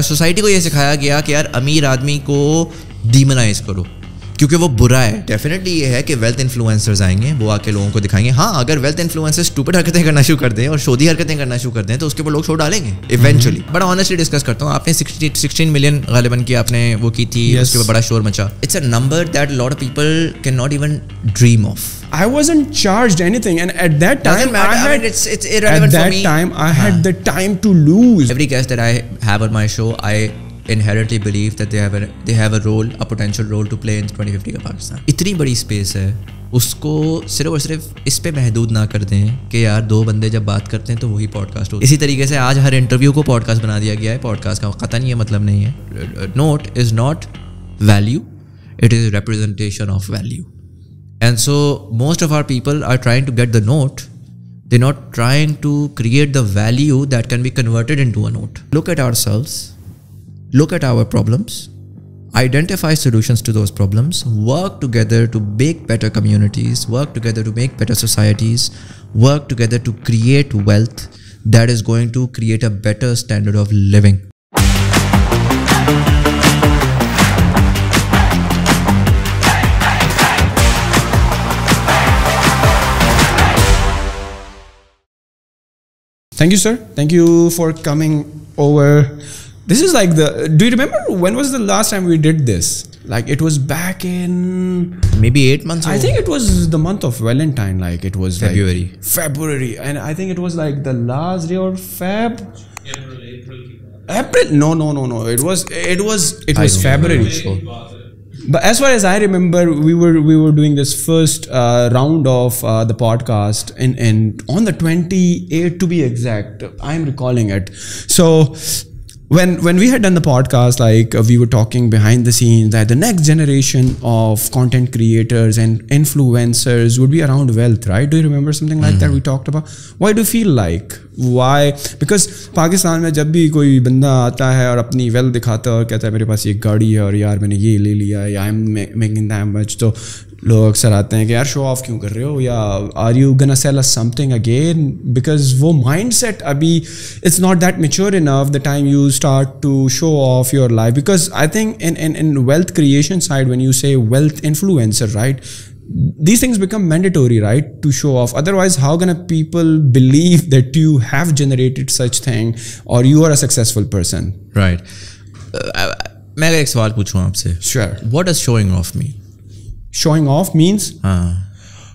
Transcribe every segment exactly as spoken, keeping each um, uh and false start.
Society को यह सिखाया गया कि यार अमीर आदमी को डीमनाइज करो क्योंकि वो बुरा है। डेफिनेटली ये है कि वेल्थ इन्फ्लुएंसर्स आएंगे, वो आके लोगों को दिखाएंगे। हाँ, अगर वेल्थ इन्फ्लुएंसर्स स्टूपिड हरकतें करना शुरू कर दें और शोधी हरकतें करना शुरू कर दें तो उसके ऊपर लोग शो डालेंगे इवेंचुअली। बड़ा ऑनेस्टली डिस्कस करता हूँ, आपने सिक्सटीन मिलियन गालिबन की आपने वो की थी, yes. उसके ऊपर बड़ा शोर मचा। It's a number that lot of people can not even dream of. I wasn't charged anything, and at that time I had I mean, it's it's irrelevant for me. At that time I had the time to lose. Every guest that I have on my show, I inherently believe that they have a they have a role, a potential role to play in twenty fifty का पाकिस्तान। इतनी बड़ी space है, उसको सिर्फ और सिर्फ इस पे महदूद ना कर दें कि यार दो बंदे जब बात करते हैं तो वही पॉडकास्ट हो। इसी तरीके से आज हर इंटरव्यू को पॉडकास्ट बना दिया गया है। पॉडकास्ट का कतई ये मतलब नहीं है। Note is not value, it is representation of value. And so most of our people are trying to get the note. They're not trying to create the value that can be converted into a note. Look at ourselves. Look at our problems. Identify solutions to those problems. Work together to make better communities. Work together to make better societies. Work together to create wealth that is going to create a better standard of living. Thank you, sir. Thank you for coming over. This is like the. Do you remember when was the last time we did this? Like it was back in maybe eight months. I think it was the month of Valentine. Like it was February. Like February, and I think it was like the last day of Feb. April. April. April. No, no, no, no. It was. It was. It was February. But as far as I remember, we were we were doing this first uh, round of uh, the podcast, and and on the twenty-eighth to be exact, I'm recalling it. So when when we had done the podcast, like uh, we were talking behind the scenes that the next generation of content creators and influencers would be around wealth, right? Do you remember something like mm. that we talked about? Why do you feel like? Why? Because Pakistan में जब भी कोई बंदा आता है और अपनी wealth दिखाता है और कहता है मेरे पास ये गाड़ी है और यार मैंने ये ले लिया है, I am making that much, तो लोग अक्सर आते हैं कि यार शो ऑफ क्यों कर रहे हो, या are you gonna sell us something again, because वो माइंड सेट अभी it's not that mature enough the time you start to show off your life. Because I think in in in wealth creation side when you say wealth influencer, right, these things become mandatory, right, to show off. Otherwise how gonna people believe that you have generated such thing or you are a successful person, right? मैं एक सवाल पूछूं आपसे, sure, what does showing off mean? Showing off means हाँ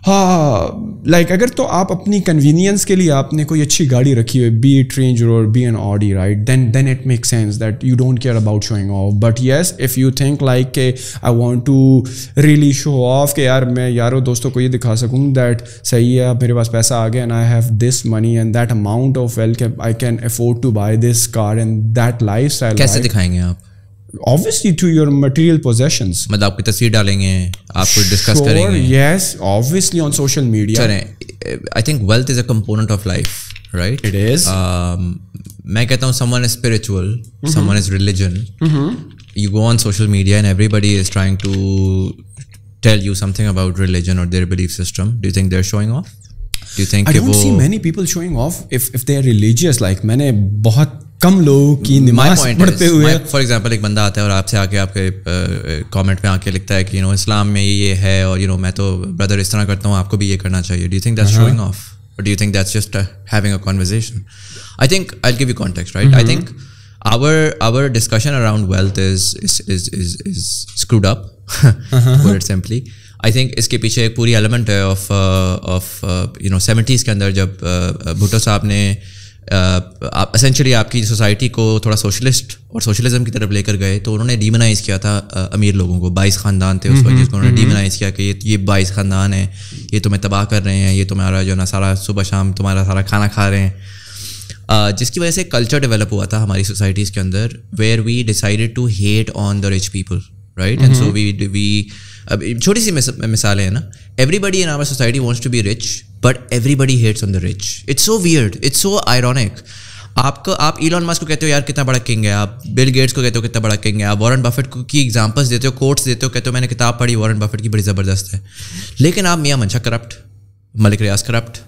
हाँ like अगर तो आप अपनी कन्वीनियंस के लिए आपने कोई अच्छी गाड़ी रखी है, be it Range Rover, be an Audi, right, then then it make sense that you don't care about showing off. But yes, if you think like के I want to really show off कि यार मैं यारों दोस्तों को ये दिखा सकूँ दैट सही है मेरे पास पैसा आ गया and I have this money and that amount of wealth I can afford to buy this car and that lifestyle, कैसे दिखाएंगे आप? Obviously to your material possessions, मतलब आपकी तस्वीर डालेंगे, आपको डिस्कस करेंगे, yes, obviously on social media. चलें, I think wealth is a component of life, right? It is. Um, मैं कहता हूँ someone is spiritual, mm-hmm. someone is religion. Mm-hmm. You go on social media and everybody is trying to tell you something about religion or their belief system. Do you think they're showing off? Do you think I don't see many people showing off if if they are religious. Like मैंने बहुत कम लोगों की नमाज पढ़ते हुए, for example एक बंदा आता है और आपसे आके आपके कमेंट में आके लिखता है कि यू नो इस्लाम में ये है और यू नो मैं तो ब्रदर इस तरह करता हूँ, आपको भी ये करना चाहिए। Do you think that's showing off और do you think that's just having a conversation? I think I will give you context, right? I think our our discussion around wealth is is is is is screwed up very simply. I think इसके पीछे एक पूरी element है of of you know seventies के अंदर जब भुट्टो साहब ने एसेंशली uh, आपकी सोसाइटी को थोड़ा सोशलिस्ट और सोशलिज्म की तरफ लेकर गए, तो उन्होंने डीमनाइज़ किया था uh, अमीर लोगों को। बाईस ख़ानदान थे उस वक्त जिसको उन्होंने डीमनाइज़ किया कि ये ये बाईस ख़ानदान है, ये तुम्हें तबाह कर रहे हैं, ये तुम्हारा जो ना सारा सुबह शाम तुम्हारा सारा खाना खा रहे हैं, uh, जिसकी वजह से कल्चर डेवलप हुआ था हमारी सोसाइटीज़ के अंदर, where we decided to hate on the rich people, right? And so we we अब छोटी सी मिसालें हैं ना, everybody in our society wants to be rich but everybody hates on the rich. It's so weird, it's so ironic. आपको आप Elon Musk को कहते हो यार कितना बड़ा किंग है, आप बिल गेट्स को कहते हो कितना बड़ा किंग है, आप वॉरेन बफेट को की एग्जांपल्स देते हो, कोट्स देते हो, कहते हो मैंने किताब पढ़ी वॉरेन बफेट की, बड़ी ज़बरदस्त है। लेकिन आप मियाँ मंशा करप्ट, मलिक रियाज करप्ट,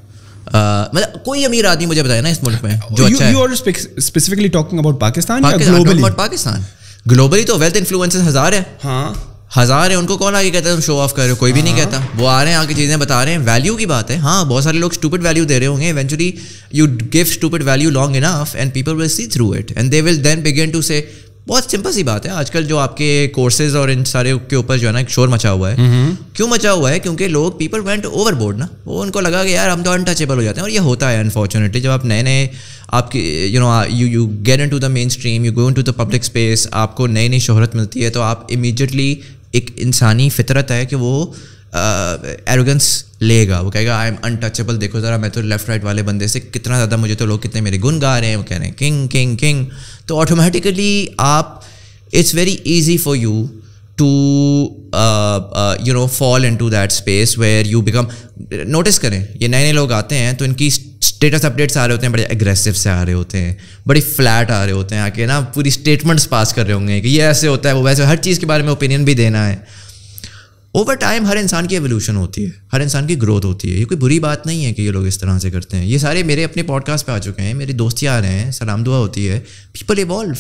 मतलब कोई अमीर आदमी मुझे बताया ना इस मुल्क में जो you, अच्छा you are specifically talking about Pakistan, Pakistan, globally? About Pakistan. Globally तो वेल्थ इन्फ्लुएंसर्स हजार है, हाँ हज़ार है, उनको कौन आगे कहता है तुम शो ऑफ कर रहे हो, कोई भी नहीं कहता। वो आ रहे हैं आगे चीज़ें बता रहे हैं, वैल्यू की बात है। हाँ बहुत सारे लोग स्टूपिड वैल्यू दे रहे होंगे, eventually you give stupid value long enough and people will see through it and they will then begin to say. बहुत सिंपल सी बात है, आजकल जो आपके कोर्सेज और इन सारे के ऊपर जो है ना एक शोर मचा हुआ है, क्यों मचा हुआ है? क्योंकि लोग पीपल वेंट ओवरबोर्ड ना, वो उनको लगा कि यार हम तो अनटचेबल हो जाते हैं। और ये होता है अनफॉर्चुनेटली, जब आप नए नए आपकी you know you you get into the main stream, you go in to the public space, आपको नई नई शोहरत मिलती है तो आप इमीडिएटली, एक इंसानी फितरत है कि वो एरोगेंस लेगा, वो कहेगा आई एम अनटचेबल, देखो ज़रा मैं तो लेफ्ट राइट वाले बंदे से कितना ज़्यादा, मुझे तो लोग कितने मेरे गुण गा रहे हैं, वो कह रहे हैं किंग किंग किंग। तो ऑटोमेटिकली आप, it's very easy for you to you know fall in to that space where you become. Notice करें ये नए नए लोग आते हैं तो इनकी स्टेटस अपडेट्स आ रहे होते हैं, बड़े एग्रेसिव से आ रहे होते हैं, बड़ी फ्लैट आ रहे होते हैं, आके ना पूरी स्टेटमेंट्स पास कर रहे होंगे कि ये ऐसे होता है वो वैसे, हर चीज़ के बारे में ओपिनियन भी देना है। ओवर टाइम हर इंसान की एवोल्यूशन होती है, हर इंसान की ग्रोथ होती है, ये कोई बुरी बात नहीं है कि ये लोग इस तरह से करते हैं। ये सारे मेरे अपने पॉडकास्ट पे आ चुके हैं, मेरे दोस्ती आ रहे हैं, सलाम दुआ होती है, पीपल इवॉल्व।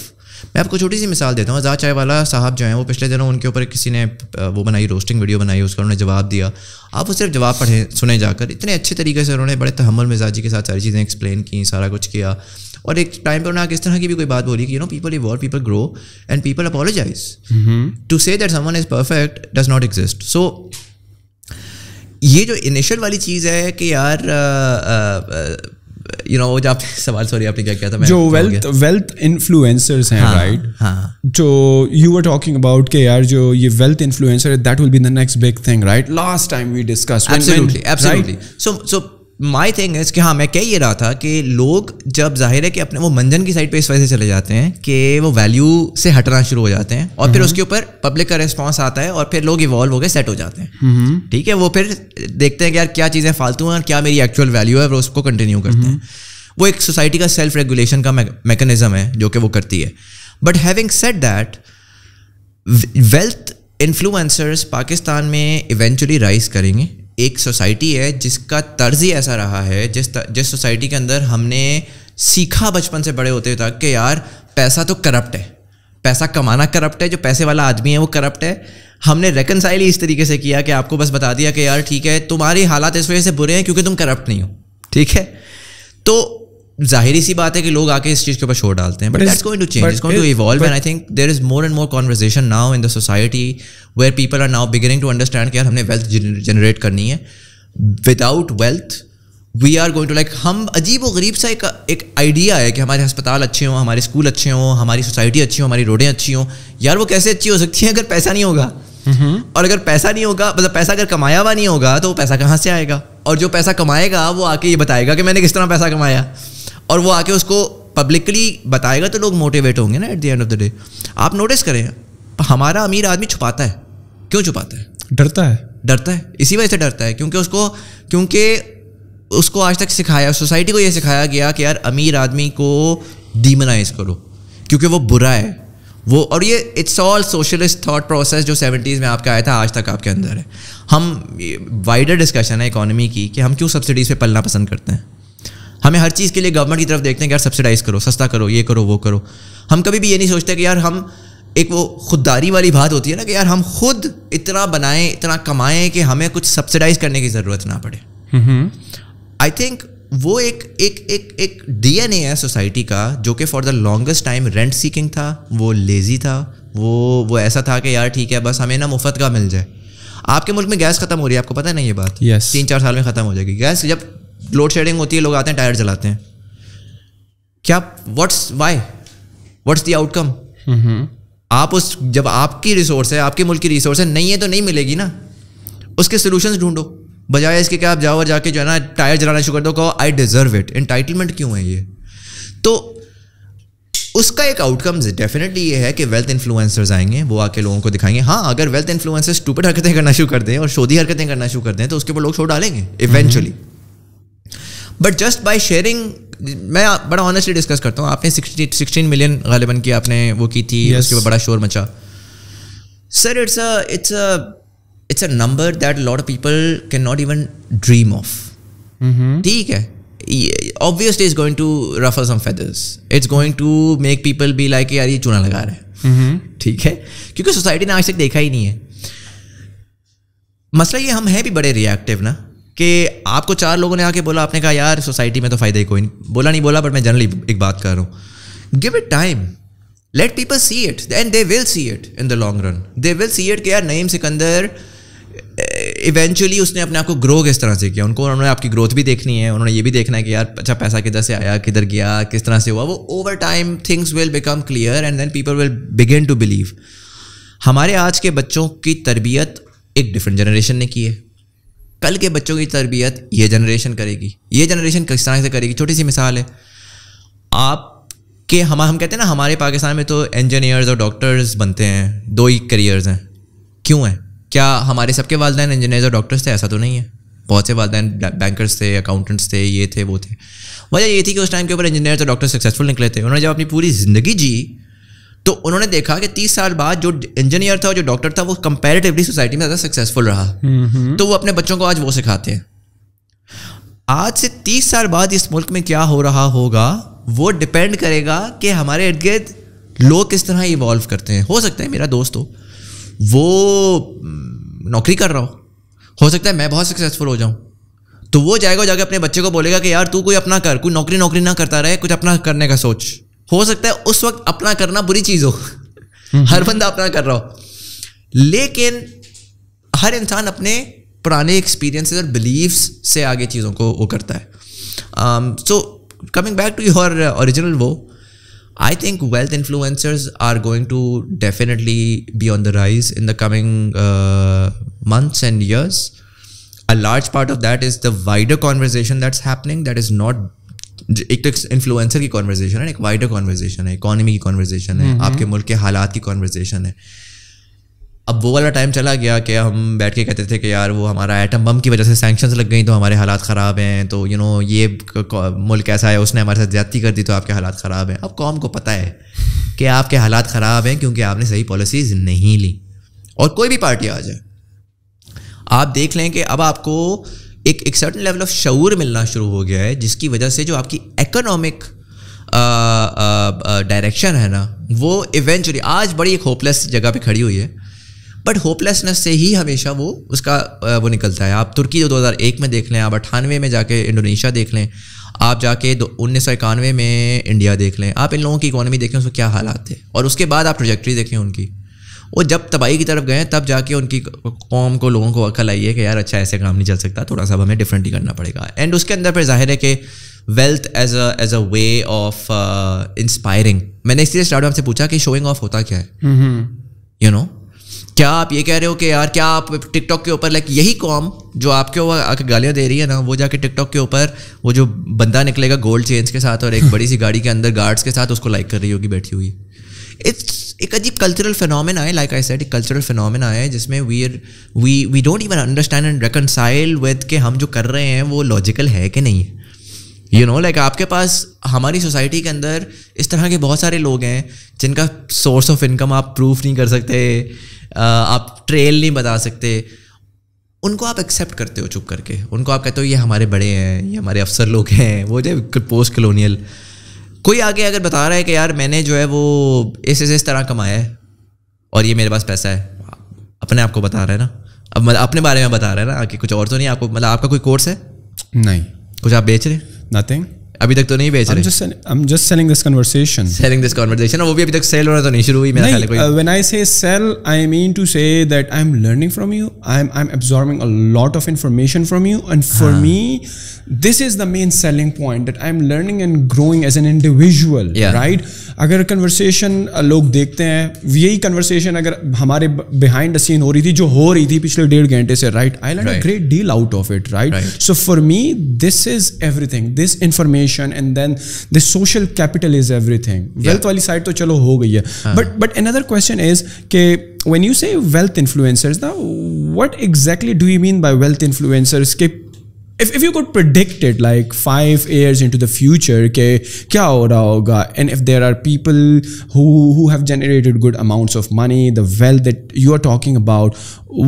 मैं आपको छोटी सी मिसाल देता हूँ, आजाद चायवाला साहब जो हैं वो पिछले दिनों उनके ऊपर किसी ने वो बनाई, रोस्टिंग वीडियो बनाई, उसका उन्होंने जवाब दिया। आप वो सिर्फ जवाब पढ़े सुने जाकर, इतने अच्छे तरीके से उन्होंने बड़े तहम्मुल मिजाजी के साथ सारी चीज़ें एक्सप्लेन की, सारा कुछ किया। और एक टाइम पर उन्होंने इस तरह की भी कोई बात बोली कि you know people evolve, people grow and people apologise. To say that someone is perfect does not exist. So ये जो इनिशियल वाली चीज़ है कि यार यू नो जो आप सवाल, सॉरी आपने क्या किया था, मैं जो वेल्थ वेल्थ इन्फ्लुएंसर्स हैं राइट, हाँ जो यू वर टॉकिंग अबाउट के यार जो ये wealth influencer that will be the next big thing right, last time we discuss absolutely absolutely. So so my thing is कि हाँ मैं कह ये रहा था कि लोग जब जाहिर है कि अपने वो मंजन की साइड पे इस वजह से चले जाते हैं कि वो वैल्यू से हटना शुरू हो जाते हैं और फिर उसके ऊपर पब्लिक का रिस्पॉन्स आता है और फिर लोग इवॉल्व हो गए, सेट हो जाते हैं, ठीक है। वो फिर देखते हैं कि यार क्या चीज़ें फालतू हैं और क्या मेरी एक्चुअल वैल्यू है, और उसको कंटिन्यू करते हैं। वो एक सोसाइटी का सेल्फ रेगुलेशन का मैकेनिज्म है जो कि वो करती है। But having said that, wealth influencers Pakistan में इवेंचुअली राइज करेंगे। एक सोसाइटी है जिसका तर्ज ही ऐसा रहा है, जिस जिस सोसाइटी के अंदर हमने सीखा बचपन से बड़े होते तक कि यार पैसा तो करप्ट है, पैसा कमाना करप्ट है, जो पैसे वाला आदमी है वो करप्ट है। हमने रेकनसाइल इस तरीके से किया कि आपको बस बता दिया कि यार ठीक है तुम्हारी हालात इस वजह से बुरे हैं क्योंकि तुम करप्ट नहीं हो, ठीक है। तो जाहिर सी बात है कि लोग आके इस चीज़ के ऊपर शोर डालते हैं, but that's going to change, it's going to evolve and I think there is more and more conversation now in the society where people are now beginning to understand कि यार हमने वेल्थ जनरेट करनी है। Without wealth we are going to like, हम अजीब व गरीब सा एक एक आइडिया है कि हमारे अस्पताल अच्छे हों, हमारे स्कूल अच्छे हों, हमारी सोसाइटी अच्छी हो, हमारी रोडें अच्छी हों। यार वो कैसे अच्छी हो सकती हैं अगर पैसा नहीं होगा? और अगर पैसा नहीं होगा मतलब पैसा अगर कमाया हुआ नहीं होगा तो वो पैसा कहाँ से आएगा? और जो पैसा कमाएगा वो आके ये बताएगा कि मैंने किस तरह पैसा कमाया, और वो आके उसको पब्लिकली बताएगा तो लोग मोटिवेट होंगे ना at the end of the day. आप नोटिस करें हमारा अमीर आदमी छुपाता है, क्यों छुपाता है? डरता है, डरता है, इसी वजह से डरता है क्योंकि उसको क्योंकि उसको आज तक सिखाया, सोसाइटी को ये सिखाया गया कि यार अमीर आदमी को डीमनाइज करो क्योंकि वो बुरा है वो। और ये it's all socialist thought process जो सेवेंटीज़ में आपका आया था, आज तक आपके अंदर है। हम वाइडर डिस्कशन है इकोनॉमी की कि हम क्यों सब्सिडीज़ पे पलना पसंद करते हैं, हमें हर चीज़ के लिए गवर्नमेंट की तरफ देखते हैं कि यार सब्सिडाइज़ करो, सस्ता करो, ये करो वो करो। हम कभी भी ये नहीं सोचते कि यार हम, एक वो खुददारी वाली बात होती है ना कि यार हम खुद इतना बनाएं, इतना कमाएं कि हमें कुछ सब्सिडाइज़ करने की ज़रूरत ना पड़े। आई थिंक वो एक एक एक एक डीएनए है सोसाइटी का जो कि for the longest time rent seeking था, वो लेजी था, वो वो ऐसा था कि यार ठीक है बस हमें ना मुफ्त का मिल जाए। आपके मुल्क में गैस खत्म हो रही है, आपको पता है ना ये बात? yes. तीन चार साल में ख़त्म हो जाएगी गैस। जब लोड शेडिंग होती है लोग आते हैं टायर जलाते हैं, क्या what's why what's the outcome? आप उस, जब आपकी रिसोर्स है, आपके मुल्क की रिसोर्स है, नहीं है तो नहीं मिलेगी ना, उसके सोल्यूशंस ढूंढो बजाय इसके कि आप जाओ और जाके जो है ना टायर जलाना शुरू कर दो, कहो आई डिजर्व इट, एंटाइटलमेंट क्यों है ये? तो उसका एक आउटकम डेफिनेटली ये है कि वेल्थ इन्फ्लुएंसर्स आएंगे, वो आके लोगों को दिखाएंगे। हाँ अगर वेल्थ इन्फ्लुएंसर्स स्टूपिड हरकतें करना शुरू कर दें और शोधी हरकतें करना शुरू कर दें तो उसके ऊपर लोग शो डालेंगे eventually. But just by sharing, मैं बड़ा ऑनेस्टली डिस्कस करता हूँ, आपने सिक्सटीन मिलियन गालिबन की आपने वो की थी, उसके ऊपर बड़ा शोर मचा। Sir it's it's It's a number that a lot of people cannot even dream of. ठीक है, obviously it's going to ruffle some feathers, it's going to make people be like यार ये चूना लगा रहा है, ठीक है, क्योंकि सोसाइटी ने आज तक देखा ही नहीं है। मसला ये हम हैं भी बड़े रिएक्टिव ना, कि आपको चार लोगों ने आके बोला, आपने कहा यार सोसाइटी में तो फायदा ही कोई नहीं, बोला नहीं बोला बट मैं जनरली एक बात कर रहा हूँ। Give it time, let people see it and they will see it in the long run, they will see it कि यार नईम सिकंदर इवेंचुअली उसने अपने आप को ग्रो किस तरह से किया, उनको उन्होंने आपकी ग्रोथ भी देखनी है, उन्होंने ये भी देखना है कि यार अच्छा पैसा किधर से आया, किधर गया, किस तरह से हुआ। वो over time things will become clear and then people will begin to believe. हमारे आज के बच्चों की तरबियत एक डिफरेंट जनरेशन ने की है, कल के बच्चों की तरबियत ये जनरेशन करेगी, ये जनरेशन किस तरह से करेगी। छोटी सी मिसाल है आप के हम हम कहते हैं ना, हमारे पाकिस्तान में तो इंजीनियर्स और डॉक्टर्स बनते हैं, दो ही करियर्स हैं। क्यों हैं? क्या हमारे सबके वालदैन इंजीनियर्स और डॉक्टर्स थे? ऐसा तो नहीं है, बहुत से वालदैन बैंकर्स थे, अकाउंटेंट्स थे, ये थे वो थे। वजह ये थी कि उस टाइम के ऊपर इंजीनियर्स और डॉक्टर्स सक्सेसफुल निकले थे। उन्होंने जब अपनी पूरी ज़िंदगी जी तो उन्होंने देखा कि तीस साल बाद जो इंजीनियर था और जो डॉक्टर था वो कंपैरेटिवली सोसाइटी में ज़्यादा सक्सेसफुल रहा, तो वो अपने बच्चों को आज वो सिखाते हैं। आज से तीस साल बाद इस मुल्क में क्या हो रहा होगा वो डिपेंड करेगा कि हमारे इर्द गिर्द लोग किस तरह इवॉल्व करते हैं। हो सकता है मेरा दोस्त हो वो नौकरी कर रहा हो, हो सकता है मैं बहुत सक्सेसफुल हो जाऊं, तो वो जाएगा जाके अपने बच्चे को बोलेगा कि यार तू कोई अपना कर, कोई नौकरी नौकरी ना करता रहे, कुछ अपना करने का सोच। हो सकता है उस वक्त अपना करना बुरी चीज़ हो हर बंदा अपना कर रहा हो, लेकिन हर इंसान अपने पुराने एक्सपीरियंसेस और बिलीव्स से आगे चीज़ों को वो करता है। So coming back to your original वो, I think wealth influencers are going to definitely be on the rise in the coming uh, months and years. A large part of that is the wider conversation that's happening. That is not एक तो influencer की conversation है, एक wider conversation है, economy की conversation है, आपके मुल्क के हालात की conversation है। अब वो वाला टाइम चला गया कि हम बैठ के कहते थे कि यार वो हमारा एटम बम की वजह से सैंक्शंस लग गई तो हमारे हालात ख़राब हैं, तो यू नो ये मुल्क ऐसा है उसने हमारे साथ ज़्यादती कर दी तो आपके हालात ख़राब हैं। अब कौम को पता है कि आपके हालात ख़राब हैं क्योंकि आपने सही पॉलिसीज़ नहीं ली। और कोई भी पार्टी आ जाए आप देख लें कि अब आपको एक एक सर्टन लेवल ऑफ शऊर मिलना शुरू हो गया है, जिसकी वजह से जो आपकी इकोनॉमिक डायरेक्शन है ना वो इवेंचुअली आज बड़ी एक होपलेस जगह पर खड़ी हुई है, बट होपलेसनेस से ही हमेशा वो उसका वो निकलता है। आप तुर्की जो दो हज़ार एक में देख लें, आप अट्ठानवे में जाके इंडोनेशिया देख लें, आप जाके उन्नीस सौ इक्यानवे में इंडिया देख लें, आप इन लोगों की इकोनॉमी देखें उसमें क्या हालात थे और उसके बाद आप ट्रजेक्ट्री देखें उनकी। वो जब तबाही की तरफ गए तब जाके उनकी कौम को, लोगों को अक्ल आई है कि यार अच्छा ऐसे काम नहीं चल सकता, थोड़ा सा हमें डिफरेंट ही करना पड़ेगा। एंड उसके अंदर फिर जाहिर है कि wealth as a as a way of inspiring. मैंने इसलिए स्टार्ट में आपसे पूछा कि शोइंग ऑफ होता क्या है, यू नो क्या आप ये कह रहे हो कि यार क्या आप टिकटॉक के ऊपर लाइक यही कॉम जो आपके ऊपर गालियाँ दे रही है ना, वो जाके टिकटॉक के ऊपर वो जो बंदा निकलेगा गोल्ड चेन्स के साथ और एक बड़ी सी गाड़ी के अंदर गार्ड्स के साथ उसको लाइक कर रही होगी बैठी हुई। इट्स एक अजीब कल्चरल फिनोमेना है, लाइक आई सेड एक कल्चरल फिनोमेना है जिसमें we we we don't even understand and reconcile with कि हम जो कर रहे हैं वो लॉजिकल है कि नहीं। यू नो लाइक आपके पास हमारी सोसाइटी के अंदर इस तरह के बहुत सारे लोग हैं जिनका सोर्स ऑफ इनकम आप प्रूफ नहीं कर सकते, आप ट्रेल नहीं बता सकते, उनको आप एक्सेप्ट करते हो चुप करके, उनको आप कहते हो ये हमारे बड़े हैं, ये हमारे अफसर लोग हैं। वो जो पोस्ट कॉलोनियल कोई आगे अगर बता रहा है कि यार मैंने जो है वो इस इस तरह कमाया है और ये मेरे पास पैसा है, अपने आप को बता रहा है ना, अब मतलब अपने बारे में बता रहा है ना कि कुछ और तो नहीं आपको, मतलब आपका कोई कोर्स है नहीं, कुछ आप बेच रहे हैं Nothing. अभी तक तो नहीं बेच रहे। I'm just selling, I'm just selling this conversation. Selling this conversation. वो भी अभी तक सेल होना तो नहीं शुरू हुई मेरा ख्याल है कोई। Uh, when I say sell, I mean to say that I'm learning from you. I'm I'm absorbing a lot of information from you, and for हाँ. me, this is the main selling point that I'm learning and growing as an individual. Yeah. Right? अगर conversation लोग देखते हैं, यही conversation अगर हमारे behind the scene हो रही थी, जो हो रही थी पिछले डेढ़ घंटे से, right? I learned right. a great deal out of it, right? right? So for me, this is everything. This information. And then the social capital is everything. Yeah. Wealth वाली side तो चलो हो गई है. Uh-huh. But but another question is कि when you say wealth influencers, now what exactly do you mean by wealth influencers? कि if if you could predict it like five years into the future ke kya ho raha hoga, and if there are people who who have generated good amounts of money, the wealth that you are talking about,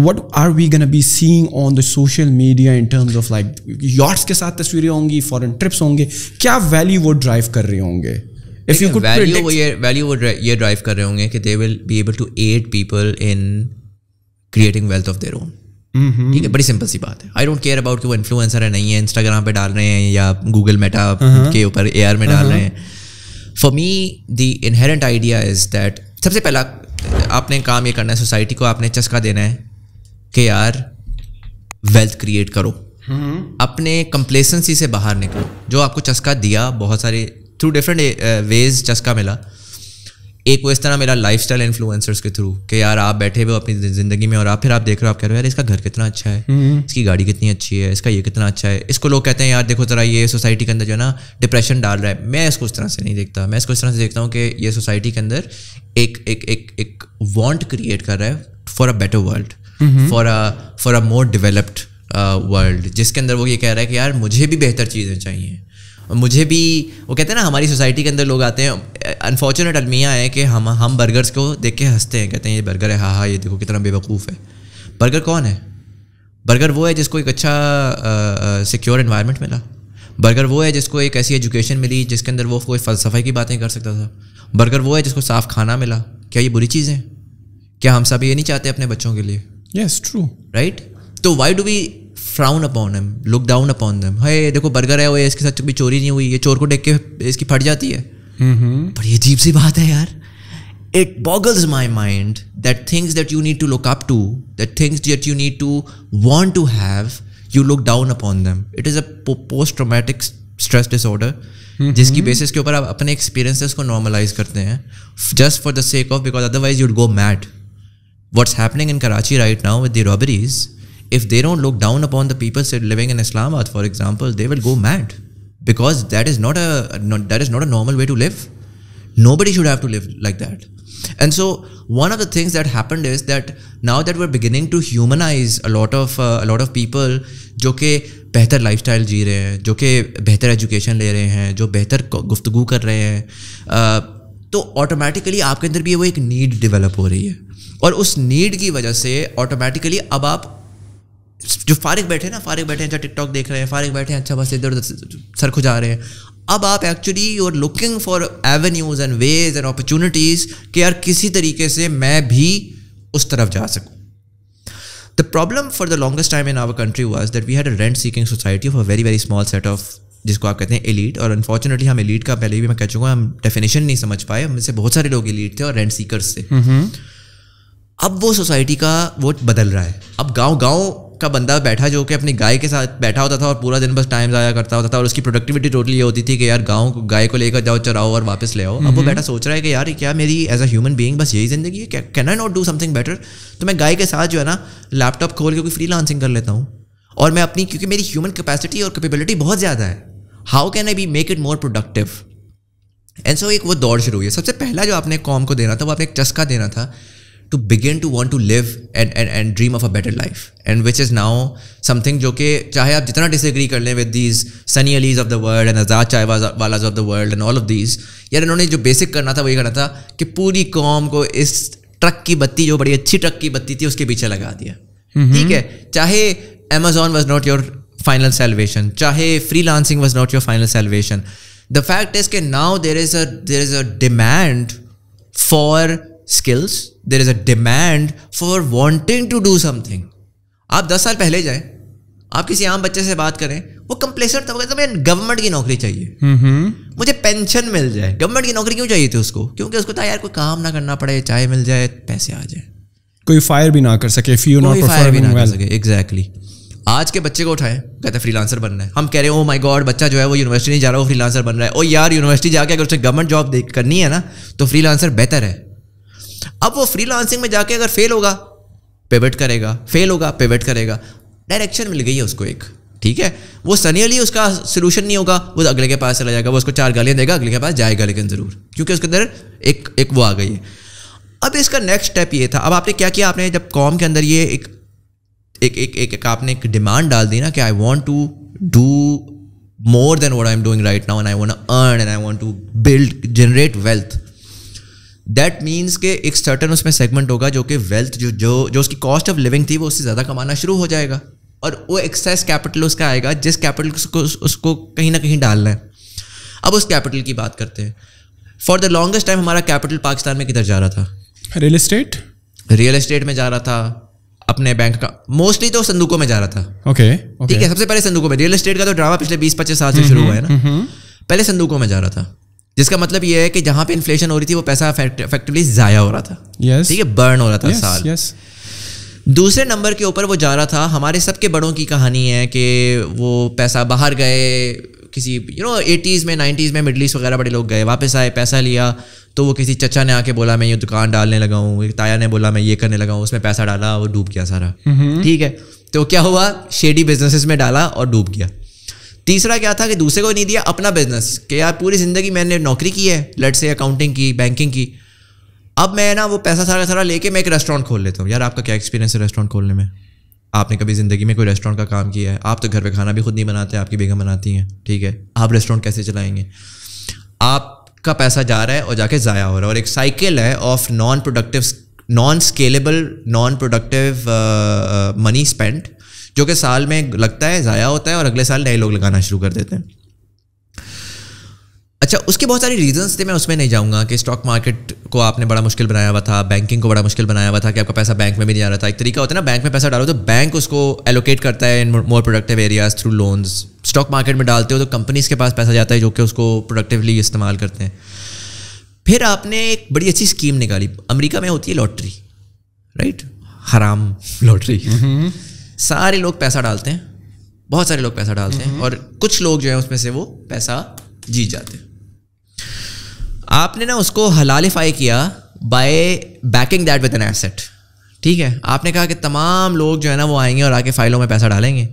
what are we going to be seeing on the social media in terms of like yachts ke sath tasveerein hongi, foreign trips honge, kya value wo drive kar rahe honge? If you could value predict, wo ye value wo ye drive kar rahe honge ki they will be able to aid people in creating wealth of their own. ठीक है, बड़ी simple सी बात है. I don't care about कि वो influencer है नहीं है, इंस्टाग्राम पे डाल रहे हैं या गूगल मेटा के ऊपर ए आर में डाल रहे हैं. For me the inherent idea is that सबसे पहला आपने काम ये करना है, सोसाइटी को आपने चस्का देना है कि यार वेल्थ क्रिएट करो, अपने कंप्लेसेंसी से बाहर निकलो. जो आपको चस्का दिया बहुत सारे थ्रू डिफरेंट वेज चस्का मिला. एक वो इस तरह मेरा लाइफस्टाइल इन्फ्लुएंसर्स के थ्रू कि यार आप बैठे हुए अपनी ज़िंदगी में और आप फिर आप देख रहे हो, आप कह रहे हो यार इसका घर कितना अच्छा है, इसकी गाड़ी कितनी अच्छी है, इसका ये कितना अच्छा है. इसको लोग कहते हैं यार देखो जरा ये सोसाइटी के अंदर जो है ना डिप्रेशन डाल रहा है. मैं इसको इस तरह से नहीं देखता, मैं इसको इस तरह से देखता हूँ कि ये सोसाइटी के अंदर एक एक एक एक वांट क्रिएट कर रहा है for a better world, for a for a more developed world, जिसके अंदर वो ये कह रहा है कि यार मुझे भी बेहतर चीज़ें चाहिए, मुझे भी. वो कहते हैं ना हमारी सोसाइटी के अंदर लोग आते हैं, अनफॉर्चुनेट अलमिया है कि हम हम बर्गर्स को देख के हंसते हैं, कहते हैं ये बर्गर है, हाँ हाँ ये देखो कितना बेवकूफ़ है. बर्गर कौन है? बर्गर वो है जिसको एक अच्छा सिक्योर एनवायरनमेंट मिला. बर्गर वो है जिसको एक ऐसी एजुकेशन मिली जिसके अंदर वो कोई फ़लसफ़े की बातें कर सकता था. बर्गर वो है जिसको साफ़ खाना मिला. क्या ये बुरी चीज़ है? क्या हम सब ये नहीं चाहते अपने बच्चों के लिए? Yes, true, right. तो why do we frown upon them, look down upon them? Hey देखो बर्गर है वो, इसके साथ भी चोरी नहीं हुई, ये चोर को देख के इसकी फट जाती है. बड़ी अजीब सी बात है यार. It boggles my mind that things that you need to look up to, that things that you need to want to have, you look down upon them. It is a post traumatic stress disorder जिसकी basis के ऊपर आप अपने experiences को normalise करते हैं just for the sake of, because otherwise you'd go mad. What's happening in Karachi right now with the robberies, if they don't look down upon the people living in Islamabad, for example, they will go mad, because that is not a not, that is not a normal way to live. Nobody should have to live like that. And so one of the things that happened is that now that we're beginning to humanize a lot of uh, a lot of people जो के बेहतर lifestyle जी रहे हैं, जो के बेहतर education ले रहे हैं, जो बेहतर गुफ्तगू कर रहे हैं, uh, तो ऑटोमेटिकली आपके अंदर भी वो एक need develop हो रही है, और उस need की वजह से automatically अब आप जो फारिग बैठे हैं ना, फारिग बैठे हैं, अच्छा टिकटॉक देख रहे हैं, फारिग बैठे हैं, अच्छा बस इधर उधर सर खुजा रहे हैं. अब आप actually you are looking for avenues and ways and opportunities कि यार किसी तरीके से मैं भी उस तरफ जा सकूं. The problem for the longest time in our country was that we had a rent seeking society of a very very small set of, जिसको आप कहते हैं एलीट. और अनफॉर्चुनेटली हम एलीट का, पहले भी मैं कह चुका, हम डेफिनेशन नहीं समझ पाए, हम से बहुत सारे लोग एलीट थे और रेंट सीकर्स थे. अब वो सोसाइटी का वो बदल रहा है. अब गाँव गाँव का बंदा बैठा जो कि अपनी गाय के साथ बैठा होता था और पूरा दिन बस टाइम जाया करता होता था, और उसकी प्रोडक्टिविटी टोटली ये होती थी कि यार गाँव गाय को लेकर जाओ, चराओ और वापस ले आओ. अब वो बैठा सोच रहा है कि यार क्या मेरी एज अ ह्यूमन बीइंग बस यही ज़िंदगी है? Can I not do something better? तो मैं गाय के साथ जो है ना लैपटॉप खोल के कोई फ्रीलांसिंग कर लेता हूँ, और मैं अपनी, क्योंकि मेरी ह्यूमन कैपेसिटी और कैपेबिलिटी बहुत ज़्यादा है, how can I be make it more productive? And so एक वो दौड़ शुरू हुई है. सबसे पहला जो आपने कॉम को देना था, वो आपने एक चस्का देना था to begin to want to live and and and dream of a better life, and which is now something जो कि चाहे आप जितना disagree कर लें with these Sunny Ali's of the world and Azad Chaiwala's of the world and all of these, यार इन्होंने जो basic करना था वही करना था कि पूरी कौम को इस ट्रक की बत्ती, जो बड़ी अच्छी ट्रक की बत्ती थी, उसके पीछे लगा दिया. ठीक है, चाहे Amazon was not your final salvation, चाहे freelancing was not your final salvation, the fact is कि now there is a there is a demand for skills, there is a demand for wanting to do something. आप दस साल पहले जाएं, आप किसी आम बच्चे से बात करें, वो कंप्लेसेंट था, वो कहता है गवर्नमेंट की नौकरी चाहिए, mm-hmm. मुझे पेंशन मिल जाए. गवर्नमेंट की नौकरी क्यों चाहिए थी उसको? क्योंकि उसको था यार कोई काम ना करना पड़े, चाय मिल जाए, पैसे आ जाए, कोई फायर भी ना कर सके, कोई फायर भी ना कर सके. Exactly exactly. आज के बच्चे को उठाएं, कहता है फ्रीलांसर बनना है. हम कह रहे हैं ओ माय गॉड, बच्चा जो है वो यूनिवर्सिटी नहीं जा रहा, वो फ्रीलांसर बन रहा है. ओ यार यूनिवर्सिटी जाके अगर उसे गवर्नमेंट जॉब करनी है ना तो फ्रीलांसर बेहतर है. अब वो फ्रीलांसिंग में जाके अगर फेल होगा, पिवट करेगा, फेल होगा, पिवट करेगा. डायरेक्शन मिल गई है उसको एक, ठीक है. वो सनी अली उसका सोल्यूशन नहीं होगा, वो अगले के पास चला जाएगा, वो उसको चार गालियाँ देगा, अगले के पास जाएगा लेकिन ज़रूर, क्योंकि उसके अंदर एक एक वो आ गई है. अब इसका नेक्स्ट स्टेप ये था. अब आपने क्या किया? आपने जब कॉम के अंदर ये एक एक एक, एक, एक आपने एक डिमांड डाल दी ना कि I want to do more than what I'm doing right now, and I want to earn and I want to build, generate wealth. That means कि एक certain उसमें segment होगा जो कि wealth, जो जो जो उसकी cost of living थी वो उससे ज़्यादा कमाना शुरू हो जाएगा और वो excess capital उसका आएगा, जिस capital को उसको कहीं ना कहीं डालना है. अब उस capital की बात करते हैं. For the longest time हमारा capital पाकिस्तान में किधर जा रहा था? Real estate? Real estate में जा रहा था, अपने बैंक का मोस्टली तो संदूकों में जा रहा था. ओके okay, ठीक okay. है, सबसे पहले संदूकों में. रियल एस्टेट का तो ड्रामा पिछले बीस पच्चीस साल से शुरू हुआ है ना. पहले संदूकों में जा रहा था, जिसका मतलब ये है कि जहां पे इन्फ्लेशन हो रही थी वो पैसा इफेक्टिवली जाया हो रहा था. yes. ठीक है, बर्न हो रहा था yes, साल yes. दूसरे नंबर के ऊपर वो जा रहा था. हमारे सबके बड़ों की कहानी है कि वो पैसा बाहर गए, किसी यू नो एटीज़ में नाइन्टीज़ में मिडल ईस्ट वगैरह बड़े लोग गए, वापस आए, पैसा लिया तो वो किसी चचा ने आके बोला मैं ये दुकान डालने लगा हूँ, एक ताया ने बोला मैं ये करने लगा हूँ, उसमें पैसा डाला वो डूब गया सारा. ठीक है, तो क्या हुआ, शेडी बिजनेसेस में डाला और डूब गया. तीसरा क्या था कि दूसरे को नहीं दिया, अपना बिजनेस, कि यार पूरी ज़िंदगी मैंने नौकरी की है, लेट्स से अकाउंटिंग की, बैंकिंग की, अब मैं ना वो पैसा सारा सारा लेके मैं एक रेस्टोरेंट खोल लेता हूँ. यार आपका क्या एक्सपीरियंस है रेस्टोरेंट खोलने में? आपने कभी ज़िंदगी में कोई रेस्टोरेंट का काम किया है? आप तो घर पे खाना भी खुद नहीं बनाते, आपकी बेगम बनाती हैं. ठीक है, आप रेस्टोरेंट कैसे चलाएंगे? आपका पैसा जा रहा है और जाके ज़ाया हो रहा है, और एक साइकिल है of non productive, non scalable, non productive money spend, जो कि साल में लगता है, ज़ाया होता है, और अगले साल नए लोग लगाना शुरू कर देते हैं. अच्छा, उसके बहुत सारे रीजंस थे, मैं उसमें नहीं जाऊंगा कि स्टॉक मार्केट को आपने बड़ा मुश्किल बनाया हुआ था, बैंकिंग को बड़ा मुश्किल बनाया हुआ था कि आपका पैसा बैंक में भी नहीं जा रहा था. एक तरीका होता है ना, बैंक में पैसा डालो तो बैंक उसको एलोकेट करता है in more productive areas through loans. Stock market में डालते हो तो कंपनीज के पास पैसा जाता है जो कि उसको प्रोडक्टिवली इस्तेमाल करते हैं. फिर आपने एक बड़ी अच्छी स्कीम निकाली, अमेरिका में होती है लॉटरी, राइट, हराम लॉटरी. सारे लोग पैसा डालते हैं, बहुत सारे लोग पैसा डालते हैं, और कुछ लोग जो है उसमें से वो पैसा जीत जाते हैं. आपने ना उसको हलालिफाई किया by backing that with an asset. ठीक है, आपने कहा कि तमाम लोग जो है ना वो आएंगे और आके फाइलों में पैसा डालेंगे,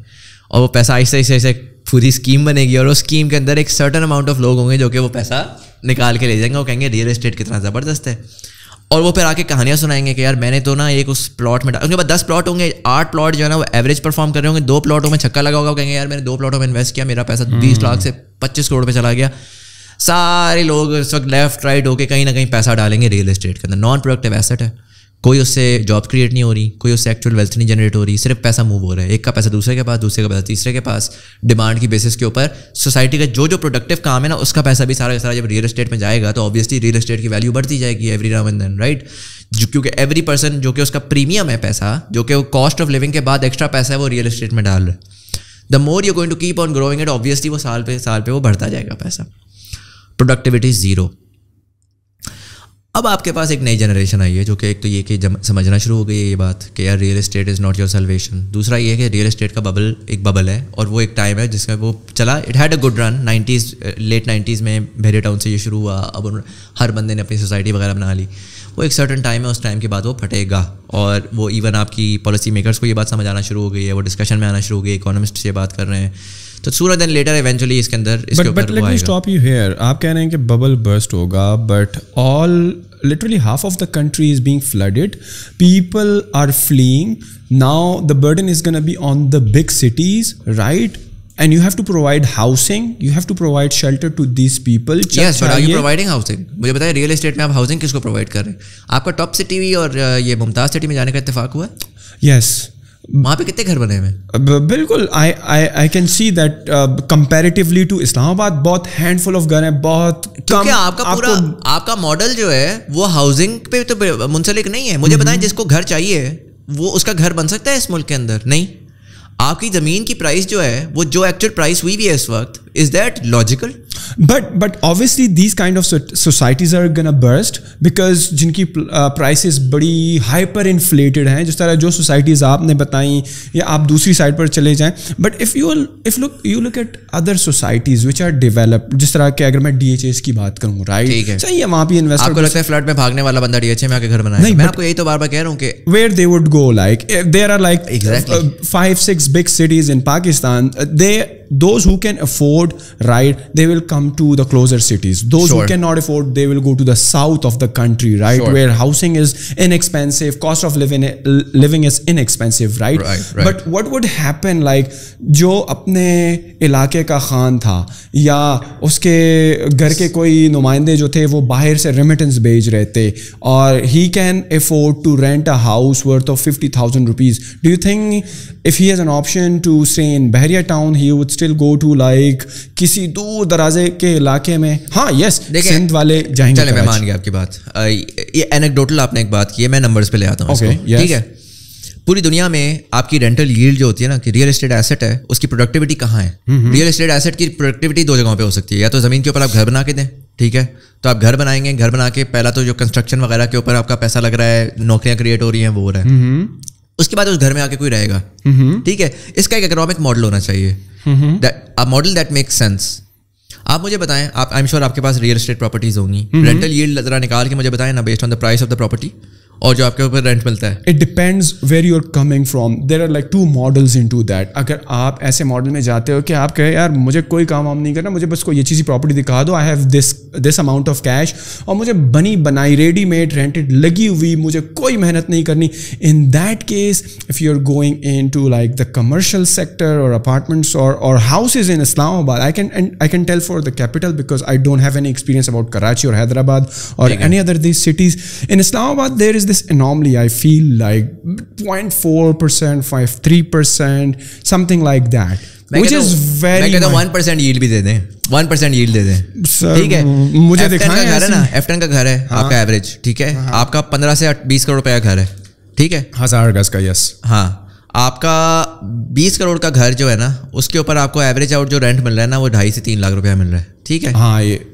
और वो पैसा ऐसे ऐसे ऐसे पूरी स्कीम बनेगी, और उस स्कीम के अंदर एक सर्टन अमाउंट ऑफ लोग होंगे जो कि वो पैसा निकाल के ले जाएंगे, वो कहेंगे रियल एस्टेट कितना ज़बरदस्त है, और वो फिर आके कहानियाँ सुनाएंगे कि यार मैंने तो ना एक उस प्लॉट में, उनके पास दस प्लॉट होंगे, आठ प्लॉट जो है ना वो एवरेज परफॉर्म कर रहे होंगे, दो प्लॉटों में छक्का लगा होगा, कहेंगे यार मैंने दो प्लॉटों में इन्वेस्ट किया, मेरा पैसा बीस लाख से पच्चीस करोड़ पे चला गया. सारे लोग इस वक्त लेफ्ट राइट होके कहीं ना कहीं पैसा डालेंगे रियल एस्टेट के अंदर. नॉन प्रोडक्टिव एसेट है, कोई उससे जॉब क्रिएट नहीं हो रही, कोई उससे एक्चुअल वेल्थ नहीं जनरेट हो रही, सिर्फ पैसा मूव हो रहा है, एक का पैसा दूसरे के पास, दूसरे का पैसा तीसरे के पास, डिमांड की बेसिस के ऊपर. सोसाइटी का जो जो प्रोडक्टिव काम है ना उसका पैसा भी सारा का सारा जब रियल एस्टेट में जाएगा तो ऑब्वियसली रियल एस्टेट की वैल्यू बढ़ती जाएगी every now and then, right, क्योंकि एवरी पर्सन जो कि उसका प्रीमियम है पैसा, जो कि वो कॉस्ट ऑफ लिविंग के बाद एक्स्ट्रा पैसा है वो रियल एस्टेट में डाल रहा है. The more you going to keep on growing it, obviously वो साल पे साल पे वो बढ़ता जाएगा पैसा. Productivity zero. अब आपके पास एक नई जनरेशन आई है जो कि एक तो ये कि समझना शुरू हो गई है ये बात कि यार real estate is not your salvation. दूसरा ये है कि रियल एस्टेट का बबल एक बबल है और वो एक टाइम है जिसका वो चला, it had a good run, nineties late nineties में भेरे टाउन से ये शुरू हुआ, अब हर बंदे ने अपनी सोसाइटी वगैरह बना ली. वो एक सर्टन टाइम है, उस टाइम के बाद वो फटेगा, और वो इवन आपकी पॉलिसी मेकर्स को ये बात समझ आना शुरू हो गई है, वो डिस्कशन में आना शुरू हो गई, इकोनॉमिस्ट से बात कर रहे हैं, तो सूरर देन लेटर इवेंचुअली इसके अंदर इसके ऊपर हुआ है. Stop you here. आप कह रहे हैं कि बबल बर्स्ट होगा, but all literally half of the country is being flooded, people are fleeing, now the burden is gonna be on the big cities, right, and you have to provide housing, you have to provide shelter to this people. Yes, are you providing housing? मुझे बताइए real estate में आप housing किसको provide कर रहे हैं? आपका top city और ये मुमताज सिटी में जाने का इत्तेफाक हुआ है? यस. वहाँ पे कितने घर बने हैं? बिल्कुल. I I I can see that comparatively to Islamabad बहुत हैंडफुल ऑफ घर हैं, बहुत कम. आपका पूरा आपका मॉडल जो है वो हाउसिंग पे तो मुंसलिक नहीं है. मुझे बताएं जिसको घर चाहिए वो उसका घर बन सकता है इस मुल्क के अंदर? नहीं. आपकी ज़मीन की प्राइस जो है वो जो एक्चुअल प्राइस हुई भी है इस वक्त, is that logical? But but obviously these kind of societies are gonna burst because जिनकी प्राइसेस बड़ी हाइपर इन्फ्लेटेड हैं, जिस तरह जो सोसाइटीज़ आपने बताई, या आप दूसरी साइड पर चले जाएं. But if you if look you look at other societies which are developed, जिस तरह के अगर मैं डी एच एस की बात करूँ, राइट, सही है, वहाँ भी इन्वेस्टर को लगता है फ्लड में भागने वाला बंदा डी एच ए में आके घर बनाए. नहीं, मैं आपको यही तो बार बार कह रहा हूँ कि where they would go, like there are like five six big cities in Pakistan, they those who can afford could right, they will come to the closer cities. Those sure. who cannot afford, they will go to the south of the country, right, sure. where housing is inexpensive, cost of living living is inexpensive, right? Right, right. But what would happen, like जो अपने इलाके का खान था या उसके घर के कोई नुमाइंदे जो थे वो बाहर से रेमिटेंस भेज रहे थे और he can afford to rent a house worth of fifty thousand rupees. Do you think if he has an option to stay in Bahria town, he would still go to like किसी दूर दराजे के इलाके में? हाँ, yes, Sindh वाले जाएंगे. चले, मैं मान गया आपकी बात. ये एनेक्डोटल आपने एक बात की है, मैं नंबर्स पे ले आता हूँ इसको. ठीक है, पूरी दुनिया में आपकी रेंटल यील्ड जो होती है ना, कि रियल एस्टेट एसेट है, उसकी प्रोडक्टिविटी कहाँ है? रियल एस्टेट एसेट की प्रोडक्टिविटी दो जगहों पे हो सकती है. या तो ज़मीन के ऊपर आप घर बना के दें, ठीक है, तो आप घर बनाएंगे, घर बना के पहला तो जो कंस्ट्रक्शन वगैरह के ऊपर आपका पैसा लग रहा है, नौकरियां क्रिएट हो रही हैं, वो हो रहा है. उसके बाद उस घर में आके कोई रहेगा, ठीक है. इसका एक इकोनॉमिक मॉडल होना चाहिए, मॉडल दैट मेक सेंस. आप मुझे बताएं, आप आई एम श्योर आपके पास रियल एस्टेट प्रॉपर्टीज होंगी, रेंटल यील्ड जरा निकाल के मुझे बताएं ना, based on the price of the property और जो आपके ऊपर रेंट मिलता है. It depends where you are coming from. There are like two models in to that. अगर आप ऐसे मॉडल में जाते हो कि आप कहे यार मुझे कोई काम वाम नहीं करना, मुझे बस कोई अच्छी सी प्रॉपर्टी दिखा दो, I have this this amount of cash और मुझे बनी बनाई रेडीमेड रेंटेड लगी हुई, मुझे कोई मेहनत नहीं करनी, in that case if you are going in to like the commercial sector और अपार्टमेंट्स और और houses in Islamabad, I can and I can tell for the capital because I don't have any experience about Karachi और हैदराबाद और any other this cities. In Islamabad there is this anomaly, I feel like zero point four percent, five three percent, something like that, which is very much. मैं कहता हूँ one percent yield भी दे दें, one percent yield दे दें, ठीक है. मुझे दिखाएं घर है ना, एफ्टन का घर है आपका एवरेज, ठीक है, आपका पंद्रह से बीस करोड़ रुपए का घर है, ठीक है, हजार गज का, यस. हाँ, आपका बीस करोड़ का घर जो है ना, उसके ऊपर आपको एवरेज आउट जो रेंट मिल रहा है ना, वो ढाई से तीन लाख रुपया मिल रहा है, ठीक है. हाँ, ये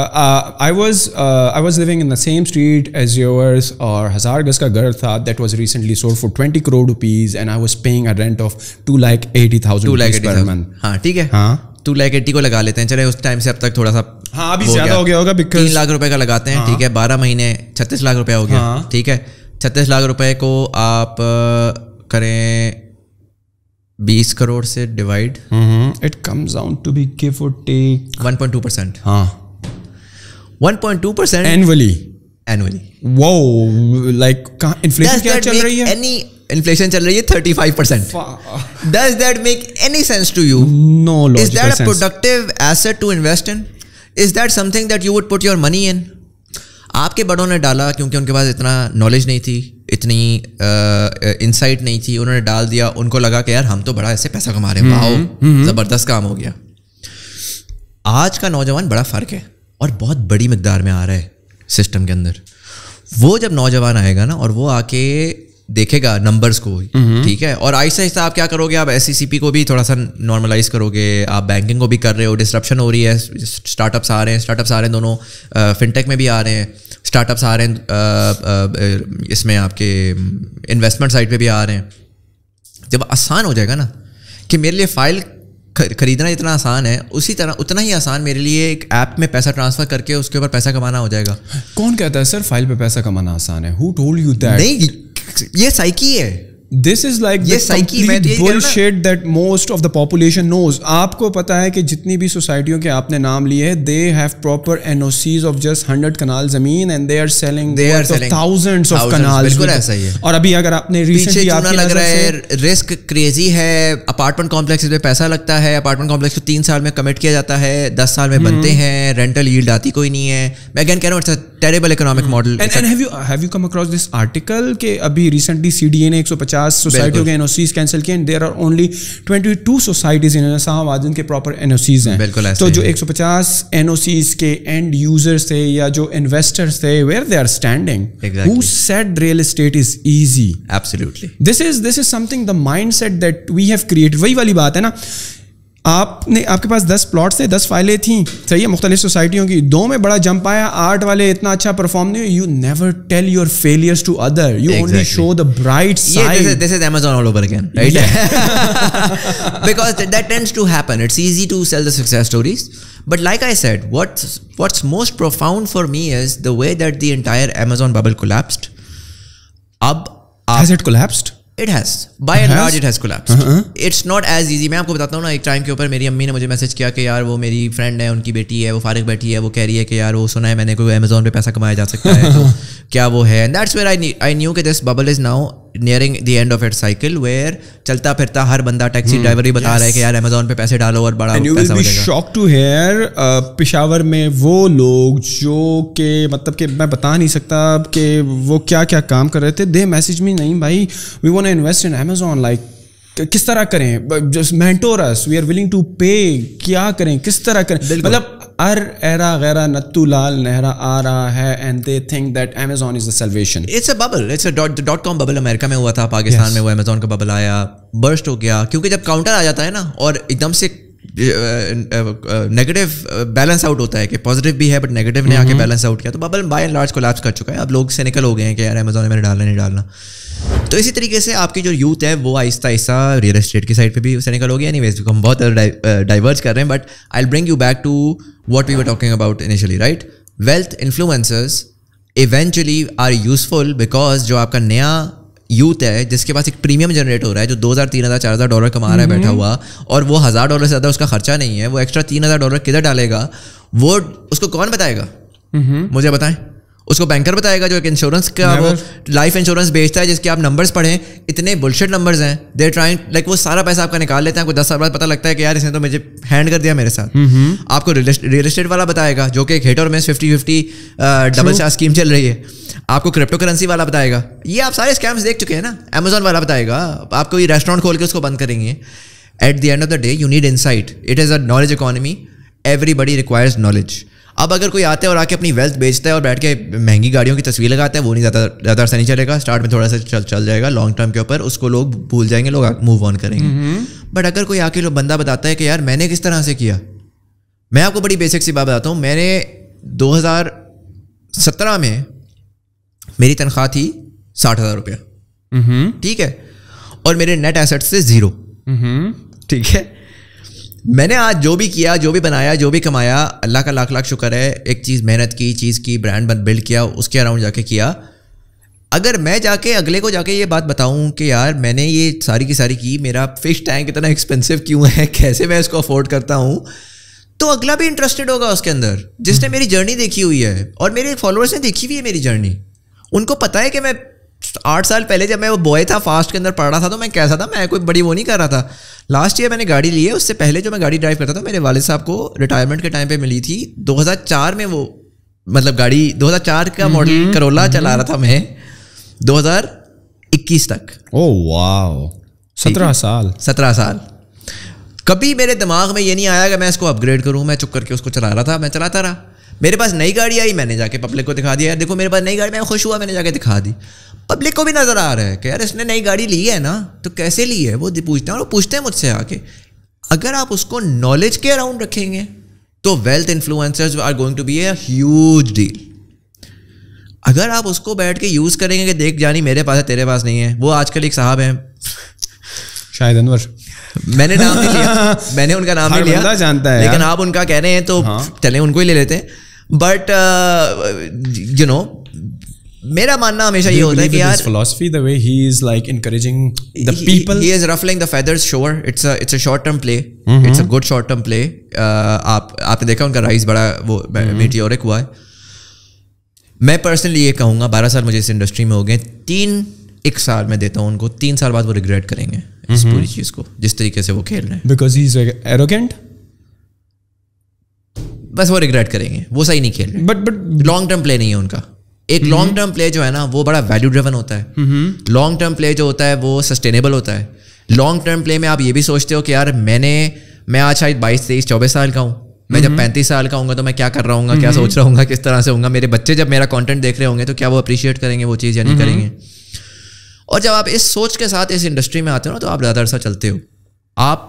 Uh, I was uh, I was living in the same street as yours or Hazar Gas ka ghar tha that was recently sold for twenty crore rupees and I was paying a rent of two lakh eighty thousand rupees per month. हाँ, ठीक है, हाँ, two lakh eighty को लगा लेते हैं, चले उस टाइम से अब तक थोड़ा सा, हाँ अभी ज़्यादा हो गया होगा, because तीन लाख रुपए का लगाते हैं, ठीक है, बारह महीने छत्तीस लाख रुपया हो गया, ठीक है. छत्तीस लाख रुपए को आप करें बीस करोड़ से divide, it comes down to be give or take one point two percent. हाँ, one point two percent annually annually. Wow, like inflation क्या चल रही है? Any inflation चल रही है thirty-five percent. Does that make any sense to you? No logical sense. Is that a productive asset to invest in? Is that something that you would put your money in? आपके बड़ों ने डाला क्योंकि उनके पास इतना नॉलेज नहीं थी, इतनी इंसाइट uh, नहीं थी, उन्होंने डाल दिया, उनको लगा कि यार हम तो बड़ा ऐसे पैसा कमा रहे हैं, वाओ जबरदस्त काम हो गया. आज का नौजवान बड़ा फर्क है और बहुत बड़ी मकदार में आ रहा है सिस्टम के अंदर. वो जब नौजवान आएगा ना और वो आके देखेगा नंबर्स को, ठीक है, और आहिस्ता आहिस्ता आप क्या करोगे, आप एससीसीपी को भी थोड़ा सा नॉर्मलाइज करोगे, आप बैंकिंग को भी कर रहे हो, डिस्ट्रप्शन हो रही है, स्टार्टअप्स आ रहे हैं, स्टार्टअप्स आ रहे हैं दोनों, फिनटेक में भी आ रहे हैं स्टार्टअप्स, आ रहे हैं आ, आ, इसमें आपके इन्वेस्टमेंट साइड पर भी आ रहे हैं. जब आसान हो जाएगा ना कि मेरे लिए फाइल खरीदना इतना आसान है, उसी तरह उतना ही आसान मेरे लिए एक ऐप में पैसा ट्रांसफर करके उसके ऊपर पैसा कमाना हो जाएगा. कौन कहता है सर फाइल पे पैसा कमाना आसान है? Who told you that? नहीं, ये साइकी है. This is like the complete bullshit that most of the population knows. आपको पता है कि जितनी भी सोसाइटियों के आपने नाम लिए हैं, they have proper N O Cs of just hundred कनाल जमीन and they are selling thousands of कनाल. बिल्कुल ऐसा ही है. और अभी अगर आपने recently आपको लग रहा है रिस्क क्रेजी है, अपार्टमेंट कॉम्प्लेक्स में पैसा लगता है, अपार्टमेंट कॉम्प्लेक्स को तीन साल में कमिट किया जाता है, दस साल में बनते हैं, रेंटल यील्ड आती कोई नहीं है. मैं अगेन कह रहा हूँ it's a terrible economic model. And have you have you come across this article के अभी recently C D A ने एक सौ पचास सोसाइटियों के एनओसीज कैंसिल किए. देयर आर ओनली बाईस सोसाइटीज इन इस्लामाबाद जिनके प्रॉपर एनओसीज हैं. तो जो एक सौ पचास एनओसीज के एंड यूजर्स थे या जो इन्वेस्टर्स थे, where they are standing, who said real estate is easy? Absolutely. This is this is something the mindset that we have created. वही वाली बात है ना, आपने आपके पास दस प्लॉट्स थे, दस फाइलें थीं, सही है, मुख्तलिफ सोसाइटियों की, दो में बड़ा जंप आया, आठ वाले इतना अच्छा परफॉर्म नहीं. You never tell your failures to other, you only show the bright side. This is Amazon all over again, right? Because that tends to happen. It's easy to sell the success stories, but like I said, what's what's most profound for me is the way that the entire Amazon bubble collapsed. अब has it collapsed? It has by and large it has collapsed. It's not as easy. मैं आपको बताता हूँ ना, एक time के ऊपर मेरी अम्मी ने मुझे मैसेज किया कि यार वो मेरी फ्रेंड है, उनकी बेटी है, वो फारिग बैठी है, वो कह रही है कि यार वो सुना है मैंने कोई अमेजोन पे पैसा कमाया जा सकता है तो क्या वो है। And that's where I I knew कि this bubble is now nearing the end of its cycle where चलता फिरता हर बंदा टैक्सी ड्राइवर ही बता रहा है कि यार अमेजोन पे पैसे डालो और बड़ा पैसा हो जाएगा। And you will be shocked to hear Peshawar में वो लोग जो के मतलब कि मैं बता नहीं सकता कि वो क्या क्या काम कर रहे थे। दे मैसेज मी नहीं भाई we want to invest in Amazon, like किस तरह करें, just mentor us, we are willing to pay, क्या करें, किस तरह करें। मतलब हर एरा गैरा नत्तू लाल नेहरा आ रहा है and they think that Amazon is the salvation. It's a bubble, it's a dot dot com bubble. America में हुआ था, पाकिस्तान yes. में वो अमेजोन का बबल आया, बर्स्ट हो गया, क्योंकि जब काउंटर आ जाता है ना और एकदम से नेगेटिव बैलेंस आउट होता है कि पॉजिटिव भी है बट नेगेटिव ने आके बैलेंस आउट किया, तो bubble by and large collapse कर चुका है। अब लोग से निकल हो गए हैं कि यार अमेजोन में डालना नहीं डालना। तो इसी तरीके से आपकी जो यूथ है वो आहिस्ता आहिस्ता रियल एस्टेट की साइड पे भी उससे निकल हो गया। एनीवेज हम बहुत डाइवर्ज कर रहे हैं but I will bring you back to what we were talking about initially, right. Wealth influencers eventually are useful because जो आपका नया यूथ है जिसके पास एक प्रीमियम जनरेट हो रहा है, जो दो हज़ार तीन हज़ार चार हज़ार डॉलर कमा रहा है बैठा हुआ और वो हज़ार डॉलर से ज़्यादा उसका खर्चा नहीं है, वो एक्स्ट्रा तीन हज़ार डॉलर किधर डालेगा वो उसको कौन बताएगा? मुझे बताएं। उसको बैंकर बताएगा जो एक इंश्योरेंस का वो लाइफ इंश्योरेंस बेचता है जिसके आप नंबर्स पढ़ें, इतने बुलशिट नंबर्स हैं। दे ट्राइंग लाइक वो सारा पैसा आपका निकाल लेते हैं, आपको दस साल बाद पता लगता है कि यार इसने तो मुझे हैंड कर दिया मेरे साथ। आपको रियल एस्टेट वाला बताएगा जो कि एक हेट और मिस फिफ्टी फिफ्टी डबल चार स्कीम चल रही है। आपको क्रिप्टो करेंसी वाला बताएगा, ये आप सारे स्कैम्स देख चुके हैं ना। अमेजोन वाला बताएगा, आपको ये रेस्टोरेंट खोल के उसको बंद करेंगे। At the end of the day you need insight, it is a knowledge economy, everybody requires knowledge. अब अगर कोई आता है और आके अपनी वेल्थ बेचता है और बैठ के महंगी गाड़ियों की तस्वीर लगाता है, वो नहीं ज़्यादा ज़्यादा से नहीं चलेगा। स्टार्ट में थोड़ा सा चल चल जाएगा, लॉन्ग टर्म के ऊपर उसको लोग भूल जाएंगे, लोग मूव ऑन करेंगे। बट अगर कोई आके लोग बंदा बताता है कि यार मैंने किस तरह से किया, मैं आपको बड़ी बेसिक सी बात बताता हूँ। मैंने दो हज़ार सत्रह में मेरी तनख्वाह थी साठ हज़ार रुपया, ठीक है, और मेरे नेट एसेट्स से ज़ीरो, ठीक है। मैंने आज जो भी किया, जो भी बनाया, जो भी कमाया, अल्लाह का लाख लाख शुक्र है। एक चीज़ मेहनत की, चीज़ की, ब्रांड बिल्ड किया, उसके अराउंड जाके किया। अगर मैं जाके अगले को जाके ये बात बताऊं कि यार मैंने ये सारी की सारी की, मेरा फिश टैंक इतना एक्सपेंसिव क्यों है, कैसे मैं इसको अफोर्ड करता हूँ, तो अगला भी इंटरेस्टेड होगा उसके अंदर, जिसने मेरी जर्नी देखी हुई है। और मेरे फॉलोअर्स ने देखी हुई है मेरी जर्नी, उनको पता है कि मैं आठ साल पहले जब मैं वो बॉय था फास्ट के अंदर पढ़ रहा था तो मैं कैसा था। मैं कोई बड़ी वो नहीं कर रहा था। लास्ट ईयर मैंने गाड़ी ली है, उससे पहले जो मैं गाड़ी ड्राइव करता था मेरे वालिद साहब को रिटायरमेंट के टाइम पे मिली थी। दो हज़ार चार में वो मतलब गाड़ी दो हज़ार चार का मॉडल करोला चला रहा था मैं दो हज़ार इक्कीस तक। ओह वाओ, सत्रह साल सत्रह साल। कभी मेरे दिमाग में ये नहीं आया कि मैं इसको अपग्रेड करूँ। मैं चुप करके उसको चला रहा था, मैं चलाता रहा। मेरे पास नई गाड़ी आई, मैंने जाके पब्लिक को दिखा दिया, यार देखो मेरे पास नई गाड़ी, मैं खुश हुआ, मैंने जाके दिखा दी। पब्लिक को भी नज़र आ रहा है कि यार इसने नई गाड़ी ली है ना, तो कैसे ली है वो पूछते हैं। और पूछते हैं मुझसे आके। अगर आप उसको नॉलेज के अराउंड रखेंगे तो wealth influencers are going to be a huge deal. अगर आप उसको बैठ के यूज़ करेंगे कि देख जानी मेरे पास है तेरे पास नहीं है, वो आजकल एक साहब हैं शायद अनवर, मैंने नाम नहीं लिया, मैंने उनका नाम नहीं लिया, जानता है लेकिन आप उनका कह रहे हैं तो हाँ। चलें उनको ही ले लेते हैं। बट यू नो मेरा मानना हमेशा ये होता है कि यार philosophy the way he is like encouraging the people, he is ruffling the feathers, sure it's a it's a short term play, it's a good short term play। आप आपने देखा उनका राइज बड़ा वो मेटियोरिक हुआ है। मैं पर्सनली ये कहूँगा बारह साल मुझे इस इंडस्ट्री में हो गए, तीन एक साल में देता हूँ उनको, तीन साल बाद वो रिग्रेट करेंगे इस पूरी चीज को जिस तरीके से वो खेल रहे हैं, बिकॉज ही इज एरोगेंट। बस वो रिग्रेट करेंगे, वो सही नहीं खेल रहे। But but long term play नहीं है उनका। एक लॉन्ग टर्म प्ले जो है ना वो बड़ा वैल्यू ड्रिवन होता है। लॉन्ग टर्म प्ले जो होता है वो सस्टेनेबल होता है। लॉन्ग टर्म प्ले में आप ये भी सोचते हो कि यार मैंने मैं आज शायद बाईस तेईस चौबीस साल का हूँ, मैं जब पैंतीस साल का हूँगा तो मैं क्या कर रहा हूँ, क्या सोच रहा हूँ, किस तरह से हूँ, मेरे बच्चे जब मेरा कॉन्टेंट देख रहे होंगे तो क्या वो अप्रिशिएट करेंगे वो चीज़ या नहीं करेंगे। और जब आप इस सोच के साथ इस इंडस्ट्री में आते हो ना तो आप ज़्यादा अर्सा चलते हो। आप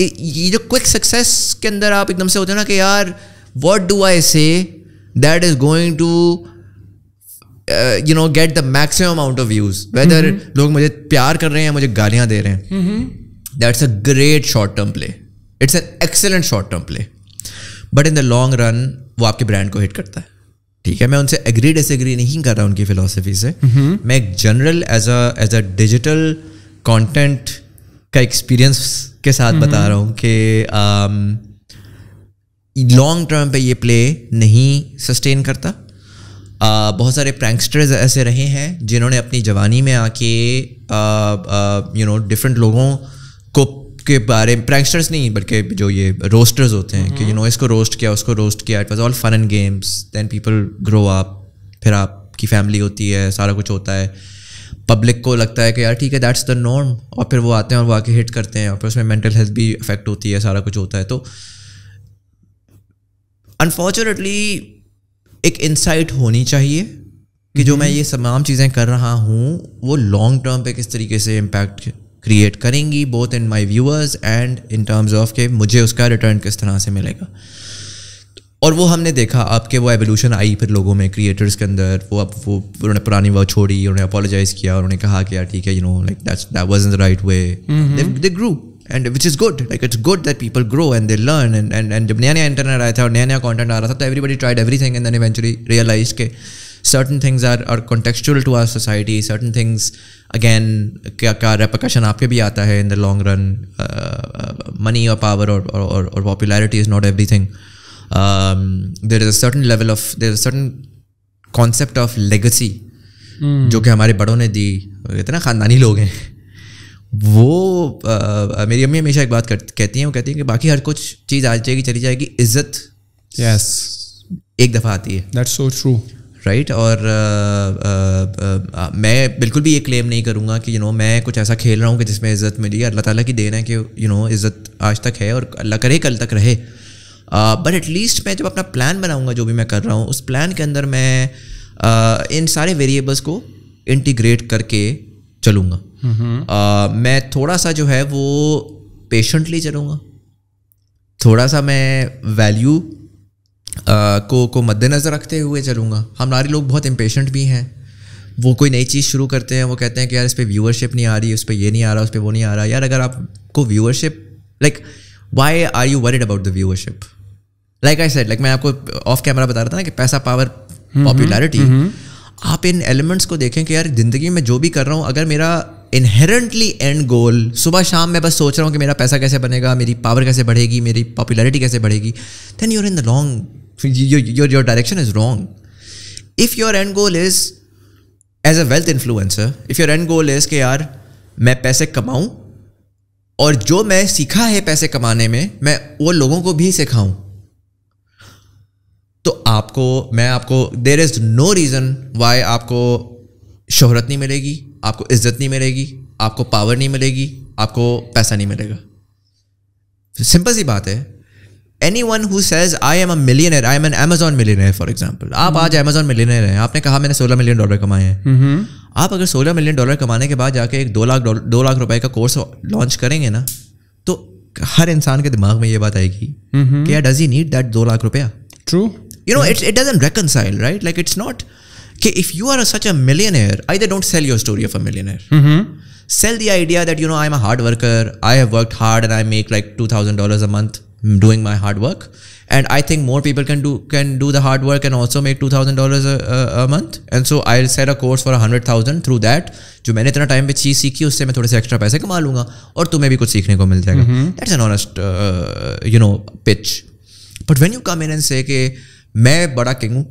ये जो क्विक सक्सेस के अंदर आप एकदम से होते हो ना कि यार what do I say that is going to you know get the maximum amount of views, whether लोग मुझे प्यार कर रहे हैं, मुझे गालियां दे रहे हैं, that's a great short term play, it's an excellent short term play. But in the long run वो आपके ब्रांड को हिट करता है। ठीक है, मैं उनसे एग्री डिसएग्री नहीं कर रहा उनकी फिलॉसफी से, मैं एक general as a as a digital content का एक्सपीरियंस के साथ बता रहा हूँ कि लॉन्ग टर्म पे ये प्ले नहीं सस्टेन करता। आ, बहुत सारे प्रैंकस्टर्स ऐसे रहे हैं जिन्होंने अपनी जवानी में आके यू नो डिफरेंट लोगों को के बारे में, प्रैंकस्टर्स नहीं बल्कि जो ये रोस्टर्स होते हैं कि यू नो इसको रोस्ट किया उसको रोस्ट किया, it was all fun and games, then people grow up, फिर आपकी फैमिली होती है, सारा कुछ होता है, पब्लिक को लगता है कि यार ठीक है दैट्स द नॉर्म, और फिर वो आते हैं और वो आके हिट करते हैं, और फिर उसमें मेंटल हेल्थ भी अफेक्ट होती है, सारा कुछ होता है। तो अनफॉर्चुनेटली एक इंसाइट होनी चाहिए कि जो मैं ये तमाम चीज़ें कर रहा हूँ वो लॉन्ग टर्म पे किस तरीके से इम्पैक्ट क्रिएट करेंगी, both in my viewers and in terms of के मुझे उसका रिटर्न किस तरह से मिलेगा। और वो हमने देखा, आपके वो एवोल्यूशन आई फिर लोगों में, क्रिएटर्स के अंदर वो अब वो उन्होंने पुरानी वो छोड़ी, उन्होंने अपोलोजाइज़ किया, उन्होंने कहा कि यार ठीक है you know like that's that wasn't the right way, they grew and which is good, like it's good that people grow and they learn and and and जब नया नया इंटरनेट आया था और नया नया कंटेंट आ रहा था तो everybody tried everything and then eventually realize के certain things are are contextual to our society, certain things again क्या क्या रेपरकशन आपके भी आता है in the long run. Money और पावर और popularity is not everything, there is a certain level of, there is a certain concept of legacy जो कि हमारे बड़ों ने दी, कहते ना ख़ानदानी लोग हैं वो। आ, मेरी अम्मी हमेशा एक बात कर, कहती हैं, वो कहती हैं कि बाकी हर कुछ चीज़ आ जाएगी चली जाएगी, इज्जत yes. एक दफ़ा आती है। That's so true. Right right? और आ, आ, आ, मैं बिल्कुल भी ये क्लेम नहीं करूँगा कि यू you नो know, मैं कुछ ऐसा खेल रहा हूँ कि जिसमें इज़्ज़त मिली है, अल्लाह ताला की देन है कि यू you नो know, इज़्ज़त आज तक है और अल्लाह करे कल तक रहे। बट एटलीस्ट मैं जब अपना प्लान बनाऊँगा जो भी मैं कर रहा हूँ उस प्लान के अंदर मैं आ, इन सारे वेरिएबल्स को इंटीग्रेट करके चलूँगा। Uh, मैं थोड़ा सा जो है वो पेशेंटली चलूँगा, थोड़ा सा मैं वैल्यू uh, को को मद्देनज़र रखते हुए चलूँगा। हमारे लोग बहुत इम्पेशेंट भी हैं, वो कोई नई चीज़ शुरू करते हैं, वो कहते हैं कि यार इस पर व्यूअरशिप नहीं आ रही, उस पर ये नहीं आ रहा, उस पर वो नहीं आ रहा। यार अगर आपको viewership, like why are you worried about the viewership, like I said, like मैं आपको ऑफ कैमरा बता रहा था ना कि पैसा, पावर, पॉपुलैरिटी। आप इन एलिमेंट्स को देखें कि यार ज़िंदगी में जो भी कर रहा हूँ, अगर मेरा इनहेरेंटली एंड गोल, सुबह शाम मैं बस सोच रहा हूँ कि मेरा पैसा कैसे बनेगा, मेरी पावर कैसे बढ़ेगी, मेरी पॉपुलैरिटी कैसे बढ़ेगी, then your in the long, your your direction is wrong. If your end goal is as a wealth influencer, if your end goal is कि यार मैं पैसे कमाऊँ और जो मैं सीखा है पैसे कमाने में मैं वो लोगों को भी सिखाऊँ, तो आपको, मैं आपको, there is no reason why आपको शोहरत नहीं मिलेगी, आपको इज्जत नहीं मिलेगी, आपको पावर नहीं मिलेगी, आपको पैसा नहीं मिलेगा। सिंपल सी बात है। Anyone who says I am a millionaire, I am an Amazon millionaire for example, आप आज अमेजॉन मिलियनर हैं, आपने कहा मैंने सोलह मिलियन डॉलर कमाए हैं, आप अगर सोलह मिलियन डॉलर कमाने के बाद जाके एक दो लाख दो लाख रुपए का कोर्स लॉन्च करेंगे ना, तो हर इंसान के दिमाग में ये बात आएगी कि यार डज ही नीड दैट दो लाख रुपया। True, you know it's it doesn't reconcile, right, like it's not कि if you are such a millionaire, either don't sell your story of a millionaire, sell the idea that you know I am a hard worker, I have worked hard and I make like two thousand dollars a month doing my hard work, and I think more people can do can do the hard work and also make two thousand dollars a month, and so I will sell a course for hundred thousand, through that जो मैंने इतना time पर चीज़ सीखी उससे मैं थोड़े से extra पैसे कमा लूँगा और तुम्हें भी कुछ सीखने को मिल जाएगा। That's an honest you know pitch. But when you come in and say कि मैं बड़ा किंग हूँ,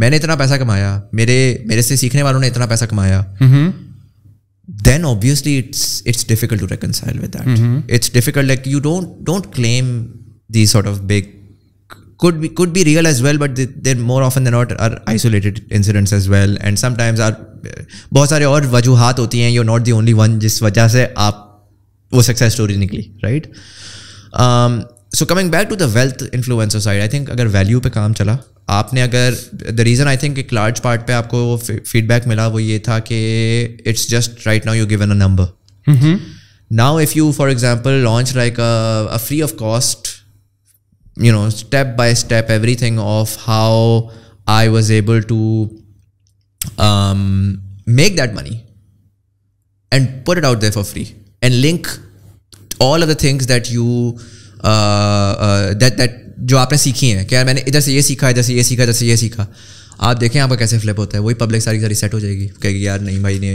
मैंने इतना पैसा कमाया, मेरे मेरे से सीखने वालों ने इतना पैसा कमाया, then obviously it's it's difficult to reconcile with that. Mm-hmm. It's difficult, like you don't don't claim these sort of big, could be could be real as well, but they, they're more often than not are isolated incidents as well, and sometimes are बहुत सारे और वजूहात होती हैं, you're not the only one जिस वजह से आप वो success story निकली, right? Um, so coming back to the wealth influencer side, I think अगर value पे काम चला आपने, अगर द रीज़न आई थिंक एक लार्ज पार्ट पे आपको वो फीडबैक मिला वो ये था कि it's just right now you given a number, now if you for example launch like a free of cost you know step by step everything of how I was able to make that money and put it out there for free and link all of the things that you that that जो आपने सीखी हैं, क्या मैंने इधर से ये सीखा, इधर से ये सीखा, इधर से ये सीखा, आप देखें आपका कैसे फ्लिप होता है, वही पब्लिक सारी सारी सेट हो जाएगी, कहेगी यार नहीं भाई ने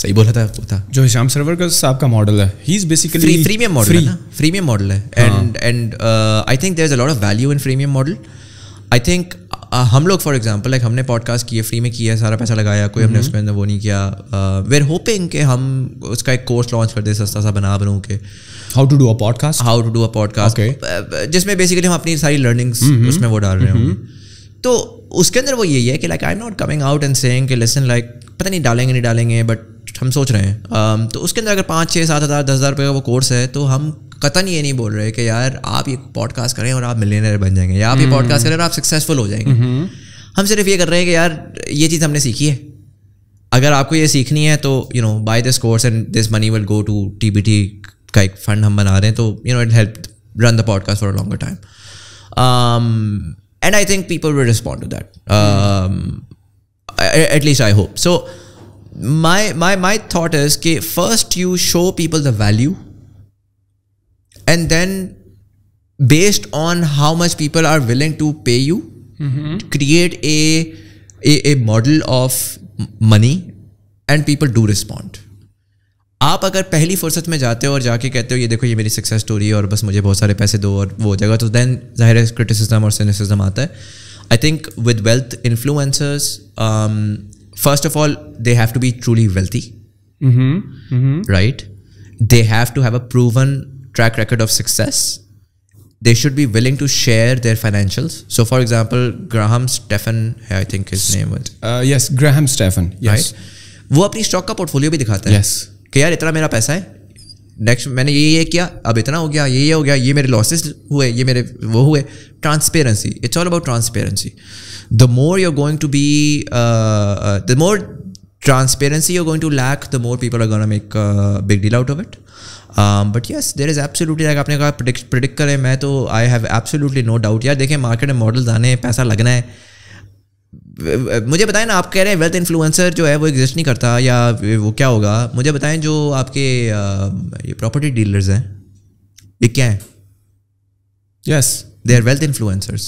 सही बोला था वो था। जो हिशाम सरवर का साहब का मॉडल है, he is basically freemium model है ना, फ्रीमियम मॉडल है। And and I think there is a lot of value in freemium model. I think हम लोग फॉर एग्जांपल लाइक हमने पॉडकास्ट किए, फ्री में किया, सारा पैसा लगाया, कोई हमने उसके अंदर वो नहीं किया। वी आर होपिंग कि हम उसका एक कोर्स लॉन्च कर दे सस्ता सा बना बनू के how to do a podcast, how to do a podcast जिसमें बेसिकली हम अपनी सारी लर्निंग्स उसमें वो डाल रहे होंगे। तो उसके अंदर वो यही है कि like I am not coming out and saying कि लेसन लाइक पता नहीं डालेंगे नहीं डालेंगे बट हम सोच रहे हैं। um, तो उसके अंदर अगर पाँच छः सात हज़ार दस हज़ार रुपये का वो कोर्स है तो हम कतई ये नहीं बोल रहे कि यार आप ये पॉडकास्ट करें और आप मिलियनर बन जाएंगे या आप ये पॉडकास्ट करें और आप सक्सेसफुल हो जाएंगे। हम सिर्फ ये कर रहे हैं कि यार ये चीज़ हमने सीखी है, अगर आपको ये सीखनी है तो you know by this course and this money will go to TBT का एक फंड हम बना रहे हैं, तो you know it help run the podcast for a longer time. And I think people will respond to that. Um, at least I hope. So my my my thought is that first you show people the value, and then based on how much people are willing to pay you, mm-hmm. create a, a a model of money, and people do respond. आप अगर पहली फुर्सत में जाते हो और जाके कहते हो ये देखो ये मेरी सक्सेस स्टोरी है और बस मुझे बहुत सारे पैसे दो और वो हो जाएगा, तो देन जाहिर है क्रिटिसिज्म और सिनिसिज्म आता है। I think with wealth influencers first of all they have to be truly wealthy, right? They have to have a proven track record of success, they should be willing to share their financials. So for example Graham Stephan है, I think his name was, yes Graham Stephan, right? वो अपनी stock का portfolio भी दिखाता है, yes. कि यार इतना मेरा पैसा है, नेक्स्ट मैंने ये ये किया, अब इतना हो गया, ये ये हो गया, ये मेरे लॉसेस हुए, ये मेरे वो हुए। Transparency, it's all about transparency. The more you are going to be, the more transparency you are going to lack, the more people are gonna make big deal out of it. But yes there is absolutely, like आपने कहा predict predict करें, मैं तो I have absolutely no doubt. यार देखें market में models आने, पैसा लगना है। मुझे बताएं ना, आप कह रहे हैं वेल्थ इन्फ्लुएंसर जो है वो एग्जिस्ट नहीं करता या वो क्या होगा, मुझे बताएं जो आपके ये प्रॉपर्टी डीलर्स हैं ये क्या हैं? Yes they are wealth influencers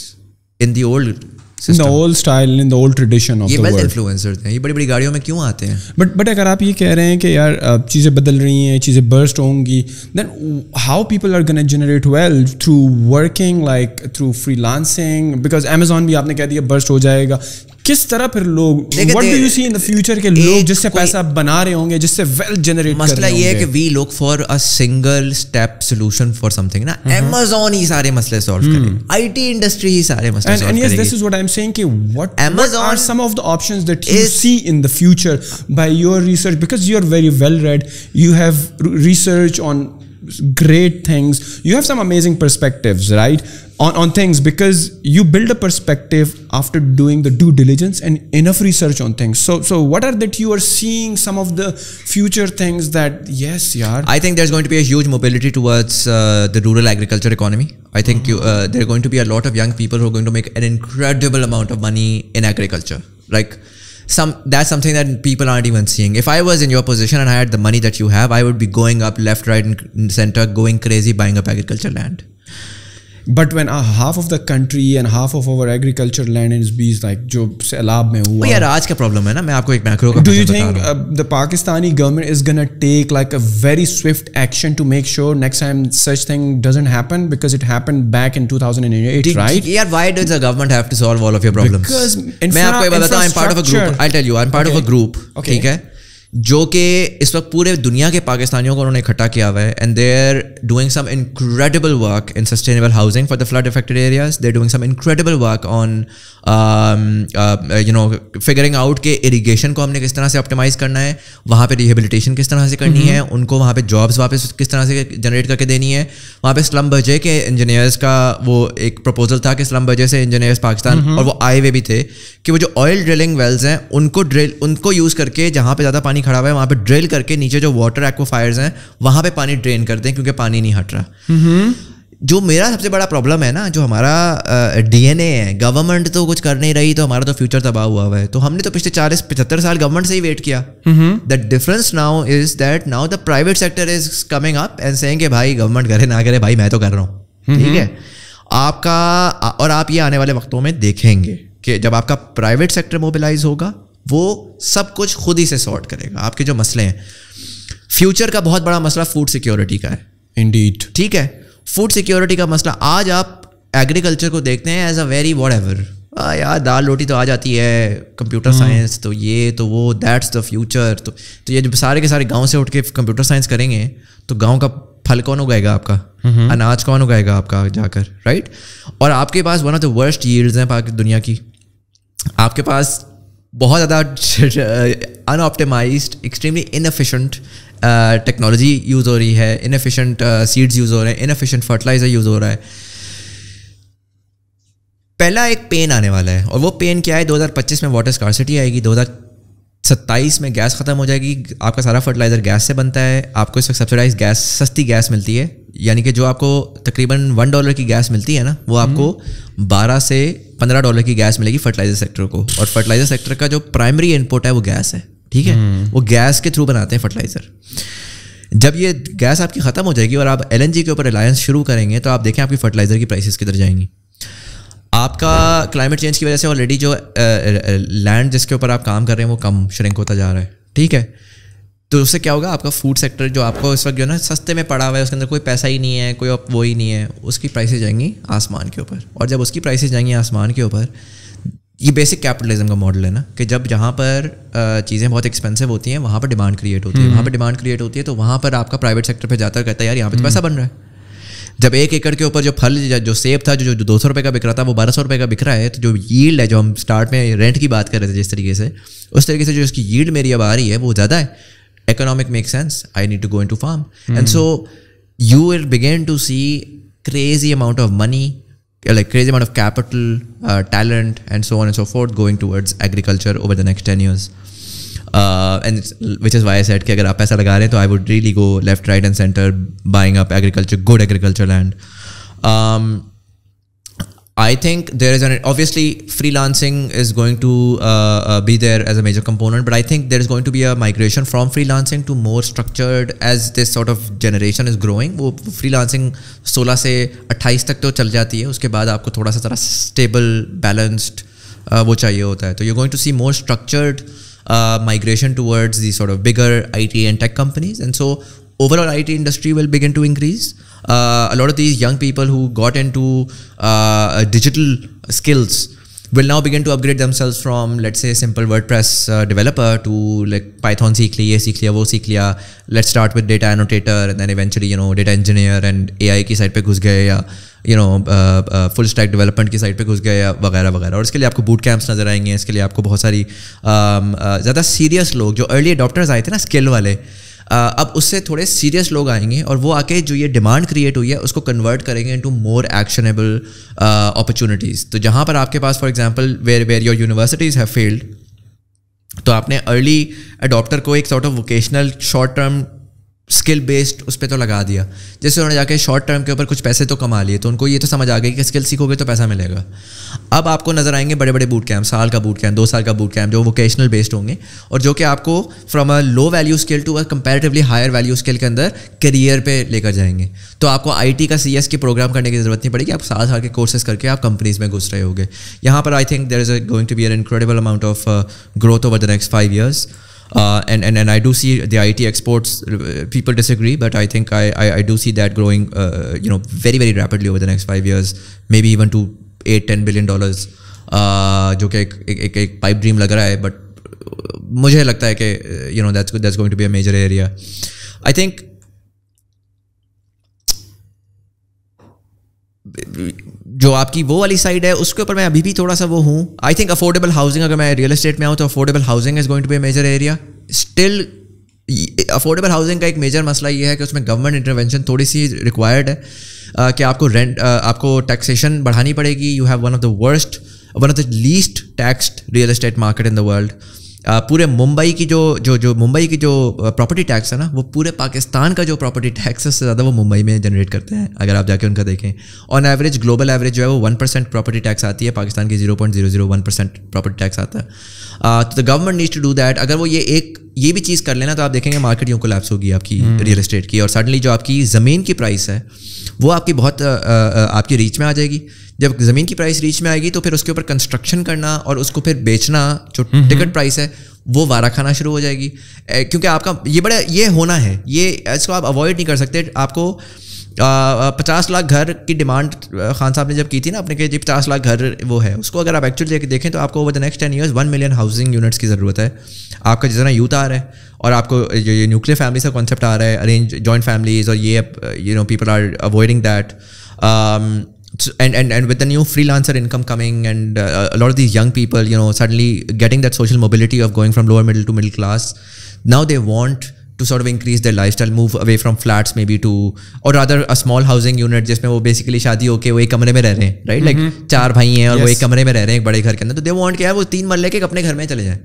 in the old system, in the old style, in the old tradition of the world. ये वेल्थ इन्फ्लुएंसर्स हैं, ये बड़ी बड़ी गाड़ियों में क्यों आते हैं? बट बट अगर आप ये कह रहे हैं कि यार चीज़ें बदल रही हैं, चीज़ें बर्स्ट होंगी, then how people are gonna generate wealth through working like through freelancing, because Amazon भी आपने कह दिया बर्स्ट हो जाएगा। किस तरह फिर लोग, what do you see in the future के लोग जिससे पैसा बना रहे होंगे, जिससे वेल्थ जनरेट कर रहे होंगे? मसला ये है कि we look for a single step solution for something ना। Amazon ही सारे मसले सॉल्व करेगी, आईटी इंडस्ट्री ही सारे मसले सॉल्व करेगी। And yes this is what I am saying कि what Amazon are some of the options that you see in the future by your research, because you are very well read, you have research on great things, you have some amazing perspectives, right, on on things, because you build a perspective after doing the due diligence and enough research on things. So so what are that you are seeing some of the future things that yes yaar, I think there's going to be a huge mobility towards uh, the rural agriculture economy. I think mm-hmm. you uh, there are going to be a lot of young people who are going to make an incredible amount of money in agriculture, like some that's something that people aren't even seeing. If I was in your position and I had the money that you have, I would be going up left, right and center, going crazy buying up agriculture land. But when uh, half of the country and half of our agriculture land is bees like jo salab mein hua, yaar aaj ka problem hai na, main aapko ek macro ka bata raha hu. Do you think uh, the Pakistani government is going to take like a very swift action to make sure next time such thing doesn't happen, because it happened back in two thousand eight? Did, right yaar, why does the government have to solve all of your problems? Because main aapko ye batata hu, I'm part of a group, I'll tell you, I'm part okay. of a group, okay, theek hai, जो कि इस वक्त पूरे दुनिया के पाकिस्तानियों को उन्होंने इकट्ठा किया हुआ है, and they are doing some incredible work in sustainable housing for the flood affected areas. They are doing some incredible work on you know figuring out के इरीगेशन को हमने किस तरह से ऑप्टिमाइज करना है, वहाँ पे रिहेबिलिटेशन किस तरह से करनी है, उनको वहाँ पे जॉब्स वापस किस तरह से जनरेट करके देनी है। वहाँ पे स्लम बर्जे के इंजीनियर्स का वो एक प्रपोजल था कि स्लम बर्जे से इंजीनियर्स पाकिस्तान, और वो आए हुए भी थे कि वो जो ऑयल ड्रिलिंग वेल्स हैं उनको ड्रिल उनको यूज़ करके जहाँ पर ज़्यादा खड़ा हुआ है वहां पे ड्रिल करके नीचे जो वाटर एक्वाफायर्स हैं वहां पे पानी ड्रेन करते हैं, क्योंकि पानी नहीं हट रहा। mm-hmm. जो मेरा सबसे बड़ा प्रॉब्लम है ना, जो हमारा डीएनए uh, है, गवर्नमेंट तो कुछ कर नहीं रही, तो हमारा तो फ्यूचर तबाह हुआ हुआ है। तो हमने तो पिछले चालीस पचहत्तर साल गवर्नमेंट से ही वेट किया। The difference now is that now the private sector is coming up and saying कि भाई गवर्नमेंट करे ना करे, भाई मैं तो कर रहा हूँ। mm-hmm. ठीक है आपका, और आप ये आने वाले वक्तों में देखेंगे कि जब आपका प्राइवेट सेक्टर मोबिलाइज होगा वो सब कुछ खुद ही से सॉर्ट करेगा आपके जो मसले हैं। फ्यूचर का बहुत बड़ा मसला फूड सिक्योरिटी का है। इंडीड, ठीक है, फूड सिक्योरिटी का मसला। आज आप एग्रीकल्चर को देखते हैं as a very whatever, यार दाल रोटी तो आ जाती है, कंप्यूटर साइंस तो ये तो वो, दैट्स द फ्यूचर। तो तो ये जब सारे के सारे गांव से उठ के कंप्यूटर साइंस करेंगे तो गांव का फल कौन उगाएगा आपका, अनाज कौन उगाएगा आपका जाकर, राइट? और आपके पास one of the worst yields हैं पाक दुनिया की, आपके पास बहुत ज़्यादा unoptimized, extremely inefficient technology use हो रही है, इनएफिशिएंट सीड्स यूज़ हो रहे हैं, इनएफिशिएंट फर्टिलाइजर यूज़ हो रहा है। पहला एक पेन आने वाला है, और वो पेन क्या है, दो हज़ार पच्चीस में वाटर स्कार्सिटी आएगी, दो हज़ार सत्ताईस में गैस ख़त्म हो जाएगी, आपका सारा फर्टिलाइज़र गैस से बनता है, आपको इसका सब्सिडाइज गैस, सस्ती गैस मिलती है, यानी कि जो आपको तकरीबन वन डॉलर की गैस मिलती है ना, वो आपको बारह से पंद्रह डॉलर की गैस मिलेगी फर्टिलाइज़र सेक्टर को। और फर्टिलाइज़र सेक्टर का जो प्राइमरी इनपुट है वो गैस है, ठीक है, वो गैस के थ्रू बनाते हैं फर्टिलाइज़र। जब ये गैस आपकी ख़त्म हो जाएगी और आप एल एन जी के ऊपर रिलायंस शुरू करेंगे तो आप देखें आपकी फर्टिलाइज़र की प्राइसेस किधर जाएंगी। आपका क्लाइमेट चेंज की वजह से ऑलरेडी जो लैंड जिसके ऊपर आप काम कर रहे हैं वो कम श्रिंक होता जा रहा है, ठीक है, तो उससे क्या होगा, आपका फूड सेक्टर जो आपको इस वक्त जो है ना सस्ते में पड़ा हुआ है, उसके अंदर कोई पैसा ही नहीं है, कोई वो ही नहीं है, उसकी प्राइसेस जाएंगी आसमान के ऊपर। और जब उसकी प्राइसेस जाएंगी आसमान के ऊपर, ये बेसिक कैपिटलिज्म का मॉडल है ना, कि जब जहाँ पर चीज़ें बहुत एक्सपेंसिव होती हैं वहाँ पर डिमांड क्रिएट होती है, वहाँ पर डिमांड क्रिएट होती है तो वहाँ पर आपका प्राइवेट सेक्टर पर जाता कहता है यार यहाँ पर पैसा बन रहा है। जब एक एकड़ के ऊपर जो फल, जो सेब था जो दो सौ रुपये का बिक रहा था वो बारह सौ रुपये का बिक रहा है, तो जो यील्ड है, जो हम स्टार्ट में रेंट की बात कर रहे थे जिस तरीके से, उस तरीके से जो इसकी यील्ड मेरी अब आ रही है वो ज़्यादा है। Economic make sense, I need to go in to farm, and so you will begin to see crazy amount of money, like crazy amount of capital, talent and so on and so forth going towards agriculture over the next ten years. And which is why I said कि अगर आप पैसा लगा रहे हैं तो I would really go left right and centre buying up agriculture, good agriculture land. I think there is an obviously freelancing is going to be there as a major component, but I think there is going to be a migration from freelancing to more structured as this sort of generation is growing. वो freelancing सोलह से अट्ठाईस तक तो चल जाती है, उसके बाद आपको थोड़ा सा स्टेबल बैलेंस्ड uh, वो चाहिए होता है। तो you going to see more structured Uh, migration towards these sort of bigger I T and tech companies, and so overall I T industry will begin to increase. Uh, a lot of these young people who got into uh, digital skills will now begin to upgrade themselves from, let's say, simple WordPress uh, developer to like Python seekh liya, seekh liya, wo seekh liya. Let's start with data annotator, and then eventually, you know, data engineer and A I की side पे घुस गए, या you know uh, uh, full stack development की side पे घुस गए, या वगैरह वगैरह। और इसके लिए आपको boot camps नजर आएंगे, इसके लिए आपको बहुत सारी um, uh, ज़्यादा serious लोग जो early adopters आए थे ना skill वाले, Uh, अब उससे थोड़े सीरियस लोग आएंगे और वो आके जो ये डिमांड क्रिएट हुई है उसको कन्वर्ट करेंगे इनटू मोर एक्शनेबल अपॉर्चुनिटीज़। तो जहाँ पर आपके पास for example where where your universities have failed, तो आपने अर्ली एडॉप्टर को एक sort of vocational short term skill based उस पर तो लगा दिया, जैसे उन्होंने जाके शॉर्ट टर्म के ऊपर कुछ पैसे तो कमा लिए, तो उनको ये तो समझ आ गई कि स्किल सीखोगे तो पैसा मिलेगा। अब आपको नज़र आएंगे बड़े बड़े बूट कैम्प, साल का बूट कैम्प, दो साल का बूट कैम्प, जो वोकेशनल बेस्ड होंगे और जो कि आपको from a low value skill to a comparatively higher value skill के अंदर करियर पर लेकर जाएंगे। तो आपको आई टी का सी एस के प्रोग्राम करने की जरूरत नहीं पड़ेगी, आप सात साल के कोर्सेज करके आप कंपनीज में घुस रहे होगे। यहाँ पर I think there is going to be an incredible amount of growth over the next five years. Uh, and, and and I do see the I T exports. Uh, people disagree, but I think I I, I do see that growing, uh, you know, very very rapidly over the next five years, maybe even to eight ten billion dollars. Uh, जो कि एक एक एक pipe dream लग रहा है, but मुझे लगता है कि you know that's that's going to be a major area. I think जो आपकी वो वाली साइड है उसके ऊपर मैं अभी भी थोड़ा सा वो हूँ। आई थिंक अफोर्डेबल हाउसिंग, अगर मैं रियल एस्टेट में आऊँ तो affordable housing is going to be major area. Still affordable housing का एक मेजर मसला ये है कि उसमें गवर्नमेंट इंटरवेंशन थोड़ी सी रिक्वायर्ड है, uh, कि आपको रेंट uh, आपको टैक्सेशन बढ़ानी पड़ेगी। You have one of the worst, one of the least taxed real estate market in the world. पूरे मुंबई की जो जो जो मुंबई की जो प्रॉपर्टी टैक्स है ना, वो पूरे पाकिस्तान का जो प्रॉपर्टी टैक्स है उससे ज़्यादा वो मुंबई में जनरेट करते हैं। अगर आप जाके उनका देखें, ऑन एवरेज ग्लोबल एवरेज जो है वो वन परसेंट प्रॉपर्टी टैक्स आती है, पाकिस्तान की zero point zero zero one percent property tax आता है। तो the government needs to do that. अगर वो ये एक ये भी चीज़ कर लेना तो आप देखेंगे मार्केट यूँ कोलैप्स होगी आपकी रियल एस्टेट की, और सडनली जो आपकी ज़मीन की प्राइस है वो आपकी बहुत आ, आ, आपकी रीच में आ जाएगी। जब ज़मीन की प्राइस रीच में आएगी तो फिर उसके ऊपर कंस्ट्रक्शन करना और उसको फिर बेचना जो टिकट प्राइस है वो वारा खाना शुरू हो जाएगी, क्योंकि आपका ये बड़ा ये होना है, ये इसको आप अवॉइड नहीं कर सकते। आपको पचास लाख घर की डिमांड खान साहब ने जब की थी ना अपने के जी पचास लाख घर वो है, उसको अगर आप एक्चुअली देखें तो आपको over the next ten years one million housing units की ज़रूरत है। आपका जितना यूथ आ रहा है और आपको ये न्यूक्लियर फैमिली का कॉन्सेप्ट आ रहा है, अरेंज जॉइंट फैमिलीज़ और ये you know people are avoiding that and and and with the new freelancer income coming and uh, a lot of these young people you know suddenly getting that social mobility of going from lower middle to middle class, now they want to sort of increase their lifestyle, move away from flats maybe to or rather a small housing unit जिसमें वो basically शादी होके वो एक कमरे में रह रहे हैं, right? mm-hmm. Like चार भाई हैं और yes. वो एक कमरे में रह रहे हैं एक बड़े घर के अंदर, तो they want क्या है वो तीन मरले के अपने घर में चले जाएं।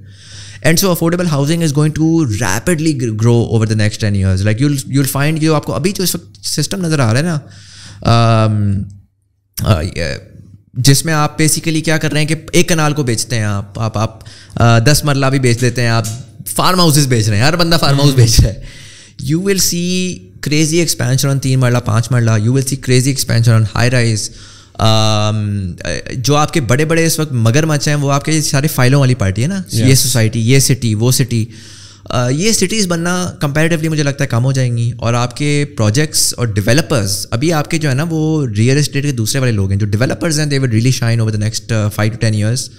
And so affordable housing is going to rapidly grow over the next ten years. Like you'll you'll find कि आपको अभी जो इस वक्त system नजर आ रहा है ना um, Uh, yeah. जिसमें आप बेसिकली क्या कर रहे हैं कि एक कनाल को बेचते हैं आप आप आप आ, दस मरला भी बेच देते हैं, आप फार्म हाउसेस बेच रहे हैं, हर बंदा फार्म हाउस बेच रहा है। You will see crazy expansion on तीन मरला पाँच मरला, you will see crazy expansion on high rise. जो आपके बड़े बड़े इस वक्त मगरमच्छ हैं वो आपके सारे फाइलों वाली पार्टी है ना, yeah. ये सोसाइटी, ये सिटी, वो सिटी, Uh, ये सिटीज़ बनना कंपैरेटिवली मुझे लगता है कम हो जाएंगी और आपके प्रोजेक्ट्स और डेवलपर्स, अभी आपके जो है ना वो रियल एस्टेट के दूसरे वाले लोग हैं जो डेवलपर्स हैं, they will really shine over the next five to ten years,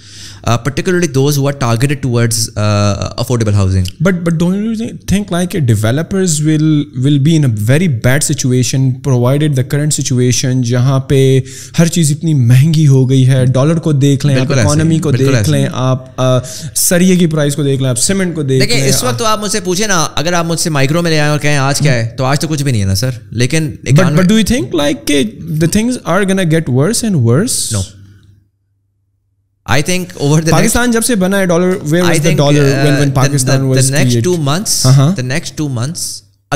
particularly those who are targeted towards affordable housing. But but don't you think like developers will will be in a very bad situation provided the current situation जहाँ पे हर चीज़ इतनी महंगी हो गई है। Dollar को देख लें, इकोनॉमी को देख लें, आप सरिये की प्राइस को देख लें, आप सीमेंट को देख लें। तो आप मुझसे पूछे ना, अगर आप मुझसे माइक्रो में ले आए और कहें आज क्या है, तो आज तो कुछ भी नहीं है ना सर। लेकिन but do you think like के the things are gonna get worse and worse? No, I think over the Pakistan जब से बना है dollar, where was the dollar when when Pakistan was the next two months the next two months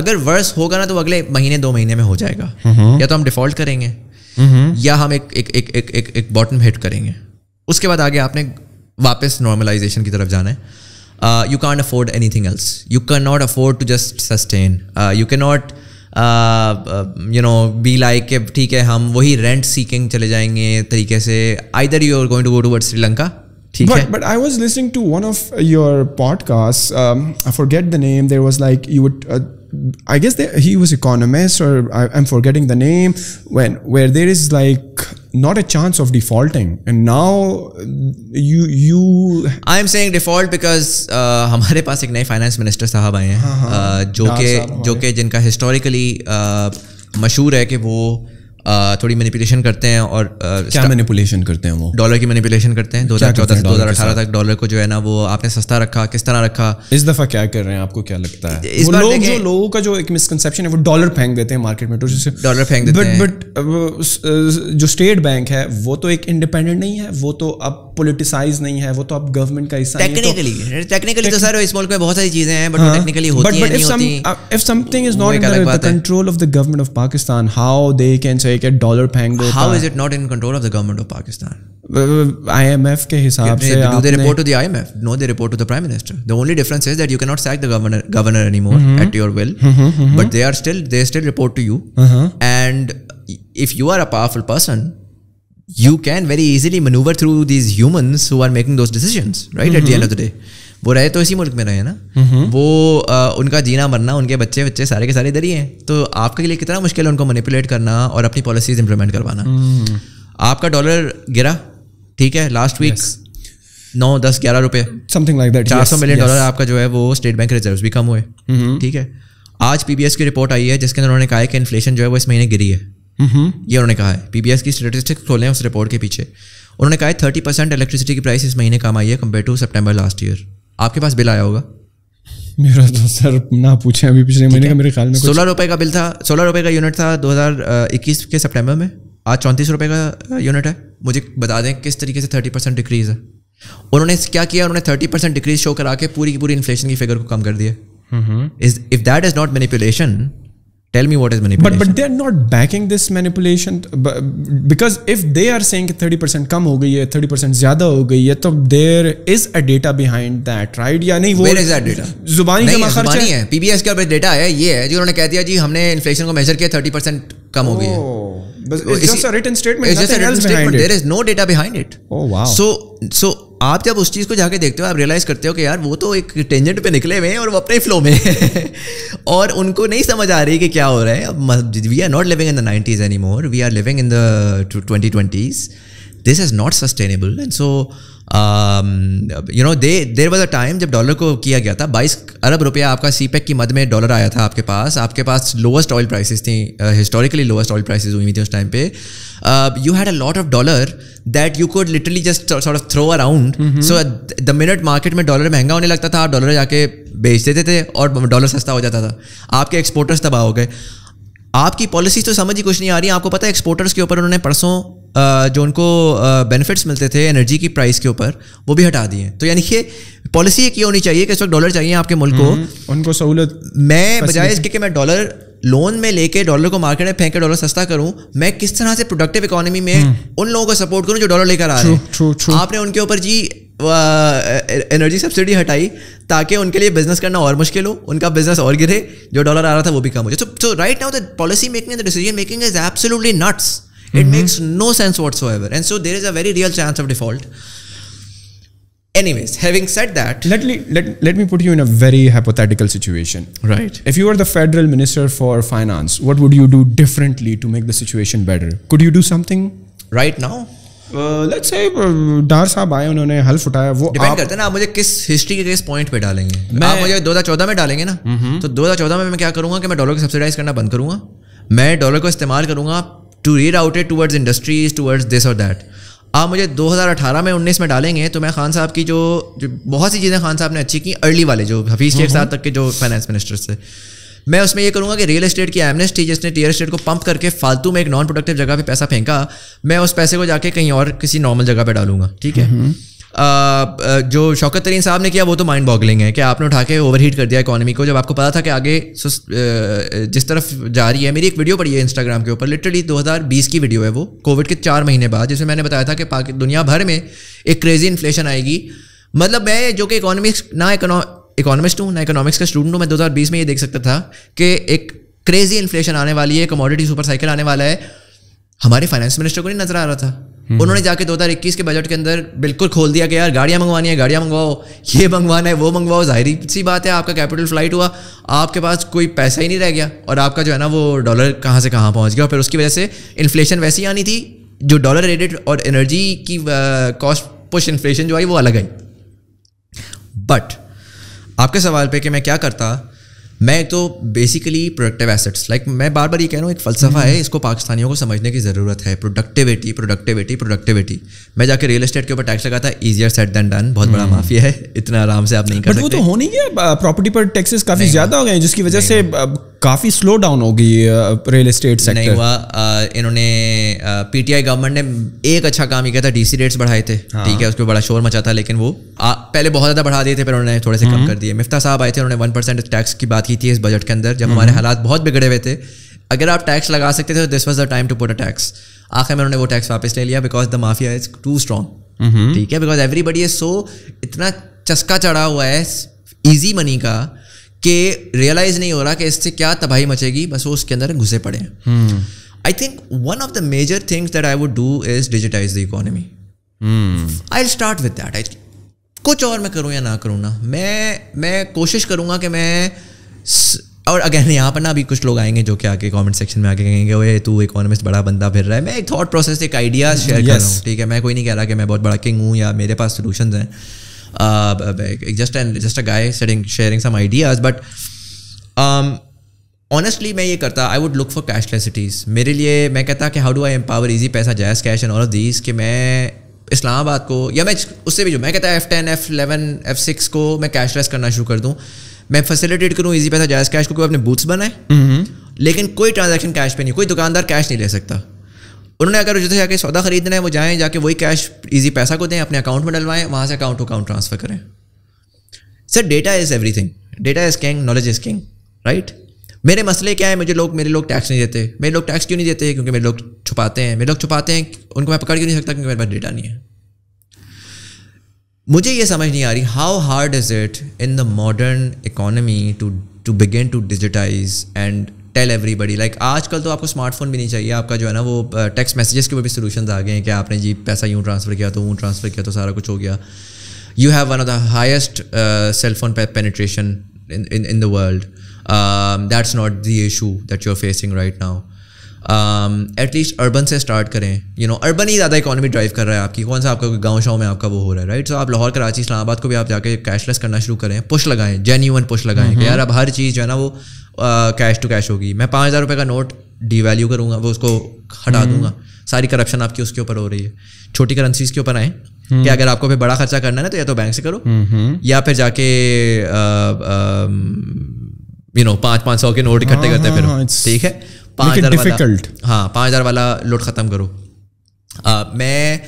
अगर worse होगा ना तो अगले महीने दो महीने में हो जाएगा। uh-huh. या तो हम डिफॉल्ट करेंगे, uh-huh. या हम एक एक एक एक एक, एक बॉटम हिट करेंगे, उसके बाद आगे आपने वापस नॉर्मलाइजेशन की तरफ जाना है। Uh, you can't afford anything else. You cannot afford to just sustain. Uh, you cannot, uh, uh, you know, be like, ठीक है हम वही rent seeking चले जाएंगे तरीके से। Either you are going to go towards Sri Lanka. But, but I was listening to one of your podcasts. Um, I forget the name. There was like you would. Uh, I guess there, he was economist, or I, I'm forgetting the name. When where there is like not a chance of defaulting, and now you you. I am saying default because हमारे पास एक नए finance minister साहब आए हैं जो के जो के जिनका historically मशहूर है कि वो थोड़ी मैनिपुलेशन करते हैं और क्या मैनिपुलेशन करते हैं वो डॉलर की मैनिपुलेशन करते हैं। दो हज़ार चौदह दो हज़ार अठारह तक डॉलर को जो है ना वो आपने सस्ता रखा, किस तरह रखा, इस दफा क्या कर रहे हैं? आपको क्या लगता है वो लोग जो लोगों का जो एक मिसकंसेप्शन है वो डॉलर फेंक देते हैं मार्केट में, तो डॉलर फेंक देते हैं। बट बट जो स्टेट बैंक है वो तो एक इंडिपेंडेंट नहीं है, वो तो अब पॉलिटिसाइज नहीं है, वो तो अब गवर्नमेंट का हिस्सा नहीं है। टेक्निकली टेक्निकली तो सर इस मुल्क में बहुत सारी चीजें हैं बट टेक्निकली होती हैं नहीं होती। If something is not under the control of the government of Pakistan, how they can say कि डॉलर फेंक देता है? How is it not in control of the government of Pakistan? IMF के हिसाब से आप they report to the IMF, no they report to the prime minister. The only difference is that you can not sack the governor governor anymore at your will, but they are still they still report to you, and if you are a powerful person you can very easily maneuver through these humans who are making those decisions, right? Mm-hmm. At the end of the day वो रहे तो इसी मुल्क में रहे हैं ना। mm-hmm. वो आ, उनका जीना मरना, उनके बच्चे बच्चे सारे के सारे इधर ही हैं, तो आपके लिए कितना मुश्किल है उनको मैनिपुलेट करना और अपनी पॉलिसीज इंप्लीमेंट करवाना। mm-hmm. आपका डॉलर गिरा, ठीक है, लास्ट वीक नौ दस ग्यारह रुपये समथिंग लाइक दैट, चार सौ मिलियन डॉलर आपका जो है वो स्टेट बैंक रिजर्व्स भी कम हुए। mm-hmm. ठीक है, आज पीबीएस की रिपोर्ट आई है जिसके अंदर उन्होंने कहा है कि इन्फ्लेशन जो है वो इस महीने गिरी है। Mm-hmm. ये उन्होंने कहा है, पीबीएस की स्टेटिस्टिक्स खोलें उस रिपोर्ट के पीछे, उन्होंने कहा है थर्टी परसेंट इलेक्ट्रिसिटी की प्राइस इस महीने कम आई है compare to September last year. आपके पास बिल आया होगा, मेरा तो सर ना पूछे, अभी पिछले महीने का मेरे ख्याल में सोलह रुपए का बिल था, सोलह रुपए का यूनिट था दो हज़ार इक्कीस के सितंबर में, आज चौंतीस रुपए का यूनिट है। मुझे बता दें किस तरीके से थर्टी परसेंट डिक्रीज़ है। उन्होंने क्या किया, उन्होंने थर्टी परसेंट डिक्रीज शो करा के पूरी की पूरी इन्फ्लेशन की फिगर को कम कर दिया। If that is not manipulation, tell me what is manipulation. But but they are not backing this manipulation, because if they are saying कि thirty percent कम हो गई है, thirty percent ज़्यादा हो गई है, तो there is a data behind that, right? या नहीं, वो where is that data? ज़ुबानी का मखर्च है, पीबीएस का डेटा है, ये है जो उन्होंने कह दिया जी हमने इन्फ्लेशन को मेजर किया थर्टी परसेंट कम हो गई है। But it's just a written statement. It's just a written statement. There is no data behind it. Oh wow. So so आप जब उस चीज को जाके देखते हो, आप रियलाइज करते हो कि यार वो तो एक टेंजेंट पे निकले हुए हैं और वो अपने फ्लो में और उनको नहीं समझ आ रही कि क्या हो रहा है. अब we are not living in the nineties any more, we are living in the twenty twenties. This is not sustainable. And so you know they there was a time जब डॉलर को किया गया था बाईस अरब रुपया. आपका सी पैक की मद में डॉलर आया था. आपके पास आपके पास लोएस्ट ऑयल प्राइसेस थी, हिस्टोरिकली लोएस्ट ऑयल प्राइसेस हुई थी उस टाइम पे. You had a lot of dollar that you could literally just sort of throw around. So the minute market में डॉलर महंगा होने लगता था, आप डॉलर जाके बेच देते थे और डॉलर सस्ता हो जाता था. आपके एक्सपोर्टर्स तबाह हो गए. आपकी पॉलिसीज तो समझ ही कुछ नहीं आ रही. आपको पता है एक्सपोर्टर्स के ऊपर उन्होंने परसों Uh, जो उनको बेनिफिट्स uh, मिलते थे एनर्जी की प्राइस के ऊपर, वो भी हटा दिए. तो यानी कि पॉलिसी ये की होनी चाहिए कि इस वक्त डॉलर चाहिए आपके मुल्क को, उनको सहूलत. मैं बजाय इसके कि मैं डॉलर लोन में लेके डॉलर को मार्केट में फेंक के डॉलर सस्ता करूं, मैं किस तरह से प्रोडक्टिव इकोनॉमी में उन लोगों को सपोर्ट करूं जो डॉलर लेकर आ रहे हैं. आपने उनके ऊपर जी एनर्जी सब्सिडी हटाई ताकि उनके लिए बिजनेस करना और मुश्किल हो, उनका बिजनेस और गिरे, जो डॉलर आ रहा था वो भी कम हो जाए. So right now the policy making and the decision making is absolutely nuts. It mm-hmm. makes no sense whatsoever, and so there is a very real chance of default. Anyways, having said that, let me let let me put you in a very hypothetical situation. Right. If you were the federal minister for finance, what would you do differently to make the situation better? Could you do something right now? Uh, let's say uh, Dar साहब आए, उन्होंने हल्फ उठाया. वो depend करता है ना आप मुझे किस हिस्ट्री के किस पॉइंट पे डालेंगे. आप मुझे दो हज़ार चौदह में डालेंगे ना, तो दो हज़ार चौदह में मैं क्या करूंगा कि मैं डॉलर को सब्सिडाइज करना बंद करूंगा. मैं डॉलर को इस्तेमाल करूंगा to reroute it towards industries, towards this or that. आप मुझे दो हज़ार अठारह में उन्नीस में डालेंगे तो मैं खान साहब की जो, जो बहुत सी चीज़ें खान साहब ने अच्छी की अर्ली वाले जो हफीज़ शेख साहब तक के जो फाइनेंस मिनिस्टर्स थे, मैं उसमें ये करूँगा कि रियल एस्टेट की एमनेस्टी जिसने रियल एस्टेट को पंप करके फालतू में एक नॉन प्रोडक्टिव जगह पे पैसा फेंका, मैं उस पैसे को जाके कहीं और किसी नॉर्मल जगह पर डालूंगा. ठीक है. Uh, जो शौकत तरीन साहब ने किया वो तो माइंड बॉगलिंग है कि आपने उठा के ओवरहीट कर दिया इकॉनमी को, जब आपको पता था कि आगे जिस तरफ जा रही है. मेरी एक वीडियो पड़ी है इंस्टाग्राम के ऊपर, लिटरली दो हज़ार बीस की वीडियो है वो, कोविड के चार महीने बाद, जिसमें मैंने बताया था कि दुनिया भर में एक क्रेजी इन्फ्लेशन आएगी. मतलब मैं जो कि इकोनॉमिक्स ना इकोनॉमिस्ट हूँ ना इकोनॉमिक्स का स्टूडेंट हूँ, मैं दो हज़ार बीस में ये देख सकता था कि एक क्रेजी इन्फ्लेशन आने वाली है, कमोडिटी सुपर साइकिल आने वाला है. हमारे फाइनेंस मिनिस्टर को नहीं नजर आ रहा था. उन्होंने जाके दो हज़ार इक्कीस के बजट के अंदर बिल्कुल खोल दिया कि यार गाड़ियाँ मंगवानी है, गाड़ियाँ मंगवाओ, ये मंगवाना है, वो मंगवाओ. जाहिर सी बात है आपका कैपिटल फ्लाइट हुआ, आपके पास कोई पैसा ही नहीं रह गया और आपका जो है ना वो डॉलर कहाँ से कहाँ पहुँच गया. और फिर उसकी वजह से इन्फ्लेशन वैसी आनी थी जो डॉलर रेटेड और एनर्जी की कॉस्ट पुश इन्फ्लेशन जो आई वो अलग आई. बट आपके सवाल पर कि मैं क्या करता, मैं तो बेसिकली प्रोडक्टिव एसेट्स, लाइक मैं बार बार ये कह रहा हूँ, एक फ़लसफा है, इसको पाकिस्तानियों को समझने की ज़रूरत है. Productivity productivity productivity. मैं जाके रियल एस्टेट के ऊपर टैक्स लगाता. Easier said than done. बहुत बड़ा माफिया है, इतना आराम से आप नहीं कर सकते. बट वो तो हो नहीं गया. प्रॉपर्टी पर टैक्सेस काफ़ी ज़्यादा हो गए जिसकी वजह से काफ़ी स्लो डाउन हो गई रियल एस्टेट सेक्टर. नहीं हुआ. इन्होंने पीटीआई गवर्नमेंट ने एक अच्छा काम ही किया था, डीसी रेट्स बढ़ाए थे. ठीक है, उसको बड़ा शोर मचा था, लेकिन वो आ, पहले बहुत ज़्यादा बढ़ा दिए थे, फिर उन्होंने थोड़े से कम कर दिए. मिफ्ता साहब आए थे, उन्होंने वन परसेंट टैक्स की बात की थी इस बजट के अंदर, जब हमारे हालात बहुत बिगड़े हुए थे. अगर आप टैक्स लगा सकते थे तो this was the time to put a tax. आखिर में उन्होंने वो टैक्स वापस ले लिया because the mafia is too strong. ठीक है, बिकॉज एवरीबडी इज सो इतना चस्का चढ़ा हुआ है ईजी मनी का कि रियलाइज नहीं हो रहा कि इससे क्या तबाही मचेगी, बस वो उसके अंदर घुसे पड़े हैं. I think one of the major things that I would do is digitize the economy. I will start with that. कुछ और मैं करूँ या ना करूँ ना, मैं मैं कोशिश करूँगा कि मैं स, और अगेन यहाँ पर ना अभी कुछ लोग आएंगे जो कि आके कमेंट सेक्शन में आके कहेंगे ओए तू इकोनॉमिस्ट बड़ा बंदा फिर रहा है. मैं एक थॉट प्रोसेस, एक आइडिया शेयर कर रहा हूँ. ठीक है, मैं कोई नहीं कह रहा कि मैं बहुत बड़ा किंग हूँ या मेरे पास सोल्यूशंस हैं. Just and just a guy sharing sharing some ideas. But honestly मैं ये करता, I would look for cashless cities. मेरे लिए मैं कहता कि how do I empower Easypaisa, JazzCash and all of these, कि मैं इस्लामाबाद को या मैं उससे भी जो मैं कहता है F ten F eleven F six को मैं कैशलेस करना शुरू कर दूँ. मैं फैसिलिटेट करूँ ईजी पैसा, जायज़ कैश को. कोई अपने बूथ्स बनाए mm-hmm. लेकिन कोई ट्रांजेक्शन कैश पे नहीं, कोई दुकानदार कैश नहीं ले सकता. उन्होंने अगर जिसे जाके सौदा खरीदना है वो जाएँ, जाके वही कैश इजी पैसा को दें, अपने अकाउंट में डलवाएं, वहाँ से अकाउंट टू अकाउंट ट्रांसफर करें. Sir data is everything, data is king, knowledge is king, right. मेरे मसले क्या है, मुझे लोग मेरे लोग टैक्स नहीं देते. मेरे लोग टैक्स क्यों नहीं देते? क्योंकि मेरे लोग छुपाते हैं. मेरे लोग छुपाते हैं, उनको मैं पकड़ क्यों नहीं सकता? क्योंकि मेरे पास डेटा नहीं है. मुझे ये समझ नहीं आ रही how hard is it in the modern economy to to begin to digitize and tell everybody like आजकल तो आपको स्मार्टफोन भी नहीं चाहिए, आपका जो है ना वो टेक्स्ट मैसेजेस के ऊपर भी सोल्यूशंस आ गए हैं कि आपने जी पैसा यूँ ट्रांसफ़र किया तो ऊँ ट्रांसफ़र किया तो सारा कुछ हो गया। You have one of the highest cell phone penetration in in in the world, that's not the issue that you are facing right now. At least urban से स्टार्ट करें, यू नो अर्बन ही ज़्यादा इकोनॉमी ड्राइव कर रहा है आपकी, कौन सा आपका गाँव शाँव में आपका वो हो रहा है राइट। सो आप लाहौर, कराची, इस्लामाबाद को भी आप जाके कैशलेस करना शुरू करें, पुश लगाएं, जेन्युइन पुश लगाएं कि यार अब हर चीज़ जो है ना वो कैश टू कैश होगी। मैं पाँच हज़ार रुपये का नोट डिवैल्यू करूँगा, वो उसको हटा दूंगा, सारी करप्शन आपकी उसके ऊपर हो रही है। छोटी करेंसीज के ऊपर आएँ कि अगर आपको फिर बड़ा खर्चा करना है ना तो या तो बैंक से करो या फिर जाके यू नो पाँच पाँच सौ के नोट इकट्ठे करते हैं फिर, ठीक है पाँच हज़ार वाला, हाँ पाँच हज़ार वाला लोट ख़त्म करो। आ, मैं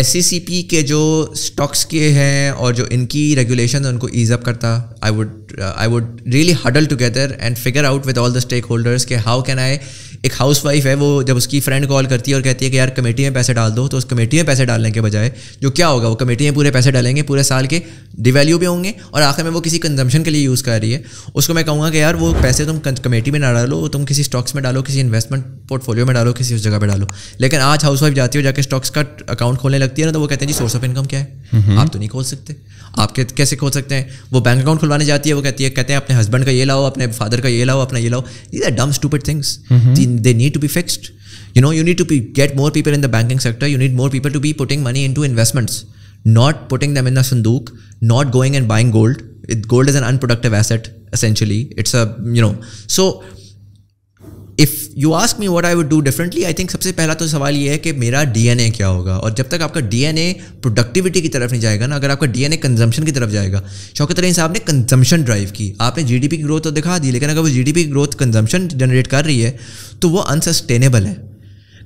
एस सी सी पी के जो स्टॉक्स के हैं और जो इनकी रेगुलेशन है उनको ईज़ अप करता, I would I would really huddle together and figure out with all the stake holders के हाउ कैन आई। एक हाउस वाइफ है वो जब उसकी फ्रेंड कॉल करती है और कहती है कि यार कमेटी में पैसे डाल दो, तो उस कमेटी में पैसे डालने के बजाय जो क्या होगा वो कमेटी में पूरे पैसे डालेंगे, पूरे साल के डिवैल्यू भी होंगे और आखिर में वो किसी कंजम्पशन के लिए यूज़ कर रही है। उसको मैं कहूँगा कि यार वो पैसे तुम कमेटी में ना डालो, तुम किसी स्टॉक्स में डालो, किसी इन्वेस्टमेंट पोर्टफोलियो में डालो, किसी उस जगह पर डालो। लेकिन आज हाउस वाइफ जाती है जाकर स्टॉक्स का अकाउंट खोलने लगती है ना तो वो कहते हैं जी सोर्स ऑफ इनकम क्या है, आप तो नहीं खोल सकते, आप कैसे खोल सकते हैं। वो बैंक अकाउंट खुलवाने जाती है वो कहती है कहते हैं अपने हस्बैंड का ये लाओ, अपने फादर का ये लाओ, अपना ये लाओ। These are dumb stupid things, they need to be fixed, you know, you need to be get more people in the banking sector, you need more people to be putting money into investments, not putting them in a sandook, not going and buying gold. It, gold is an unproductive asset essentially, it's a you know, so if you ask me what I would do differently, I think सबसे पहला तो सवाल ये है कि मेरा D N A क्या होगा, और जब तक आपका D N A प्रोडक्टिविटी की तरफ नहीं जाएगा ना, अगर आपका D N A कंजम्पशन की तरफ जाएगा। शौकत रहीम साहब ने कंजम्पशन ड्राइव की, आपने जीडीपी की ग्रोथ तो दिखा दी, लेकिन अगर वो जीडीपी की ग्रोथ कंजम्पशन जनरेट कर रही है तो वो अनसस्टेनेबल है।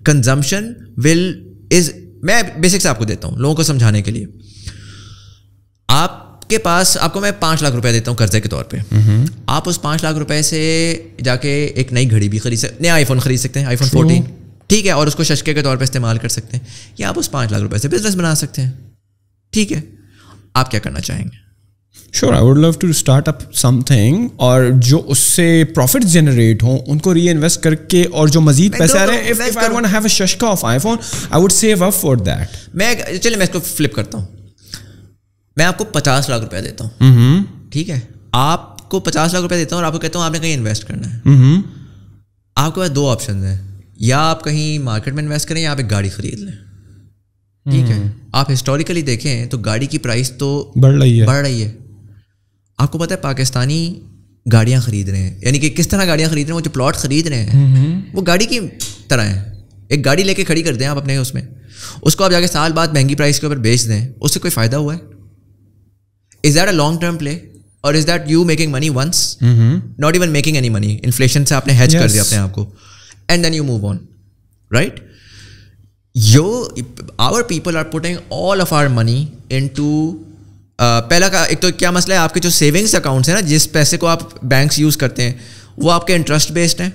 कंजम्पशन विल इज, मैं बेसिक्स आपको देता हूँ लोगों को समझाने के लिए। आप के पास, आपको मैं पाँच लाख रुपए देता हूँ कर्जे के तौर पे, आप उस पाँच लाख रुपए से जाके एक नई घड़ी भी खरीद सकते, नया आईफोन खरीद सकते हैं, आईफोन फोर्टीन, ठीक है, और उसको शशके के तौर पे इस्तेमाल कर सकते हैं, या आप उस पाँच लाख रुपए से बिजनेस बना सकते हैं, ठीक है। आप क्या करना चाहेंगे? Sure, I would love to start up something, और जो उससे प्रॉफिट जनरेट हो उनको री इन्वेस्ट करके, और जो मजीद पैसे आ रहे हैं, if I want to have a शशका of iPhone I would save up for that. मैं चलिए मैं इसको फ्लिप करता हूँ, मैं आपको पचास लाख रुपया देता हूँ, ठीक है, आपको पचास लाख रुपया देता हूँ और आपको कहता हूँ आपने कहीं इन्वेस्ट करना है। आपके पास दो ऑप्शन हैं, या आप कहीं मार्केट में इन्वेस्ट करें या आप एक गाड़ी खरीद लें, ठीक है। आप हिस्टोरिकली देखें तो गाड़ी की प्राइस तो बढ़ रही है बढ़ रही है आपको पता है पाकिस्तानी गाड़ियाँ खरीद रहे हैं, यानी कि किस तरह गाड़ियाँ खरीद रहे हैं, वो जो प्लॉट खरीद रहे हैं वो गाड़ी की तरह है। एक गाड़ी लेके खड़ी कर दें आप अपने उसमें, उसको आप जाके साल बाद महंगी प्राइस के ऊपर बेच दें, उससे कोई फ़ायदा हुआ है? Is that a long term play or is that you making money once? Mm-hmm. Not even making any money. Inflation से आपने hedge yes. कर दिया अपने आप को, and then you move on, right? Yo, our people are putting all of our money into uh, पहला का एक तो क्या मसला है, आपके जो savings accounts है ना, जिस पैसे को आप banks use करते हैं वो आपके interest based हैं,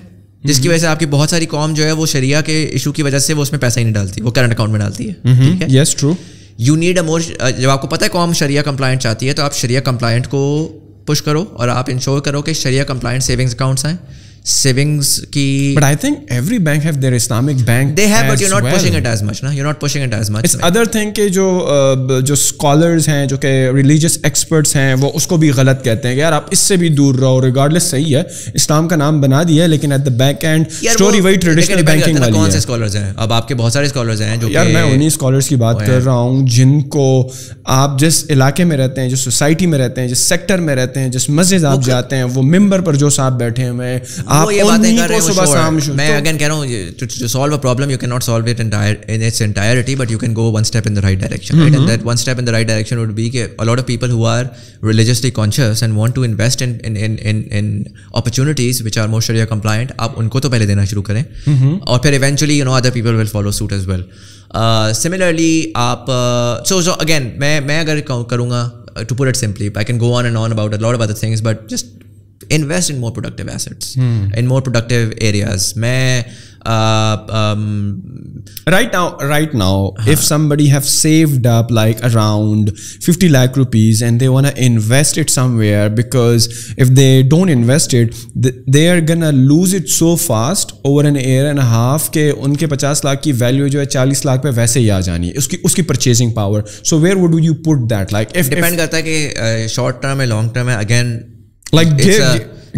जिसकी वजह से आपकी बहुत सारी कॉम जो है वो शरिया के इशू की वजह से वो उसमें पैसा ही नहीं डालती, वो करंट अकाउंट में डालती है, ठीक है? Yes, true. You need a more, जब आपको पता है कौम शरिया कंप्लायंट चाहती है तो आप शरिया कंप्लायंट को पुश करो और आप इंश्योर करो कि शरिया कंप्लायंट सेविंग्स अकाउंट्स हैं, सेविंग्स की। But I think every bank have their Islamic bank, they have, but you are not pushing it as much ना, you are not pushing it as much. It's other thing के जो जो scholars हैं, जो के religious experts हैं, वो उसको भी गलत कहते हैं कि यार आप इससे भी दूर रहो, रिगार्डलेस सही है इस्लाम का नाम बना दिया है लेकिन at the back end story वही ट्रेडिशनल बैंकिंग वाली है। कौन से स्कॉलर्स हैं? अब आपके बहुत सारे स्कॉलर्स हैं जो, यार मैं उन्हीं स्कॉलर्स की बात कर रहा हूँ जिनको आप जिस इलाके में रहते हैं, जिस सोसाइटी में रहते हैं, जिस सेक्टर में रहते हैं, जिस मस्जिद आप जाते हैं, वो मिंबर पर जो साहब बैठे हैं, मैं आप ये बातें कर रहे हो सुबह शाम। मैं अगेन कह रहा हूँ, to solve a problem you can not solve it in its entirety, but you can go one step in the right direction, right? And that one step in the right direction would be कि a lot of people who are religiously conscious and want to invest in in in in opportunities which are more sharia compliant, आप उनको तो पहले देना शुरू करें और फिर eventually you know other people will follow suit as well. Similarly आप सो सो अगेन मैं मैं अगर करूँगा, to put it simply, I can go on and on about a lot of other things, but just invest in more productive assets, hmm. in more productive areas. मैं uh, um, right now, right now, huh. if somebody have saved up like around fifty lakh rupees and they wanna invest it somewhere, because if they don't invest it, they are gonna lose it so fast over an year and a half के उनके पचास लाख की value जो है चालीस लाख पे वैसे ही आ जानी है, उसकी उसकी purchasing power. So where would you put that? Like if depend करता है कि short term है long term है. Again, like give a,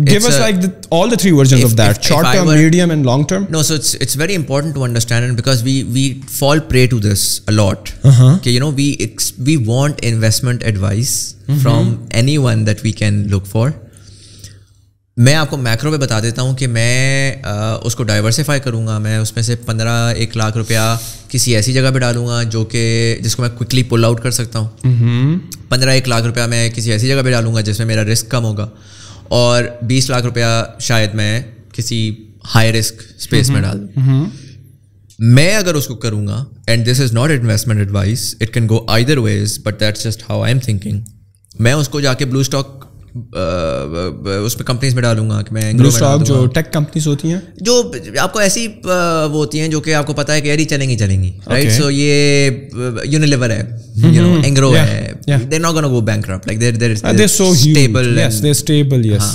give us a, like the, all the three versions if, of that if, short if term were, medium and long term. No, so it's it's very important to understand, and because we we fall prey to this a lot. Uh-huh. Okay, you know, we ex, we want investment advice mm-hmm. from anyone that we can look for. मैं आपको macro पे बता देता हूँ कि मैं आ, उसको diversify करूँगा, मैं उसमें से पंद्रह एक लाख रुपया किसी ऐसी जगह पे डालूंगा जो कि जिसको मैं क्विकली पुल आउट कर सकता हूँ. पंद्रह एक लाख रुपया मैं किसी ऐसी जगह पे डालूंगा जिसमें मेरा रिस्क कम होगा, और बीस लाख रुपया शायद मैं किसी हाई रिस्क स्पेस में डाल दूँ. मैं अगर उसको करूँगा, and this is not investment advice, it can go either ways, but that's just how I am thinking. मैं उसको जाके ब्लू स्टॉक उसमें कंपनीज में डालूंगा कि मैं ग्रो स्टॉक जो टेक कंपनीज होती हैं, जो आपको ऐसी वो होती हैं जो कि आपको पता है कि यार ये चलेंगी चलेंगी राइट. सो ये यूनिलिवर है, यू नो, एंग्रो है, they are not gonna go bankrupt, like there there is stable, yes they stable, yes.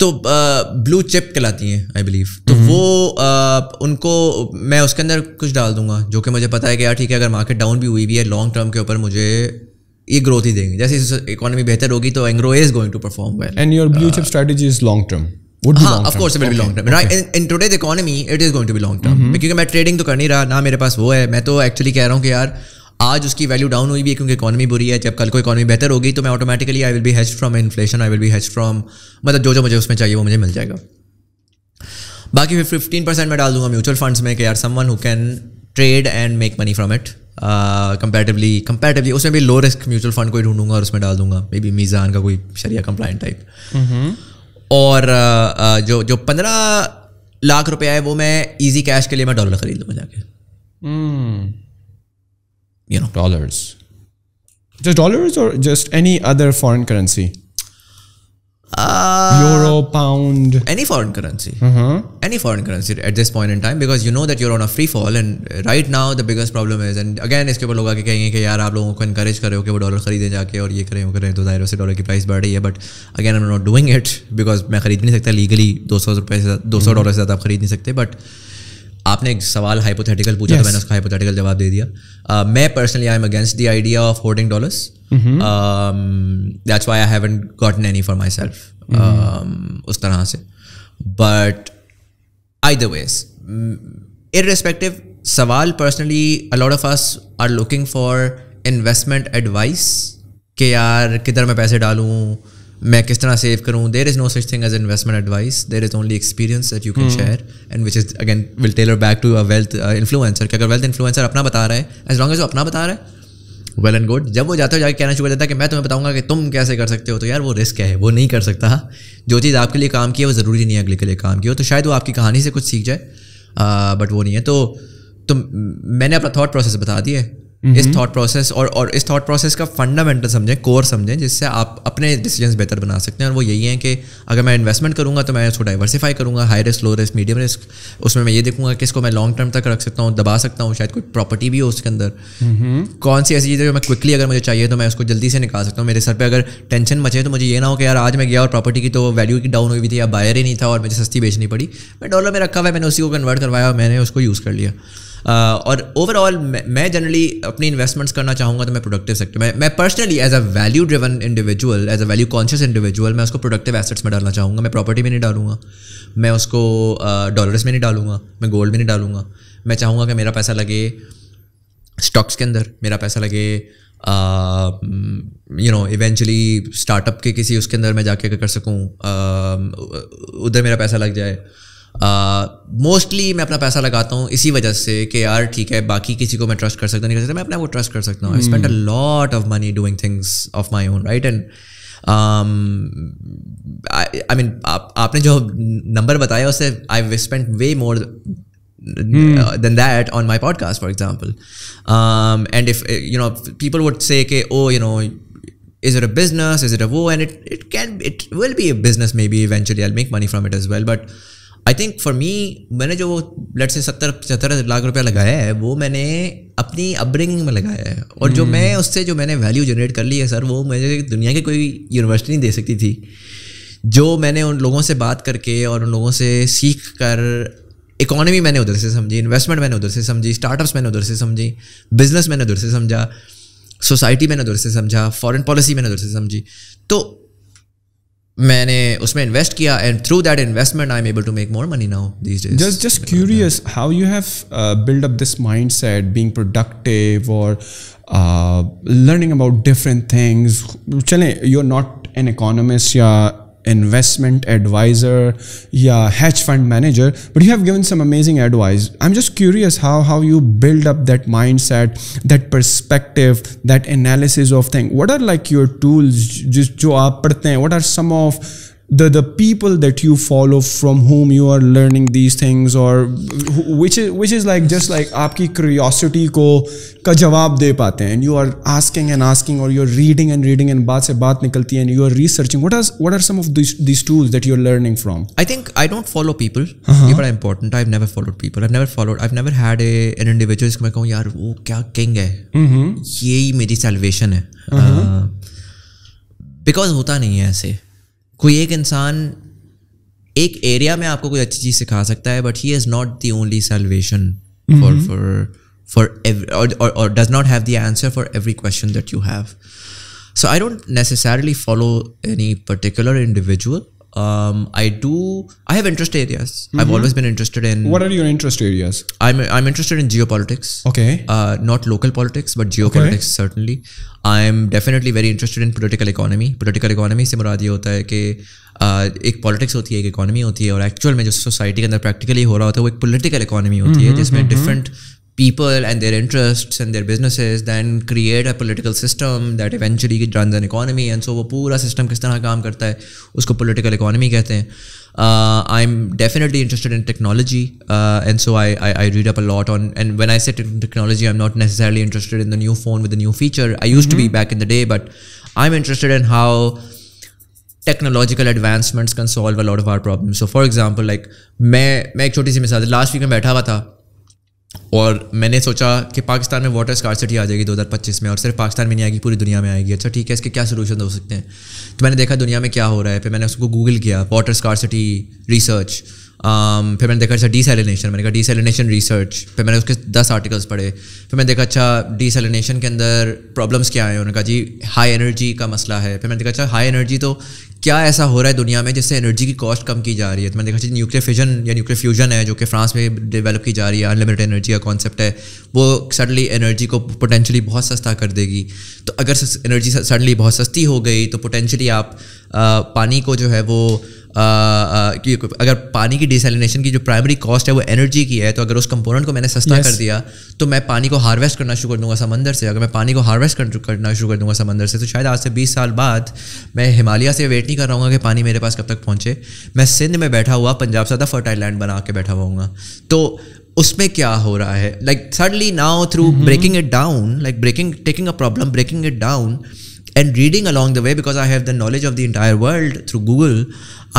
तो ब्लू चिप कहलाती हैं आई बिलीव. तो वो uh, उनको मैं उसके अंदर कुछ डाल दूंगा जो कि मुझे पता है कि यार ठीक है, अगर मार्केट डाउन भी हुई भी है लॉन्ग टर्म के ऊपर मुझे ये ग्रोथ ही देंगे. जैसे इकोनॉमी बेहतर होगी तो Engro is going to perform well. And your blue chip strategy is long term, would be long term, of course it will be long term right. In today's economy it is going to be long term, क्योंकि मैं trading तो कर नहीं रहा ना, मेरे पास वो है. मैं तो एक्चुअली कह रहा हूँ कि यार आज उसकी वैल्यू डाउन हुई भी है क्योंकि इकोनॉमी बुरी है, जब कल को इकोनॉमी बेहतर होगी तो मैं automatically I will be hedged from inflation, I will be hedged from, मतलब जो जो मुझे उसमें चाहिए वो मुझे मिल जाएगा. बाकी फिर फिफ्टीन परसेंट मैं डाल दूंगा म्यूचुअल फंड्स में कि यार someone who can trade and make money from it comparatively comparatively उसमें भी लो रिस्क म्यूचुअल फंड कोई ढूंढूंगा और उसमें डाल दूंगा, मे बी मीज़ान का कोई शरिया कंप्लाइंट टाइप. और uh, uh, जो जो पंद्रह लाख रुपया है वो मैं इजी कैश के लिए मैं डॉलर खरीद लूंगा जाके, you know, dollars. Just dollars और just any other foreign currency, Uh, euro, pound, any foreign currency, uh-huh. any foreign currency at this point in time, because you know that you're on a free fall, and right now the biggest problem is, and again इसके ऊपर लोग आके कहेंगे कि यार आप लोगों को encourage कर रहे हो कि वो डॉलर खरीदें जाके और ये करें वो करें, तो जाहिर से डॉलर की प्राइस बढ़ रही है. But again I am not doing it because मैं खरीद नहीं सकता लीगली, दो सौ रुपये से दो सौ डॉलर से ज़्यादा आप खरीद नहीं सकते. बट आपने एक सवाल हाइपोथेटिकल पूछा, yes. तो मैंने उसका हाइपोथेटिकल जवाब दे दिया. uh, मैं personally I am against the idea of holding dollars, that's why I haven't gotten any for myself उस तरह से. बट आइदर वेज, इररिस्पेक्टिव, सवाल personally a lot of us are looking for investment advice कि यार किधर मैं पैसे डालूँ, मैं किस तरह सेव करूँ. There is no such thing as investment advice, there is only experience that you can share, and which is again will tailor back to a wealth influencer. अगर वेल्थ इन्फ्लुएंसर अपना बता रहा है, एज लॉन्ग एज वो अपना बता रहा है, वेल एंड गुड. जब वो जाते हो जाकर कहना शुरू कर देता है कि मैं तुम्हें बताऊँगा कि तुम कैसे कर सकते हो, तो यार वो रिस्क है, वो नहीं कर सकता. जो चीज़ आपके लिए काम की है वो ज़रूरी नहीं है अगले के लिए काम की हो, तो शायद वो आपकी कहानी से कुछ सीख जाए, बट वो नहीं है. तो मैंने अपना थाट प्रोसेस बता दिया है. Mm-hmm. इस थॉट प्रोसेस और और इस थॉट प्रोसेस का फंडामेंटल समझें, कोर समझें, जिससे आप अपने डिसीजंस बेहतर बना सकते हैं. और वो यही है कि अगर मैं इन्वेस्टमेंट करूंगा तो मैं उसको डाइवर्सिफाई करूंगा, high risk, low risk, medium risk. उसमें मैं ये देखूंगा कि इसको मैं लॉन्ग टर्म तक रख सकता हूँ, दबा सकता हूँ, शायद कोई प्रॉपर्टी भी हो उसके अंदर. mm-hmm. कौन सी ऐसी चीज़ है जो मैं क्विकली अगर मुझे चाहिए तो मैं उसको जल्दी से निकाल सकता हूँ. मेरे सर पर अगर टेंशन मचे तो मुझे ये ना हो कि यार आज मैं गया और प्रॉपर्टी की तो वैल्यू की डाउन हुई हुई थी या बायर ही नहीं था और मुझे सस्ती बेचनी पड़ी. मैं डॉलर में रखा हुआ, मैंने उसी को कन्वर्ट करवाया और मैंने उसको यूज़ कर लिया. Uh, और ओवरऑल मैं जनरली अपनी इन्वेस्टमेंट्स करना चाहूँगा तो मैं प्रोडक्टिव सेक्टर में, मैं personally as a value driven individual, as a value conscious individual, मैं उसको प्रोडक्टिव एसेट्स में डालना चाहूँगा. मैं प्रॉपर्टी में नहीं डालूंगा, मैं उसको डॉलर्स uh, में नहीं डालूंगा, मैं गोल्ड में नहीं डालूंगा. मैं चाहूँगा कि मेरा पैसा लगे स्टॉक्स के अंदर, मेरा पैसा लगे यू नो इवेंचुअली स्टार्टअप के किसी उसके अंदर मैं जाके कर सकूँ, uh, उधर मेरा पैसा लग जाए. मोस्टली uh, मैं अपना पैसा लगाता हूँ इसी वजह से कि यार ठीक है, बाकी किसी को मैं ट्रस्ट कर सकता नहीं कर सकता, मैं अपने आपको ट्रस्ट कर सकता हूँ. I spend a lot of money doing things of my own, right. And I mean आपने जो नंबर बताया उससे I spend way more than that on my podcast for example. And if you know people would say कि oh you know is it a business? Is it a woe? And it, it can, it will be a business maybe eventually. I'll make money from it as well. But I think for me, मैंने जो let's say सत्तर पचहत्तर लाख रुपया लगाया है वो मैंने अपनी अपब्रिंगिंग में लगाया है और hmm. जो मैं उससे जो मैंने वैल्यू जनरेट कर ली है सर वो मुझे दुनिया की कोई यूनिवर्सिटी नहीं दे सकती थी। जो मैंने उन लोगों से बात करके और उन लोगों से सीख कर, इकोनॉमी मैंने उधर से समझी, इन्वेस्टमेंट मैंने उधर से समझी, स्टार्टअप्स मैंने उधर से समझी, बिजनेस मैंने उधर से समझा, सोसाइटी मैंने उधर से समझा, फॉरेन पॉलिसी मैंने उधर से समझी। तो मैंने उसमें इन्वेस्ट किया and through that investment I am able to make more money now these days. Just just curious how you have build up this mindset being productive और लर्निंग अबाउट डिफरेंट थिंग्स। चलें, you are not an economist या investment advisor, yeah, hedge fund manager, but you have given some amazing advice. I'm just curious how how you build up that mindset, that perspective, that analysis of thing. What are like your tools just jo aap padhte hain? What are some of the the people that you follow from whom you are learning these things, or which is which is like just like aapki curiosity ko ka jawab de paate hain and you are asking and asking or you're reading and reading and baat se baat nikalti hai and you are researching. What are what are some of these these tools that you're learning from? I think I don't follow people. Uh-huh. People are important. I've never followed people. I've never followed I've never had a an individual ko main kahun yaar wo kya king hai, mm-hmm. ye hi meri salvation hai. Uh-huh. uh, because hota nahi hai aise। कोई एक इंसान एक area में आपको कोई अच्छी चीज सिखा सकता है but he is not the only salvation for for for every और और does not have the answer for every question that you have. So I don't necessarily follow any particular individual. um I do I have interest areas. Mm-hmm. I've always been interested in. What are your interest areas? I'm I'm interested in geopolitics. Okay. Uh not local politics but geopolitics. Okay. Certainly. I'm definitely very interested in political economy. Political economy से मुराद ये होता है कि uh, एक politics होती है, एक economy होती है और actual में जो society के अंदर practically हो रहा होता है वो एक political economy होती mm-hmm, है जिसमें mm-hmm. different people and their interests and their businesses then create a political system that eventually runs an economy and so वो पूरा system किस तरह काम करता है उसको political economy कहते हैं। uh, I'm definitely interested in technology uh, and so I, I I read up a lot on, and when I say technology I'm not necessarily interested in the new phone with the new feature I used mm-hmm. to be back in the day, but I'm interested in how technological advancements can solve a lot of our problems. So for example like मैं मैं एक छोटी सी मिसाल, last week मैं बैठा हुआ था और मैंने सोचा कि पाकिस्तान में वाटर स्कार्सिटी आ जाएगी दो हज़ार पच्चीस में और सिर्फ पाकिस्तान में नहीं आएगी पूरी दुनिया में आएगी। अच्छा ठीक है, इसके क्या सोल्यूशन हो सकते हैं? तो मैंने देखा दुनिया में क्या हो रहा है, फिर मैंने उसको गूगल किया वाटर स्कार्सिटी रिसर्च, फिर मैंने देखा अच्छा डीसेलिनेशन, मैंने कहा डीसेलिनेशन रिसर्च, फिर मैंने उसके दस आर्टिकल्स पढ़े, फिर मैंने देखा अच्छा डीसेलिनेशन के अंदर प्रॉब्लम्स क्या हैं, उन्होंने कहा जी हाई एनर्जी का मसला है, फिर मैंने देखा अच्छा हाई एनर्जी तो क्या ऐसा हो रहा है दुनिया में जिससे एनर्जी की कॉस्ट कम की जा रही है, तो मैंने देखा जी न्यूक्लियर फिजन या न्यूक्लियर फ्यूजन है जो कि फ्रांस में डेवलप की जा रही है, अनलिमिटेड एनर्जी का कॉन्सेप्ट है वो सडनली एनर्जी को पोटेंशियली बहुत सस्ता कर देगी। तो अगर एनर्जी सडनली बहुत सस्ती हो गई तो पोटेंशियली आप आ, पानी को जो है वो आ, आ, अगर पानी की डिसैलिनेशन की जो प्राइमरी कॉस्ट है वो एनर्जी की है तो अगर उस कंपोनेंट को मैंने सस्ता yes. कर दिया तो मैं पानी को हार्वेस्ट करना शुरू कर दूंगा समंदर से, अगर मैं पानी को हार्वेस्ट करना शुरू कर दूंगा समंदर से तो शायद आज से बीस साल बाद मैं हिमालय से वेट नहीं कर रहा हूँ कि पानी मेरे पास कब तक पहुँचे, मैं सिंध में बैठा हुआ पंजाब से ज़्यादा फर्टाइल लैंड बना के बैठा हुआ हूँ। तो उसमें क्या हो रहा है like suddenly now through breaking it down like breaking taking a problem breaking it down and reading along the way because I have the knowledge of the entire world through Google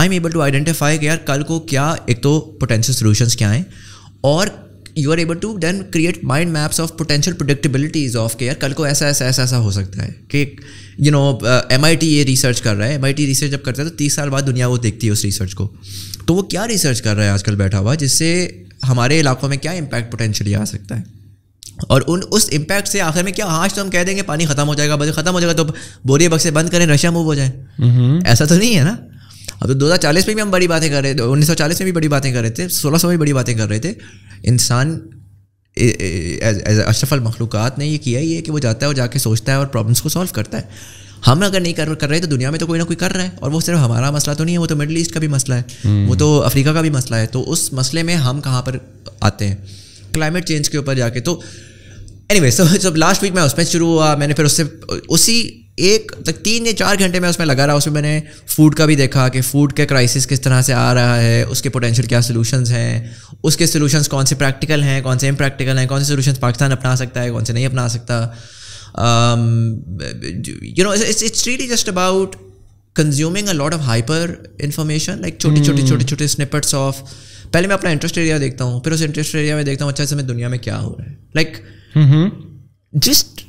I'm able to identify कि यार कल को क्या एक तो potential solutions क्या हैं और you are able to then create mind maps of potential predictabilities of कि यार कल को ऐसा ऐसा ऐसा ऐसा हो सकता है कि you know M I T ये research कर रहा है, M I T research जब करता है तो तीस साल बाद दुनिया वो देखती है उस research को, तो वो क्या research कर रहा है आजकल बैठा हुआ जिससे हमारे इलाकों में क्या impact potentially आ सकता है और उन उस इम्पैक्ट से आखिर में क्या आज तो हम कह देंगे पानी ख़त्म हो जाएगा, बस ख़त्म हो जाएगा तो बोरिए बक्से बंद करें रशिया मूव हो जाए, ऐसा तो नहीं है ना। अब तो दो हज़ार चालीस में भी हम बड़ी बातें कर रहे थे, उन्नीस सौ चालीस में भी बड़ी बातें कर रहे थे, सोलह सौ में भी बड़ी बातें कर रहे थे। इंसान एज अशरफुल मखलूक़ात ने ये किया ही है कि वो जाता है और जाके सोचता है और प्रॉब्लम्स को सॉल्व करता है। हम अगर नहीं कर कर रहे तो दुनिया में तो कोई ना कोई कर रहा है और वो सिर्फ हमारा मसला तो नहीं है, वो तो मिडल ईस्ट का भी मसला है, वो तो अफ्रीका का भी मसला है। तो उस मसले में हम कहाँ पर आते हैं क्लाइमेट चेंज के ऊपर जाके। तो एनीवे सो सब लास्ट वीक मैं उसमें शुरू हुआ, मैंने फिर उससे उसी एक तक तीन या चार घंटे में उसमें लगा रहा, उसमें मैंने फूड का भी देखा कि फूड के क्राइसिस किस तरह से आ रहा है, उसके पोटेंशियल क्या सोल्यूशंस हैं, उसके सोल्यूशंस कौन से प्रैक्टिकल हैं, कौन से इम्प्रैक्टिकल हैं, कौन से सोल्यूशंस पाकिस्तान अपना सकता है, कौन से नहीं अपना सकता। um, you know, it's, it's really just about consuming a lot of hyper information, like छोटी छोटी छोटी छोटी snippets of. पहले मैं अपना interest area देखता हूँ, फिर उस interest area में देखता हूँ अच्छा इस समय दुनिया में क्या हो रहा है, like just.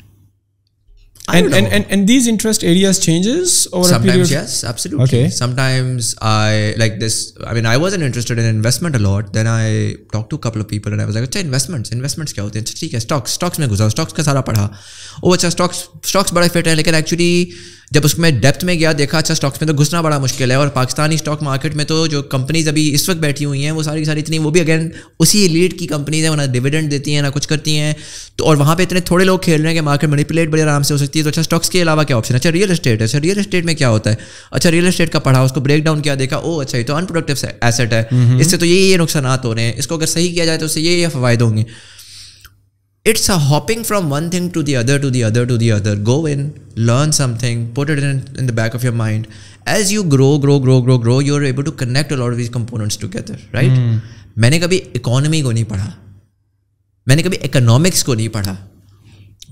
And, and and and these interest areas changes over sometimes a period. Yes, absolutely. Okay. Sometimes I like this. I mean, I wasn't interested in investment a lot. Then I talked to a couple of people, and I was like, "Achha, investments, investments क्या होते हैं? ठीक है, stocks, stocks में घुसा, stocks का सारा पढ़ा. Oh, अच्छा stocks, stocks बड़ा fit है, लेकिन actually जब उसमें depth में गया, देखा अच्छा stocks में तो घुसना बड़ा मुश्किल है. और पाकिस्तानी stock market में तो जो companies अभी इस वक्त बैठी हुई हैं, वो सारी की सारी इतनी, वो भी again उसी elite की companies हैं, वो ना dividend देती हैं, ना कुछ करती हैं. तो और वहाँ पे इतने थोड़े लोग खेल रहे हैं कि market manipulate बड़े आराम से हो सकती है. तो अच्छा स्टॉक्स के अलावा क्या ऑप्शन है? अच्छा रियल एस्टेट है. अच्छा रियल एस्टेट में क्या होता है? अच्छा रियल एस्टेट का पढ़ा, उसको ब्रेक डाउन किया, देखा ओ अच्छा ये तो अनप्रोडक्टिव एसेट है, इससे तो ये ये नुकसानात हो रहे हैं, इसको अगर सही किया जाए तो उससे ये ये फायदे होंगे. It's a hopping from one thing to the other to the other to the other. Go in, learn something, put it in in the back of your mind. As you grow grow grow grow grow you are able to connect a lot of these components together, right? मैंने कभी economy को नहीं पढ़ा, मैंने कभी economics को नहीं पढ़ा,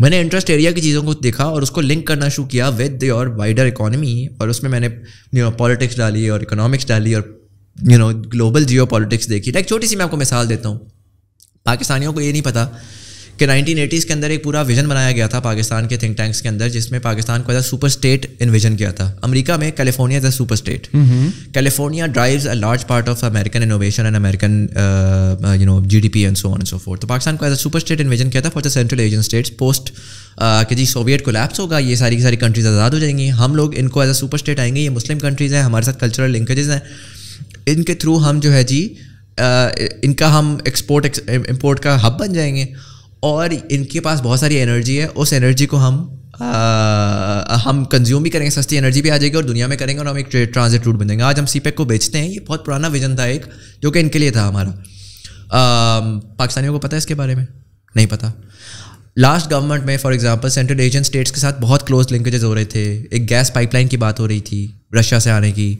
मैंने इंटरेस्ट एरिया की चीज़ों को देखा और उसको लिंक करना शुरू किया विद योर वाइडर इकोनॉमी. और उसमें मैंने यू नो पॉलिटिक्स डाली और इकोनॉमिक्स डाली और you know global geopolitics देखी. एक छोटी सी मैं आपको मिसाल देता हूँ. पाकिस्तानियों को ये नहीं पता कि नाइनटीन एटीज़ के अंदर एक पूरा विजन बनाया गया था पाकिस्तान के थिंक टैंक्स के अंदर, जिसमें पाकिस्तान को as a super state envision किया था. अमेरिका में California as a super state. California drives a large part of American innovation and American you know GDP and so on and so forth. तो पाकिस्तान को as a super state envision किया था for the central Asian states post कि जी Soviet collapse होगा, ये सारी की सारी कंट्रीज आज़ाद हो जाएंगी, हम लोग इनको एज अ सुपर स्टेट आएंगे, ये मुस्लिम कंट्रीज हैं, हमारे साथ कल्चरल लिंकेजेस हैं, इनके थ्रू हम जो है जी इनका हम एक्सपोर्ट इम्पोर्ट का हब बन जाएंगे और इनके पास बहुत सारी एनर्जी है, उस एनर्जी को हम आ, हम कंज्यूम भी करेंगे, सस्ती एनर्जी भी आ जाएगी और दुनिया में करेंगे और हम एक ट्रांजिट रूट बनेंगे. आज हम सीपेक को बेचते हैं. ये बहुत पुराना विजन था एक जो कि इनके लिए था हमारा. पाकिस्तानियों को पता है इसके बारे में? नहीं पता. लास्ट गवर्नमेंट में for example central Asian states के साथ बहुत क्लोज लिंकेजेस हो रहे थे. एक गैस पाइपलाइन की बात हो रही थी रशिया से आने की.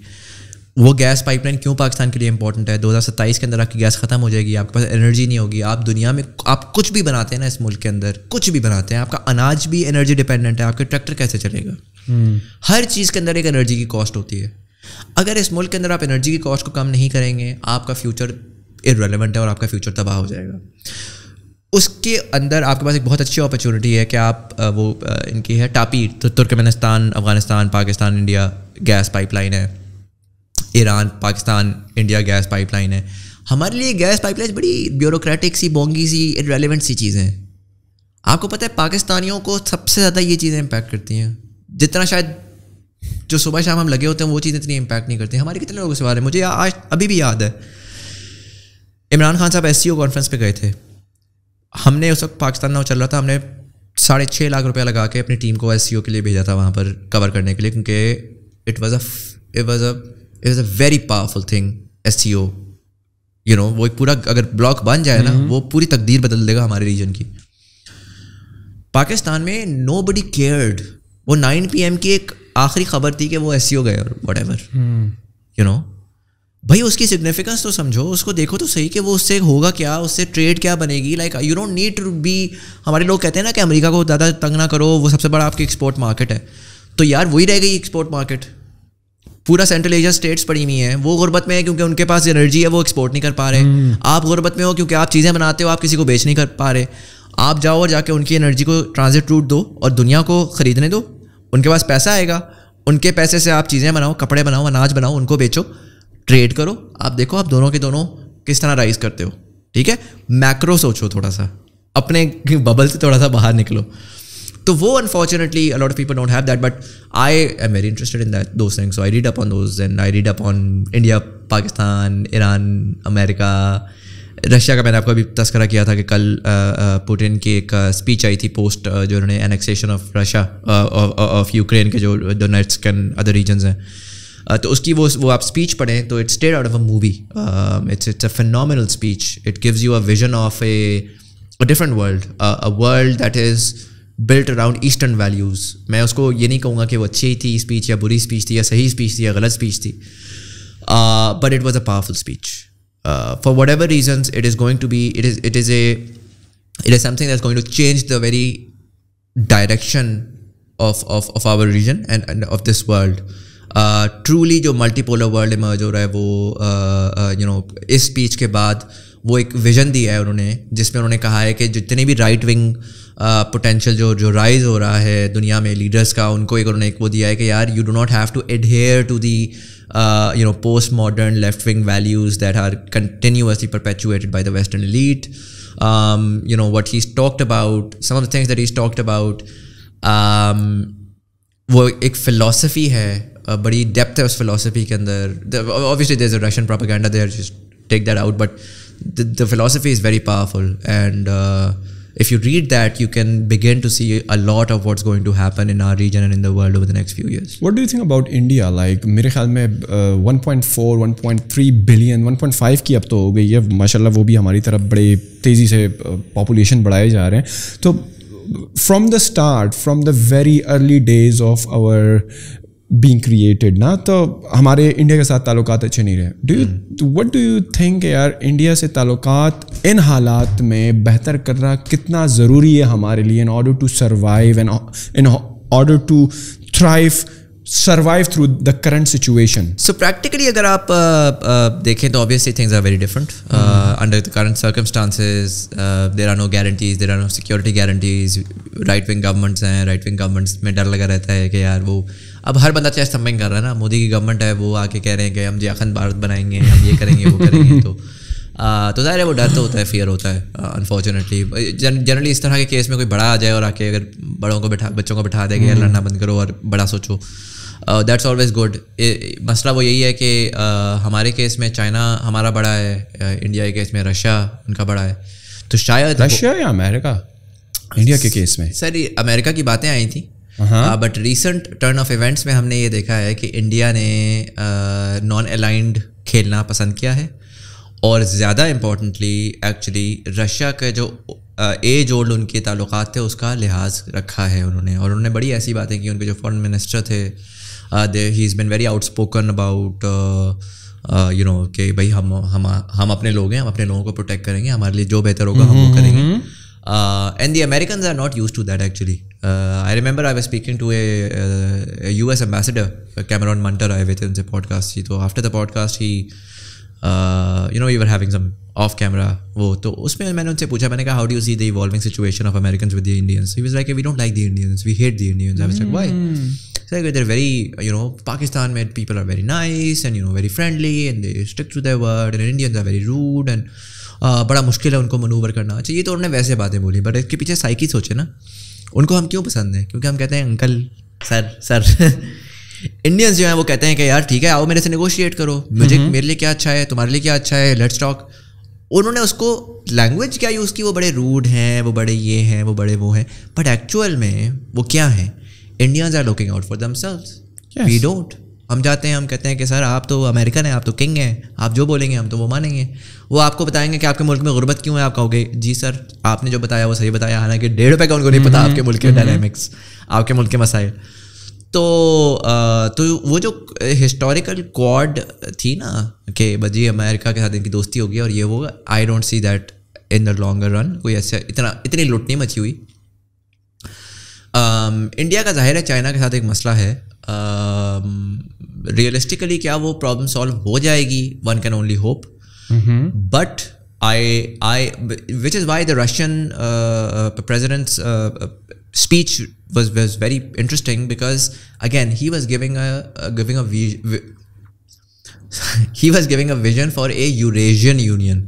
वो गैस पाइपलाइन क्यों पाकिस्तान के लिए इंपॉर्टेंट है? दो हज़ार सत्ताईस के अंदर आपकी गैस खत्म हो जाएगी, आपके पास एनर्जी नहीं होगी. आप दुनिया में आप कुछ भी बनाते हैं ना इस मुल्क के अंदर, कुछ भी बनाते हैं, आपका अनाज भी एनर्जी डिपेंडेंट है, आपके ट्रैक्टर कैसे चलेगा? hmm. हर चीज़ के अंदर एक एनर्जी की कॉस्ट होती है. अगर इस मुल्क के अंदर आप एनर्जी की कॉस्ट को कम नहीं करेंगे, आपका फ्यूचर इररिलेवेंट है और आपका फ्यूचर तबाह हो जाएगा. उसके अंदर आपके पास एक बहुत अच्छी अपॉर्चुनिटी है कि आप वो इनकी है टापी, तो Turkmenistan, Afghanistan, Pakistan, India gas pipeline है. Iran, Pakistan, India gas pipeline है. हमारे लिए गैस पाइपलाइन बड़ी ब्यूरोक्रेटिक सी, बोंगी सी, इररिलेवेंट सी चीज़ें हैं. आपको पता है पाकिस्तानियों को सबसे ज़्यादा ये चीज़ें इम्पैक्ट करती हैं, जितना शायद जो सुबह शाम हम लगे होते हैं वो चीज़ें इतनी इम्पैक्ट नहीं करती. हमारे कितने लोग इस बारे में, मुझे आज अभी भी याद है इमरान खान साहब एस सी ओ कॉन्फ्रेंस पर गए थे. हमने उस वक्त पाकिस्तान नाव चल रहा था, हमने साढ़े छः लाख रुपया लगा के अपनी टीम को एस सी ओ के लिए भेजा था वहाँ पर कवर करने के लिए, क्योंकि it was a it was a it is a very powerful thing S C O. You know वो एक पूरा अगर ब्लॉक बन जाए ना, वो पूरी तकदीर बदल देगा हमारे रीजन की. पाकिस्तान में नो बडी केयर्ड. वो नाइन पी एम की एक आखिरी खबर थी कि वो एस सी ओ गए और वट एवर, यू नो भाई उसकी सिग्निफिकेंस तो समझो, उसको देखो तो सही कि वो उससे होगा क्या, उससे ट्रेड क्या बनेगी. Like you don't need to be. हमारे लोग कहते हैं ना कि अमेरिका को ज़्यादा तंग ना करो, वो सबसे बड़ा आपकी एक्सपोर्ट मार्केट है. तो यार वही रह गई एक्सपोर्ट मार्केट. पूरा सेंट्रल एशिया स्टेट्स पड़ी हुई हैं, वो गुर्बत में है क्योंकि उनके पास एनर्जी है, वो एक्सपोर्ट नहीं कर पा रहे. hmm. आप गुर्बत में हो क्योंकि आप चीज़ें बनाते हो, आप किसी को बेच नहीं कर पा रहे. आप जाओ और जाके उनकी एनर्जी को ट्रांजिट रूट दो और दुनिया को ख़रीदने दो. उनके पास पैसा आएगा, उनके पैसे से आप चीज़ें बनाओ, कपड़े बनाओ, अनाज बनाओ, उनको बेचो, ट्रेड करो. आप देखो आप दोनों के दोनों किस तरह राइज करते हो. ठीक है, मैक्रो सोचो, थोड़ा सा अपने बबल से थोड़ा सा बाहर निकलो. तो वो unfortunately a lot of people don't have that, but I am very interested in that those things. So I read up on those and I read up on India, Pakistan, Iran, America, Russia का मैंने आपको अभी तस्करा किया था कि कल Putin की एक स्पीच आई थी पोस्ट जो उन्होंने annexation of Russia of Ukraine के जो डोनेट्स्क एंड अदर रीजन्स हैं, तो उसकी वो वो आप स्पीच पढ़ें तो it's straight out of a movie. It's it's a phenomenal speech. It gives you a vision of a different world, a world that is built around eastern values. मैं उसको ये नहीं कहूँगा कि वो अच्छी ही थी स्पीच या बुरी स्पीच थी या सही स्पीच थी या गलत स्पीच थी, but it was a powerful speech. For whatever reasons it is going to be, it is it is a it is something that is going to change the very direction of of of our region and, and of this world. Uh, truly जो multipolar world emerge हो रहा है वो uh, uh, you know इस speech के बाद वो एक vision दिया है उन्होंने, जिसमें उन्होंने कहा है कि जितने भी right wing uh, potential जो जो rise हो रहा है दुनिया में leaders का, उनको एक उन्होंने एक वो दिया है कि यार you do not have to adhere to the uh, you know postmodern left wing values that are continuously perpetuated by the Western elite. Um, you know what he's talked about, some of the things that he's talked about. Um, वो एक philosophy है, Uh, बड़ी depth है उस philosophy के अंदर. Obviously there is a Russian propaganda there, just take that out, but the philosophy is very powerful and if you read that you can begin to see a lot of what's going to happen in our region and in the world over the next few years. What do you think about India? Like मेरे ख्याल में one point four, one point three billion, one point five की अब तो हो गई है माशाल्लाह, वो भी हमारी तरफ बड़े तेज़ी से पॉपुलेशन बढ़ाए जा रहे हैं. तो from the start, from the very early days of our being created ना, तो हमारे इंडिया के साथ ताल्लुकात अच्छे नहीं रहे. Do you what do you think यार इंडिया से ताल्लुकात इन हालात में बेहतर करना कितना ज़रूरी है हमारे लिए, in order to survive and in order to thrive, survive through the current situation? So practically अगर आप uh, uh, देखें तो obviously things are very different under the current circumstances. There are no guarantees, there are no security guarantees. Right wing governments हैं, right wing governments में डर लगा रहता है कि यार वो अब हर बंदा चाहे समथिंग कर रहा है ना. मोदी की गवर्नमेंट है, वो आके कह रहे हैं कि हम जियाखंड भारत बनाएंगे, हम ये करेंगे वो करेंगे. तो आ, तो ज़ाहिर है वो डर तो होता है, फियर होता है. अनफॉर्चुनेटली जनरली इस तरह के केस में कोई बड़ा आ जाए और आके अगर बड़ों को बैठा बच्चों को बैठा देगा यार लड़ना बंद करो और बड़ा सोचो, दैट्स ऑलवेज गुड. मसला वो यही है कि uh, हमारे केस में चाइना हमारा बड़ा है, इंडिया के केस में रशिया उनका बड़ा है. तो शायद रशिया या अमेरिका, इंडिया के केस में सर अमेरिका की बातें आई थी, but recent turn of events में हमने ये देखा है कि इंडिया ने नॉन अलाइंड खेलना पसंद किया है. और ज़्यादा इम्पोर्टेंटली एक्चुअली रशिया के जो एज ओल्ड उनके ताल्लुकात थे उसका लिहाज रखा है उन्होंने. और उन्होंने बड़ी ऐसी बातें की, उनके जो फॉरेन मिनिस्टर थे they he is been very outspoken about you know कि भाई हम हम हम अपने लोग हैं, हम अपने लोगों को प्रोटेक्ट करेंगे, हमारे लिए जो बेहतर होगा हम वो करेंगे. And the Americans are not used to that actually. I remember I was speaking to a US ambassador Cameron Munter, आए हुए थे उनसे पॉडकास्ट थी. तो after the podcast he you know we were having some of camera वो, तो उसमें मैंने उनसे पूछा, मैंने कहा how do you see the evolving situation of Americans with the Indians. He was like we don't like the Indians, we hate the Indians. I was like why? So they are very you know Pakistan में people are very nice and you know very friendly and they stick to their word, and Indians are very rude and बड़ा मुश्किल है उनको manoeuvre करना. अच्छा, ये तो उन्होंने वैसे बातें बोली, बट इसके पीछे साइकी सोचे ना, उनको हम क्यों पसंद हैं? क्योंकि हम कहते हैं अंकल सर सर. इंडियंस जो हैं वो कहते हैं कि यार ठीक है आओ मेरे से नेगोशिएट करो, मुझे मेरे लिए क्या अच्छा है, तुम्हारे लिए क्या अच्छा है, लेट्स टॉक. उन्होंने उसको लैंग्वेज क्या यूज़ की, वो बड़े रूड हैं, वो बड़े ये हैं, वो बड़े वो हैं, बट एक्चुअल में वो क्या हैं? Indians are looking out for themselves, we don't. हम जाते हैं, हम कहते हैं कि सर आप तो अमेरिकन हैं, आप तो किंग हैं, आप जो बोलेंगे हम तो वो मानेंगे. वो आपको बताएंगे कि आपके मुल्क में गुर्बत क्यों है, आप कहोगे जी सर आपने जो बताया वो सही बताया, हालांकि डेढ़ रुपये का उनको नहीं पता आपके मुल्क के डायनामिक्स, आपके मुल्क के मसाइल. तो तो वो जो हिस्टोरिकल क्वाड थी ना कि भाई अमेरिका के साथ इनकी दोस्ती होगी और ये वो, I don't see that in the longer run कोई ऐसा इतना इतनी लुट नहीं मची हुई. इंडिया का जाहिर है चाइना के साथ एक मसला है. रियलिस्टिकली क्या वो प्रॉब्लम सॉल्व हो जाएगी? One can only hope. But I I which is why the Russian president's speech was was very interesting, because again he was giving a uh, giving a vi vi he was giving a vision for a Eurasian Union.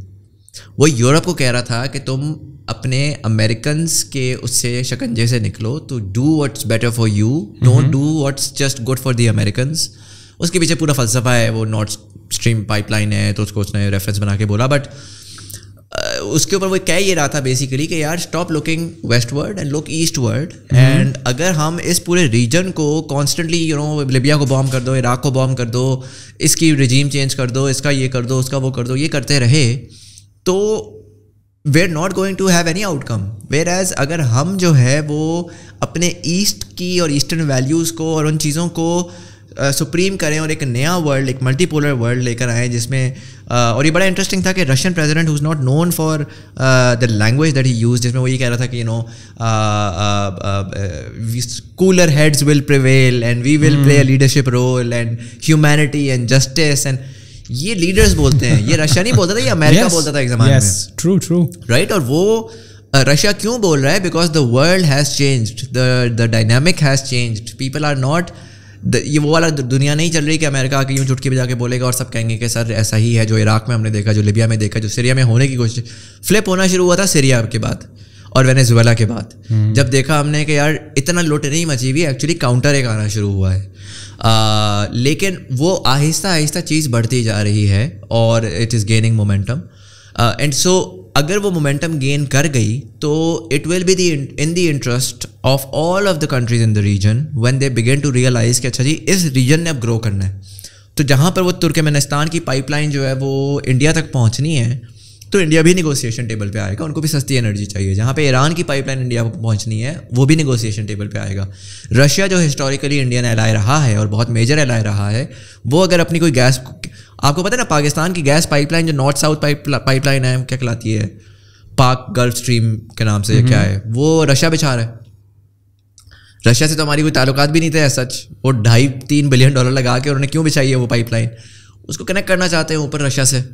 वो Europe को कह रहा था कि तुम अपने Americans के उससे शकंजे से निकलो, तो do what's better for you, don't do what's just good for the Americans. उसके पीछे पूरा फलसफा है, वो नॉर्थ स्ट्रीम पाइपलाइन है तो उसको उसने रेफरेंस बना के बोला, बट Uh, उसके ऊपर वो कह ये रहा था बेसिकली कि यार stop looking westward and look eastward. And अगर हम इस पूरे रीजन को कॉन्स्टेंटली यू नो लिबिया को बॉम्ब कर दो, इराक को बॉम्ब कर दो, इसकी रिजीम चेंज कर दो, इसका ये कर दो, उसका वो कर दो, ये करते रहे तो we are not going to have any outcome. Whereas अगर हम जो है वो अपने ईस्ट की और ईस्टर्न वैल्यूज़ को और उन चीज़ों को सुप्रीम करें और एक नया वर्ल्ड, एक मल्टीपोलर वर्ल्ड लेकर आएँ जिसमें uh, और ये बड़ा इंटरेस्टिंग था कि Russian president who is not known for the language that he use, जिसमें वो ये कह रहा था कि you know cooler heads will prevail and we will play a leadership role and humanity and justice and ये लीडर्स बोलते हैं, ये रशिया नहीं बोलता था, ये अमेरिका yes, बोलता था एक जमाने yes, में ट्रू ट्रू राइट। और वो रशिया uh, क्यों बोल रहा है? Because the world has changed, the dynamic has changed, people are not, ये वो वाला दुनिया नहीं चल रही कि अमेरिका आके यूँ चुटकी बजा के बोलेगा और सब कहेंगे कि सर ऐसा ही है जो इराक़ में हमने देखा, जो लिबिया में देखा, जो सीरिया में होने की कोशिश। फ्लिप होना शुरू हुआ था सीरिया के बाद और वेनेजुएला के बाद, जब देखा हमने कि यार इतना लुट नहीं मची हुई, एक्चुअली काउंटर एक आना शुरू हुआ है। आ, लेकिन वो आहिस्ता आहिस्ता चीज़ बढ़ती जा रही है और it is gaining momentum and so अगर वो मोमेंटम गेन कर गई तो it will be the in the interest of all of the countries in the region when they begin to realise कि अच्छा जी इस रीजन ने अब ग्रो करना है। तो जहाँ पर वो तुर्कमेनिस्तान की पाइपलाइन जो है वो इंडिया तक पहुँचनी है तो इंडिया भी निगोशिएशन टेबल पे आएगा, उनको भी सस्ती एनर्जी चाहिए। जहाँ पे ईरान की पाइपलाइन इंडिया को पहुँचनी है वो भी निगोशिएशन टेबल पे आएगा। रशिया जो हिस्टोरिकली इंडियन एलाय रहा है और बहुत मेजर एलाय रहा है, वो अगर अपनी कोई गैस, आपको पता है ना पाकिस्तान की गैस पाइपलाइन जो नॉर्थ साउथ पाइपलाइन है क्या कहलाती है, पाक गल्फ स्ट्रीम के नाम से क्या है, वो रशिया बिछा रहा है। रशिया से तो हमारी कोई ताल्लुकात भी नहीं थे सच, वो ढाई तीन बिलियन डॉलर लगा के उन्होंने क्यों बिछाई है वो पाइपलाइन, उसको कनेक्ट करना चाहते हैं ऊपर रशिया से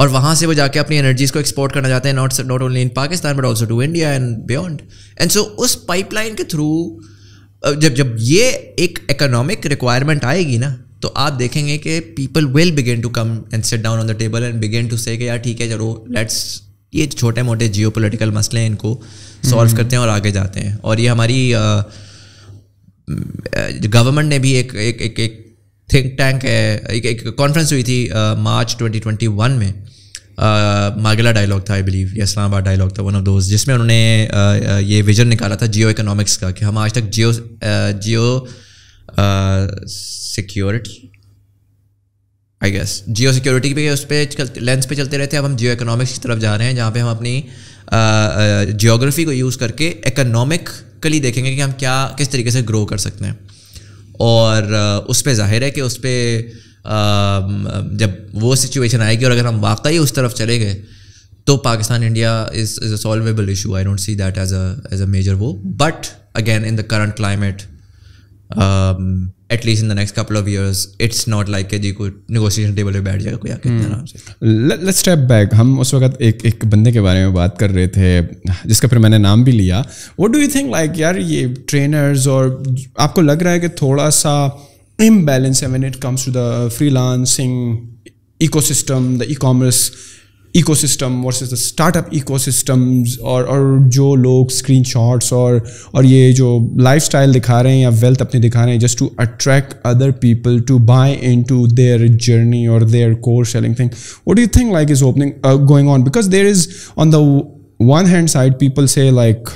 और वहाँ से वो जाके अपनी एनर्जीज़ को एक्सपोर्ट करना चाहते हैं not not only in Pakistan but also to India and beyond. And so उस पाइपलाइन के थ्रू जब जब ये एक इकोनॉमिक रिक्वायरमेंट आएगी ना तो आप देखेंगे कि people will begin to come and sit down on the table and begin to say कि यार ठीक है चलो लेट्स ये छोटे मोटे जियो पोलिटिकल मसले हैं इनको सॉल्व करते हैं और आगे जाते हैं। और ये हमारी गवर्नमेंट ने भी एक एक एक, एक थिंक टैंक है, एक एक कॉन्फ्रेंस हुई थी मार्च ट्वेंटी ट्वेंटी वन में, मागला डायलॉग था आई बिलीव या इस्लामाबाद डायलॉग था वन ऑफ दोज, जिसमें उन्होंने uh, ये विजन निकाला था जियो इकोनॉमिक्स का कि हम आज तक geo geo security I guess geo security पे उस पर लेंस पे चलते रहते, अब हम जियो इकोनॉमिक्स की तरफ जा रहे हैं जहाँ पे हम अपनी जियोग्राफी uh, uh, को यूज़ करके इकोनॉमिकली देखेंगे कि हम क्या किस तरीके से ग्रो कर सकते हैं। और उस पर जाहिर है कि उस पर जब वो सिचुएशन आएगी और अगर हम वाकई उस तरफ चले गए तो Pakistan India is is a solvable issue, I don't see that as a as a major वो, but again in the current climate at least in the next couple of years it's not like के जी कोई negotiation table पे बैठ जाएगा कोई आके आराम से। लेट्स स्टेप बैक, हम उस वक्त एक एक बंदे के बारे में बात कर रहे थे जिसका फिर मैंने नाम भी लिया। What do you think like यार ये ट्रेनर्स और आपको लग रहा है कि थोड़ा सा इम्बैलेंस है when it comes to the freelancing ecosystem, the e-commerce ecosystem versus the startup ecosystems, और और जो लोग स्क्रीनशॉट्स और और ये जो लाइफस्टाइल दिखा रहे हैं या वेल्थ अपनी दिखा रहे हैं just to attract other people to buy into their journey और their core selling thing, what do you think like is opening going on? Because there is on the one hand side people say like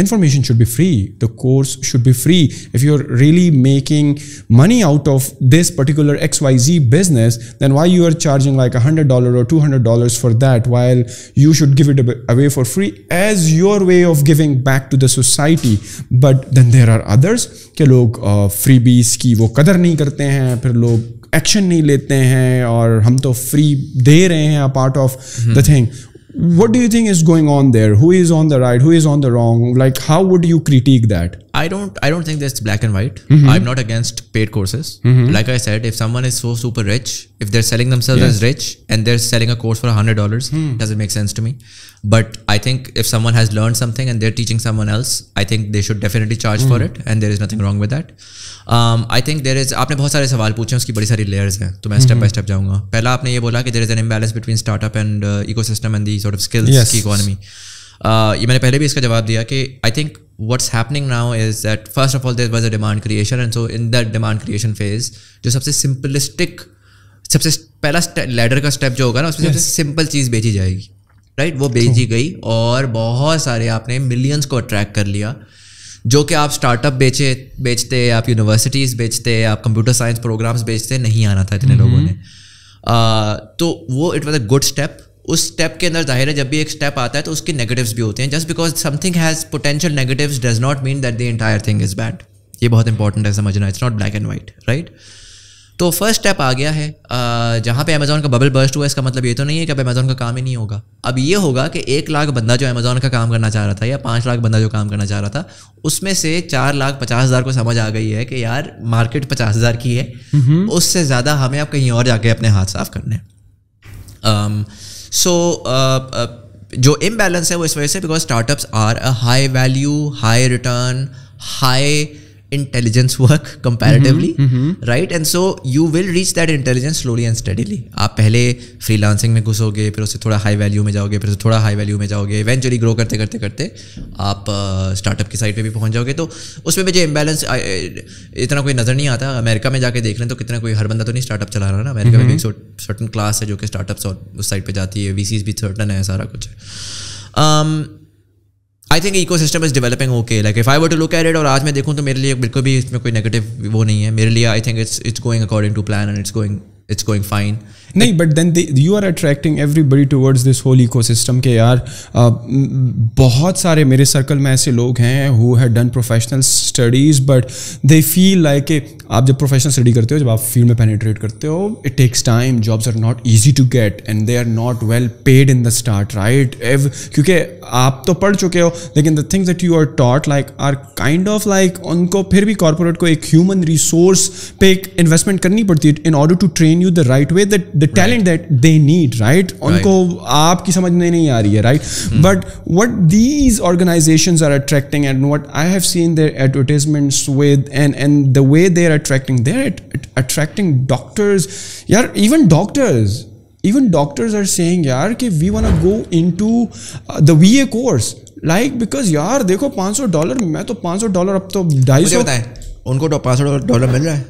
information should be free, the course should be free, if you're really making money out of this particular X Y Z business then why you are charging like one hundred dollars or two hundred dollars for that while you should give it away for free as your way of giving back to the society. But then there are others ke log uh, freebies ki wo qadar nahi karte hain, phir log action nahi lete hain aur hum to free de rahe hain a part of hmm. the thing. What do you think is going on there? Who is on the right? Who is on the wrong? Like, how would you critique that? I don't. I don't think that's black and white. Mm-hmm. I'm not against paid courses. Mm-hmm. Like I said, if someone is so super rich, if they're selling themselves yes. as rich and they're selling a course for a hundred dollars, mm. doesn't make sense to me. But I think if someone has learned something and they're teaching someone else, I think they should definitely charge mm. for it, and there is nothing wrong with that. Um, I think there is. आपने बहुत सारे सवाल पूछे, उसकी बड़ी सारी layers हैं, तो मैं step by step जाऊँगा. पहला आपने ये बोला कि there is an imbalance between startup and uh, ecosystem and the sort of skills yes. की economy. Uh, ये मैंने पहले भी इसका जवाब दिया कि I think what's happening now is that first of all there was a demand creation and so in that demand creation phase जो सबसे simplistic सबसे पहला ladder का step जो होगा ना उसमें yes. सबसे simple चीज़ बेची जाएगी राइट right? वो बेची oh. गई और बहुत सारे आपने मिलियंस को अट्रैक्ट कर लिया जो कि आप स्टार्टअप बेचे बेचते आप यूनिवर्सिटीज़ बेचते आप कंप्यूटर साइंस प्रोग्राम्स बेचते नहीं आना था इतने mm -hmm. लोगों ने uh, तो वो it was a good step. उस स्टेप के अंदर जाहिर है जब भी एक स्टेप आता है तो उसके नेगेटिव्स भी होते हैं। Just because something has potential negatives does not mean that the entire thing is bad. ये बहुत इंपॉर्टेंट है समझना, it's not black and white right. तो फर्स्ट स्टेप आ गया है। जहाँ पे अमेज़ॉन का बबल बर्स्ट हुआ, इसका मतलब ये तो नहीं है कि अब अमेज़ॉन का काम ही नहीं होगा। अब ये होगा कि एक लाख बंदा जो अमेज़ॉन का काम करना चाह रहा था या पाँच लाख बंदा जो काम करना चाह रहा था, उसमें से चार लाख पचास हज़ार को समझ आ गई है कि यार मार्केट पचास हज़ार की है, उससे ज़्यादा हमें अब कहीं और जाके अपने हाथ साफ करने हैं। सो जो इम्बैलेंस है वो इस वजह से, because startups are a high value, high return, high intelligence work comparatively, right? And so you will reach that intelligence slowly and steadily. आप पहले फ्रीलांसिंग में घुसोगे, फिर उससे थोड़ा हाई वैल्यू में जाओगे, फिर उससे थोड़ा हाई वैल्यू में जाओगे, इवेंचुअली ग्रो करते करते करते आप स्टार्टअप uh, की साइड पे भी पहुंच जाओगे। तो उसमें मुझे इम्बैलेंस इतना कोई नज़र नहीं आता। अमेरिका में जाके देख लें तो कितना कोई हर बंदा तो नहीं स्टार्टअप चला रहा ना। America mm -hmm. में भी सर्टन क्लास है जो कि स्टार्टअप्स और उस साइड पर जाती है, वी सीज भी सर्टन है, सारा कुछ है। I think ecosystem is developing okay, like if I were to look at it, और आज मैं देखूँ तो मेरे लिए बिल्कुल भी इसमें कोई नेगेटिव वो नहीं है। मेरे लिए I think it's it's going according to plan and it's going it's going fine. नहीं, but then you are attracting everybody towards this whole ecosystem के यार। आ, बहुत सारे मेरे सर्कल में ऐसे लोग हैं who have done professional studies, but they feel like के आप जब प्रोफेशनल स्टडी करते हो, जब आप फील्ड में पेनिट्रेट करते हो, it takes time, jobs are not easy to get and they are not well paid in the start, right? एव क्योंकि आप तो पढ़ चुके हो, लेकिन the things that you are taught like are kind of like उनको फिर भी कॉर्पोरेट को एक ह्यूमन रिसोर्स पे एक इन्वेस्टमेंट करनी पड़ती है in order to train you the right way, the, the right. talent that they need, right? उनको आपकी समझ में नहीं आ रही है, right? Hmm. But what these organizations are attracting and what I have seen their advertisements with and and the way they are attracting, they're at, attracting doctors, यार, even doctors, even doctors are saying यार कि we wanna go into uh, the V A course, like because यार देखो पाँच सौ dollar, मैं तो पाँच सौ डॉलर, अब तो ढाई सौ, उनको तो पाँच सौ डॉलर मिल रहा है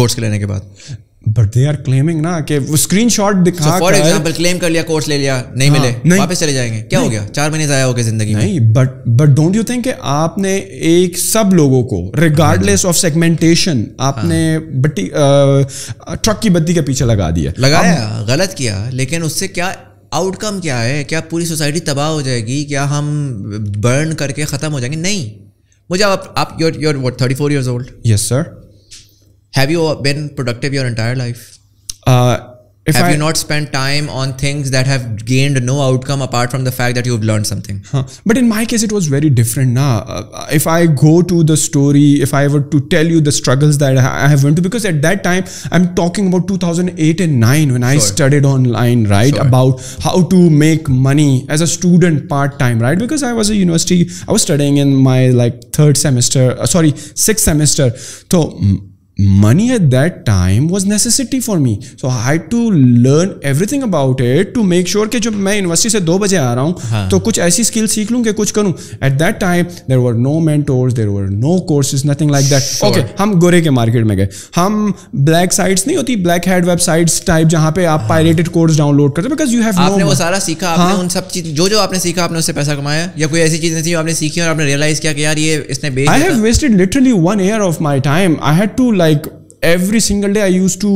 कोर्स के लेने के बाद। बट दे आर क्लेमिंग ना कि वो स्क्रीनशॉट दिखा, फॉर एग्जांपल क्लेम कर लिया, कोर्स ले लिया, नहीं हाँ, मिले नहीं, वापस चले जाएंगे, क्या हो गया, चार महीने जाया हो गए जिंदगी में। नहीं, but but don't you think कि आपने एक सब लोगों को रिगार्डलेस ऑफ सेगमेंटेशन आपने हाँ, बट्टी ट्रक की बत्ती के पीछे लगा दिया, लगाया, गलत किया, लेकिन उससे क्या आउटकम क्या है? क्या पूरी सोसाइटी तबाह हो जाएगी? क्या हम बर्न करके खत्म हो जाएंगे? नहीं। मुझे आप your your what thirty four years old, yes sir, have you been productive your entire life? uh if have I, you not spent time on things that have gained no outcome apart from the fact that you've learned something? huh. But in my case it was very different na. uh, if I go to the story, if I were to tell you the struggles that I have went to, because at that time I'm talking about two thousand eight and nine when sure. I studied online, right? sure. About how to make money as a student part time, right? Because I was a university, I was studying in my like third semester, uh, sorry sixth semester, so money at that time was necessity for me, so I had to learn everything about it to make sure कि जब मैं university से दो बजे आ रहा हूँ हाँ. तो कुछ ऐसी स्किल सीख लूँ कि कुछ करूँ। at that time there were no mentors, there were no courses, nothing like that. sure. Okay, हम गोरे के मार्केट में गए, हम ब्लैक साइट्स नहीं होती, ब्लैक हेड वेबसाइट्स टाइप, जहाँ पे आप पायरेटेड कोर्स डाउनलोड करते, बिकॉज यू हैव आपने वो सारा सीखा हाँ? आपने उन सब चीज जो जो आपने सीखा आपने उससे पैसा कमाया, या कोई ऐसी चीज नहीं थी आपने सीखी और आपने रियलाइज किया कि यार ये इसने बेच दिया। I have wasted literally one year of my time. I had to like like every single day I used to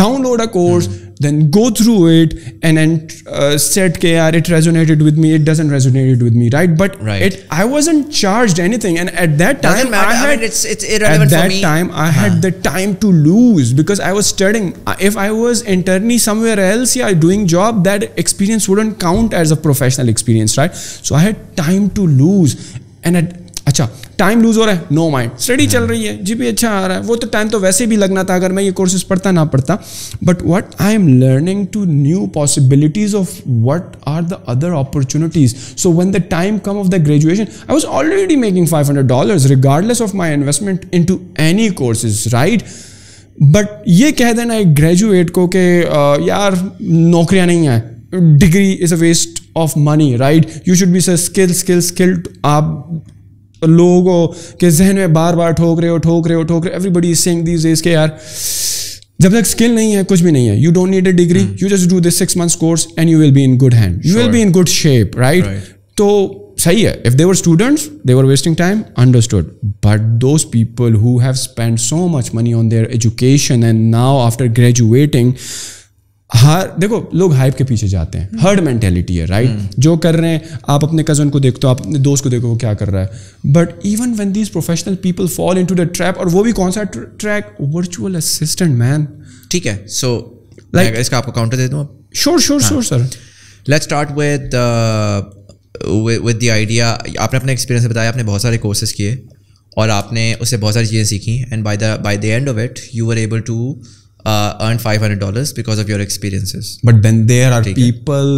download a course mm. then go through it and then uh, said ke yaar it resonated with me, it doesn't resonate with me, right? But right. it I wasn't charged anything, and at that time I had I mean, it's it's irrelevant for me. At that time I huh. had the time to lose because I was studying. If I was internee somewhere else yeah doing job, that experience wouldn't count as a professional experience, right? So I had time to lose, and at अच्छा time lose हो रहा है, no mind, study चल रही है, जी भी अच्छा आ रहा है, वो तो टाइम तो वैसे भी लगना था अगर मैं ये कोर्सेज पढ़ता ना पढ़ता। But what I am learning to new possibilities of what are the other opportunities. So when the time come of the graduation I was already making five hundred dollars regardless of my investment in to any courses, right? But ये कह देना एक graduate को कि यार नौकरियाँ नहीं हैं, degree is a waste of money, right? You should be sir skill skill skilled. आप लोगों के जहन में बार बार ठोक रहे हो ठोक रहे हो ठोक रहे everybody is saying these days के यार जब तक स्किल नहीं है कुछ भी नहीं है। You don't need a degree, you just do this six months course and you will be in good hand, you will be in good shape, right? तो सही है, if they were students they were wasting time, understood. But those people who have spent so much money on their education and now after graduating हार देखो लोग hype के पीछे जाते हैं, हर्ड मेंटेलिटी है राइट, जो कर रहे हैं आप अपने कजन को देखते हो, आप अपने दोस्त को देखो वो क्या कर रहा है, but even when these professional people fall into the trap, और वो भी कौन सा ट्रैक, वर्चुअल असिस्टेंट मैन, ठीक है। सो लाइक इसका आपको काउंटर दे दूं? Sure sure sure sir, let's start with with the idea. आपने अपने एक्सपीरियंस बताया, आपने बहुत सारे कोर्सेज किए और आपने उससे बहुत सारी चीज़ें सीखी, and by the by the end of it you were able to Uh, earn five hundred dollars because of your experiences. But then there are people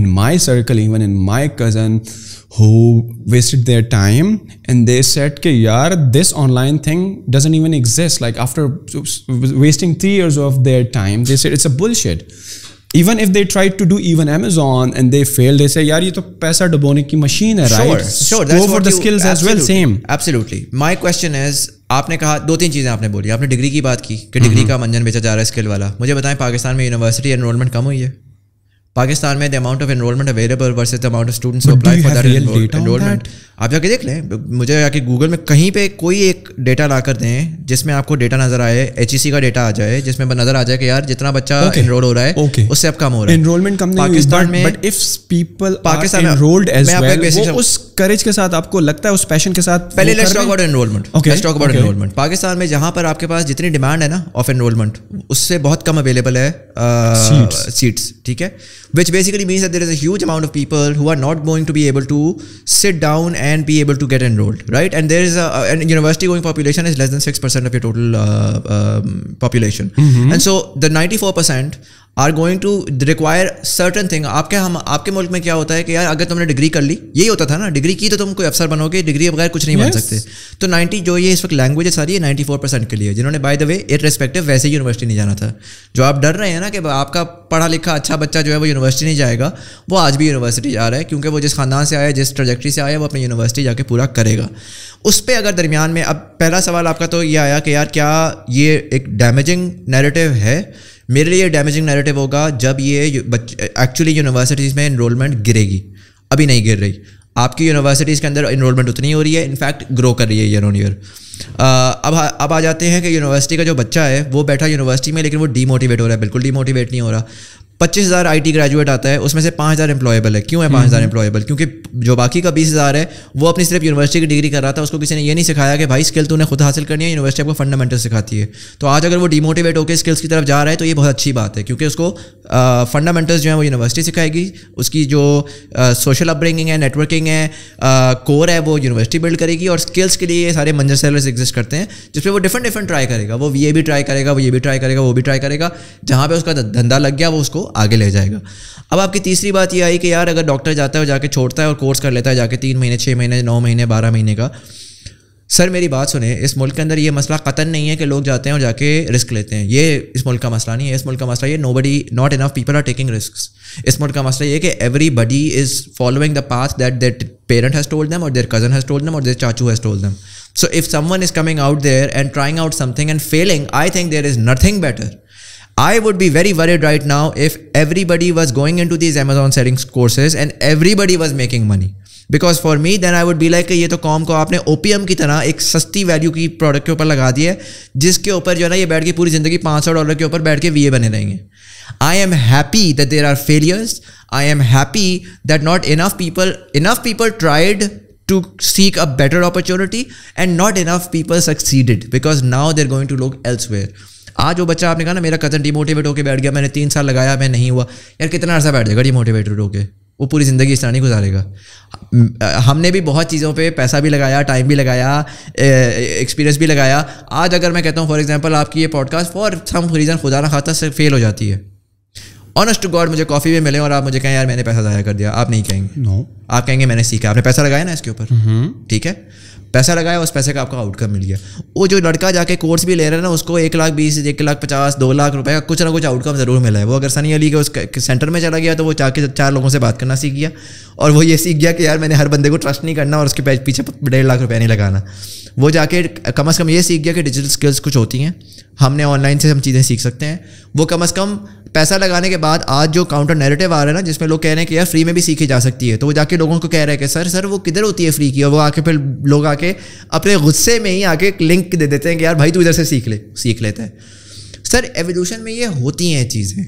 in my circle, even in my cousin, who wasted their time and they said, "Ke yaar, this online thing doesn't even exist." Like after wasting three years of their time, they said it's a bullshit. Even if they tried to do even Amazon and they failed, they say, "Yaar, ye to paisa dabone ki machine hai, sure, right?" Sure, sure. That's go for the skills as well. Same. Absolutely. My question is, आपने कहा दो तीन चीज़ें आपने बोली, आपने degree की बात की कि डिग्री का मंजन बेचा जा रहा है स्किल वाला, मुझे बताएं पाकिस्तान में यूनिवर्सिटी एनरोलमेंट कम हुई है? पाकिस्तान में the amount of enrolment available versus the amount of students who apply for that enrolment, आप जाके देख लें, मुझे जाके गूगल में कहीं पे कोई एक डेटा ला कर दें जिसमें आपको डेटा नजर आए, एचईसी का डेटा आ जाए जिसमें नजर आ जाए कि यार जितना बच्चा एनरोल हो रहा है उससे अब कम हो रहा है एनरोलमेंट, कम नहीं पाकिस्तान में। But if people Pakistan enrolled as well, उस करेज के साथ आपको लगता है, उस पैशन के साथ, पहले let's talk about enrolment. Let's talk about enrolment. Pakistan में जहां पर आपके पास जितनी डिमांड है ना ऑफ एनरोलमेंट, उससे बहुत कम अवेलेबल है सीट्स, ठीक है, which basically means that there is a huge amount of people who are not going to be able to sit down and be able to get enrolled, right? And there is a, a and university going population is less than six percent of your total uh, um, population. Mm-hmm. And so the ninety-four percent are going to require certain thing. आपके हम आपके मुल्क में क्या होता है कि यार अगर तुमने डिग्री कर ली, यही होता था ना, डिग्री की तो तुम कोई अफसर बनोगे, डिग्री बगैर कुछ नहीं yes. बन सकते। तो नाइन्टी जो ये इस वक्त लैंग्वेज है सारी, ये नाइन्टी फोर परसेंट के लिए, जिन्होंने बाय द वे इररेस्पेक्टिव वैसे ही यूनिवर्सिटी नहीं जाना था। जो आप डर रहे हैं ना कि आपका पढ़ा लिखा अच्छा बच्चा जो है वो यूनिवर्सिटी नहीं जाएगा, वो आज भी यूनिवर्सिटी जा रहा है, क्योंकि वो जिस खानदान से आया, जिस ट्रजेक्ट्री से आया, वो अपनी यूनिवर्सिटी जाके पूरा करेगा। उस पर अगर दरमियान में, अब पहला सवाल आपका तो ये आया कि यार क्या ये एक डैमेजिंग नैरेटिव है? मेरे लिए डैमेजिंग नैरेटिव होगा जब ये एक्चुअली यूनिवर्सिटीज़ में इनरोलमेंट गिरेगी। अभी नहीं गिर रही, आपकी यूनिवर्सिटीज़ के अंदर इनरोलमेंट उतनी हो रही है, इनफैक्ट ग्रो कर रही है ईयर ऑन ईयर। अब अब आ जाते हैं कि यूनिवर्सिटी का जो बच्चा है वो बैठा यूनिवर्सिटी में, लेकिन वो डीमोटिवेट हो रहा है, बिल्कुल डीमोटिवेट नहीं हो रहा। पच्चीस हज़ार आई टी ग्रेजुएट आता है, उसमें से पाँच हज़ार एम्प्लॉयबल है। क्यों है पाँच हज़ार एम्प्लॉयबल? क्योंकि जो बाकी का बीस हज़ार है वो अपनी सिर्फ यूनिवर्सिटी की डिग्री कर रहा था, उसको किसी ने ये नहीं सिखाया कि भाई स्किल तूने खुद हासिल करनी है, यूनिवर्सिटी आपको फंडामेंटल सिखाती है। तो आज अगर वो डीमोटिवेट होकर स्किल्स की तरफ जा रहा है तो ये बहुत अच्छी बात है, क्योंकि उसको फंडामेंटल्स uh, जो है वो यूनिवर्सिटी सिखाएगी, उसकी जो सोशल अपब्रिंगिंग है, नेटवर्किंग है, कोर uh, है, वो यूनिवर्सिटी बिल्ड करेगी। और स्किल्स के लिए ये सारे मंजर सेलर्स एग्जिस्ट करते हैं जिसपे वो डिफरेंट डिफरेंट ट्राई करेगा, वो ये भी ट्राई करेगा, वो ये भी ट्राई करेगा, वो भी ट्राई करेगा, जहाँ पर उसका धंधा लग गया वो उसको आगे ले जाएगा। अब आपकी तीसरी बात ये आई कि यार अगर डॉक्टर जाता है और जाके छोड़ता है और कोर्स कर लेता है जाके तीन महीने, छः महीने, नौ महीने, बारह महीने का, सर मेरी बात सुने, इस मुल्क के अंदर ये मसला कतन नहीं है कि लोग जाते हैं और जाके रिस्क लेते हैं, ये इस मुल्क का मसला नहीं है। इस मुल्क का मसला ये, nobody, not enough people are taking risks. इस मुल्क का मसला ये कि everybody is following the path that their parent has told them, और their cousin has told them, और देयर चाचू has told them. So if someone is coming out there and trying out something and failing, I think there is nothing better. I would be very worried right now if everybody was going into these Amazon selling courses and everybody was making money, because for me then I would be like ये तो com को आपने OPM की तरह एक सस्ती value की product के ऊपर लगा दी है, जिसके ऊपर जो है ना ये बैठ के पूरी ज़िंदगी पाँच सौ डॉलर के ऊपर बैठ के वीए बने रहेंगे। I am happy that there are failures. I am happy that not enough people enough people tried to seek a better opportunity and not enough people succeeded, because now they're going to look elsewhere. आज वो बच्चा आपने कहा ना मेरा cousin demotivate होकर बैठ गया, मैंने तीन साल लगाया, मैं नहीं हुआ, यार कितना अर्सा बैठ जाएगा डिमोटिवेटेड होकर? वो पूरी ज़िंदगी इस तरह नहीं गुजारेगा। हमने भी बहुत चीज़ों पे पैसा भी लगाया, टाइम भी लगाया, एक्सपीरियंस भी लगाया। आज अगर मैं कहता हूँ फॉर एग्जाम्पल आपकी ये पॉडकास्ट फॉर सम रीज़न खुदा ना खाता से फेल हो जाती है, ऑनेस्ट टू गॉड, मुझे कॉफ़ी भी मिले और आप मुझे कहें यार मैंने पैसा ज़ाया कर दिया, आप नहीं कहेंगे। नो, आप कहेंगे मैंने सीखा, आपने पैसा लगाया ना इसके ऊपर, ठीक है, पैसा लगाया, उस पैसे का आपका आउटकम मिल गया। वो जो लड़का जाके कोर्स भी ले रहा है ना, उसको एक लाख बीस एक लाख पचास दो लाख रुपए का कुछ ना कुछ आउटकम ज़रूर मिला है। वो अगर सनी अली के उस सेंटर में चला गया तो वो जाके चार लोगों से बात करना सीख गया, और वो ये सीख गया कि यार मैंने हर बंदे को ट्रस्ट नहीं करना और उसके पीछे डेढ़ लाख रुपये नहीं लगाना। वो जाके कम अज़ कम ये सीख गया कि डिजिटल स्किल्स कुछ होती हैं, हमने ऑनलाइन से हम चीज़ें सीख सकते हैं। वो कम अज़ कम पैसा लगाने के बाद आज जो काउंटर नैरेटिव आ रहा है ना, जिसमें लोग कह रहे हैं कि यार फ्री में भी सीखी जा सकती है, तो वो जाके लोगों को कह रहे हैं कि सर सर वो किधर होती है फ्री की, और वो आके फिर लोग आके अपने गुस्से में ही आके लिंक दे देते हैं कि यार भाई तू इधर से सीख ले, सीख लेता है। सर एवोल्यूशन में ये होती हैं चीज़ें,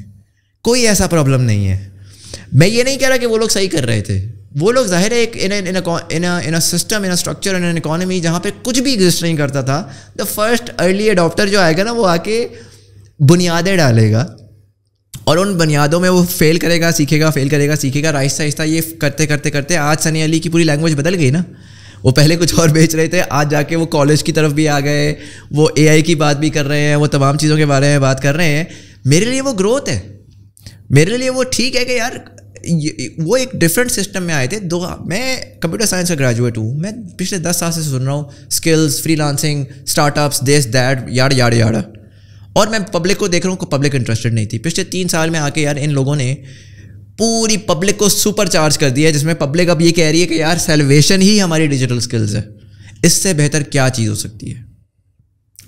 कोई ऐसा प्रॉब्लम नहीं है। मैं ये नहीं कह रहा कि वो लोग सही कर रहे थे, वो लोग जाहिर है एक in in in in system, in structure, in economy जहाँ पे कुछ भी एग्जिस्ट नहीं करता था, द फर्स्ट अर्ली अडॉप्टर जो आएगा ना वो आके बुनियादें डालेगा और उन बुनियादों में वो फेल करेगा, सीखेगा, फेल करेगा, सीखेगा। आहिस्ता आहिस्ता ये करते करते करते आज सनी अली की पूरी लैंग्वेज बदल गई ना। वो पहले कुछ और बेच रहे थे, आज जाके वो कॉलेज की तरफ भी आ गए, वो एआई की बात भी कर रहे हैं, वो तमाम चीज़ों के बारे में बात कर रहे हैं। मेरे लिए वो ग्रोथ है, मेरे लिए वो ठीक है कि यार वो एक डिफरेंट सिस्टम में आए थे। दो मैं कंप्यूटर साइंस का ग्रेजुएट हूँ, मैं पिछले दस साल से सुन रहा हूँ skills, freelancing, startups, this that yada yada yada, और मैं पब्लिक को देख रहा हूँ कि पब्लिक इंटरेस्टेड नहीं थी। पिछले तीन साल में आके यार इन लोगों ने पूरी पब्लिक को सुपर चार्ज कर दिया है, जिसमें पब्लिक अब ये कह रही है कि यार सेल्वेशन ही हमारी डिजिटल स्किल्स है, इससे बेहतर क्या चीज़ हो सकती है।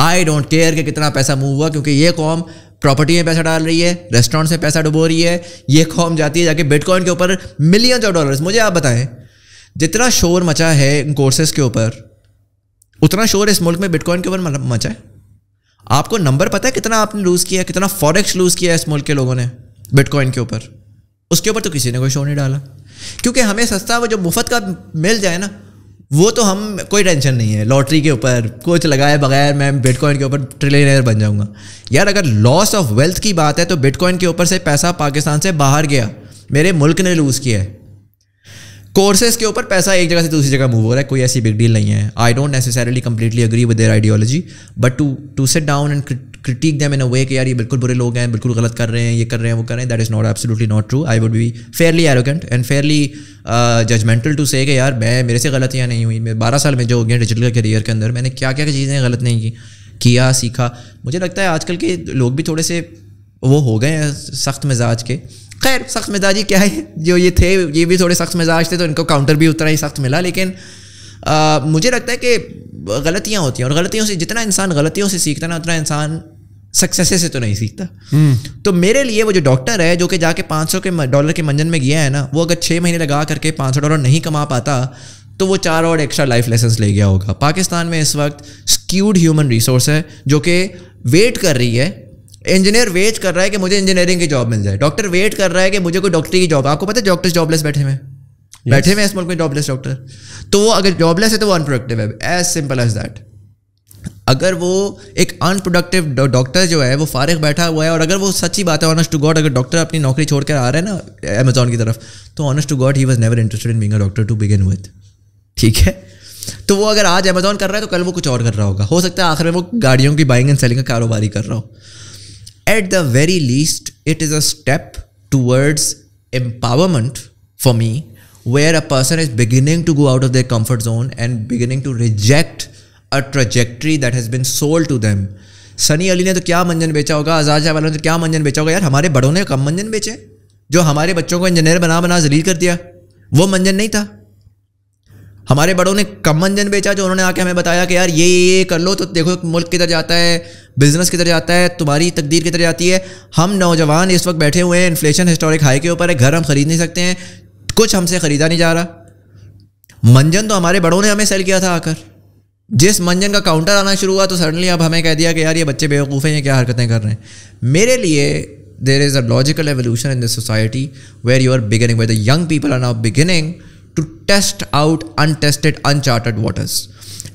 आई डोंट केयर कि कितना पैसा मूव हुआ, क्योंकि ये कौम प्रॉपर्टी में पैसा डाल रही है, रेस्टोरेंट में पैसा डुबो रही है, ये कौम जाती है जाके बिटकॉइन के ऊपर मिलियंस ऑफ डॉलर्स। मुझे आप बताएं जितना शोर मचा है इन कोर्सेज के ऊपर, उतना शोर इस मुल्क में बिटकॉइन के ऊपर मचा है। आपको नंबर पता है कितना आपने लूज़ किया, कितना फॉरेक्स लूज़ किया है इस मुल्क के लोगों ने बिटकॉइन के ऊपर? उसके ऊपर तो किसी ने कोई शोर नहीं डाला, क्योंकि हमें सस्ता वो जो मुफ्त का मिल जाए ना वो तो हम कोई टेंशन नहीं है। लॉटरी के ऊपर कुछ लगाए बगैर मैं बिटकॉइन के ऊपर ट्रिलियनेयर बन जाऊंगा। यार अगर लॉस ऑफ वेल्थ की बात है तो बिटकॉइन के ऊपर से पैसा पाकिस्तान से बाहर गया, मेरे मुल्क ने लूज़ किया है। कोर्सेज के ऊपर पैसा एक जगह से दूसरी जगह मूव हो रहा है, कोई ऐसी बिग डील नहीं है। I don't necessarily completely agree with their ideology, but to to sit down and critic them in a way कि यार ये बिल्कुल बुरे लोग हैं, बिल्कुल गलत कर रहे हैं, ये कर रहे हैं, वो कर रहे हैं, that is not absolutely not true. I would be fairly arrogant and fairly judgmental to say कि यार मैं मेरे से गलतियाँ नहीं हुई, मैं बारह साल में जो हो गया डिजिटल करियर के अंदर मैंने क्या क्या चीज़ें गलत नहीं की, किया, सीखा। मुझे लगता है आजकल के लोग भी थोड़े से वो हो गए हैं सख्त मिजाज के। खैर सख्त मिजाजी क्या है, जो ये थे ये भी थोड़े सख्त मिजाज थे तो इनको काउंटर भी उतना ही सख्त मिला, लेकिन आ, मुझे लगता है कि गलतियाँ होती हैं और गलतियों से जितना इंसान गलतियों से सीखता ना उतना इंसान सक्सेस से तो नहीं सीखता। hmm. तो मेरे लिए वो जो डॉक्टर है जो कि जाके पाँच सौ के डॉलर के मंजन में गया है ना, वो अगर छः महीने लगा करके पाँच सौ डॉलर नहीं कमा पाता तो वो चार और एक्स्ट्रा लाइफ लेसन्स ले गया होगा। पाकिस्तान में इस वक्त स्क्यूड ह्यूमन रिसोर्स है जो कि वेट कर रही है। इंजीनियर वेट कर रहा है कि मुझे इंजीनियरिंग की जॉब मिल जाए, डॉक्टर वेट कर रहा है कि मुझे कोई डॉक्टरी की जॉब। आपको पता है डॉक्टर्स जॉबलेस बैठे हुए yes. बैठे हुए इस मुल्क में डॉबलेस डॉक्टर। तो वो अगर जॉबलेस है तो वो अनप्रोडक्टिव है, एज सिंपल एज दैट। अगर वो एक अनप्रोडक्टिव डॉक्टर जो है वो फारिग बैठा हुआ है, और अगर वो सच्ची बात है ऑनेस्ट टू गॉड, अगर डॉक्टर अपनी नौकरी छोड़कर आ रहा है ना अमेजॉन की तरफ, तो honest to God he was never interested in being a doctor to begin with, ठीक है? तो वो अगर आज अमेजॉन कर रहा है तो कल वो कुछ और कर रहा होगा, हो सकता है आखिर में वो गाड़ियों की बाइंग एंड सेलिंग का कारोबार ही कर रहा हो। At the very least it is a step towards empowerment for me, where a person is beginning to go out of their comfort zone and beginning to reject a trajectory that has been sold to them. Sunny Ali ने तो क्या मंजन बेचा होगा, आज़ाद चायवाला ने तो क्या मंजन बेचा होगा। यार हमारे बड़ों ने कम मंजन बेचे, जो हमारे बच्चों को इंजीनियर बना बना जलील कर दिया वो मंजन नहीं था। हमारे बड़ों ने कम मंजन बेचा जो उन्होंने आके हमें बताया कि यार ये ये कर लो तो देखो मुल्क किधर जाता है, बिजनेस किधर जाता है, तुम्हारी तकदीर किधर जाती है। हम नौजवान इस वक्त बैठे हुए हैं, इन्फ्लेशन हिस्टोरिक हाई के ऊपर है, घर हम खरीद नहीं सकते हैं, कुछ हमसे ख़रीदा नहीं जा रहा। मंजन तो हमारे बड़ों ने हमें सेल किया था आकर, जिस मंजन का काउंटर आना शुरू हुआ तो सडनली अब हमें कह दिया कि यार ये बच्चे बेवकूफ़ हैं, ये क्या हरकतें कर रहे हैं। मेरे लिए there is a logical evolution in this society where you are beginning, where the young people are now beginning to test out untested uncharted waters,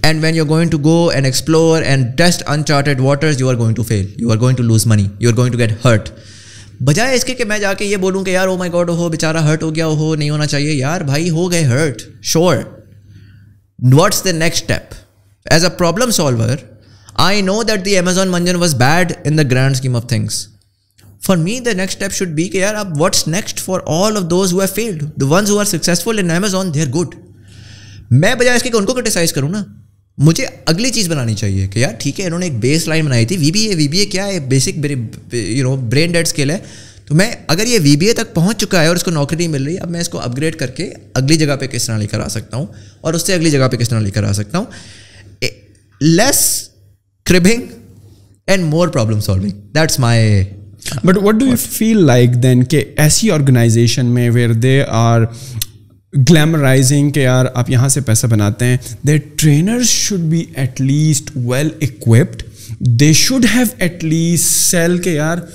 and when you are going to go and explore and test uncharted waters you are going to fail, you are going to lose money, you are going to get hurt. बजाय इसके कि मैं जाके ये बोलूँ कि यार ओ माई God हो बेचारा हर्ट हो गया, हो नहीं होना चाहिए। यार भाई हो गए hurt, sure, what's the next step? As a problem solver, I know that the Amazon manjan was bad in the grand scheme of things. For me, the next step should be, yaar, ab what's next for all of those who have failed? The ones who are successful in Amazon, they're good. मैं बजाय इसके कि उनको criticise करूँ ना, मुझे अगली चीज़ बनानी चाहिए कि यार ठीक है इन्होंने एक बेस लाइन बनाई थी, V B A V B A क्या है, basic you know brain dead skill है। तो मैं अगर ये वी बी ए तक पहुँच चुका है और इसको नौकरी नहीं मिल रही, अब मैं इसको अपग्रेड करके अगली जगह पे किस तरह लेकर आ सकता हूँ और उससे अगली जगह पे किस तरह लेकर आ सकता हूँ। Less cribbing and more problem solving. That's my. Uh, but what do you feel like then? कि ऐसी organization में where they are glamorizing कि यार आप यहाँ से पैसा बनाते हैं, their trainers should be at least well equipped. They should have at least sell कि यार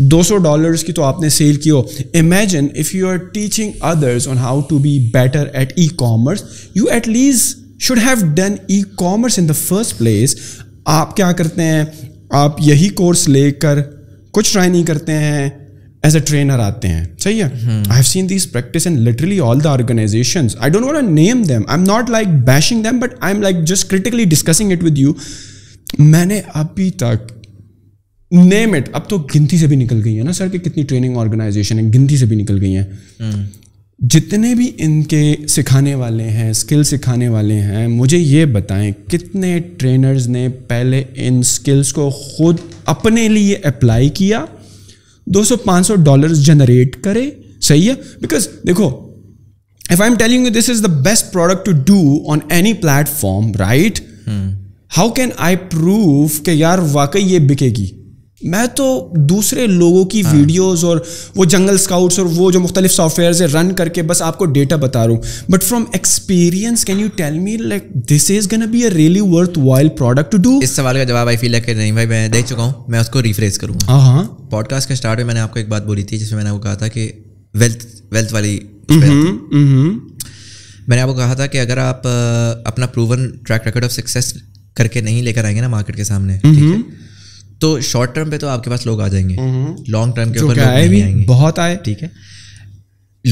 दो सौ डॉलर्स की तो आपने सेल की हो. Imagine if you are teaching others on how to be better at e commerce, you at least should have done e commerce in the first place. आप क्या करते हैं, आप यही कोर्स लेकर कुछ ट्राई नहीं करते हैं, एज अ ट्रेनर आते हैं. सही है. I have seen this practice in literally all the organisations. I don't want to name them, I am not like bashing them, but I am like just critically discussing it with you. मैंने अभी तक name it, अब तो गिनती से भी निकल गई है ना सर कि कितनी ट्रेनिंग ऑर्गेनाइजेशन है, गिनती से भी निकल गई हैं. hmm. जितने भी इनके सिखाने वाले हैं, स्किल सिखाने वाले हैं, मुझे ये बताएं कितने ट्रेनर्स ने पहले इन स्किल्स को खुद अपने लिए अप्लाई किया, दो सौ पाँच सौ डॉलर्स जनरेट करे. सही है. बिकॉज देखो, if I am telling you this is the best product to do on any platform, right, how can I prove कि यार वाकई ये बिकेगी? मैं तो दूसरे लोगों की हाँ. वीडियोस और वो जंगल स्काउट्स और वो जो मुख्तलिफ सॉफ्टवेयर से रन करके बस आपको डेटा बता रहा हूँ. But from experience can you tell me like this is gonna be a really worthwhile product to do? इस सवाल का जवाब आई फील है कि नहीं भाई, मैं दे चुका हूँ. मैं उसको रिफ्रेश करूँगा. हाँ, पॉडकास्ट के स्टार्ट में मैंने आपको एक बात बोली थी जिसमें मैंने आपको कहा था कि वेल्थ वेल्थ वाली मैंने आपको कहा था कि अगर आप अपना proven track record of success करके नहीं लेकर आएंगे ना मार्केट के सामने, ठीक है, तो शॉर्ट टर्म पे तो आपके पास लोग आ जाएंगे, लॉन्ग टर्म के ऊपर लोग नहीं आएंगे. बहुत आए. ठीक है.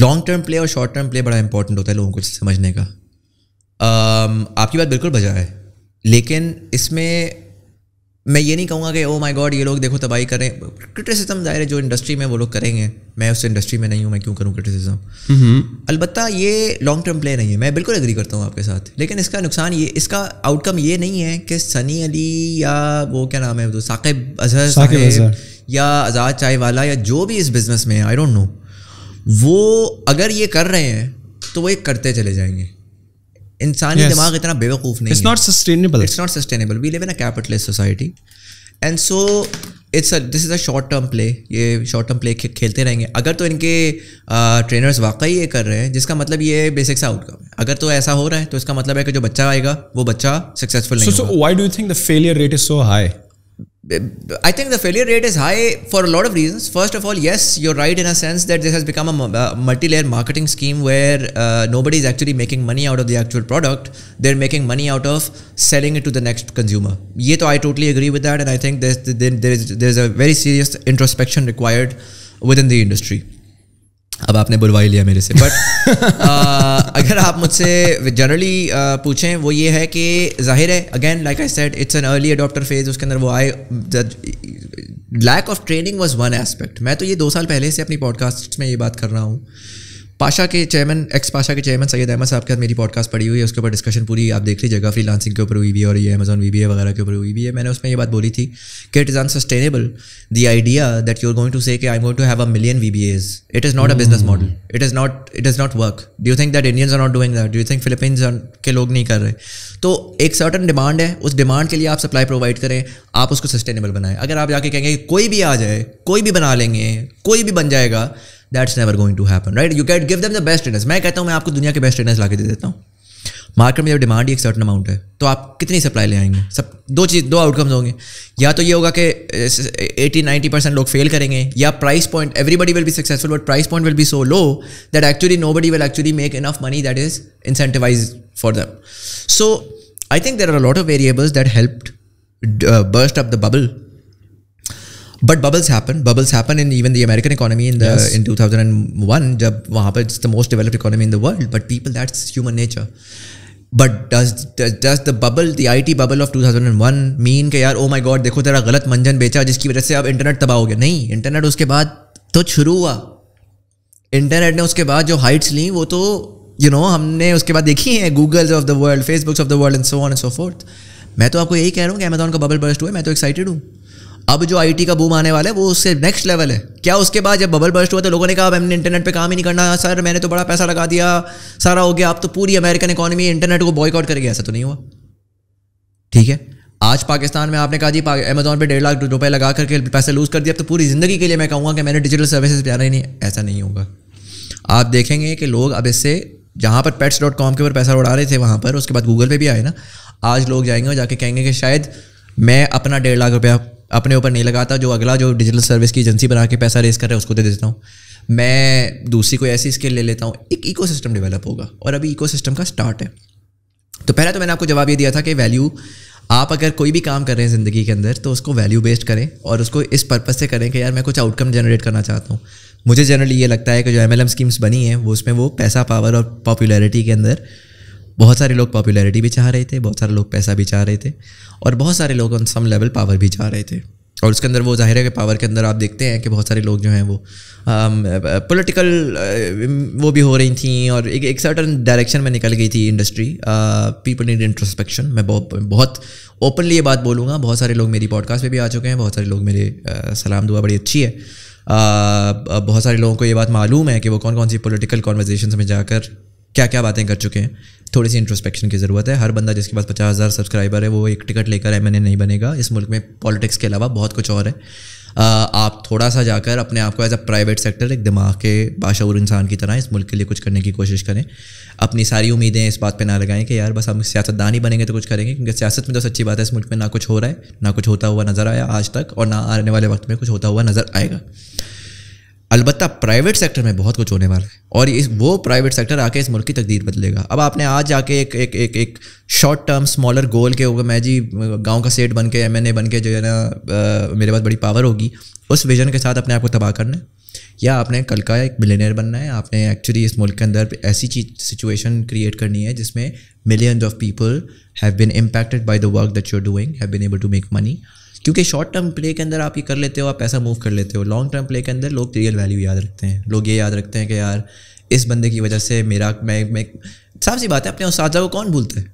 लॉन्ग टर्म प्ले और शॉर्ट टर्म प्ले बड़ा इंपॉर्टेंट होता है लोगों को समझने का. um, आपकी बात बिल्कुल बजा है, लेकिन इसमें मैं ये नहीं कहूँगा कि ओ माय गॉड ये लोग देखो तबाही करें. क्रिटिसिज्म जाहिर है जो इंडस्ट्री में वो लोग करेंगे, मैं उस इंडस्ट्री में नहीं हूँ, मैं क्यों करूँ क्रिटिसिज्म. अलबत्ता ये लॉन्ग टर्म प्ले नहीं है, मैं बिल्कुल एग्री करता हूँ आपके साथ. लेकिन इसका नुकसान ये, इसका आउटकम ये नहीं है कि सनी अली या वो क्या नाम है तो साकिब अजहर साकिब या आज़ाद चायवाला या जो भी इस बिज़नेस में है, आई डोंट नो, वो अगर ये कर रहे हैं तो वो ये करते चले जाएंगे. इंसानी yes. दिमाग इतना बेवकूफ़ नहीं. It's not sustainable. It's not sustainable. We live in a capitalist society and so it's a this is a short term play. ये शॉर्ट टर्म प्ले खेलते रहेंगे. अगर तो इनके ट्रेनर्स वाकई ये कर रहे हैं, जिसका मतलब ये बेसिक सा आउटकम है, अगर तो ऐसा हो रहा है तो इसका मतलब है कि जो बच्चा आएगा वो बच्चा सक्सेसफुल नहीं होगा. So why do you think the failure rate is so high? I think the failure rate is high for a lot of reasons. First of all, yes, you're right in a sense that this has become a multi-layer marketing scheme where uh, nobody is actually making money out of the actual product. They're making money out of selling it to the next consumer. Ye to I totally agree with that, and I think there's there's there's a very serious introspection required within the industry. अब आपने बुलवा ही लिया मेरे से, but अगर आप मुझसे generally पूछें वो ये है कि जाहिर है again like I said it's an early adopter phase. उसके अंदर वो आए, lack of training was one aspect. मैं तो ये दो साल पहले से अपनी पॉडकास्ट में ये बात कर रहा हूँ. पाशा के चेयरमैन, एक्स पाशा के चेयरमैन सैयद अहमद साहब के साथ मेरी पॉडकास्ट पड़ी हुई है, उसके ऊपर डिस्कशन पूरी आप देख लीजिएगा. फ्रीलांसिंग के ऊपर हुई भी है और ये अमेजॉन वी बी ए वगैरह के ऊपर हुई भी है. मैंने उसमें ये बात बोली थी कि it is unsustainable the idea that you are going to say I am going to have a million V B As. It is not a business model. It is not it does not work. Do you think that Indians are not doing that? Do you think Philippines के लोग नहीं कर रहे? तो एक certain demand है, उस demand के लिए आप सप्लाई प्रोवाइड करें, आप उसको सस्टेनेबल बनाएं. अगर आप जाके कहेंगे कोई भी आ जाए, कोई भी बना लेंगे, कोई भी बन जाएगा, That's never going to happen, right? You can give them the best trainers. मैं कहता हूँ मैं आपको दुनिया के best trainers लाके दे देता हूँ. मार्केट में जब डिमांड ही एक सर्टन अमाउंट है तो आप कितनी सप्लाई ले आएंगे? सब दो चीज़ दो आउटकम्स होंगे. या तो ये होगा कि अस्सी नब्बे परसेंट लोग फेल करेंगे, या price point everybody will be successful but price point will be so low that actually nobody will actually make enough money that is incentivise for them. So I think there are a lot of variables that helped burst up the bubble. But bubbles happen. Bubbles happen in even the American economy in the yes. in two thousand one. जब वहाँ पर it's the most developed economy in the world. But people, that's human nature. But does does, does the bubble, the I T bubble of two thousand one mean कि यार oh my god देखो तेरा गलत मंजन बेचा जिसकी वजह से अब इंटरनेट तबाह हो गया? नहीं, इंटरनेट उसके बाद तो शुरू हुआ. इंटरनेट ने उसके बाद जो हाइट्स ली वो तो you know हमने उसके बाद देखी है. Googles of the world, Facebooks of the world and so on and so forth. मैं तो आपको यही कह रहा हूँ कि Amazon का बबल बर्स्ट हुआ है. मैं तो एक्साइटेड हूँ. अब जो आईटी का बूम आने वाला है वो उससे नेक्स्ट लेवल है. क्या उसके बाद जब बबल बर्स्ट हुआ तो लोगों ने कहा अब हमने इंटरनेट पे काम ही नहीं करना सर, मैंने तो बड़ा पैसा लगा दिया, सारा हो गया, अब तो पूरी अमेरिकन इकोनॉमी इंटरनेट को बॉयकॉट करेगी? ऐसा तो नहीं हुआ. ठीक है. आज पाकिस्तान में आपने कहा जी अमेजॉन पे डेढ़ लाख रुपये लगा करके पैसे लूज़ कर दिया, अब तो पूरी ज़िंदगी के लिए मैं कहूँगा कि मैंने डिजिटल सर्विसेज पे आना ही नहीं. ऐसा नहीं होगा. आप देखेंगे कि लोग अब इससे जहाँ पर पेट्स डॉट कॉम के ऊपर पैसा उड़ा रहे थे वहाँ पर उसके बाद गूगल पे भी आए ना, आज लोग जाएंगे और जाके कहेंगे कि शायद मैं अपना डेढ़ लाख रुपया अपने ऊपर नहीं लगाता, जो अगला जो डिजिटल सर्विस की एजेंसी बना के पैसा रेस कर रहा है उसको दे देता हूँ, मैं दूसरी कोई ऐसी स्किल ले लेता हूँ, एक इकोसिस्टम डेवलप होगा। और अभी इकोसिस्टम का स्टार्ट है। तो पहला तो मैंने आपको जवाब ये दिया था कि वैल्यू, आप अगर कोई भी काम कर रहे हैं ज़िंदगी के अंदर तो उसको वैल्यू बेस्ड करें और उसको इस पर्पज़ से करें कि यार मैं कुछ आउटकम जनरेट करना चाहता हूँ। मुझे जनरली ये लगता है कि जो एमएलएम स्कीम्स बनी हैं वो उसमें वो पैसा, पावर और पॉपुलैरिटी के अंदर बहुत सारे लोग पॉपुलैरिटी भी चाह रहे थे, बहुत सारे लोग पैसा भी चाह रहे थे और बहुत सारे लोग ऑन सम लेवल पावर भी चाह रहे थे। और उसके अंदर वो जाहिर है कि पावर के अंदर आप देखते हैं कि बहुत सारे लोग जो हैं वो पॉलिटिकल वो भी हो रही थी और एक एक सर्टन डायरेक्शन में निकल गई थी इंडस्ट्री। People need introspection. मैं बहुत ओपनली ये बात बोलूँगा, बहुत सारे लोग मेरी पॉडकास्ट पे भी आ चुके हैं, बहुत सारे लोग मेरे आ, सलाम दुआ बड़ी अच्छी है। आ, बहुत सारे लोगों को ये बात मालूम है कि वो कौन कौन सी पॉलिटिकल कॉन्वर्जेशंस में जाकर क्या क्या बातें कर चुके हैं। थोड़ी सी इंट्रोस्पेक्शन की ज़रूरत है। हर बंदा जिसके पास पचास हज़ार सब्सक्राइबर है वो एक टिकट लेकर एम एन ए नहीं बनेगा। इस मुल्क में पॉलिटिक्स के अलावा बहुत कुछ और है। आ, आप थोड़ा सा जाकर अपने आप को एज अ प्राइवेट सेक्टर, एक दिमाग के बाशऊर इंसान की तरह इस मुल्क के लिए कुछ करने की कोशिश करें। अपनी सारी उम्मीदें इस बात पे ना लगाएं कि यार बस हम सियासतदान ही बनेंगे तो कुछ करेंगे, क्योंकि सियासत में तो सच्ची बात है इस मुल्क में ना कुछ हो रहा है, ना कुछ होता हुआ नज़र आया आज तक और ना आने वाले वक्त में कुछ होता हुआ नज़र आएगा। अलबत्ता प्राइवेट सेक्टर में बहुत कुछ होने वाला है और इस वो प्राइवेट सेक्टर आके इस मुल्क की तकदीर बदलेगा। अब आपने आज जाके एक एक एक एक शॉर्ट टर्म स्मॉलर गोल के होगा, मैं जी गांव का सेठ बन के एम एन ए बन के जो है ना मेरे पास बड़ी पावर होगी, उस विजन के साथ अपने आप को तबाह करना है। या आपने कल का एक मिलियनर बनना है, आपने एक्चुअली इस मुल्क के अंदर ऐसी चीज सिचुएशन क्रिएट करनी है जिसमें millions of people have been impacted by the work that you are doing, have been able to make money. क्योंकि शॉर्ट टर्म प्ले के अंदर आप ये कर लेते हो, आप पैसा मूव कर लेते हो, लॉन्ग टर्म प्ले के अंदर लोग रियल वैल्यू याद रखते हैं। लोग ये याद रखते हैं कि यार इस बंदे की वजह से मेरा मैं मैं साफ सी बात है, अपने उस्ताद को कौन भूलता है?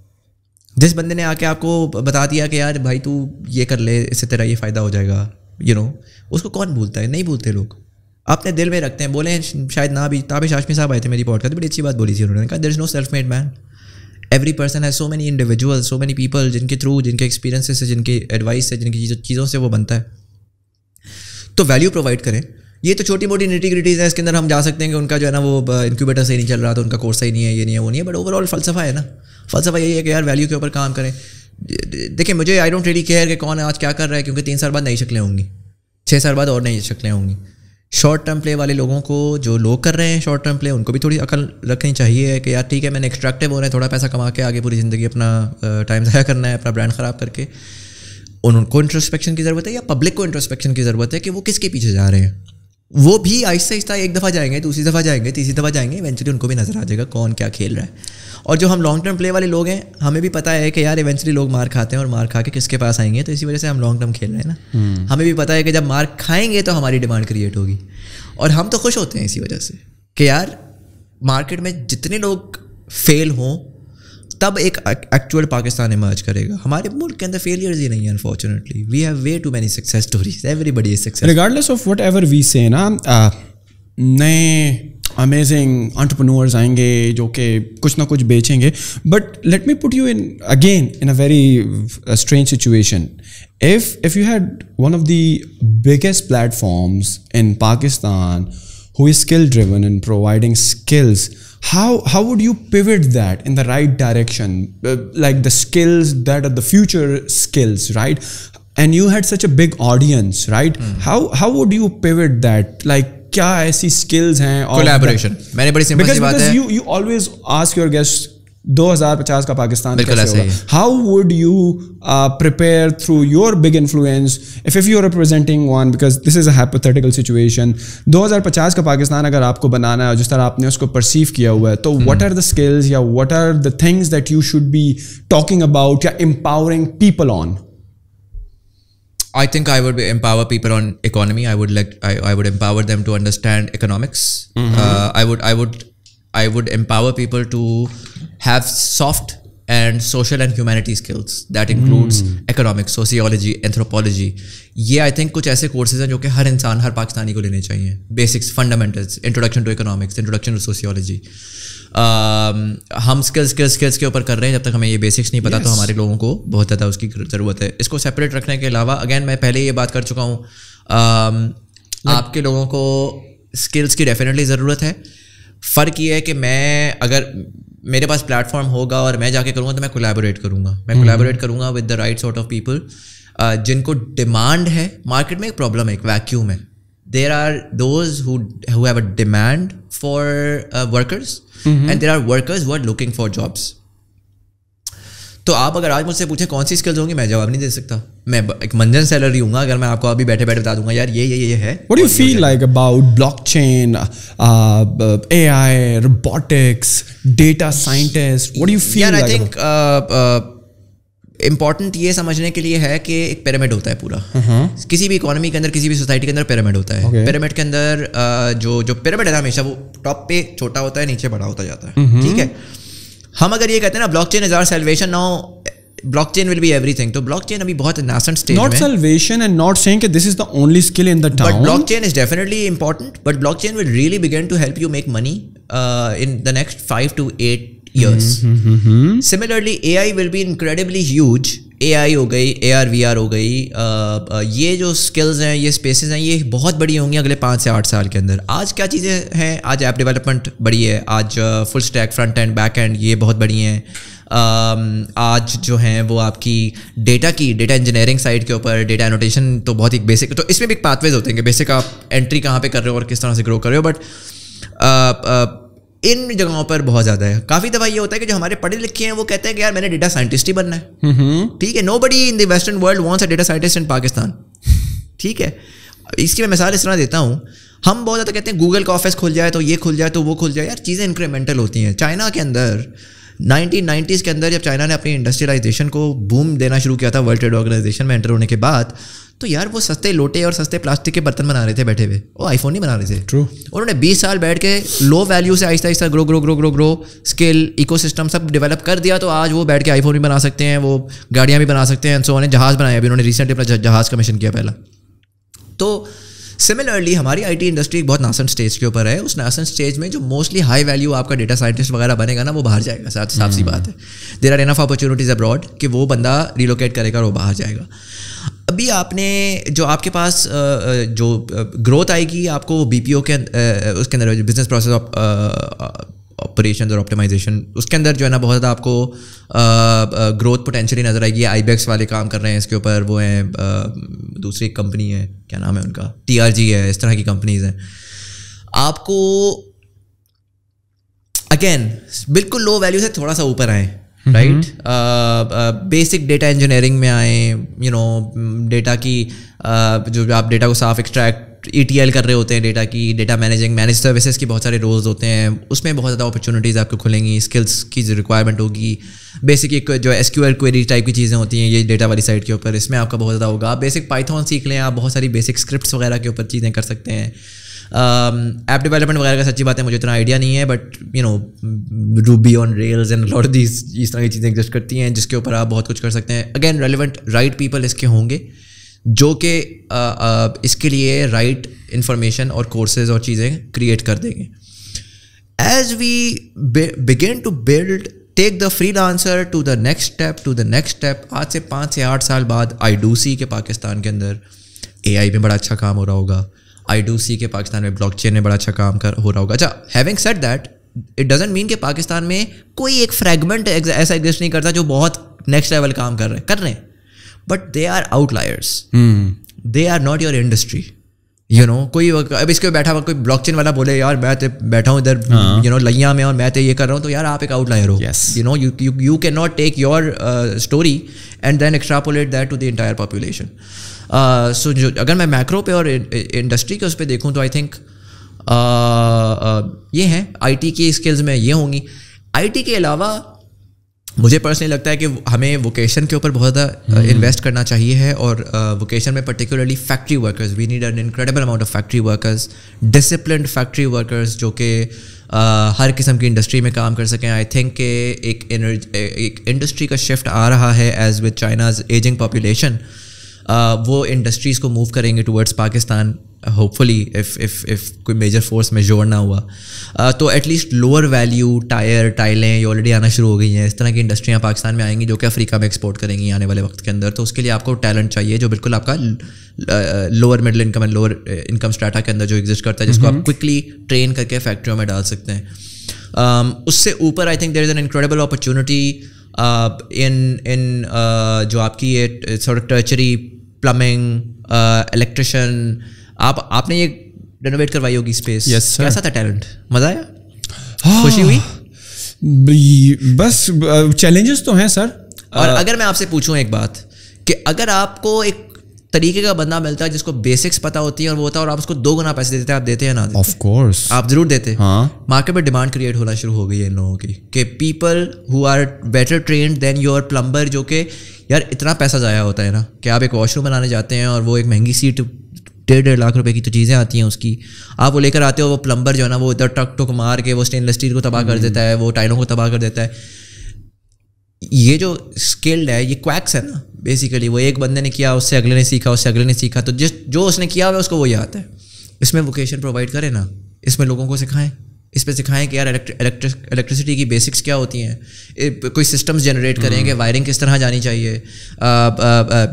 जिस बंदे ने आके आपको बता दिया कि यार भाई तू ये कर ले, इससे तेरा ये फ़ायदा हो जाएगा, यू नो, उसको कौन भूलता है? नहीं भूलते लोग, अपने दिल में रखते हैं। बोले शायद ना भी, ताबिश हाशमी साहब आए थे मेरी पॉडकास्ट, बड़ी अच्छी बात बोली थी उन्होंने, कहा there is no self made man, every person has so many individual, so many people जिनके थ्रू, जिनके एक्सपीरियंसेस से, जिनके एडवाइस से, जिनकी चीज़ों से वो बनता है। तो वैल्यू प्रोवाइड करें। ये तो छोटी मोटी निटी ग्रिटीज़ हैं, इसके अंदर हम जा सकते हैं कि उनका जो है ना वो इंक्यूबेटर सही नहीं चल रहा था, उनका कोर्स सही नहीं है, ये नहीं है, वो नहीं है, बट ओवरऑल फ़लसफ़ा है ना, फ़लसफ़ा यही है कि यार वैल्यू के ऊपर काम करें। देखिए मुझे आई डोंट रियली केयर कि कौन आज क्या कर रहा है, क्योंकि तीन साल बाद नई शक्लें होंगी, छः साल बाद और नई शक्लें होंगी। शॉर्ट टर्म प्ले वाले लोगों को, जो लोग कर रहे हैं शॉर्ट टर्म प्ले, उनको भी थोड़ी अकल रखनी चाहिए कि यार ठीक है मैंने एक्सट्रैक्टिव हो रहे हैं, थोड़ा पैसा कमा के आगे पूरी ज़िंदगी अपना टाइम ज़ाया करना है, अपना ब्रांड ख़राब करके। उनको इंट्रोस्पेक्शन की ज़रूरत है, या पब्लिक को इंट्रोस्पेक्शन की ज़रूरत है कि वो किसके पीछे जा रहे हैं। वो भी आहिस्ता आहिस्ता एक दफ़ा जाएंगे, दूसरी दफ़ा जाएंगे, तीसरी दफ़ा जाएंगे, इवेंचुअली उनको भी नज़र आ जाएगा कौन क्या खेल रहा है। और जो हम लॉन्ग टर्म प्ले वाले लोग हैं, हमें भी पता है कि यार इवेंचुअली लोग मार खाते हैं और मार खा के किसके पास आएंगे, तो इसी वजह से हम लॉन्ग टर्म खेल रहे हैं ना। hmm. हमें भी पता है कि जब मार खाएंगे तो हमारी डिमांड क्रिएट होगी और हम तो खुश होते हैं इसी वजह से कि यार मार्केट में जितने लोग फेल हों तब एक एक्चुअल पाकिस्तान इमर्ज करेगा। हमारे मुल्क के अंदर फेलियर्स ही नहीं है, unfortunately we have way too many success stories, everybody is successful regardless of whatever we say ना। नए अमेजिंग एंटरप्रेन्योर्स आएंगे जो कि कुछ ना कुछ बेचेंगे, but let me put you in again in a very strange situation. If if you had one of the biggest platforms in Pakistan who is skill driven in providing skills, how how would you pivot that in the right direction, uh, like the skills that are the future skills, right? And you had such a big audience, right? mm. how how would you pivot that, like kya aisi skills hain? Or collaboration, maine badi simple si baat hai, because you you always ask your guests दो हज़ार पचास का पाकिस्तान कैसे होगा, how would you prepare through your big influence if if you are representing one, because this is a hypothetical situation. दो हज़ार पचास का पाकिस्तान अगर आपको बनाना है जिस तरह आपने उसको परसीव किया हुआ है, तो व्हाट आर द स्किल्स या what are the things that you should be talking about या empowering people on? I think I would empower people on economy. I would like I I would empower them to understand economics. Mm-hmm. uh, I would I would I would empower people to have soft and social and humanity skills that includes mm. economics, sociology, anthropology. ये I think कुछ ऐसे courses हैं जो कि हर इंसान, हर पाकिस्तानी को लेने चाहिए। Basics, fundamentals, introduction to economics, introduction to sociology. um, हम skills skills skills के ऊपर कर रहे हैं, जब तक हमें ये basics नहीं पता yes. तो हमारे लोगों को बहुत ज़्यादा उसकी ज़रूरत है। इसको separate रखने के अलावा again मैं पहले ये बात कर चुका हूँ, um, like, आपके लोगों को skills की definitely ज़रूरत है। फ़र्क ये है कि मैं, अगर मेरे पास प्लेटफॉर्म होगा और मैं जाके करूँगा तो मैं कोलैबोरेट करूँगा, मैं कोलैबोरेट करूँगा with the right sort of people. जिनको डिमांड है, मार्केट में एक प्रॉब्लम है, एक वैक्यूम है. There are those who have a demand for workers and there are workers who are looking for jobs. तो आप अगर आज मुझसे पूछें कौन सी स्किल्स होंगी, मैं जवाब नहीं दे सकता. मैं एक मंजन सैलरी हूँ अगर मैं आपको अभी बैठे बैठे बता दूंगा यार ये ये ये है. What do you feel like about blockchain, AI, robotics, data scientist, what do you feel? यार आई थिंक इम्पॉर्टेंट ये समझने के लिए है कि एक पिरामिड होता है पूरा. uh-huh. किसी भी इकोनॉमी के अंदर, किसी भी सोसाइटी के अंदर पिरामिड होता है. okay. पिरामिड के अंदर uh, जो जो पिरामिड है हमेशा वो टॉप पे छोटा होता है, नीचे बड़ा होता जाता है. ठीक है, हम अगर ये कहते हैं ना blockchain is our salvation, now blockchain will be everything. तो ब्लॉकचेन अभी बहुत नासेंट स्टेज में, not salvation and not saying कि this is the only skill in the town, but blockchain is definitely important. But blockchain will really begin to help you make money in the next five to eight years. Similarly AI will be incredibly huge. AI हो गई, AR VR हो गई, uh, uh, ये जो skills हैं, ये spaces हैं, ये बहुत बड़ी होंगी अगले पाँच से आठ साल के अंदर. आज क्या चीज़ें हैं? आज ऐप डेवलपमेंट बड़ी है, आज full stack, front end, back end, ये बहुत बड़ी हैं. uh, आज जो हैं वो आपकी डेटा की, डेटा इंजीनियरिंग साइड के ऊपर डेटा एनोटेशन तो बहुत ही बेसिक. तो इसमें भी एक पाथवेज होते हैं कि बेसिक आप एंट्री कहाँ पर कर रहे हो और किस तरह से ग्रो कर रहे हो. बट इन जगहों पर बहुत ज़्यादा है. काफ़ी दफ़ा ये होता है कि जो हमारे पढ़े लिखे हैं वो कहते हैं कि यार मैंने डेटा साइंटिस्ट ही बनना है. ठीक है, nobody in the western world wants a data scientist in Pakistan. ठीक है, इसकी मैं मिसाल इस तरह देता हूँ, हम बहुत ज़्यादा कहते हैं गूगल का ऑफिस खुल जाए तो ये खुल जाए तो वो खुल जाए. यार चीज़ें इंक्रीमेंटल होती हैं. चाइना के अंदर नाइनटीन नाइन्टीज़ के अंदर जब चाइना ने अपनी इंडस्ट्रियलाइजेशन को बूम देना शुरू किया था वर्ल्ड ट्रेड ऑर्गेनाइजेशन में एंटर होने के बाद, तो यार वो सस्ते लोटे और सस्ते प्लास्टिक के बर्तन बना रहे थे बैठे हुए, वो आईफोन नहीं बना रहे थे. ट्रू. उन्होंने बीस साल बैठ के लो वैल्यू से आहिस्ता आहिस्ता grow grow grow grow grow skill, ecosystem सब डेवलप कर दिया. तो आज वो बैठ के आईफोन भी बना सकते हैं, वो गाड़ियाँ भी बना सकते हैं, एंड सो ऑन. जहाज़ बनाए, अभी उन्होंने रिसेंटली अपना जहाज़ कमीशन किया पहला. तो सिमिलरली हमारी आईटी इंडस्ट्री बहुत नासेंट स्टेज के ऊपर है. उस नासेंट स्टेज में जो मोस्टली हाई वैल्यू आपका डेटा साइंटिस्ट वगैरह बनेगा ना, वो बाहर जाएगा. साथ साफ सी बात है, there are enough opportunities abroad कि वो बंदा रिलोकेट करेगा और वो बाहर जाएगा. अभी आपने जो आपके पास जो ग्रोथ आएगी, आपको वो बीपीओ के उसके अंदर बिजनेस प्रोसेस ऑपरेशन और ऑप्टिमाइजेशन, उसके अंदर जो है ना बहुत ज़्यादा आपको ग्रोथ पोटेंशियली नज़र आएगी. आईबैक्स वाले काम कर रहे हैं इसके ऊपर, वो हैं, दूसरी कंपनी है, क्या नाम है उनका, टीआरजी है, इस तरह की कंपनीज हैं. आपको अगेन बिल्कुल लो वैल्यू से थोड़ा सा ऊपर आए, राइट, बेसिक डेटा इंजीनियरिंग में आए, यू नो, डेटा की uh, जो आप डेटा को साफ एक्सट्रैक्ट ई टी एल कर रहे होते हैं, डेटा की, डेटा मैनेजिंग, मैनेज सर्विसेज की बहुत सारे रोल्स होते हैं, उसमें बहुत ज़्यादा अपॉर्चुनिटीज़ आपको खुलेंगी. स्किल्स की जो रिक्वायरमेंट होगी, बेसिक एक जो S Q L query type की चीज़ें होती हैं, ये डेटा वाली साइड के ऊपर, इसमें आपका बहुत ज़्यादा होगा. आप बेसिक पाइथन सीख लें, आप बहुत सारी बेसिक स्क्रिप्ट्स वगैरह के ऊपर चीज़ें कर सकते हैं. ऐप डेवलपमेंट वगैरह का सच्ची बात है मुझे इतना आइडिया नहीं है, but you know Ruby on Rails and lot these, इस तरह की चीज़ें एग्जिस्ट करती हैं जिसके ऊपर आप बहुत कुछ कर सकते हैं. अगेन रेलिवेंट राइट पीपल इसके होंगे जो कि इसके लिए राइट इंफॉर्मेशन और कोर्सेज और चीज़ें क्रिएट कर देंगे. As we begin to build, take the freelancer to the next step, to the next step. आज से पाँच से आठ साल बाद आई डू सी के पाकिस्तान के अंदर एआई में बड़ा अच्छा काम हो रहा होगा. आई डू सी के पाकिस्तान में ब्लॉकचेन में बड़ा अच्छा काम कर हो रहा होगा. अच्छा, having said that, it doesn't mean कि पाकिस्तान में कोई एक फ्रेगमेंट ऐसा एग्जिस्ट नहीं करता जो बहुत नेक्स्ट लेवल काम कर रहे कर रहे हैं, but they are outliers, they are not your industry. You know, कोई अब इसके बैठा हुआ कोई ब्लॉकचेन वाला बोले यार मैं तो बैठा हूँ इधर, यू नो, लइया में और मैं तो ये कर रहा हूँ, तो यार आप एक आउटलायर हो. You know, you you can not take your story and then extrapolate that to the entire population. So जो अगर मैं मैक्रो पे और इंडस्ट्री के उस पर देखूँ तो आई थिंक ये हैं आई टी की स्किल्स में, ये होंगी. आई टी के अलावा मुझे पर्सनली लगता है कि हमें वोकेशन के ऊपर बहुत ज़्यादा इन्वेस्ट करना चाहिए है, और वोकेशन में particularly factory workers, we need an incredible amount of factory workers, disciplined factory workers जो कि हर किस्म की इंडस्ट्री में काम कर सकें. आई थिंक के एक एक इंडस्ट्री का शिफ्ट आ रहा है as with China's aging population. वो इंडस्ट्रीज़ को मूव करेंगे towards Pakistan, hopefully, if if if कोई मेजर फोर्स में जोड़ ना हुआ तो एटलीस्ट लोअर वैल्यू टायर, टाइलें ये ऑलरेडी आना शुरू हो गई हैं. इस तरह की इंडस्ट्रियाँ पाकिस्तान में आएंगी जो कि अफ्रीका में एक्सपोर्ट करेंगी आने वाले वक्त के अंदर. तो उसके लिए आपको टैलेंट चाहिए जो बिल्कुल आपका lower middle income and lower income strata के अंदर जो एग्जिस्ट करता है, जिसको आप क्विकली ट्रेन करके फैक्ट्रियों में डाल सकते हैं. उससे ऊपर I think there is an incredible opportunity in in जो आपकी ये sort of tertiary plumbing, electrician, आप आपने ये रेनोवेट करवाई होगी स्पेस, yes, कैसा था टैलेंट? मजा आया? हाँ, खुशी हुई? बस चैलेंजेस तो हैं सर। और आ, अगर मैं आपसे पूछूं एक बात कि अगर आपको एक तरीके का बंदा मिलता है जिसको बेसिक्स पता होती है और वो होता है और आप उसको दो गुना पैसे देते हैं, आप देते हैं ना? ऑफ कोर्स आप जरूर देते। हाँ, मार्केट में डिमांड क्रिएट होना शुरू हो गई है इन लोगों की कि people who are better trained than your plumber, जो कि यार इतना पैसा ज़ाया होता है ना कि आप एक वॉशरूम बनाने जाते हैं और वो एक महंगी सीट डेढ़ डेढ़ लाख रुपए की तो चीज़ें आती हैं उसकी, आप वो लेकर आते हो, वो प्लम्बर जो है ना वो इधर टक टुक मार के वो स्टेनलेस स्टील को तबाह कर देता है, वो टाइलों को तबाह कर देता है। ये जो स्किल्ड है ये क्वैक्स है ना बेसिकली, वो एक बंदे ने किया, उससे अगले ने सीखा, उससे अगले ने सीखा, तो जिस जो उसने किया हुआ उसको वो याद है। इसमें वोकेशन प्रोवाइड करें ना, इसमें लोगों को सिखाएं, इस पर सिखाएं कि यार इलेक्ट्रिसिटी की बेसिक्स क्या होती हैं, कोई सिस्टम्स जनरेट करें कि वायरिंग किस तरह जानी चाहिए,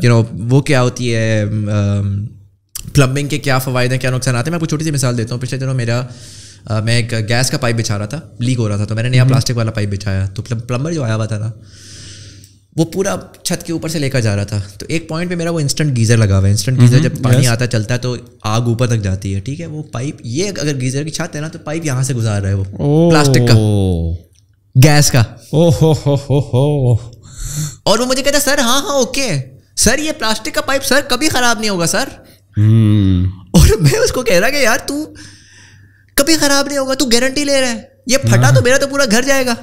यू नो वो क्या होती है, प्लम्बिंग के क्या फ़वायदे हैं, क्या नुकसान आते हैं। मैं आपको छोटी सी मिसाल देता हूँ। पिछले दिनों मेरा Uh, मैं एक गैस का पाइप बिछा रहा था, लीक हो रहा था, तो मैंने नया प्लास्टिक वाला पाइप बिछाया, तो प्लम्बर जो आया हुआ था ना वो पूरा छत के ऊपर से लेकर जा रहा था, तो एक पॉइंट पे मेरा वो इंस्टेंट गीज़र लगा हुआ है। इंस्टेंट गीज़र जब पानी आता चलता है तो आग ऊपर तक जाती है, ठीक है, वो पाइप, ये अगर गीज़र की छत है ना तो पाइप यहाँ से गुजार रहा है वो प्लास्टिक का, गैस का। ओहो हो हो हो। और वो मुझे कहता सर हाँ हाँ ओके सर, ये प्लास्टिक का पाइप सर कभी ख़राब नहीं होगा सर। और मैं उसको कह रहा कि यार तू कभी खराब नहीं होगा, तू गारंटी ले रहा है, ये फटा तो मेरा तो पूरा घर जाएगा।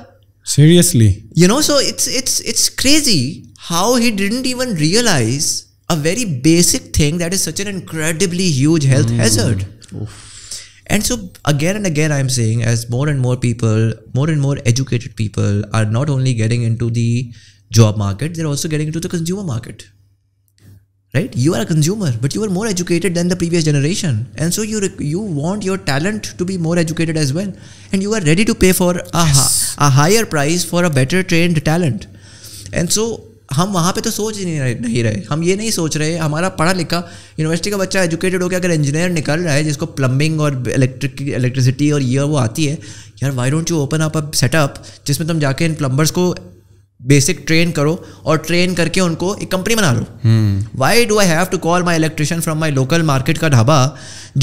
Seriously, you know, so it's it's it's crazy how he didn't even realise a very basic thing that is such an incredibly huge health hazard. And so again and again I am saying as more and more people, more and more educated people are not only getting into the job market, they are also getting into the consumer market, right? You are a consumer but you are more educated than the previous generation, and so you you want your talent to be more educated as well, and you are ready to pay for a, yes. a higher price for a better trained talent, and so हम वहाँ पे तो सोच ही नहीं रहे, हम ये नहीं सोच रहे, हमारा पढ़ा लिखा यूनिवर्सिटी का बच्चा एजुकेटेड हो के अगर इंजीनियर निकल रहा है जिसको प्लम्बिंग और इलेक्ट्रिक इलेक्ट्रिसिटी और ये वो आती है, यार why don't you open up a setup जिसमें तुम जाके इन प्लम्बर्स को बेसिक ट्रेन करो और ट्रेन करके उनको एक कंपनी बना लो। Why do I have to call my electrician from my local market का ढाबा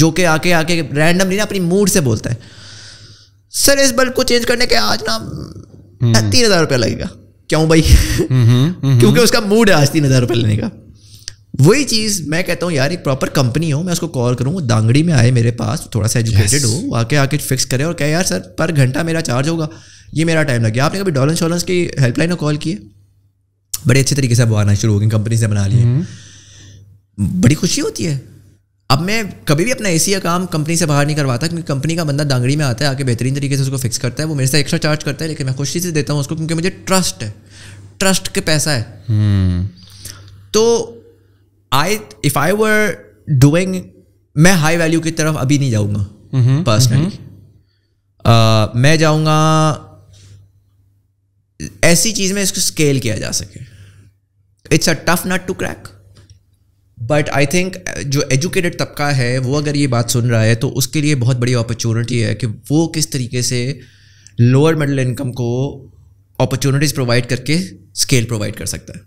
जो के आके आके रैंडमली ना अपनी मूड से बोलता है सर इस बल्ब को चेंज करने के आज ना तीन हज़ार रुपया लगेगा, क्यों भाई? क्योंकि उसका मूड है आज तीन हज़ार रुपये लेने का। वही चीज़ मैं कहता हूँ यार एक प्रॉपर कंपनी हो, मैं उसको कॉल करूँ, वो दांगड़ी में आए मेरे पास, थोड़ा सा एजुकेटेड yes. हो, आके आके फिक्स करे और कहे यार सर पर घंटा मेरा चार्ज होगा, ये मेरा टाइम लग गया। आपने कभी डॉलर शॉलर्स की हेल्पलाइन को कॉल किए? बड़े अच्छे तरीके से अब आना शुरू हो गई, कंपनी से बना लिए, mm-hmm. बड़ी खुशी होती है। अब मैं कभी भी अपना ए सी या काम कंपनी से बाहर नहीं करवाता क्योंकि कंपनी का बंदा दांगड़ी में आता है, आके बेहतरीन तरीके से उसको फिक्स करता है, वो मेरे से एक्स्ट्रा चार्ज करता है लेकिन मैं खुशी से देता हूँ उसको क्योंकि मुझे ट्रस्ट है, ट्रस्ट के पैसा है। तो I if I were doing, मैं हाई वैल्यू की तरफ अभी नहीं जाऊँगा पर्सनली, uh, मैं जाऊँगा ऐसी चीज में इसको स्केल किया जा सके। It's a tough nut to crack but I think जो एजुकेटेड तबका है वो अगर ये बात सुन रहा है तो उसके लिए बहुत बड़ी अपॉर्चुनिटी है कि वो किस तरीके से लोअर मिडिल इनकम को अपॉर्चुनिटीज़ प्रोवाइड करके स्केल प्रोवाइड कर सकता है,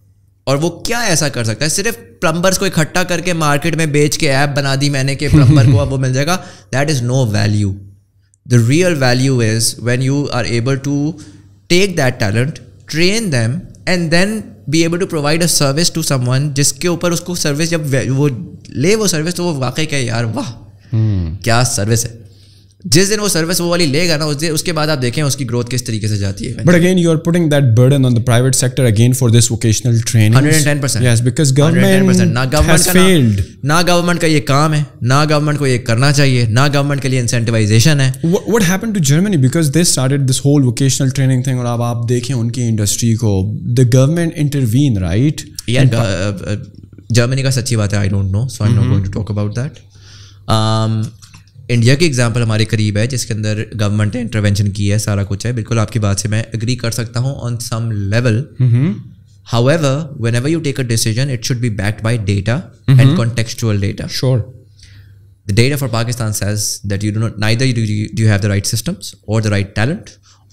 और वो क्या ऐसा कर सकता है। सिर्फ प्लम्बर्स को इकट्ठा करके मार्केट में बेच के ऐप बना दी मैंने कि प्लम्बर को अब वो मिल जाएगा, that is no value. The real value is when you are able to take that talent, train them and then be able to provide a service to someone जिसके ऊपर उसको सर्विस जब वो ले वो सर्विस तो वो वाकई क्या यार वाह hmm. क्या सर्विस है। जिस दिन वो सर्विस वो वाली लेगा ना उस दिन उसके बाद आप देखें उसकी ग्रोथ किस तरीके से जाती है। But again you are putting that burden on the private sector again for this vocational training. Hundred and ten percent, yes, because government ना गवर्नमेंट का फेल्ड, ना गवर्नमेंट का ये काम है, ना गवर्नमेंट को ये करना चाहिए, ना गवर्नमेंट के लिए इंसेंटिवाइजेशन है। What happened to Germany because they started this whole vocational training thing, और अब आप देखें उनकी इंडस्ट्री को, the government intervene, right? Germany का सच्ची बात है I don't know, so I am not going to talk about that. India की एग्जांपल हमारे करीब है जिसके अंदर गवर्नमेंट ने इंटरवेंशन की है, सारा कुछ है। बिल्कुल आपकी बात से मैं एग्री कर सकता हूँ on some level, however whenever you take a decision it should be backed by data and contextual data. Sure, the data for Pakistan says that you do not neither do you have the right systems और the right talent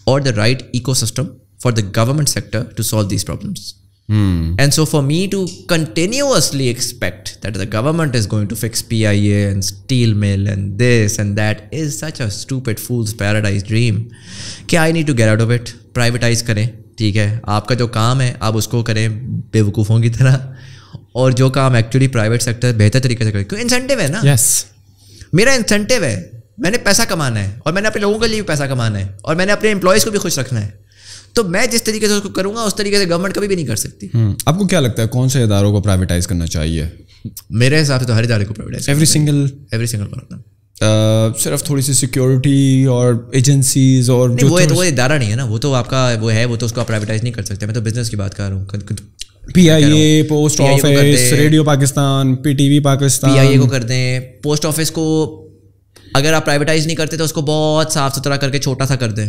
और the right ecosystem for the government sector to solve these problems. Hmm. And so for me to continuously expect that the government is going to fix P I A and steel mill and this and that is such a stupid fool's paradise dream. कि I need to get out of it. Privatize करें, ठीक है, आपका जो काम है आप उसको करें बेवकूफ़ों की तरह, और जो काम एक्चुअली प्राइवेट सेक्टर बेहतर तरीके से करें, क्योंकि इंसेंटिव है ना. Yes. मेरा इंसेंटिव है, मैंने पैसा कमाना है और मैंने अपने लोगों के लिए भी पैसा कमाना है और मैंने अपने एम्प्लॉयज़ को भी खुश रखना है, तो मैं जिस तरीके से उसको करूंगा उस तरीके से गवर्नमेंट कभी भी नहीं कर सकती. आपको क्या लगता है कौन से इदारों को प्राइवेटाइज करना चाहिए? मेरे हिसाब से तो हर इदारे को privatise, every single every single one. सिर्फ थोड़ी सी सिक्योरिटी और एजेंसीज और नहीं, जो वो, तो वो इदारा नहीं है ना, वो तो आपका वो है, वो तो उसको प्राइवेटाइज नहीं कर सकते. मैं तो बिजनेस की बात कर रहा हूँ. PIA, post office, radio Pakistan, PTV Pakistan, PIA को कर दें. पोस्ट ऑफिस को अगर आप प्राइवेटाइज नहीं करते तो उसको बहुत साफ सुथरा करके छोटा सा कर दें.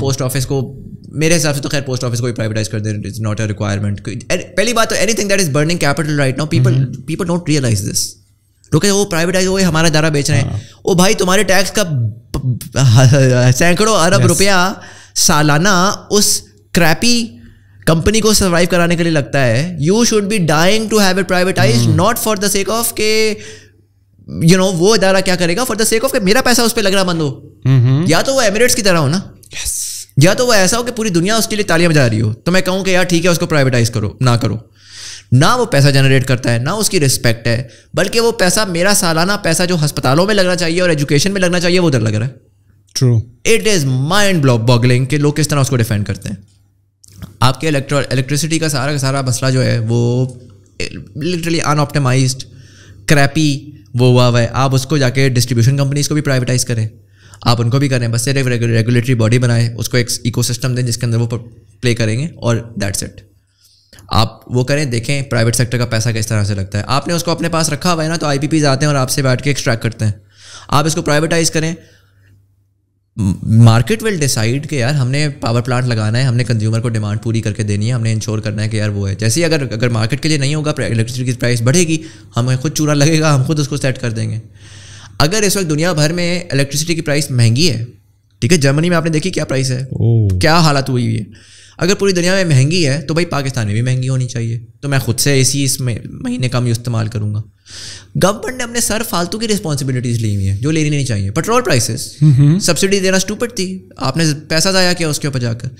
पोस्ट ऑफिस को मेरे हिसाब से तो खैर पोस्ट ऑफिस को भी प्राइवेटाइज कर दें. It's not a requirement. पहली बात तो anything that is burning capital right now, people people don't realise this. Okay, वो प्राइवेटाइज हुए, हमारा दारा बेच रहे हैं. ओ भाई, तुम्हारे टैक्स का सैकड़ों अरब yes. रुपया सालाना उस क्रैपी कंपनी को सर्वाइव कराने के लिए लगता है. You should be dying to have it privatise, not for the sake of के यू नो वो इदारा क्या करेगा, फॉर द सेक ऑफ के मेरा पैसा उस पर लगना बंद हो. mm-hmm. या तो वो एमिरेट्स की तरह हो ना, yes. या तो वो ऐसा हो कि पूरी दुनिया उसके लिए तालियां बजा रही हो, तो मैं कहूँ कि यार ठीक है उसको प्राइवेटाइज करो ना करो. ना वो पैसा जनरेट करता है, ना उसकी रिस्पेक्ट है, बल्कि वो पैसा, मेरा सालाना पैसा जो अस्पतालों में लगना चाहिए और एजुकेशन में लगना चाहिए, वो उधर लग रहा है. True. It is mind block boggling कि लोग किस तरह उसको डिफेंड करते हैं. आपके इलेक्ट्रो इलेक्ट्रिसिटी का सारा का सारा मसला जो है वो लिटरली अनऑप्टिमाइज्ड क्रैपी वो हुआ हुआ है. आप उसको जाके डिस्ट्रीब्यूशन कंपनीज को भी प्राइवेटाइज करें, आप उनको भी करें, बस सिर्फ रेगुलेटरी बॉडी बनाएं, उसको एक इकोसिस्टम दें जिसके अंदर वो प्ले करेंगे और दैट्स इट. आप वो करें, देखें प्राइवेट सेक्टर का पैसा किस तरह से लगता है. आपने उसको अपने पास रखा हुआ है ना, तो आईपीपीज आते हैं और आपसे बैठ के एक्सट्रैक्ट करते हैं. आप इसको प्राइवेटाइज करें, मार्केट विल डिसाइड कि यार हमने पावर प्लांट लगाना है, हमने कंज्यूमर को डिमांड पूरी करके देनी है, हमने इंश्योर करना है कि यार वो है. जैसे अगर अगर मार्केट के लिए नहीं होगा, इलेक्ट्रिसिटी की प्राइस बढ़ेगी, हमें खुद चूना लगेगा, हम खुद उसको सेट कर देंगे. अगर इस वक्त दुनिया भर में इलेक्ट्रिसिटी की प्राइस महंगी है, ठीक है, जर्मनी में आपने देखी क्या प्राइस है, क्या हालत हुई है. अगर पूरी दुनिया में महंगी है तो भाई पाकिस्तान में भी महंगी होनी चाहिए, तो मैं खुद से एसी इस महीने कम इस्तेमाल करूंगा. गवर्नमेंट ने अपने सर फालतू की रिस्पॉन्सिबिलिटीज ली हुई है जो लेनी नहीं चाहिए. पेट्रोल प्राइसेस, सब्सिडी देना स्टूपिड थी, आपने पैसा ज़ाया किया उसके ऊपर जाकर.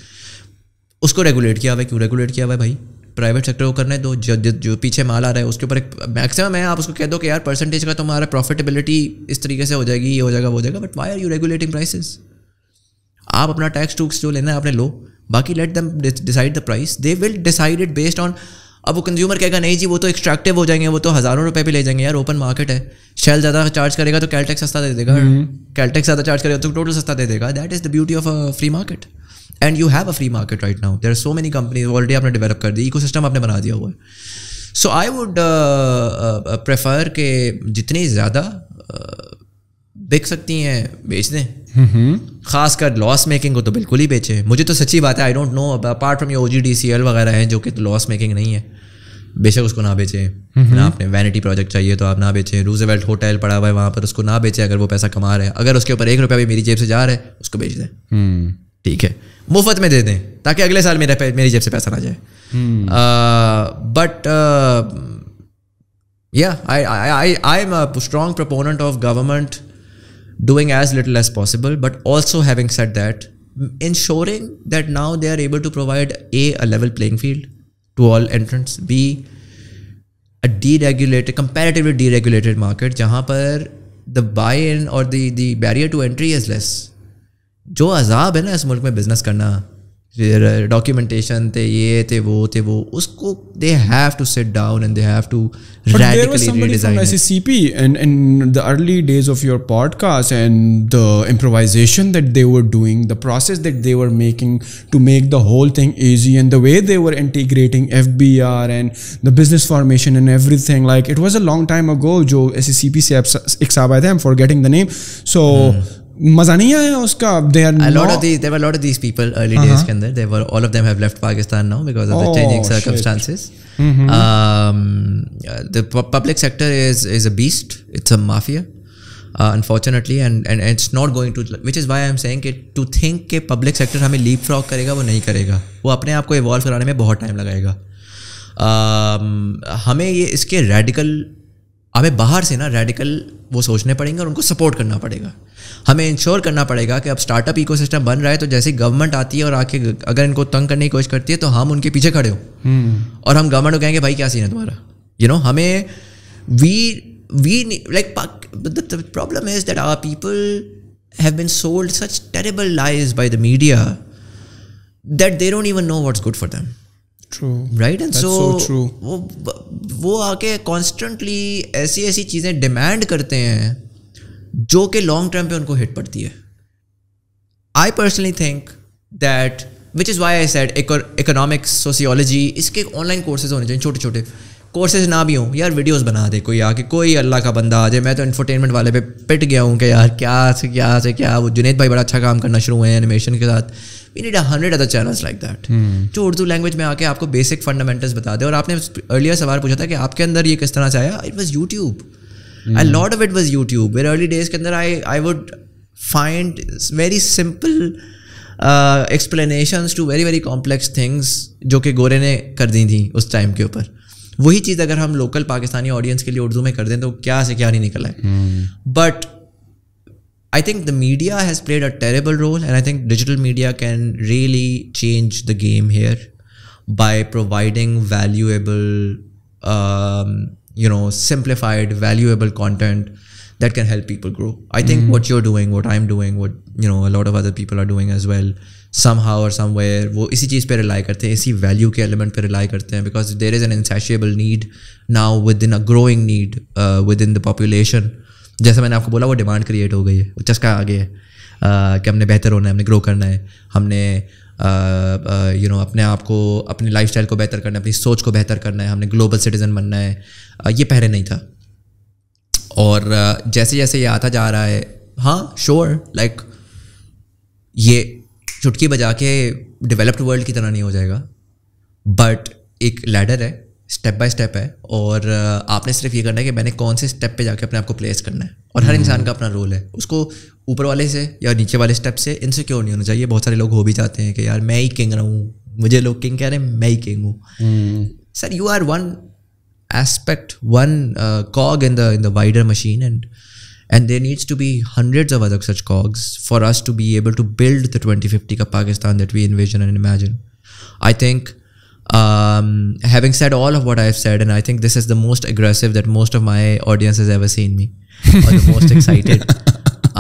उसको रेगुलेट किया हुआ है, क्यों रेगुलेट किया हुआ है भाई? प्राइवेट सेक्टर को करने दो, जो जो पीछे माल आ रहा है उसके ऊपर एक मैक्सिमम है. आप उसको कह दो कि यार परसेंटेज का तुम्हारा प्रॉफिटेबिलिटी इस तरीके से हो जाएगी, ये हो जाएगा, वो हो जाएगा, but why are you regulating prices? आप अपना टैक्स टूक्स जो लेना है आपने लो, बाकी let them decide the price, they will decide it based on. अब वो कंज्यूमर कहेगा नहीं जी वो तो एक्सट्रैक्टिव हो जाएंगे, वो तो हज़ारों रुपए भी ले जाएंगे, यार ओपन मार्केट है. शेल ज़्यादा चार्ज करेगा तो कैलटेक्स सस्ता दे देगा, कैलटेक्स ज़्यादा चार्ज करेगा तो टोटल सस्ता दे देगा. That is the beauty of a free market, and you have a free market right now. There are so many companies already आपने डेवलप कर दी, इकोसिस्टम आपने बना दिया हुआ है. सो आई वुड प्रेफर के जितनी ज़्यादा बेच सकती हैं बेच दें. Mm-hmm. खासकर लॉस मेकिंग को तो बिल्कुल ही बेचे. मुझे तो सच्ची बात है, I don't know apart from ये O G D C L वगैरह हैं जो कि तो लॉस मेकिंग नहीं है, बेशक उसको ना बेचें. mm-hmm. ना आपने वैनिटी प्रोजेक्ट चाहिए तो आप ना बेचें. रूजवेल्ट होटल पड़ा हुआ है वहाँ पर, उसको ना बेचें. अगर वो पैसा कमा रहे हैं, अगर उसके ऊपर एक रुपया भी मेरी जेब से जा रहा है उसको बेच दें. mm. ठीक है, मुफ्त में दे दें ताकि अगले साल मेरा मेरी जेब से पैसा ना जाए. But yeah I I am a strong proponent of government doing as little as possible, but also having said that, ensuring that now they are able to provide A, a level playing field to all entrants, B, a deregulated, comparatively deregulated market, jahan par the buy-in or the the barrier to entry is less. जो अजाब है ना इस मुल्क में business करना, documentation थे, ये थे, वो थे, वो उसको they have to sit down and they have to radically redesign. SCP and in the early days of your podcast and the improvisation that they were doing, the process that they were making to make the whole thing easy, and the way they were integrating FBR and the business formation and everything, like it was a long time ago. जो SCP से एक साहब आए थे, आई am forgetting the name, so मज़ा नहीं आया उसका. There were a lot of these, there were a lot of these people early days के अंदर. They were all of them have left Pakistan now because of the changing circumstances. Um, the public sector is is a beast. It's a mafia, uh, unfortunately, and and it's not going to. Which is why I'm saying कि to think के public sector हमें leapfrog करेगा, वो नहीं करेगा. वो अपने आप को evolve कराने में बहुत time लगाएगा. हमें ये इसके रेडिकल, हमें बाहर से ना रेडिकल वो सोचने पड़ेंगे और उनको सपोर्ट करना पड़ेगा। हमें इंश्योर करना पड़ेगा कि अब स्टार्टअप इकोसिस्टम बन रहा है तो जैसे गवर्नमेंट आती है और आके अगर इनको तंग करने की कोशिश करती है तो हम उनके पीछे खड़े हो और हम गवर्नमेंट को कहेंगे भाई क्या सीन है तुम्हारा, यू नो। हमें we we like the problem is that our people have been sold such terrible lies by the media that they don't even know what's good for them. True. Right? And That's so, so true. वो वो आके constantly ऐसी ऐसी चीज़ें demand करते हैं जो कि लॉन्ग टर्म पे उनको हिट पड़ती है। I personally think that which is why I said economics, sociology, इसके ऑनलाइन कोर्सेज होने चाहिए, छोटे छोटे कोर्सेज ना भी हों यार, वीडियोस बना दे कोई आके, कोई अल्लाह का बंदा आ जाए। मैं तो इंफोटेनमेंट वाले पे पिट गया हूँ कि यार क्या से क्या से क्या, वो जुनैद भाई बड़ा अच्छा काम करना शुरू हुए हैं एनिमेशन के साथ। We need a hundred other channels like that जो उर्दू लैंग्वेज में आके आपको बेसिक फंडामेंटल्स बता दे। और आपने अर्लियर सवाल पूछा था कि आपके अंदर ये किस तरह से आया, it was YouTube, I lot of it was YouTube. मेरे अर्ली डेज के अंदर I I would find very simple explanations to very very complex things जो कि गोरे ने कर दी थी उस टाइम के ऊपर। वही चीज़ अगर हम लोकल पाकिस्तानी ऑडियंस के लिए उर्दू में कर दें तो क्या से क्या नहीं निकला है। But I think the media has played a terrible role and I think digital media can really change the game here by providing valuable, you know, simplified valuable content that can help people grow. I think what you are doing, what I am doing, what you know a lot of other people are doing as well somehow or somewhere, वो इसी चीज़ पे rely करते हैं, इसी value के element पे rely करते हैं। Because there is an insatiable need now within a growing need within the population. जैसे मैंने आपको बोला वो डिमांड क्रिएट हो गई है, वो चस्का आ गया है uh, कि हमने बेहतर होना है, हमने ग्रो करना है, हमने यू नो अपने आप को, अपने लाइफ स्टाइल को बेहतर करना है, अपनी सोच को बेहतर करना है, हमने ग्लोबल सिटीज़न बनना है। uh, ये पहले नहीं था। और uh, जैसे जैसे ये आता जा रहा है, हाँ श्योर, लाइक ये चुटकी बजा के डेवलप्ड वर्ल्ड की तरह नहीं हो जाएगा, बट एक लैडर है, स्टेप बाय स्टेप है, और आपने सिर्फ ये करना है कि मैंने कौन से स्टेप पे जाके अपने आप को प्लेस करना है। और हर इंसान का अपना रोल है, उसको ऊपर वाले से या नीचे वाले स्टेप से इनसिक्योर नहीं होना चाहिए। बहुत सारे लोग हो भी जाते हैं कि यार मैं ही किंग रहूँ, मुझे लोग किंग कह रहे हैं, मैं ही किंग हूँ। Sir, you are one aspect, one cog in the in the wider machine, and And there needs to be hundreds of other such cogs for us to be able to build the twenty fifty ka Pakistan that we envision and imagine. I think, um, having said all of what I have said, and I think this is the most aggressive that most of my audience has ever seen me, or the most excited.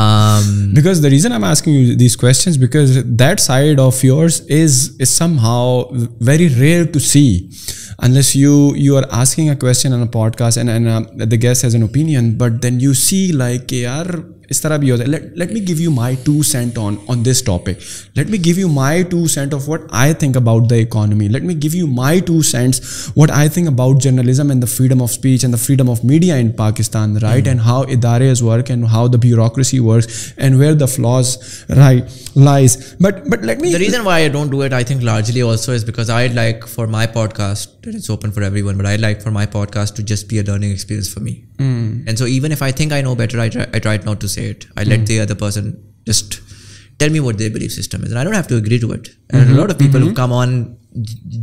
Um, because the reason I'm asking you these questions, because that side of yours is is somehow very rare to see. Unless you you are asking a question on a podcast and and uh, the guest has an opinion, but then you see like yaar is tarah bhi hota hai. Let let me give you my two cent on on this topic. Let me give you my two cent of what I think about the economy. Let me give you my two cents what I think about journalism and the freedom of speech and the freedom of media in Pakistan, right? Mm. And how idares work and how the bureaucracy works and where the flaws right lies. But but let me, the reason why I don't do it, I think largely also is because I'd like for my podcast, it's open for everyone, but I like for my podcast to just be a learning experience for me. Mm. And so even if I think I know better, I try, I try not to say it. I let mm. the other person just tell me what their belief system is, and I don't have to agree to it. And mm-hmm. a lot of people mm-hmm. who come on,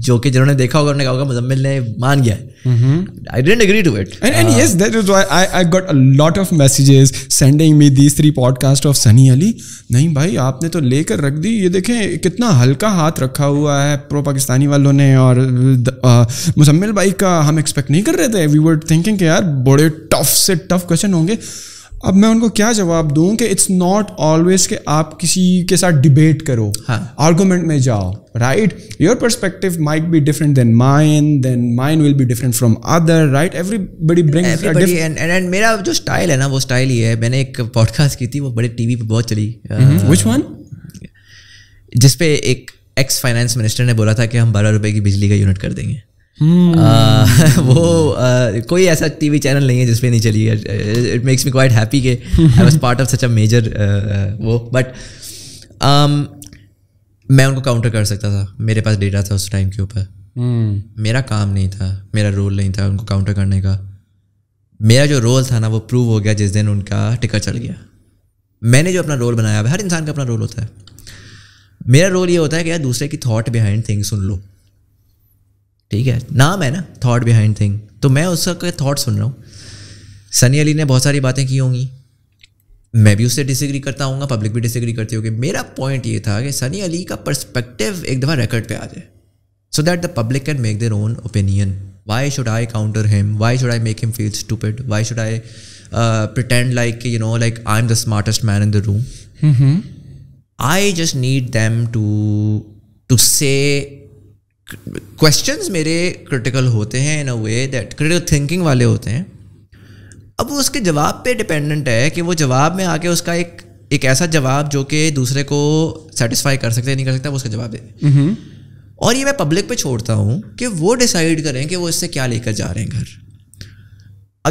जो कि जिन्होंने देखा होगा उन्होंने कहा होगा मुज़म्मिल ने मान गया है। I didn't agree to it. And and yes, that is why I I got a lot of messages sending me these three podcasts of Sunny Ali. नहीं भाई आपने तो लेकर रख दी, ये देखें कितना हल्का हाथ रखा हुआ है प्रो पाकिस्तानी वालों ने। और मुज़म्मिल भाई का हम एक्सपेक्ट नहीं कर रहे थे, वी वर थिंकिंग कि यार बड़े टफ से टफ क्वेश्चन होंगे। अब मैं उनको क्या जवाब दूं कि इट्स नॉट ऑलवेज कि आप किसी के साथ डिबेट करो, आर्गूमेंट में जाओ, right? Your perspective might be different than mine, then mine will be different from other, right? Everybody brings a different, and and मेरा जो स्टाइल है ना वो स्टाइल ही है। मैंने एक पॉडकास्ट की थी, वो बड़े टीवी पे बहुत चली, व्हिच वन, जिसपे एक एक्स फाइनेंस मिनिस्टर ने बोला था कि हम बारह रुपए की बिजली का यूनिट कर देंगे। Hmm. Uh, वो uh, कोई ऐसा टीवी चैनल नहीं है जिसपे नहीं चली है। It makes me quite happy के I was part of such a major वो। बट um, मैं उनको काउंटर कर सकता था, मेरे पास डेटा था उस टाइम के ऊपर। hmm. मेरा काम नहीं था, मेरा रोल नहीं था उनको काउंटर करने का। मेरा जो रोल था ना वो प्रूव हो गया जिस दिन उनका टिकट चल गया। मैंने जो अपना रोल बनाया, हर इंसान का अपना रोल होता है। मेरा रोल ये होता है कि यार दूसरे की थॉट बिहाइंड थिंग सुन लो, ठीक है, नाम है ना थॉट बिहाइंड थिंग, तो मैं उसका थॉट सुन रहा हूँ। सनी अली ने बहुत सारी बातें की होंगी, मैं भी उससे डिसएग्री करता हूँ, पब्लिक भी डिसएग्री करती होगी। मेरा पॉइंट ये था कि सनी अली का पर्सपेक्टिव एक दफ़ा रिकॉर्ड पे आ जाए so that the public can make their own opinion. Why should I counter him, why should I make him feel stupid, why should I pretend like you know like I am the smartest man in the room. I just need them to to say questions मेरे critical होते हैं in a way that critical thinking वाले होते हैं। अब वो उसके जवाब पे डिपेंडेंट है कि वो जवाब में आके उसका एक एक ऐसा जवाब जो कि दूसरे को सेटिस्फाई कर सकते नहीं कर सकता, वो उसका जवाब दे। और ये मैं पब्लिक पे छोड़ता हूँ कि वो डिसाइड करें कि वो इससे क्या लेकर जा रहे हैं घर।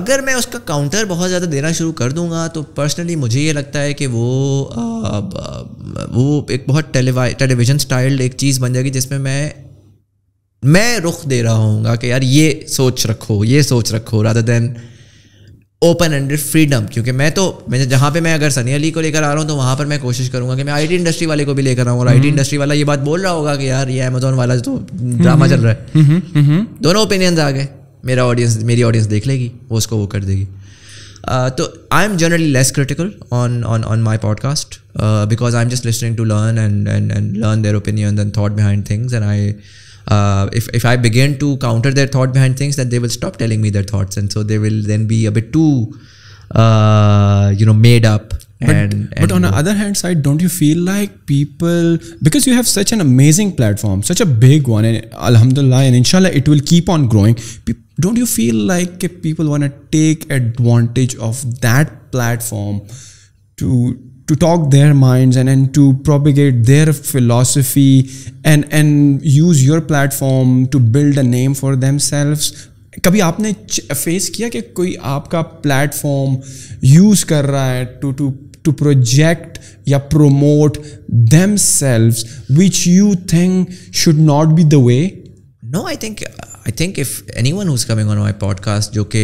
अगर मैं उसका काउंटर बहुत ज़्यादा देना शुरू कर दूंगा तो पर्सनली मुझे ये लगता है कि वो आ, वो एक बहुत टेलीविज़न स्टाइल एक चीज़ बन जाएगी जिसमें मैं मैं रुख दे रहा हूँ कि यार ये सोच रखो ये सोच रखो rather than open ended freedom. क्योंकि मैं तो मैंने जहाँ पे मैं अगर सनी अली को लेकर आ रहा हूँ तो वहाँ पर मैं कोशिश करूँगा कि मैं आईटी इंडस्ट्री वाले को भी लेकर आऊँ। और आईटी इंडस्ट्री वाला ये बात बोल रहा होगा कि यार ये अमेजोन वाला तो ड्रामा चल रहा है, दोनों ओपिनियंस आ गए, मेरा ऑडियंस मेरी ऑडियंस देख लेगी, वो उसको वो कर देगी। uh, तो I am generally less critical on on on my podcast because I am just listening to learn and and and learn their opinion and thought behind things. And I if if I begin to counter their thought behind things, then they will stop telling me their thoughts, and so they will then be a bit too, uh, you know, made up. But, and, but and on the other hand side, don't you feel like people, because you have such an amazing platform, such a big one, and alhamdulillah and inshallah it will keep on growing, don't you feel like people want to take advantage of that platform to to talk their minds and and to propagate their philosophy and and use your platform to build a name for themselves? कभी आपने face किया कि कोई आपका platform use कर रहा है to to to project या promote themselves which you think should not be the way? No, I think I think if anyone who's coming on my podcast, जो कि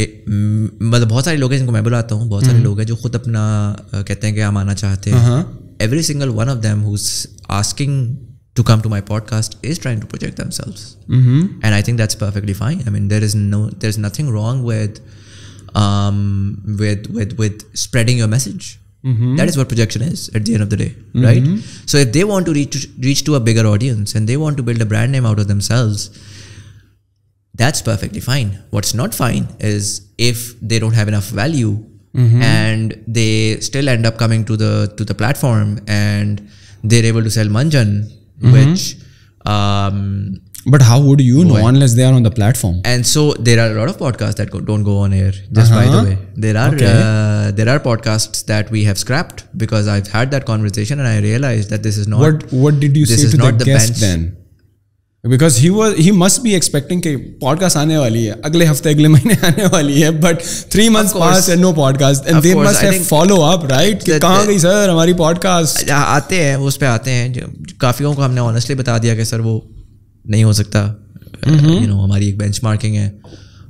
मतलब बहुत सारे लोग हैं जिनको मैं बुलाता हूँ, बहुत सारे लोग हैं जो खुद अपना कहते हैं कि हम आना चाहते हैं, every single one of them who's asking to come to my podcast is trying to project themselves, mm-hmm. and I think that's perfectly fine. I mean, there is no, there's nothing wrong with um with with with spreading your message. Mm-hmm. That is what projection is at the end of the day, mm-hmm. right? So if they want to reach reach to a bigger audience and they want to build a brand name out of themselves, that's perfectly fine. What's not fine is if they don't have enough value, mm-hmm. and they still end up coming to the to the platform and they're able to sell manjan. Mm-hmm. Which, um, but how would you know unless they are on the platform? And so there are a lot of podcasts that go, don't go on air. Just uh-huh. by the way, there are okay. uh, there are podcasts that we have scrapped because I've had that conversation and I realized that this is not. What What did you say to the, the guest bench. then? Because he was he must be expecting कि podcast आने वाली है अगले हफ्ते अगले महीने आने वाली है, but three months passed and no podcast and they course, must I have follow up, right? कि कहाँ गई सर हमारी podcast? आते हैं, उस पे आते हैं, काफियों को हमने honestly बता दिया कि सर वो नहीं हो सकता, you know हमारी एक benchmarking है,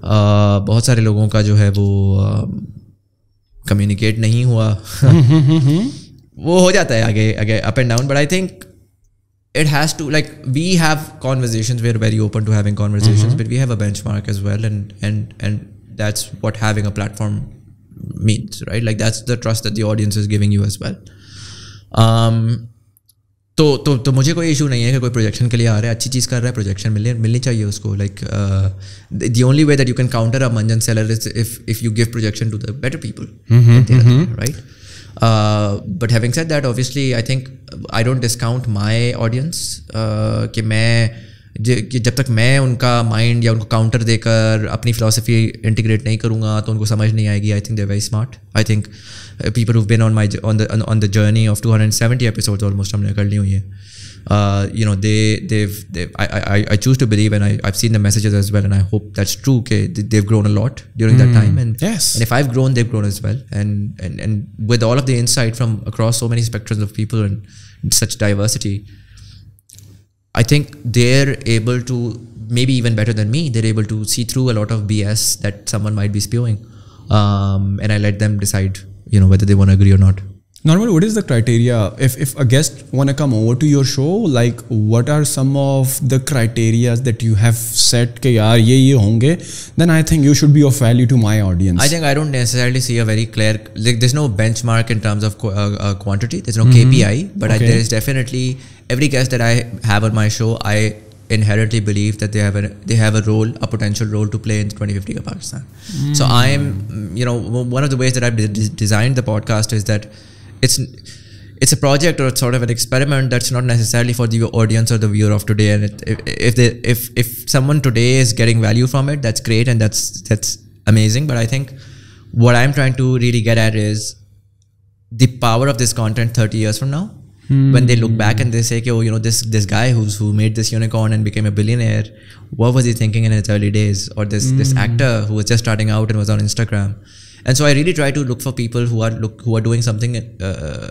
बहुत सारे लोगों का जो है वो communicate नहीं हुआ, वो हो जाता है आगे आगे up and down, but I think it has to, like we have conversations, we are very open to having conversations, mm-hmm. but we have a benchmark as well, and and and that's what having a platform means, right? Like that's the trust that the audience is giving you as well. um तो तो तो मुझे कोई issue नहीं है कि कोई projection के लिए आ रहा है, अच्छी चीज़ कर रहा है, प्रोजेक्शन मिले मिलनी चाहिए उसको। Like the only way that you can counter a manjan seller is if if you give projection to the better people, right? Uh, but having said that, obviously, I think I don't discount my audience. Uh, कि मैं कि जब तक मैं उनका mind या उनको counter देकर अपनी philosophy integrate नहीं करूँगा तो उनको समझ नहीं आएगी. I think they're very smart. I think uh, people who've been on my on the on, on the journey of two hundred seventy episodes almost हमने कर ली हुई है. Uh, you know, they they've they I I I choose to believe, and I I've seen the messages as well, and I hope that's true. Okay, they've grown a lot during mm. that time, and yes, and if I've grown, they've grown as well, and and and with all of the insight from across so many spectrums of people and such diversity, I think they're able to, maybe even better than me, they're able to see through a lot of B S that someone might be spewing, um, and I let them decide, you know, whether they want to agree or not. Normally, what is the criteria? If, if a guest want to come over to your show, like what are some of the criteria that you have set ke yaar ye ye honge, then I think you should be of value to my audience. I think I don't necessarily see a very clear, like there's no benchmark in terms of uh, uh, quantity. There's no mm-hmm. K P I, but okay. I, there is definitely, every guest that I have on my show, I inherently believe that they have a they have a role, a potential role to play in twenty fifty of Pakistan. Mm. So I'm, you know, one of the ways that I've de designed the podcast is that it's it's a project or it's sort of an experiment that's not necessarily for the audience or the viewer of today. And it, if if, they, if if someone today is getting value from it, that's great and that's that's amazing. But I think what I'm trying to really get at is the power of this content thirty years from now. Hmm. When they look back and they say, oh, you know, this this guy who's who made this unicorn and became a billionaire, what was he thinking in his early days? Or this hmm. this actor who was just starting out and was on Instagram. And so I really try to look for people who are look who are doing something uh,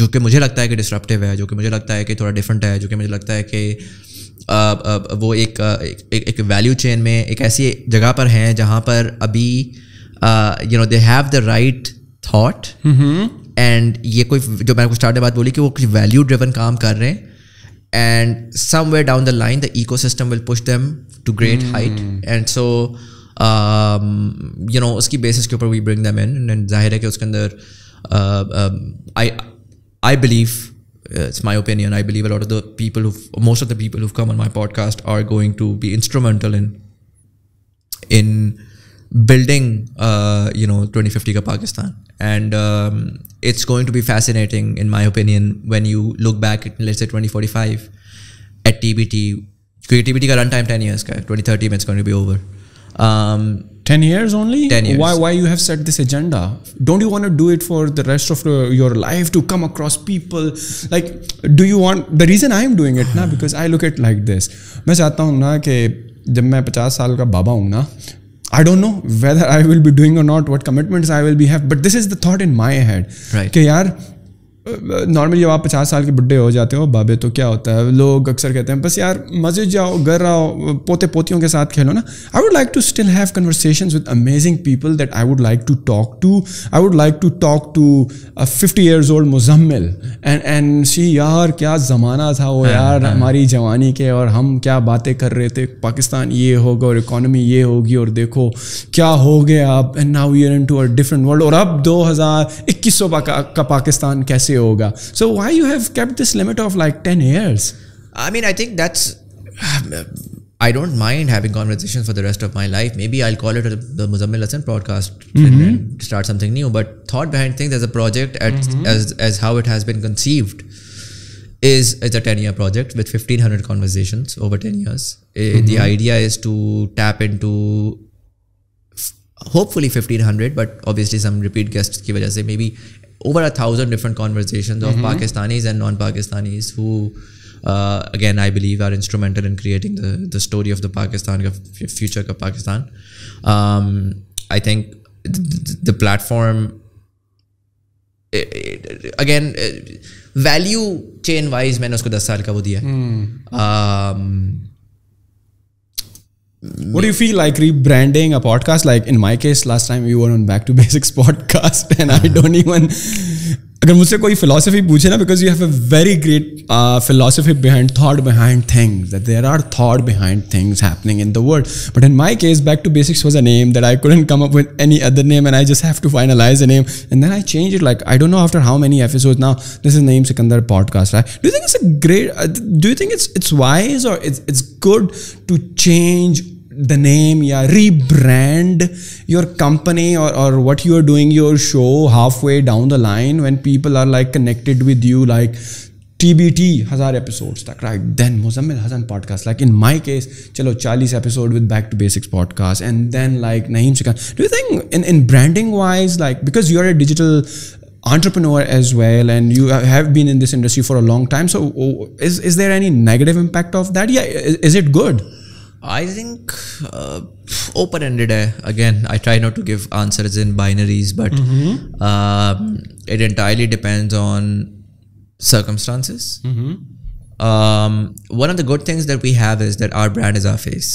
जो कि मुझे लगता है कि disruptive है, जो कि मुझे लगता है कि थोड़ा different है, जो कि मुझे लगता है कि uh, uh, वो एक, uh, एक एक value chain में एक ऐसी जगह पर हैं जहाँ पर अभी uh, you know they have the right thought. Mm-hmm. And ये कोई जो मैंने कुछ स्टार्ट में बात बोली कि वो कुछ वैल्यू ड्रिवन काम कर रहे हैं and somewhere down the line the ecosystem will push them to great height and so you know उसकी बेसिस के ऊपर we bring them in and जाहिर है कि उसके अंदर I I believe it's my opinion I believe a lot of the people most of the people who come on my podcast are going to be instrumental in in building uh, you know twenty fifty ka Pakistan and um, it's going to be fascinating in my opinion when you look back at let's say twenty forty-five at T B T because T B T ka run time ten years ka twenty thirty it's going to be over um, ten years only? ten years. Why, why you have set this agenda? Don't you want to do it for the rest of your life to come across people? Like do you want the reason I'm doing it na because I look at like this main chahta hu na ke jab main fifty saal ka baba hu na I don't know whether I will be doing or not, what commitments I will be have, but this is the thought in my head. Right. कि यार normally जब आप पचास साल के बुढ़े हो जाते हो बाबे तो क्या होता है लोग अक्सर कहते हैं बस यार मजे जाओ घर आओ पोते पोतियों के साथ खेलो ना I would like to still have conversations with amazing people that I would like to talk to I would like to talk to fifty years old Muzammil and and see यार क्या ज़माना था वो यार हमारी जवानी के और हम क्या बातें कर रहे थे पाकिस्तान ये होगा और इकॉनमी ये होगी और देखो क्या हो गया आप and now we are into a different world और अब दो हज़ार इक्कीस सौ का पाकिस्तान कैसे होगा so why you have kept this limit of like ten years? I mean I think that's I don't mind having conversations for the rest of my life maybe I'll call it a, the Muzamil Hasan podcast mm-hmm. and start something new but thought behind things as a project at, mm-hmm. as, as how it has been conceived is it's a ten year project with fifteen hundred conversations over ten years mm-hmm. the idea is to tap into hopefully fifteen hundred but obviously some repeat guests ki wajah se maybe over a thousand different conversations mm-hmm. of Pakistanis and non-Pakistanis who, uh, again, I believe are instrumental in creating the the story of the Pakistan, the future of Pakistan. Um, I think the, the platform, it, it, again, it, value chain wise, मैंने उसको ten साल का वो दिया है. What do you feel like rebranding a podcast? Like in my case, last time we were on Back to Basics podcast and I don't even... अगर मुझसे कोई philosophy पूछे ना because you have a very great uh, philosophy behind thought behind things that there are thought behind things happening in the world but in my case Back to Basics was a name that I couldn't come up with any other name and I just have to finalize a name and then I changed it like I don't know after how many episodes now this is Naeem Sikandar podcast right do you think it's a great uh, do you think it's it's wise or it's it's good to change the name yeah rebrand your company or or what you are doing your show halfway down the line when people are like connected with you like T B T one thousand episodes tak right then Muzamil Hasan podcast like in my case chalo forty episode with Back to Basics podcast and then like Naeem Sikandar do you think in in branding wise like because you are a digital entrepreneur as well and you have been in this industry for a long time so is is there any negative impact of that yeah is, is it good I think uh, open ended hai. Again I try not to give answers in binaries but mm-hmm. uh, it entirely depends on circumstances mm-hmm. um, one of the good things that we have is that our brand is our face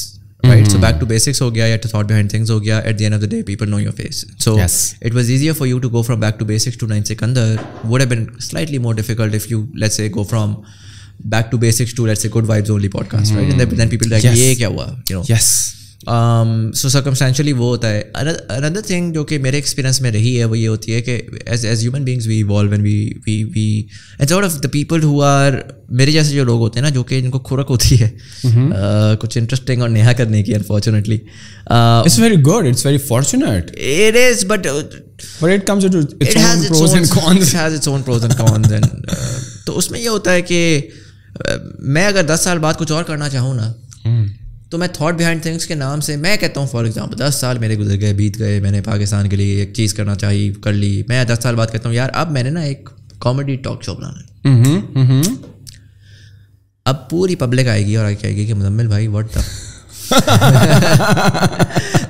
right? So back to basics ho gaya, ya thought behind things ho gaya. At the end of the day, people know your face. So yes. it was easier for you to go from back to basics to Naeem Sikandar. Would have been slightly more difficult if you, let's say, go from back to basics to, let's say, good vibes only podcast, mm. right? And then, then people like, yes. ye kya hua? You know? Yes. Um, so circumstantially वो होता है. Another thing जो कि मेरे experience में रही है वो ये होती है कि as as human beings we evolve and we we we and sort of the people who are मेरे जैसे जो लोग होते हैं ना जो कि जिनको खुरक होती है कुछ interesting और नया करने की unfortunately. It's very good. It's very fortunate. It is, but but it comes to its own pros and cons. It has its own pros and cons and तो उसमें ये होता है कि मैं अगर दस साल बाद कुछ और करना चाहूँ ना तो मैं थॉट बिहाइंड थिंग्स के नाम से मैं कहता हूँ फॉर एग्जांपल दस साल मेरे गुजर गए बीत गए मैंने पाकिस्तान के लिए एक चीज़ करना चाहिए कर ली मैं दस साल बाद कहता हूँ यार अब मैंने ना एक कॉमेडी टॉक शो बनाना है mm-hmm. अब पूरी पब्लिक आएगी और आके आएगी कि मुज़म्मिल भाई व्हाट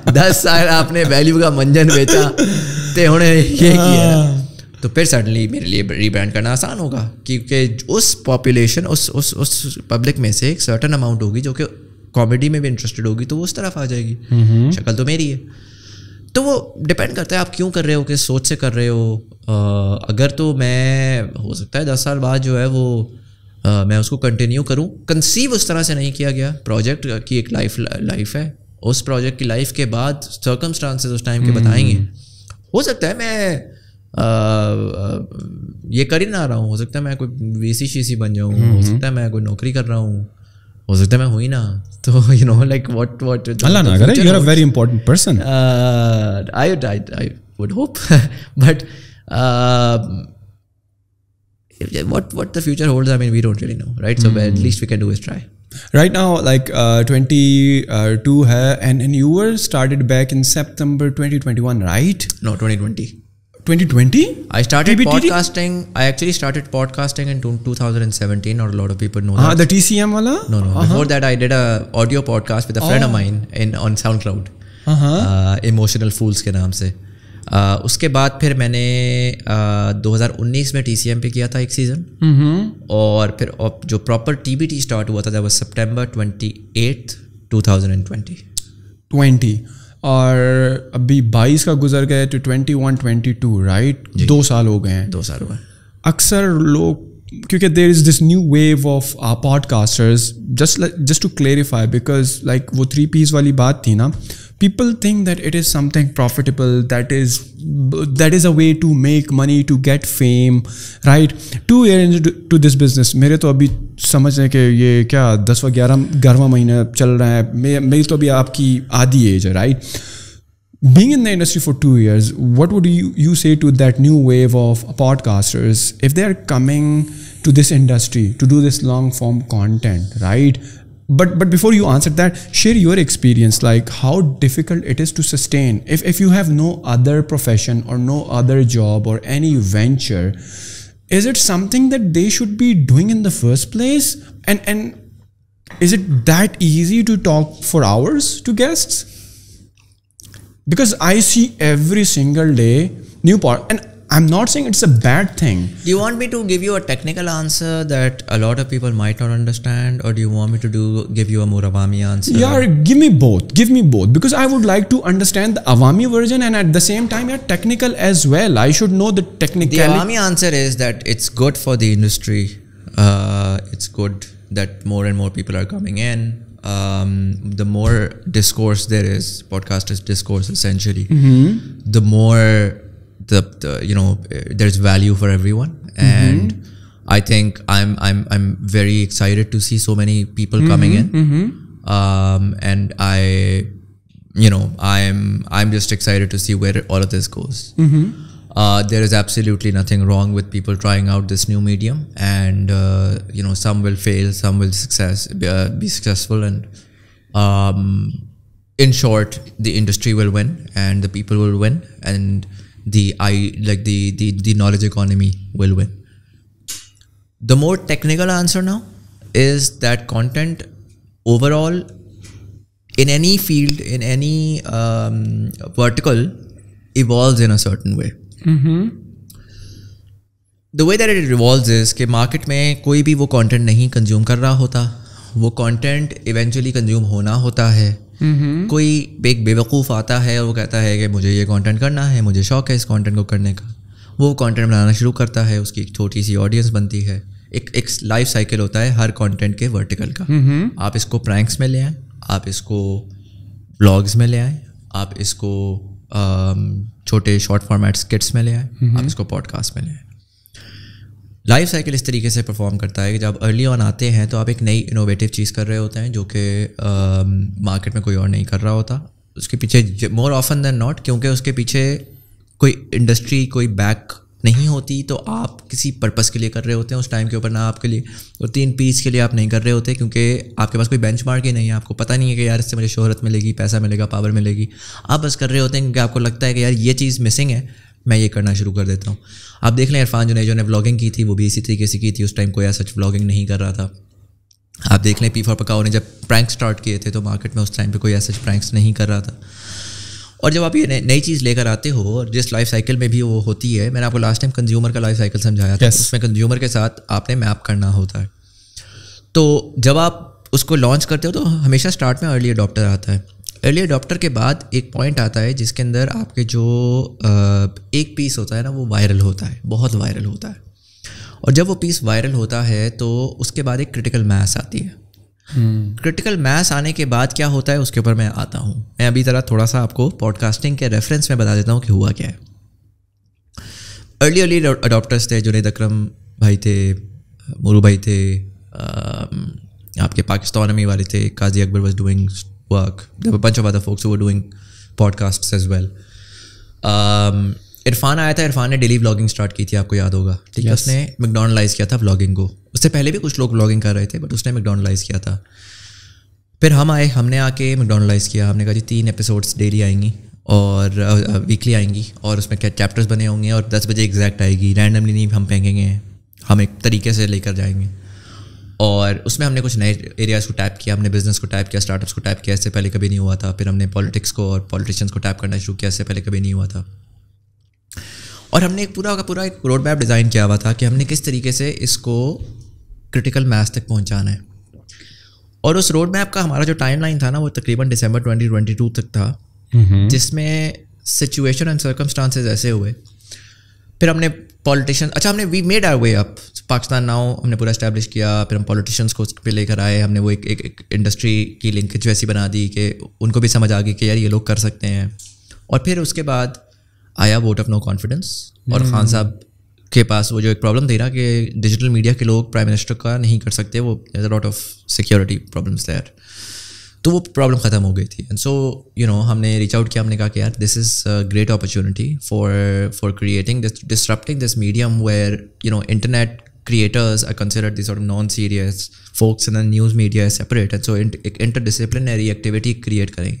द दस साल आपने वैल्यू का मंजन बेचा ते होने ये किया तो फिर सडनली मेरे लिए रीब्रांड करना आसान होगा क्योंकि उस पॉपुलेशन उस उस उस पब्लिक में से एक सर्टन अमाउंट होगी जो कि कॉमेडी में भी इंटरेस्टेड होगी तो वो उस तरफ आ जाएगी mm-hmm. शक्ल तो मेरी है तो वो डिपेंड करता है आप क्यों कर रहे हो किस सोच से कर रहे हो आ, अगर तो मैं हो सकता है दस साल बाद जो है वो आ, मैं उसको कंटिन्यू करूं कंसीव उस तरह से नहीं किया गया प्रोजेक्ट की एक लाइफ लाइफ है उस प्रोजेक्ट की लाइफ के बाद सर्कमस्टांसेस उस टाइम mm-hmm. के बताएंगे हो सकता है मैं आ, ये कर ही ना रहा हूँ हो सकता है मैं कोई वीसी शीसी बन जाऊँ mm-hmm. हो सकता है मैं कोई नौकरी कर रहा हूँ हो सकता है मैं हुई ना तो you know like what what Allah ना करे you are a very important person I I I would hope but what what the future holds I mean we don't really know right so at least we can do is try right now like uh, twenty-two hai and and you were started back in September twenty twenty-one right no twenty twenty I started T B T? Podcasting I actually started podcasting in two thousand seventeen not a lot of people know ah, that the T C M wala no no uh-huh. before that I did a audio podcast with a friend oh. of mine in on SoundCloud uh-huh. uh, Emotional Fools के नाम से uh, उसके बाद फिर मैंने uh, twenty nineteen में T C M पे किया था एक सीजन uh-huh. और फिर जो proper T B T start हुआ था that was September twenty-eighth twenty twenty और अभी बाईस का गुजर गया तो twenty-one twenty-two राइट दो साल हो गए हैं दो साल हो गए अक्सर लोग क्योंकि there is this new wave of podcasters just just to clarify because like वो थ्री पीस वाली बात थी ना people think that it is something profitable that is that is a way to make money to get fame right two year to this business मेरे तो अभी समझ रहे हैं कि ये क्या दसवा ग्यारह ग्यारहवा महीना चल रहा है मे मेरी तो अभी आपकी आधी एज है right being in the industry for two years what would you you say to that new wave of podcasters if they are coming to this industry to do this long form content right But but before you answer that, share your experience. Like how difficult it is to sustain if if you have no other profession or no other job or any venture, is it something that they should be doing in the first place? And and is it that easy to talk for hours to guests? Because I see every single day new part and. I'm not saying it's a bad thing. Do you want me to give you a technical answer that a lot of people might not understand, or do you want me to do give you a more awami answer? Yeah, give me both. Give me both because I would like to understand the awami version and at the same time, yeah, technical as well. I should know the technical. The awami answer is that it's good for the industry. Uh, it's good that more and more people are coming in. Um, the more discourse there is, podcasters discourse essentially. Mm-hmm. The more The, the you know there's value for everyone and mm-hmm. I think I'm I'm I'm very excited to see so many people mm-hmm, coming in mm-hmm. um, and I you know I'm I'm just excited to see where all of this goes. Mm-hmm. Uh, there is absolutely nothing wrong with people trying out this new medium and uh, you know some will fail, some will success uh, be successful and um, in short the industry will win and the people will win and. The I like the the the knowledge economy will win. The more technical answer now is that content overall in any field in any um, vertical evolves in a certain way. Mm-hmm. The way that it evolves is कि market में कोई भी वो content नहीं consume कर रहा होता वो content eventually consume होना होता है कोई एक बेवकूफ़ आता है और वो कहता है कि मुझे ये कंटेंट करना है, मुझे शौक है इस कंटेंट को करने का, वो कंटेंट बनाना शुरू करता है, उसकी एक छोटी सी ऑडियंस बनती है, एक एक लाइफ साइकिल होता है हर कंटेंट के वर्टिकल का। आप इसको प्रैंक्स में ले आएँ, आप इसको ब्लॉग्स में ले आएँ, आप इसको छोटे शॉर्ट फॉर्मेट स्किट्स में ले आएँ, आप इसको पॉडकास्ट में ले आएँ। लाइफ साइकिल इस तरीके से परफॉर्म करता है कि जब अर्ली ऑन आते हैं तो आप एक नई इनोवेटिव चीज़ कर रहे होते हैं जो कि मार्केट में कोई और नहीं कर रहा होता, उसके पीछे मोर ऑफन देन नॉट, क्योंकि उसके पीछे कोई इंडस्ट्री कोई बैक नहीं होती, तो आप किसी पर्पस के लिए कर रहे होते हैं उस टाइम के ऊपर, ना आपके लिए और तीन पीस के लिए आप नहीं कर रहे होते, क्योंकि आपके पास कोई बेंचमार्क ही नहीं है, आपको पता नहीं है कि यार इससे मुझे शोहरत मिलेगी, पैसा मिलेगा, पावर मिलेगी, आप बस कर रहे होते हैं क्योंकि आपको लगता है कि यार ये चीज़ मिसिंग है, मैं ये करना शुरू कर देता हूँ। आप देख लें इरफान जुनैद जो ने व्लॉगिंग की थी वो भी इसी तरीके से की थी, उस टाइम कोई ऐसा व्लॉगिंग नहीं कर रहा था। आप देख लें पी फॉर पकाओ ने जब प्रैंक स्टार्ट किए थे तो मार्केट में उस टाइम पे कोई ऐसा प्रैंक्स नहीं कर रहा था। और जब आप ये नई चीज़ लेकर आते हो और जिस लाइफ साइकिल में भी वो होती है, मैंने आपको लास्ट टाइम कंज्यूमर का लाइफ साइकिल समझाया था, उसमें कंज्यूमर के साथ आपने मैप करना होता है। तो जब आप उसको लॉन्च करते हो तो हमेशा स्टार्ट में अर्ली अडॉप्टर आता है, अर्ली अडॉप्टर के बाद एक पॉइंट आता है जिसके अंदर आपके जो एक पीस होता है ना वो वायरल होता है, बहुत वायरल होता है, और जब वो पीस वायरल होता है तो उसके बाद एक क्रिटिकल मैस आती है। क्रिटिकल मैस आने के बाद क्या होता है उसके ऊपर मैं आता हूँ। मैं अभी तरह थोड़ा सा आपको पॉडकास्टिंग के रेफरेंस में बता देता हूँ कि हुआ क्या है। अर्ली अर्ली अडॉप्टर्स थे जुनैद अकरम भाई थे, मोरू भाई थे, आपके पाकिस्तान वाले थे, Qazi Akbar was doing work, there were a bunch of other folks who were doing podcasts as well. um, Irfan आया था, इरफान ने डेली व्लॉगिंग स्टार्ट की थी, आपको याद होगा, ठीक है। yes. उसने मैकडॉनलाइज किया था व्लॉगिंग को, उससे पहले भी कुछ लोग व्लॉगिंग कर रहे थे बट उसने मैकडॉनलाइज किया था। फिर हम आए, हमने आके मैकडॉनलाइज किया, हमने कहा जी तीन एपिसोड्स डेली आएंगी और वीकली आएंगी और उसमें क्या चैप्टर्स बने होंगे और दस बजे एग्जैक्ट आएगी, रैंडमली नहीं हम फेंकेंगे, हम एक तरीके से लेकर जाएंगे। और उसमें हमने कुछ नए एरियाज़ को टैप किया, हमने बिज़नेस को टैप किया, स्टार्टअप्स को टैप किया, इससे पहले कभी नहीं हुआ था। फिर हमने पॉलिटिक्स को और पॉलिटिशियंस को टैप करना शुरू किया, इससे पहले कभी नहीं हुआ था। और हमने एक पूरा का पूरा एक रोड मैप डिज़ाइन किया हुआ था कि हमने किस तरीके से इसको क्रिटिकल मैस तक पहुँचाना है। और उस रोड मैप का हमारा जो टाइम लाइन था ना वो तकरीबन दिसंबर ट्वेंटी ट्वेंटी टू तक था, जिसमें सिचुएशन एंड सर्कमस्टांसेज ऐसे हुए। फिर हमने पॉलिटिशियन, अच्छा हमने we made our way up Pakistan now, हमने पूरा इस्टेब्लिश किया, फिर हम पॉलिटिशियंस को उस पर लेकर आए, हमने वो एक एक इंडस्ट्री की लिंकेज वैसी बना दी कि उनको भी समझ आ गई कि यार ये लोग कर सकते हैं। और फिर उसके बाद आया वोट ऑफ नो कॉन्फिडेंस और खान साहब के पास वो जो एक प्रॉब्लम थी ना कि डिजिटल मीडिया के लोग प्राइम मिनिस्टर का नहीं कर सकते, वो there are lot of security problems there, तो वो प्रॉब्लम ख़त्म हो गई थी। एंड सो यू नो हमने रीच आउट किया, हमने कहा कि यार this is great opportunity for for creating this disrupting this medium where you know internet creators are considered this sort of non serious folks and news media is separate, and so एक interdisciplinary activity create करेंगे।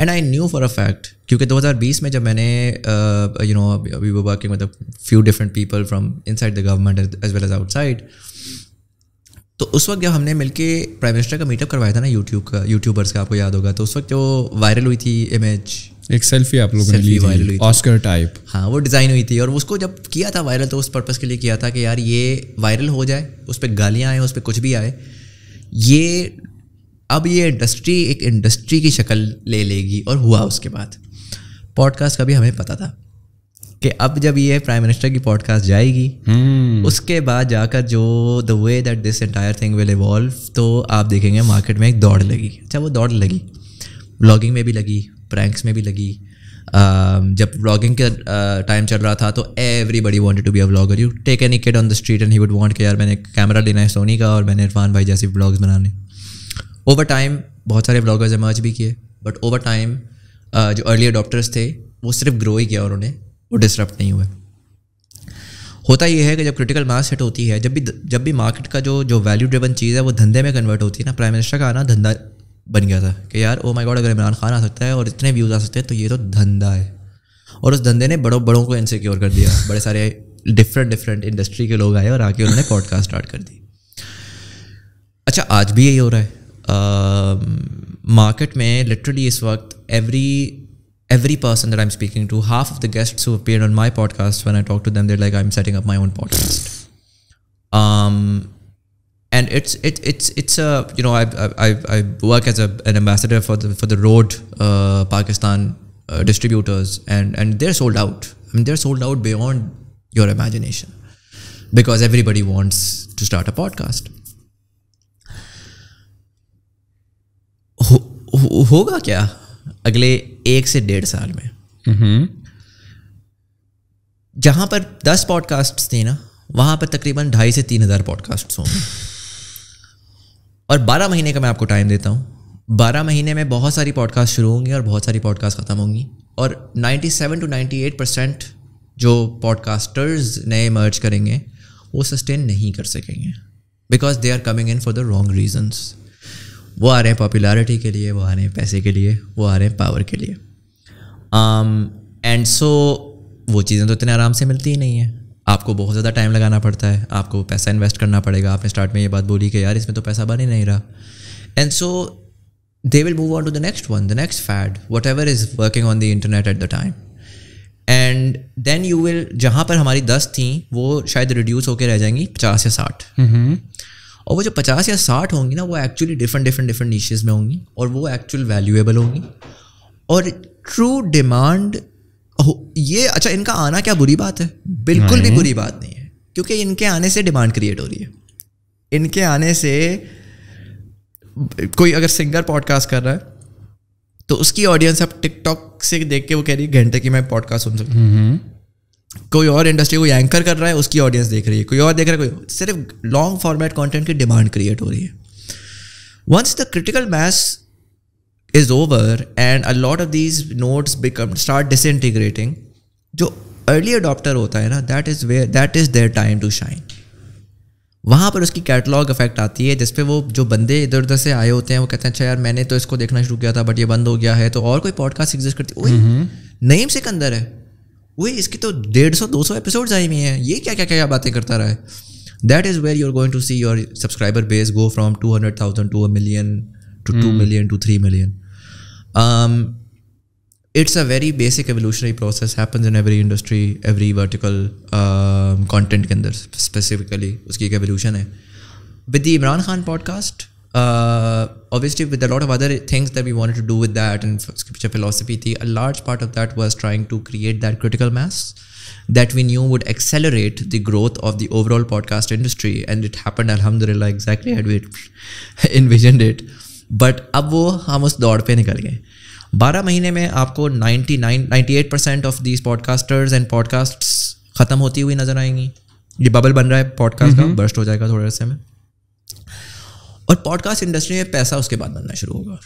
And I knew for a fact, क्योंकि दो हज़ार बीस में जब मैंने you know we were working with a few different people from inside the government as well as outside, तो उस वक्त जब हमने मिलके प्राइम मिनिस्टर का मीटअप करवाया था ना यूट्यूब का, यूट्यूबर्स का, आपको याद होगा, तो उस वक्त जो वायरल हुई थी इमेज, एक सेल्फी आप लोगों ने ली थी ऑस्कर टाइप, हाँ वो डिज़ाइन हुई थी। और उसको जब किया था वायरल तो उस पर्पज़ के लिए किया था कि यार ये वायरल हो जाए, उस पर गालियाँ आएँ, उस पर कुछ भी आए, ये अब ये इंडस्ट्री एक इंडस्ट्री की शक्ल ले लेगी। और हुआ उसके बाद पॉडकास्ट का भी हमें पता था कि अब जब ये प्राइम मिनिस्टर की पॉडकास्ट जाएगी hmm. उसके बाद जाकर जो the way that this entire thing will evolve, तो आप देखेंगे मार्केट में एक दौड़ लगी। अच्छा वो दौड़ लगी, व्लॉगिंग में भी लगी, प्रैंक्स में भी लगी। जब व्लॉगिंग का टाइम चल रहा था तो everybody wanted to be a vlogger, you take any kid on the street and he would want कि यार मैंने कैमरा लेना है सोनी का और मैंने इरफान भाई जैसे व्लॉग्स बनाने। ओवर टाइम बहुत सारे व्लॉगर्स इमर्ज भी किए, बट ओवर टाइम जो अर्ली अडॉप्टर्स थे वो सिर्फ ग्रो ही किया, उन्होंने वो डिसरप्ट नहीं हुए। होता यह है कि जब क्रिटिकल मास हिट होती है, जब भी जब भी मार्केट का जो जो वैल्यू ड्रिवन चीज़ है वो धंधे में कन्वर्ट होती है ना, प्राइम मिनिस्टर का आना धंधा बन गया था कि यार ओ माय गॉड अगर इमरान खान आ सकता है और इतने व्यूज़ आ सकते हैं तो ये तो धंधा है। और उस धंधे ने बड़ों बड़ों को इनसिक्योर कर दिया, बड़े सारे डिफरेंट डिफरेंट इंडस्ट्री के लोग आए और आके उन्होंने पॉडकास्ट स्टार्ट कर दी। अच्छा आज भी यही हो रहा है मार्केट में, लिटरली इस वक्त every Every person that I'm speaking to, half of the guests who appeared on my podcast, when I talk to them, they're like, I'm setting up my own podcast. Um, And it's it it's it's a you know I I I work as a an ambassador for the for the road uh, Pakistan uh, distributors, and and they're sold out. I mean, they're sold out beyond your imagination, because everybody wants to start a podcast. हो, हो, होगा क्या अगले एक से डेढ़ साल में? mm-hmm. जहाँ पर दस पॉडकास्ट्स थे ना, वहाँ पर तकरीबन ढाई से तीन हज़ार पॉडकास्ट्स होंगे। और बारह महीने का मैं आपको टाइम देता हूँ। बारह महीने में बहुत सारी पॉडकास्ट शुरू होंगी और बहुत सारी पॉडकास्ट ख़त्म होंगी। और ninety seven to ninety eight percent जो पॉडकास्टर्स नए मर्ज करेंगे वो सस्टेन नहीं कर सकेंगे, because they are coming in for the wrong reasons. वो आ रहे हैं पॉपुलैरिटी के लिए, वो आ रहे हैं पैसे के लिए, वो आ रहे हैं पावर के लिए। एंड um, सो so, वो चीज़ें तो इतने आराम से मिलती ही नहीं है। आपको बहुत ज़्यादा टाइम लगाना पड़ता है, आपको पैसा इन्वेस्ट करना पड़ेगा। आपने स्टार्ट में ये बात बोली कि यार इसमें तो पैसा बन ही नहीं रहा। And so they will move on to the next one, the next fad, whatever is working on the internet at the time. And then you will, जहाँ पर हमारी दस थी वो शायद रिड्यूस होकर रह जाएंगी पचास या साठ। mm-hmm. और वो जो पचास या साठ होंगी ना, वो actually different different different niches में होंगी, और वो एक्चुअल वैल्यूएबल होंगी और ट्रू डिमांड ये। अच्छा, इनका आना क्या बुरी बात है? बिल्कुल भी बुरी बात नहीं है, क्योंकि इनके आने से डिमांड क्रिएट हो रही है। इनके आने से कोई अगर सिंगर पॉडकास्ट कर रहा है तो उसकी ऑडियंस अब टिकटॉक से देख के वो कह रही है घंटे की मैं पॉडकास्ट सुन सकती हूँ। कोई और इंडस्ट्री कोई एंकर कर रहा है, उसकी ऑडियंस देख रही है, कोई और देख रहा है, कोई सिर्फ लॉन्ग फॉर्मेट कंटेंट की डिमांड क्रिएट हो रही है। Once the critical mass is over and a lot of these nodes become start disintegrating, जो early adopter होता है ना, that is where that is their time to shine। वहाँ पर उसकी कैटलॉग इफेक्ट आती है, जिसपे वो जो बंदे इधर उधर से आए होते हैं वो कहते हैं अच्छा यार मैंने तो इसको देखना शुरू किया था बट ये बंद हो गया है, तो और कोई पॉडकास्ट एग्जिस्ट करती है। वही नईम सिकंदर है, वही इसकी तो डेढ़ सौ दो सौ एपिसोड आई हुई हैं, ये क्या क्या क्या बातें करता रहा है। That is where you're going to see your subscriber base go from two hundred thousand to a million to two million to three million. Um, it's a very basic evolutionary process, happens in every industry, every vertical um, content के अंदर specifically उसकी एक evolution है। With the Imran Khan podcast, uh, obviously with a lot of other things that we wanted to do with that and उसकी पीछे philosophy थी, a large part of that was trying to create that critical mass that we knew would accelerate the growth of the overall podcast industry, and it happened alhamdulillah exactly as we envisioned it। But अब वो हम उस दौड़ पे निकल गए। बारह महीने में आपको ninety nine ninety eight percent of these podcasters and podcasts ख़त्म होती हुई नज़र आएंगी। ये बबल बन रहा है पॉडकास्ट का, बर्स्ट हो जाएगा थोड़े अरसे में, और पॉडकास्ट इंडस्ट्री में पैसा उसके बाद बनना शुरू होगा।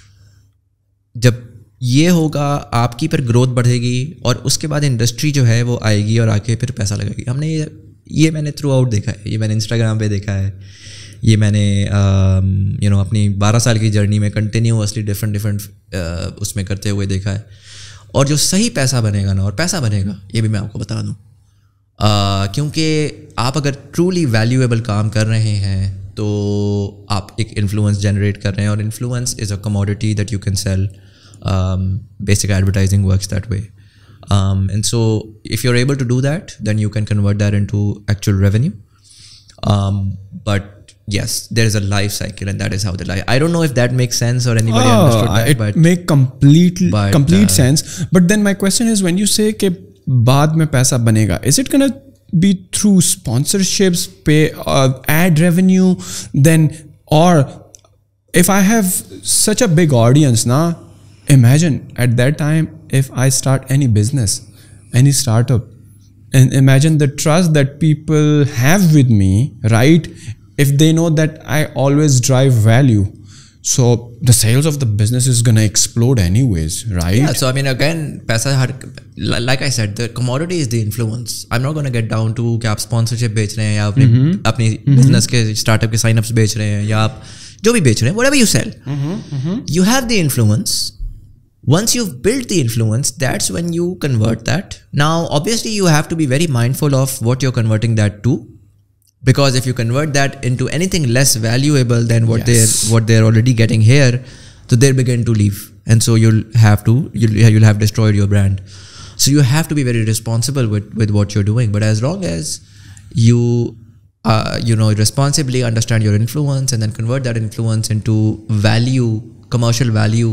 जब ये होगा आपकी पर ग्रोथ बढ़ेगी और उसके बाद इंडस्ट्री जो है वो आएगी और आके फिर पैसा लगेगी। हमने ये ये मैंने थ्रू आउट देखा है, ये मैंने इंस्टाग्राम पे देखा है, ये मैंने यू नो अपनी बारह साल की जर्नी में कंटिन्यूअसली डिफरेंट डिफरेंट उसमें करते हुए देखा है। और जो सही पैसा बनेगा ना, और पैसा बनेगा ये भी मैं आपको बता दूँ, क्योंकि आप अगर ट्रूली वैल्यूएबल काम कर रहे हैं तो आप एक इन्फ्लुएंस जनरेट कर रहे हैं, और influence is a commodity that you can sell. Basic advertising works that way. Um, and so if you're able to do that, then you can convert that into actual revenue. Um, but yes, there is a life cycle, and that is how the life. I don't know if that makes sense or anybody oh, understood that. It but make complete but, complete uh, sense. But then my question is, when you say ke baad mein paisa banega, is it gonna be through sponsorships, pay uh, ad revenue, then or if I have such a big audience, na? Imagine at that time if I start any business, any startup, and imagine the trust that people have with me, right? If they know that I always drive value, so the sales of the business is gonna explode anyways, right? Yeah. So I mean, again, paisa har, like I said, the commodity is the influence. I'm not gonna get down to कि आप sponsorship बेच रहे हैं या अपने अपनी business के startup के sign ups बेच रहे हैं या आप जो भी बेच रहे हैं, whatever you sell, you have the influence. Once you've built the influence, that's when you convert that. Now, obviously, you have to be very mindful of what you're converting that to, because if you convert that into anything less valuable than what yes. they're what they're already getting here, so they begin to leave, and so you'll have to you'll you'll have destroyed your brand. So you have to be very responsible with with what you're doing. But as long as you uh, you know, responsibly understand your influence and then convert that influence into value, commercial value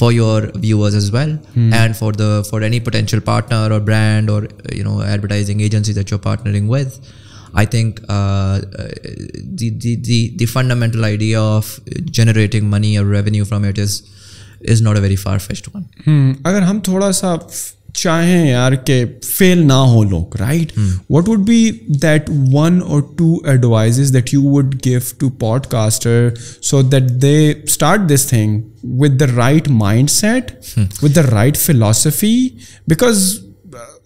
for your viewers as well, hmm. and for the for any potential partner or brand or you know advertising agency that you're partnering with. I think uh, the, the the the fundamental idea of generating money or revenue from it is is not a very far fetched one. Hmm. अगर हम थोड़ा सा चाहें यार के fail ना हो लोग, right? What would be that one or two advices that you would give to podcaster so that they start this thing with the right mindset, hmm. with the right philosophy, because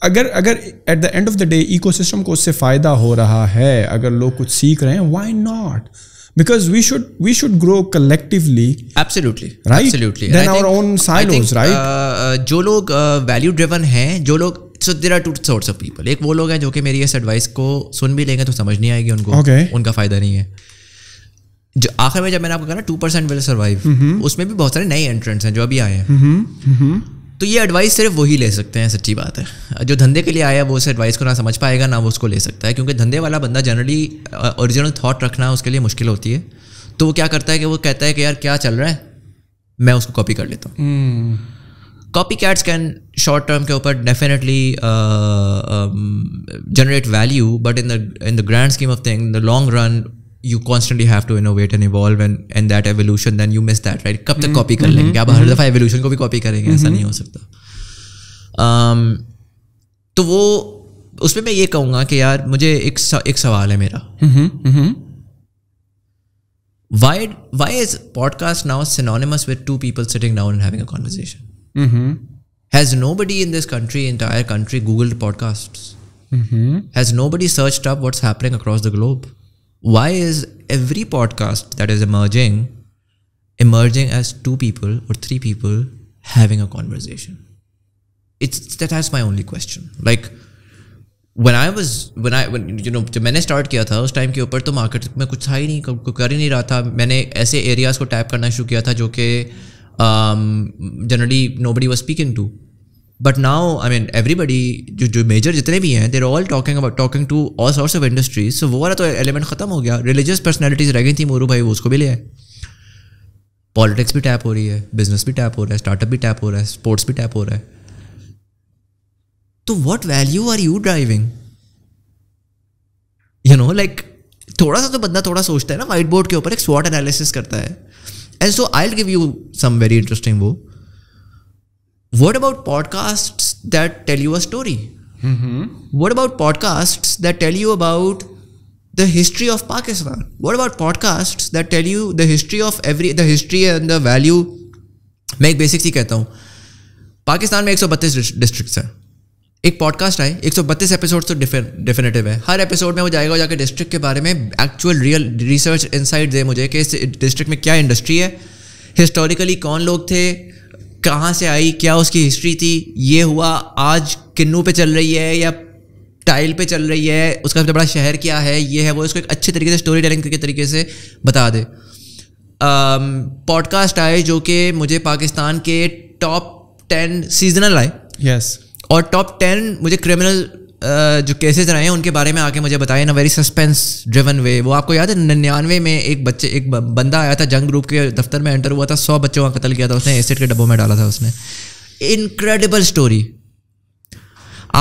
अगर अगर at the end of the day ecosystem को उससे फ़ायदा हो रहा है, अगर लोग कुछ सीख रहे हैं, why not? Because we should we should grow collectively. Absolutely, right? Absolutely. Then our own silos, right? जो लोग value driven हैं, जो लोग so there are two sorts of people. एक वो लोग हैं जो कि मेरी इस advice को सुन भी लेंगे तो समझ नहीं आएगी उनको, उनका फायदा नहीं है. जो आखिर में जब मैंने आपको कहा ना two percent will survive, उसमें भी बहुत सारे नए entrants हैं जो अभी आए हैं. तो ये एडवाइस सिर्फ वही ले सकते हैं, सच्ची बात है. जो धंधे के लिए आया वो उस एडवाइस को ना समझ पाएगा, ना वो उसको ले सकता है, क्योंकि धंधे वाला बंदा जनरली ओरिजिनल थॉट रखना उसके लिए मुश्किल होती है. तो वो क्या करता है कि वो कहता है कि यार क्या चल रहा है, मैं उसको कॉपी कर लेता हूँ. Copy cats can short term के ऊपर definitely generate value, but in the in the grand scheme of thing, the long run you constantly have to innovate and evolve, and and that evolution, then you miss that, right? कब तक copy कर लेंगे आप? हर दफा evolution को भी copy करेंगे, ऐसा नहीं हो सकता. um, तो वो उसमें मैं ये कहूँगा कि यार मुझे एक एक सवाल है मेरा, why why is podcast now synonymous with two people sitting down and having a conversation? Has nobody in this country, entire country, googled podcasts? Has nobody searched up what's happening across the globe? Why is every podcast that is emerging emerging as two people or three people having a conversation? It's that that's my only question. Like when I was when I when you know जब मैंने start किया था उस time के ऊपर तो market में कुछ था ही नहीं, कर ही नहीं रहा था. मैंने ऐसे areas को tap करना शुरू किया था जो कि generally nobody was speaking to. But now, I mean, everybody, जो जो major जितने भी हैं, they're all talking about talking to all sorts of industries. So वो वाला तो element ख़त्म हो गया. Religious personalities रह गई थी, मोरू भाई वो उसको भी ले आए. Politics भी tap हो रही है, business भी tap हो रहा है, startup भी tap हो रहा है, sports भी tap हो रहा है. तो what value are you driving? You know, like थोड़ा सा तो बंदा थोड़ा सोचता है ना, white board के ऊपर एक SWOT analysis करता है. And so I'll give you some very interesting वो. What about podcasts that tell you a story? Mm-hmm. What about podcasts that tell you about the history of Pakistan? What about podcasts that tell you the history of every the history and the value? मैं एक basic सी कहता हूँ, पाकिस्तान में एक सौ बत्तीस district हैं. एक पॉडकास्ट आए एक सौ बत्तीस एपिसोड तो डेफिनेटिव है. हर एपिसोड में वो जाएगा जाके डिस्ट्रिक्ट के बारे में एक्चुअल रियल रिसर्च इनसाइट दे मुझे कि इस डिस्ट्रिक्ट में क्या इंडस्ट्री है, हिस्टोरिकली कौन लोग थे, कहाँ से आई, क्या उसकी हिस्ट्री थी, ये हुआ, आज किन्नू पे चल रही है या टाइल पे चल रही है, उसका सबसे बड़ा शहर क्या है, ये है वो. इसको एक अच्छे तरीके से स्टोरी टेलिंग के तरीके से बता दे. पॉडकास्ट आए जो कि मुझे पाकिस्तान के टॉप टेन सीजनल आए, यस, और टॉप टेन मुझे क्रिमिनल जो केसेस रहे हैं उनके बारे में आके मुझे बताया ना, वेरी सस्पेंस ड्रिवन वे. वो आपको याद है निन्यानवे में एक बच्चे एक बंदा आया था, जंग ग्रुप के दफ्तर में एंटर हुआ था, सौ बच्चों का कत्ल किया था उसने, एसिड के डब्बों में डाला था उसने. Incredible story.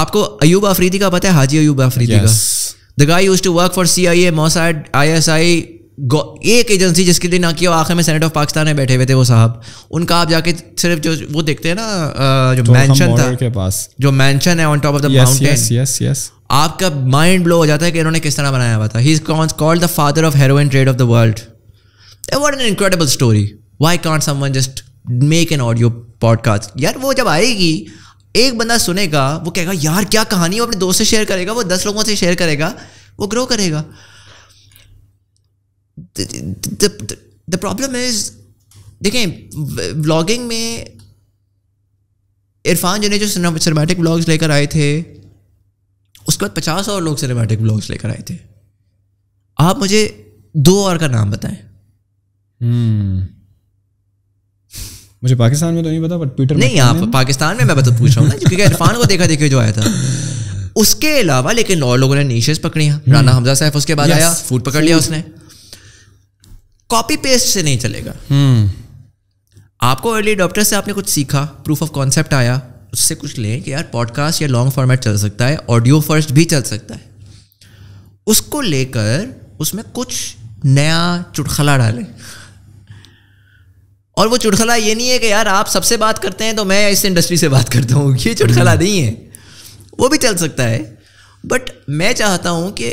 आपको अयूब अफरीदी का पता है, हाजी अयूब अफरीदी yes. का the guy used to work for C I A, Mossad, I S I, एक एजेंसी जिसके लिए ना किया. आखिर में सेनेट ऑफ पाकिस्तान में बैठे हुए थे वो साहब, उनका आप जाके सिर्फ जो वो देखते हैं ना जो मैंशन था के पास, जो मैंशन है on top of the mountain, आपका माइंड ब्लो हो जाता है कि इन्होंने किस तरह बनाया हुआ था. He is called the father of heroin trade of the world. What an incredible story. Why can't someone just make an audio podcast? यार वो जब आएगी एक बंदा सुनेगा, वो कहेगा यार क्या कहानी है, वो अपने दोस्त से शेयर करेगा, वो दस लोगों से शेयर करेगा, वो ग्रो करेगा. द प्रॉब्लम इज, देखें व्लॉगिंग में इरफान जी ने जो सिनेमैटिक व्लॉग्स लेकर आए थे, उसके बाद पचास और लोग सिनेमैटिक व्लॉग्स लेकर आए थे. आप मुझे दो और का नाम बताएं. hmm. मुझे पाकिस्तान में तो नहीं पता, बट ट्विटर नहीं, आप पाकिस्तान में मैं बता पूछ रहा हूँ ना, क्योंकि इरफान को देखा देखे जो आया था. उसके अलावा लेकिन और लोगों ने नीशेस पकड़ी हैं। राना हमजा साहब उसके बाद आया, फूड पकड़ लिया उसने। कॉपी पेस्ट से नहीं चलेगा, आपको अर्ली अडॉप्टर से आपने कुछ सीखा, प्रूफ ऑफ कॉन्सेप्ट आया, उससे कुछ लें कि यार पॉडकास्ट या लॉन्ग फॉर्मेट चल सकता है, ऑडियो फर्स्ट भी चल सकता है, उसको लेकर उसमें कुछ नया चुटकुला डालें। और वो चुटकुला ये नहीं है कि यार आप सबसे बात करते हैं तो मैं इस इंडस्ट्री से बात करता हूँ, ये चुटकुला नहीं है, वो भी चल सकता है। बट मैं चाहता हूँ कि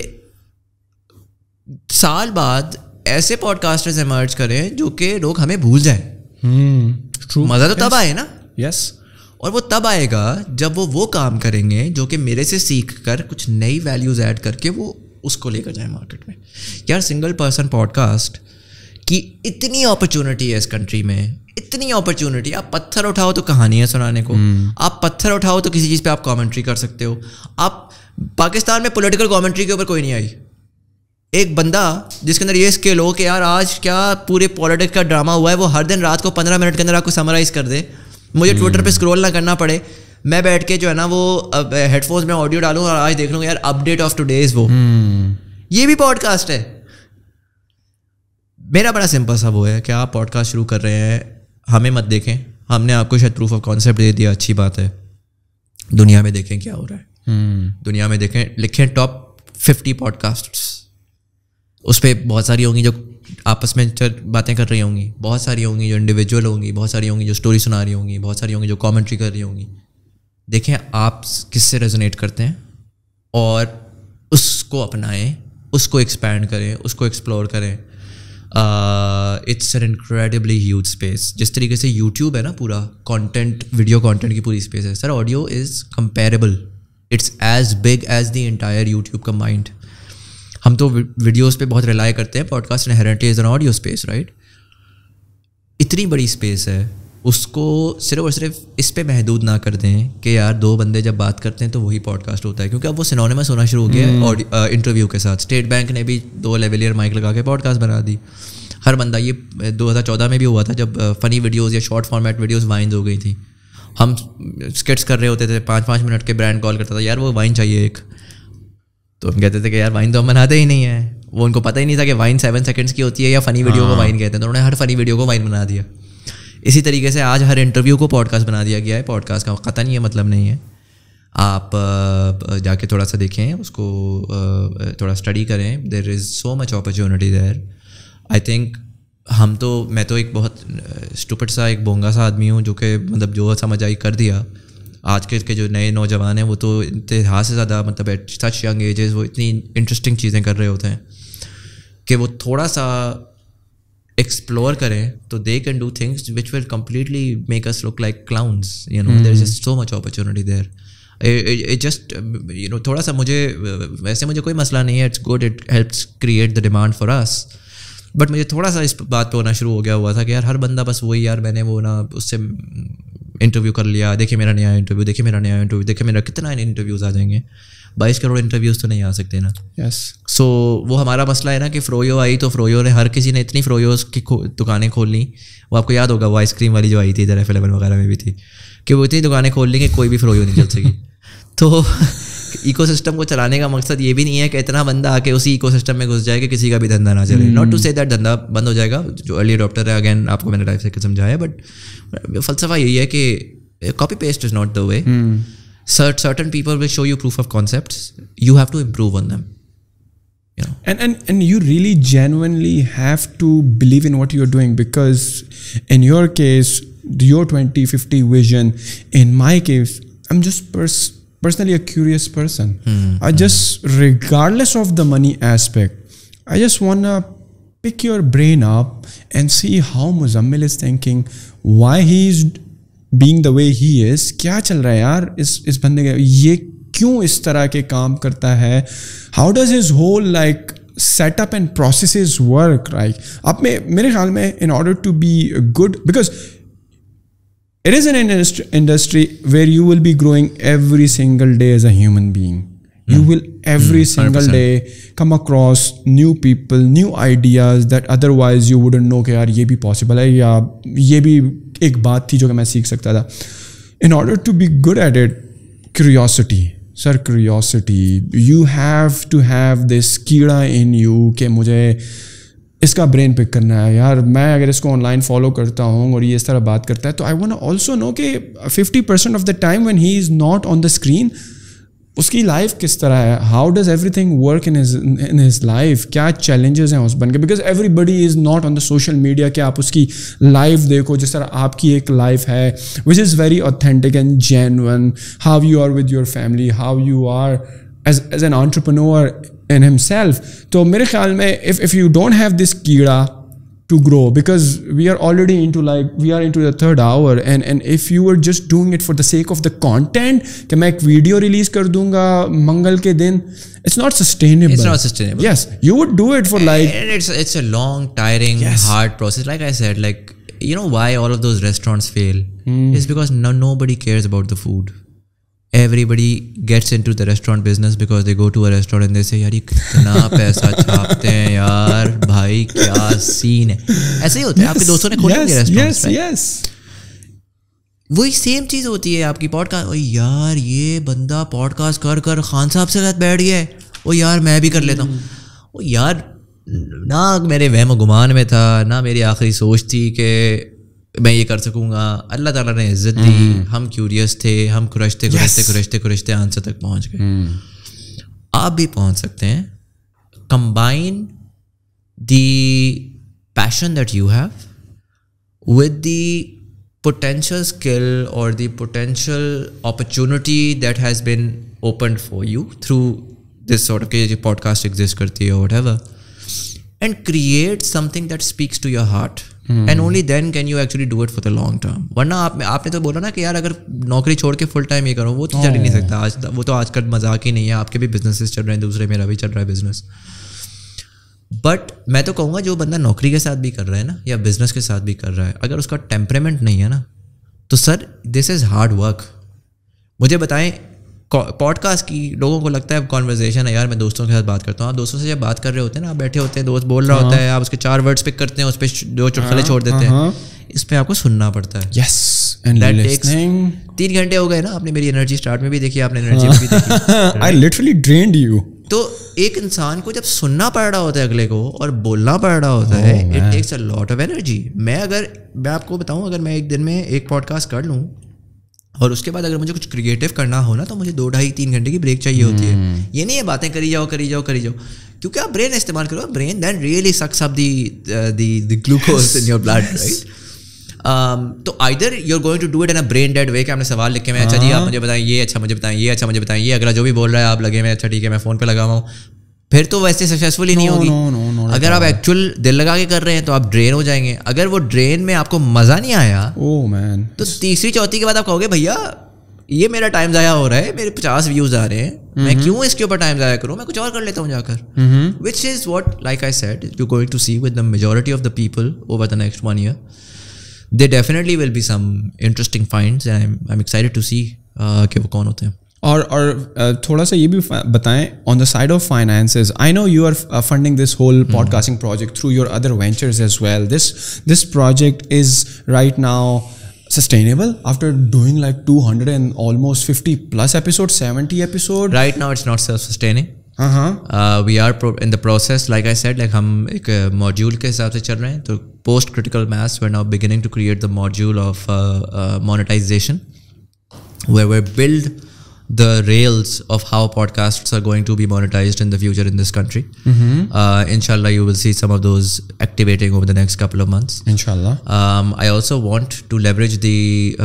साल बाद ऐसे पॉडकास्टर्स इमर्ज करें जो कि लोग हमें भूल जाएं। hmm, मज़ा तो yes. तब आए ना यस yes. और वो तब आएगा जब वो वो काम करेंगे जो कि मेरे से सीख कर कुछ नई वैल्यूज़ ऐड करके वो उसको लेकर जाए मार्केट में। यार सिंगल पर्सन पॉडकास्ट की इतनी अपॉर्चुनिटी है इस कंट्री में, इतनी अपॉर्चुनिटी। आप पत्थर उठाओ तो कहानियाँ सुनाने को, आप पत्थर उठाओ तो किसी चीज़ पे आप कमेंट्री कर सकते हो। आप पाकिस्तान में पॉलिटिकल कमेंट्री के ऊपर कोई नहीं आई, एक बंदा जिसके अंदर ये स्किल हो कि यार आज क्या पूरे पॉलिटिक्स का ड्रामा हुआ है, वो हर दिन रात को पंद्रह मिनट के अंदर आपको समराइज़ कर दे, मुझे ट्विटर पे स्क्रॉल ना करना पड़े, मैं बैठ के जो है ना वो हेडफोन्स में ऑडियो डालूँ और आज देख लूँ यार अपडेट ऑफ टुडेज वो। ये भी पॉडकास्ट है। मेरा बड़ा सिंपल सा वो है कि आप पॉडकास्ट शुरू कर रहे हैं, हमें मत देखें, हमने आपको शायद प्रूफ ऑफ कॉन्सेप्ट दे दिया, अच्छी बात है। दुनिया में देखें क्या हो रहा है, hmm. दुनिया में देखें, लिखें टॉप फिफ्टी पॉडकास्ट्स, उस पर बहुत सारी होंगी जो आपस में बातें कर रही होंगी, बहुत सारी होंगी जो इंडिविजुअल होंगी, बहुत सारी होंगी जो स्टोरी सुना रही होंगी, बहुत सारी होंगी जो कॉमेंट्री कर रही होंगी। देखें आप किससे रेजोनेट करते हैं और उसको अपनाएं, उसको एक्सपैंड करें, उसको एक्सप्लोर करें। It's an incredibly huge space. जिस तरीके से यूट्यूब है ना, पूरा कंटेंट, वीडियो कंटेंट की पूरी स्पेस है sir, audio is comparable, it's as big as the entire YouTube combined. हम तो वीडियोस पे बहुत रिलाई करते हैं, podcast inherently is an audio space, right. इतनी बड़ी स्पेस है, उसको सिर्फ और सिर्फ इस पर महदूद ना कर दें कि यार दो बंदे जब बात करते हैं तो वही पॉडकास्ट होता है, क्योंकि अब वो सिनोनिमस होना शुरू हो गया है और इंटरव्यू के साथ। स्टेट बैंक ने भी दो लेवलियर माइक लगा के पॉडकास्ट बना दी, हर बंदा। ये दो हज़ार चौदह में भी हुआ था जब फ़नी वीडियोस या शॉर्ट फॉर्मेट वीडियोस वाइन्स हो गई थी। हम स्किट्स कर रहे होते थे, पाँच पाँच मिनट के ब्रांड कॉल करता था यार वो वाइन चाहिए एक, तो हम कहते थे कि यार वाइन तो हम बनाते ही नहीं है। वो उनको पता ही नहीं था कि वाइन सेवन सेकेंड्स की होती है या फ़नी वीडियो को वाइन कहते हैं, तो उन्होंने हर फ़नी वीडियो को वाइन बना दिया। इसी तरीके से आज हर इंटरव्यू को पॉडकास्ट बना दिया गया है। पॉडकास्ट का ख़तन ये मतलब नहीं है, आप जाके थोड़ा सा देखें उसको, थोड़ा स्टडी करें, there is so much opportunity there. I think हम तो, मैं तो एक बहुत स्टूपिड सा, एक बोंगा सा आदमी हूँ जो कि मतलब जो समझ आई कर दिया। आज के, के जो नए नौजवान हैं वो तो इंतहा से ज़्यादा मतलब एट सच यंग एजेस वो इतनी इंटरेस्टिंग चीज़ें कर रहे होते हैं कि वो थोड़ा सा एक्सप्लोर करें तो they can do things which will completely make us look like clowns, you know. There is just so much opportunity there, just you know. थोड़ा सा मुझे, वैसे मुझे कोई मसला नहीं है, it's good, it helps create the demand for us, but मुझे थोड़ा सा इस बात पे होना शुरू हो गया हुआ था कि यार हर बंदा बस वही, यार मैंने वो ना उससे इंटरव्यू कर लिया, देखिए मेरा नया इंटरव्यू, देखिए मेरा नया इंटरव्यू, देखिए मेरा कितना इंटरव्यूज़ आ जाएंगे। बाईस करोड़ इंटरव्यूज़ तो नहीं आ सकते ना। Yes yes. सो so, वो हमारा मसला है ना कि फ्रोयो आई तो फ्रोयो ने, हर किसी ने इतनी फ्रोयोज़ की दुकानें खोल लीं। वो आपको याद होगा वो आइसक्रीम वाली जो आई थी इधर एफ एलेवन वगैरह में भी थी, कि वो इतनी दुकानें खोल लीं कि कोई भी फ्रोयो नहीं चल सकी। तो इकोसिस्टम को चलाने का मकसद ये भी नहीं है कि इतना बंदा आके उसी इकोसिस्टम में घुस जाए कि किसी का भी धंधा ना चले। नॉट टू से दैट धंधा बंद हो जाएगा, जो अर्ली अडॉप्टर है, अगेन आपको मैंने लाइफ साइकिल समझाया, बट फलसफा यही है कि copy paste is not the way. certain people will show you proof of concepts, you have to improve on them, you know, and and and you really genuinely have to believe in what you're doing, because in your case your twenty fifty vision, in my case I'm just pers personally a curious person. hmm. I just, regardless of the money aspect, I just want to pick your brain up and see how Muzamil is thinking, why he is being the way he is, क्या चल रहा है यार इस इस बंदे का, ये क्यों इस तरह के काम करता है, how does his whole like setup and processes work, right. आप में मेरे ख्याल में in order to be good, because it is an industry where you will be growing every single day as a human being, you will every mm, single day come across new people, new ideas that otherwise you wouldn't know कि यार ये भी possible है या ये भी एक बात थी जो कि मैं सीख सकता था। In order to be good at it, curiosity, sir curiosity, you have to have this कीड़ा इन यू कि मुझे इसका ब्रेन पिक करना है यार, मैं अगर इसको ऑनलाइन फॉलो करता हूँ और ये इस तरह बात करता है तो I want to also know कि fifty percent of the time when he is not on the screen उसकी लाइफ किस तरह है, how does everything work in his in his life, क्या चैलेंजेस हैं उस बन के, because everybody is not on the social media कि आप उसकी लाइफ देखो जिस तरह आपकी एक लाइफ है which is very authentic and genuine, how you are with your family, how you are as as an entrepreneur in himself. तो मेरे ख्याल में if if you don't have this कीड़ा to grow, because we are already into like we are into the third hour and and if you were just doing it for the sake of the content कि मैं एक video release कर दूंगा मंगल के दिन, it's not sustainable. It's not sustainable. Yes, you would do it for like and it's it's a long, tiring, yes. hard process. Like I said, like you know why all of those restaurants fail? Mm. It's because no nobody cares about the food. Everybody gets into the restaurant business because they go to a restaurant and they say यार ये कितना पैसा छापते हैं यार भाई क्या scene है, ऐसे ही होता है. yes, आपके दोस्तों ने खोले yes, रेस्टोरेंट्स yes, yes. वही सेम चीज़ होती है आपकी पॉडकास्ट, यार ये बंदा पॉडकास्ट कर कर खान साहब से साथ बैठ गया है, ओ यार मैं भी कर लेता हूँ. ओ यार ना मेरे वहम गुमान में था ना मेरी आखिरी सोच थी कि मैं ये कर सकूंगा. अल्लाह ताला ने इज्जत दी, हम क्यूरियस थे, हम खुरशते खुरशते खुरशते खुरशते आंसर तक पहुंच गए. आप भी पहुंच सकते हैं. Combine the passion that you have with the potential skill और the potential opportunity that has been open for you through this sort of के पॉडकास्ट एग्जिस्ट करती है, whatever, and create something that speaks to your heart. And only then can you actually do it for the long term. वरना आप आपने तो बोला ना कि यार अगर नौकरी छोड़ के फुल टाइम ये करो, वो तो चल ही नहीं सकता आज, वो तो आजकल मजाक ही नहीं है. आपके भी बिजनेसेस चल रहे हैं दूसरे, मेरा भी चल रहा है बिजनेस. बट मैं तो कहूँगा जो बंदा नौकरी के साथ भी कर रहा है ना या बिजनेस के साथ भी कर रहा है, अगर उसका टेम्परामेंट नहीं है ना तो sir this is hard work. मुझे बताएं पॉडकास्ट की, लोगों को लगता है कॉन्वर्जेशन है यार मैं दोस्तों के साथ बात करता हूँ. आप दोस्तों से जब बात कर रहे होते हैं ना, आप बैठे होते हैं, दोस्त बोल रहा होता है, आप उसके चार वर्ड्स पिक करते हैं, उस पर दो चुटकुले छोड़ देते हैं, इस पर आपको सुनना पड़ता है. यस एंड दैट टेक्स तीन घंटे हो गए ना. आपने मेरी एनर्जी स्टार्ट में भी देखी, आपने एनर्जी में भी देखी, आई लिटरली ड्रेन्ड यू. तो एक इंसान को जब सुनना पड़ रहा होता है अगले को और बोलना पड़ रहा होता है, it takes a lot of energy. मैं अगर मैं आपको बताऊँ, अगर मैं एक दिन में एक पॉडकास्ट कर लूँ और उसके बाद अगर मुझे कुछ क्रिएटिव करना हो ना तो मुझे दो ढाई तीन घंटे की ब्रेक चाहिए होती है. ये नहीं है बातें करी जाओ करी जाओ करी जाओ, क्योंकि आप ब्रेन इस्तेमाल करो. Brain then really sucks up the glucose in your blood, right? तो either you are going to do it in a brain dead way कि हमने सवाल लिखे में, अच्छा जी आप मुझे बताएं ये, अच्छा मुझे बताएं ये, अच्छा मुझे बताएं ये, अगला जो भी बोल रहा है आप लगे में अच्छा ठीक है मैं फ़ोन पर लगा हुआ हूँ, फिर तो वैसे सक्सेसफुल ही नहीं होगी. अगर आप एक्चुअल दिल लगा के कर रहे हैं तो आप ड्रेन हो जाएंगे. अगर वो ड्रेन में आपको मजा नहीं आया oh, man. तो तीसरी चौथी के बाद आप कहोगे भैया ये मेरा टाइम ज़ाया हो रहा है, मेरे पचास व्यूज आ रहे हैं, mm-hmm. मैं क्यों इसके ऊपर टाइम ज़ाया करूँ, मैं कुछ और कर लेता हूँ जाकर. Which is what like I said you going to see with the majority of the people over the next one year. They definitely will be some interesting finds and I am excited to see कि वो कौन होते हैं. और और थोड़ा सा ये भी बताएं on the side of finances, I know you are funding this whole podcasting project through your other ventures as well. This this project is right now sustainable after doing like two hundred and almost fifty plus episodes, seventy episodes. Right now it's not self sustaining. Uh-huh. uh, we are pro in the process, like I said, like हम एक module के हिसाब से चल रहे हैं. तो post critical mass we're now beginning to create the module of uh, uh, monetization where we build the rails of how podcasts are going to be monetized in the future in this country. Mm-hmm. uh, Inshallah you will see some of those activating over the next couple of months. Inshallah. Um, I also want to leverage the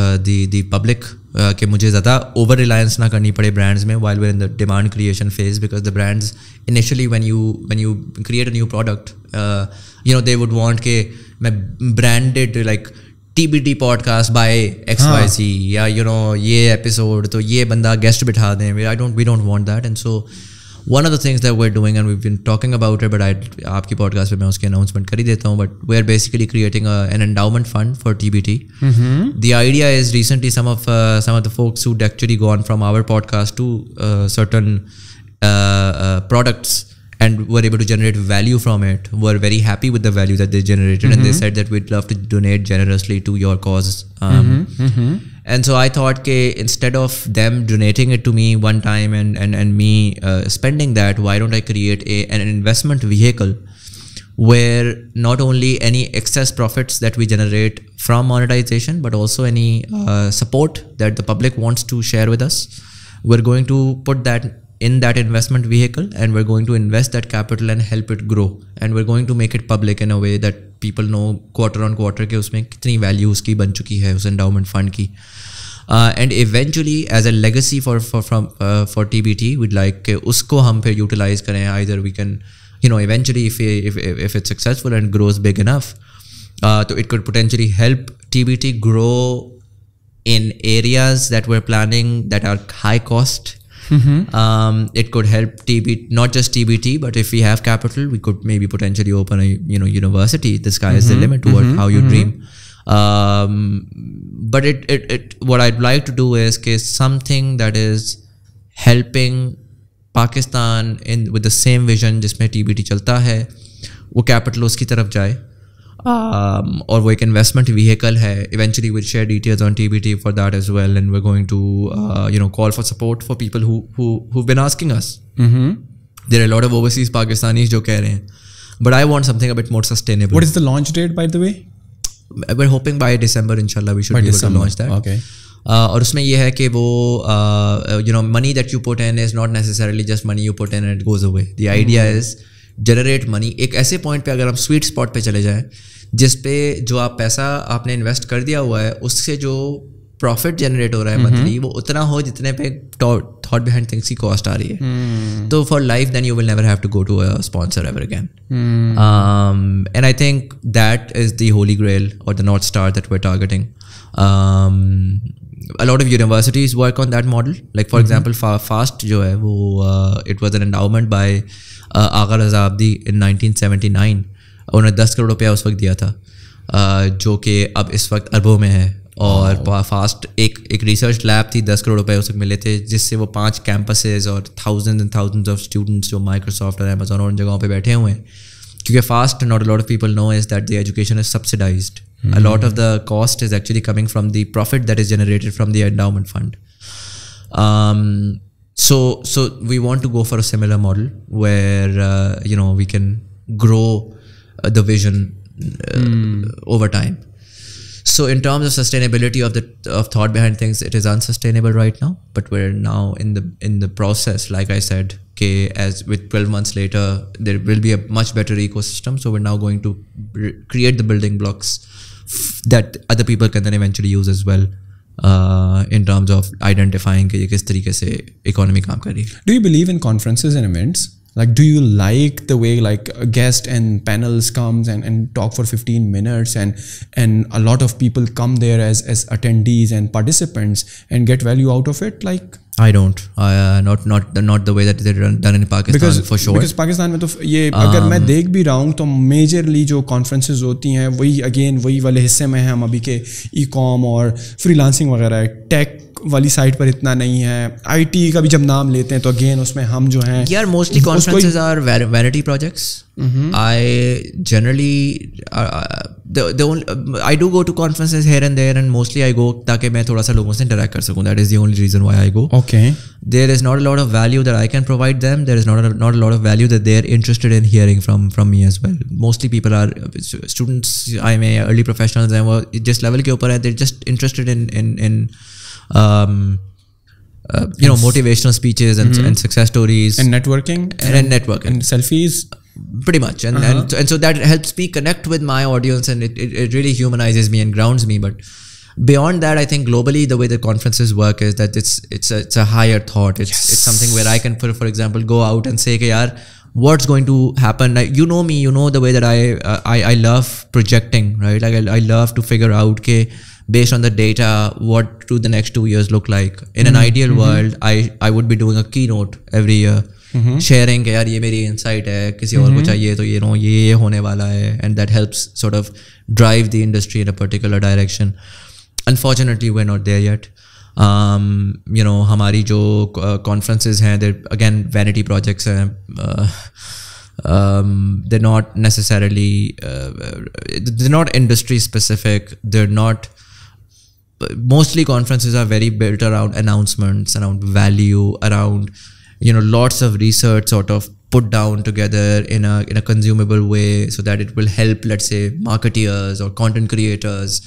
uh, the the public uh, कि मुझे ज़्यादा over reliance ना करनी पड़े brands में while we're in the demand creation phase, because the brands initially when you when you create a new product uh, you know they would want के मैं branded like T B T podcast by X Y C या you no ये episode तो ये बंदा guest बिठा दें. I don't we don't want that and so one of the things that we are doing and we have been talking about it, but I आपकी podcast पे मैं उसकी अनाउंसमेंट कर ही देता हूँ. But we are basically creating an endowment fund for T B T. The idea is recently some of some of the folks who'd actually gone from our podcast to certain products and were able to generate value from it, were very happy with the value that they generated. Mm-hmm. And they said that we'd love to donate generously to your cause. Um, mm-hmm. Mm-hmm. And so I thought that instead of them donating it to me one time and, and, and me uh, spending that, why don't I create a, an investment vehicle where not only any excess profits that we generate from monetization, but also any uh, support that the public wants to share with us. We're going to put that in that investment vehicle, and we're going to invest that capital and help it grow. And we're going to make it public in a way that people know quarter on quarter ke usme kitni value uski ban chuki hai, us endowment fund ki. Uh, and eventually, as a legacy for for from uh, for T B T, we'd like ke usko hum phir utilize karein. Either we can, you know, eventually if if if it's successful and grows big enough, uh, so it could potentially help T B T grow in areas that we're planning that are high cost. Mm-hmm. Um, it could help T B T, not just T B T, but if we have capital, we could maybe potentially open a you know university. The sky mm-hmm. is the limit toward mm-hmm. how you mm-hmm. dream. Um, but it, it it what I'd like to do is ke something that is helping Pakistan in with the same vision जिसमें T B T चलता है, वो capital उसकी तरफ जाए. Um, or वो एक investment vehicle है. Eventually we'll share details on T B T for that as well, and we're going to uh, you know call for support for people who who who've been asking us. Mm-hmm. There are a lot of overseas Pakistanis जो कह रहे हैं, but I want something a bit more sustainable. What is the launch date, by the way? We're hoping by December, inshallah, we should by be December. able to launch that. Okay. Uh, और उसमें ये है कि वो uh, you know money that you put in is not necessarily just money you put in and it goes away. The idea mm-hmm. is generate money. एक ऐसे point पे अगर हम sweet spot पे चले जाएं जिस पे जो आप पैसा आपने इन्वेस्ट कर दिया हुआ है उससे जो प्रॉफिट जनरेट हो रहा है मंथली वो उतना हो जितने पे थॉट बिहाइंड थिंग्स की कॉस्ट आ रही है. तो for life then you will never have to go to a sponsor ever again. And I think that is the holy grail और the north star that we are targeting. A lot of universities work on that model. Like for mm-hmm. example, fa- FAST, जो है वो uh, it was an endowment by uh, Agha Raza Abdi in nineteen seventy-nine. उन्हें दस करोड़ रुपया उस वक्त दिया था, uh, जो कि अब इस वक्त अरबों में है. और wow. FAST एक एक रिसर्च लैब थी, दस करोड़ रुपये उसे मिले थे, जिससे वो पांच कैंपसेस और thousands and thousands of students जो माइक्रोसॉफ्ट और अमेजोन और उन जगहों पे बैठे हुए हैं. क्योंकि FAST, not a lot of people know is that the education is subsidized. Mm-hmm. A lot of the cost is actually coming from the profit that is generated from the endowment fund. Um, so, so we want to go for a similar model where uh, you know we can grow uh, the vision uh, mm. over time. So, in terms of sustainability of the of thought behind things, it is unsustainable right now. But we're now in the in the process. Like I said, okay, as with twelve months later, there will be a much better ecosystem. So we're now going to create the building blocks that other people can then eventually use as well, uh, in terms of identifying कि ये किस तरीके से economy काम कर रही है. Do you believe in conferences and events? Like, do you like the way like a guest and panels comes and, and talk for fifteen minutes and and a lot of people come there as as attendees and participants and get value out of it? Like, I don't. Uh, not not not the way that they're done in Pakistan, because, for sure. Because Pakistan में तो ये um, अगर मैं देख भी रहा हूँ तो मेजरली जो कॉन्फ्रेंसेज होती हैं वही अगेन वही वाले हिस्से में हैं हम अभी के, ई कॉम और फ्रीलांसिंग वगैरह. टेक वाली साइड पर इतना नहीं है. आईटी का भी जब नाम लेते हैं तो अगेन उसमें हम जो हैं यार mostly conferences are vanity projects. I generally uh, the the only uh, I do go to conferences here and there, and mostly I go ताकि मैं थोड़ा सा लोगों से interact कर सकूँ. That is the only reason why I go. Okay. There is not a lot of value that I can provide them. There is not a, not a lot of value that they are interested in hearing from from me as well. Mostly people are students. I mean, early professionals. I was just level के ऊपर है. They're just interested in in in. Um, uh, you know, motivational speeches and mm-hmm. and success stories and networking and, and networking and selfies. Pretty much, and, uh-huh. and and so that helps me connect with my audience, and it, it, it really humanizes me and grounds me. But beyond that, I think globally the way the conferences work is that it's it's a it's a higher thought. It's yes. it's something where I can, for for example, go out and say, "Hey, yaar, what's going to happen?" Like, you know me, you know the way that I uh, I I love projecting, right? Like I I love to figure out, okay, based on the data, what do the next two years look like? In mm-hmm. an ideal mm-hmm. world, I I would be doing a keynote every year. Mm-hmm. sharing कि यार ये मेरी insight है, किसी mm-hmm. और को चाहिए तो ये नो ये ये होने वाला है, and that helps sort of drive the industry in a particular direction. Unfortunately, we're not there yet. Um, you know, हमारी जो uh, conferences हैं, they're again vanity projects हैं. Uh, um, they're not necessarily uh, they're not industry specific. They're not mostly conferences are very built around announcements, around value, around, you know, lots of research sort of put down together in a in a consumable way, so that it will help, let's say, marketeers or content creators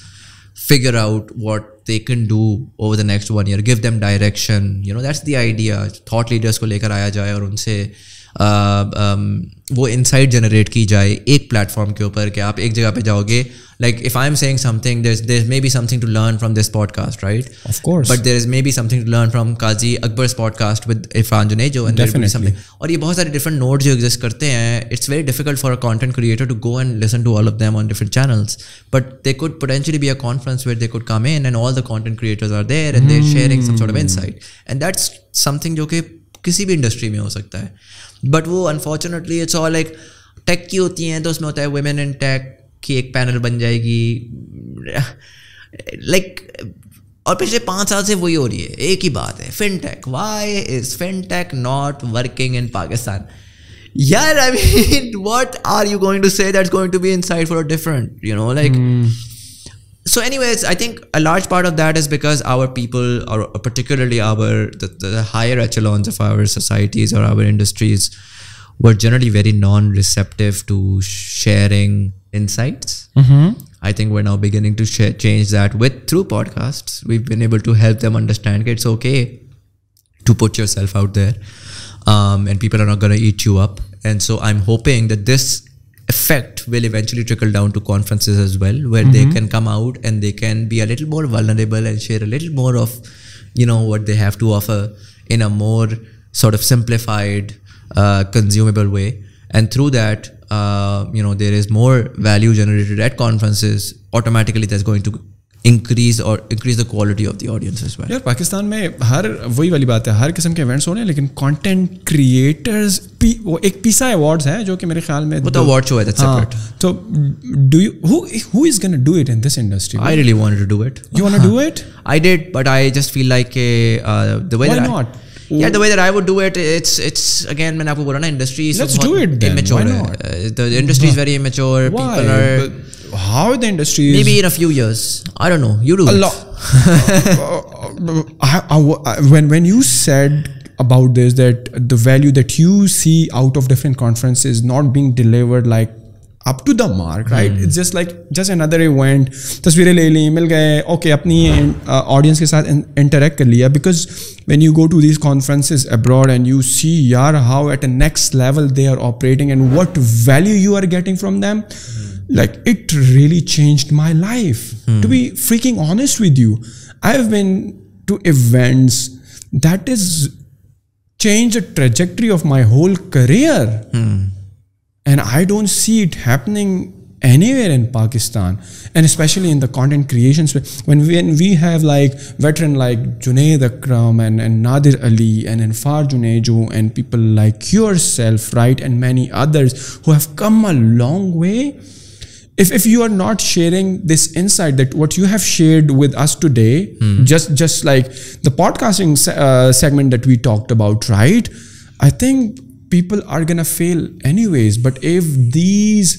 figure out what they can do over the next one year, give them direction. You know, that's the idea. Thought leaders को लेकर आया जाए और उनसे वो insight generate की जाए एक प्लेटफॉर्म के ऊपर, कि आप एक जगह पे जाओगे, like if I am saying something, there there may B something to learn from this podcast, right? Of course, but there is may be something to learn from Qazi Akbar's podcast with Irfan Junaid जो, and there will be something. और ये बहुत सारे different nodes जो exist करते हैं, it's very difficult for a content creator to go and listen to all of them on different channels, but they could potentially be a conference where they could come in and all the content creators are there and they are sharing some sort of insight, and that's something जो कि किसी भी industry में हो सकता है. But वो unfortunately it's all like tech की होती हैं तो उसमें होता है वुमेन इन टेक की एक पैनल बन जाएगी, लाइक like, और पिछले पाँच साल से वही हो रही है, एक ही बात है, fintech. Why is fintech not working in Pakistan? यार I mean what are you going to say that's going to be insightful और different, you know, like. So anyways, I think a large part of that is because our people, or particularly our the, the higher echelons of our societies or our industries, were generally very non-receptive to sharing insights. Mm-hmm. I think we're now beginning to share, change that with through podcasts. We've been able to help them understand it's okay to put yourself out there, um, and people are not going to eat you up. And so I'm hoping that this effect will eventually trickle down to conferences as well, where mm-hmm. they can come out and they can be a little more vulnerable and share a little more of, you know, what they have to offer in a more sort of simplified, uh, consumable way. And through that, uh, you know, there is more value generated at conferences. Automatically that's going to increase or increase the quality of the audience as well. यार पाकिस्तान में हर वही वाली बात है, हर किस्म के events हो रहे हैं, लेकिन कंटेंट क्रिएटर्स पी, वो एक पीसा अवार्ड्स है जो कि मेरे ख्याल में वो तो अवार्ड शो है, दैट्स सेपरेट. तो do you who who is gonna do it in this industry? I really wanted to do it. You want to do it? I did, but I just feel like the way that not Yeah, the way that I would do it, it's it's again, मैंने आपको बोला ना, industry is Let's do it then. Immature. Why not? Uh, the industry is very immature. Why? People are. But how the industry is? Maybe in a few years. I don't know. You do a it. lot. I, I, I, when when you said about this, that the value that you see out of different conferences not being delivered like up to the mark, right? Hmm. It's just like just another event. तस्वीरें ले ली, मिल गए, okay, अपनी audience के साथ interact कर लिया, because when you go to these conferences abroad and you see यार how at a next level they are operating and what value you are getting from them, like it really changed my life. Hmm. To be freaking honest with you, I've been to events that is changed the trajectory of my whole career. Hmm. And I don't see it happening anywhere in Pakistan, and especially in the content creation space. When we, when we have like veteran like Junaid Akram and, and Nadir Ali and, and Farjune Jo and people like yourself, right, and many others who have come a long way. If if you are not sharing this insight that what you have shared with us today, hmm. just just like the podcasting se uh, segment that we talked about, right? I think people are going to fail anyways, but if these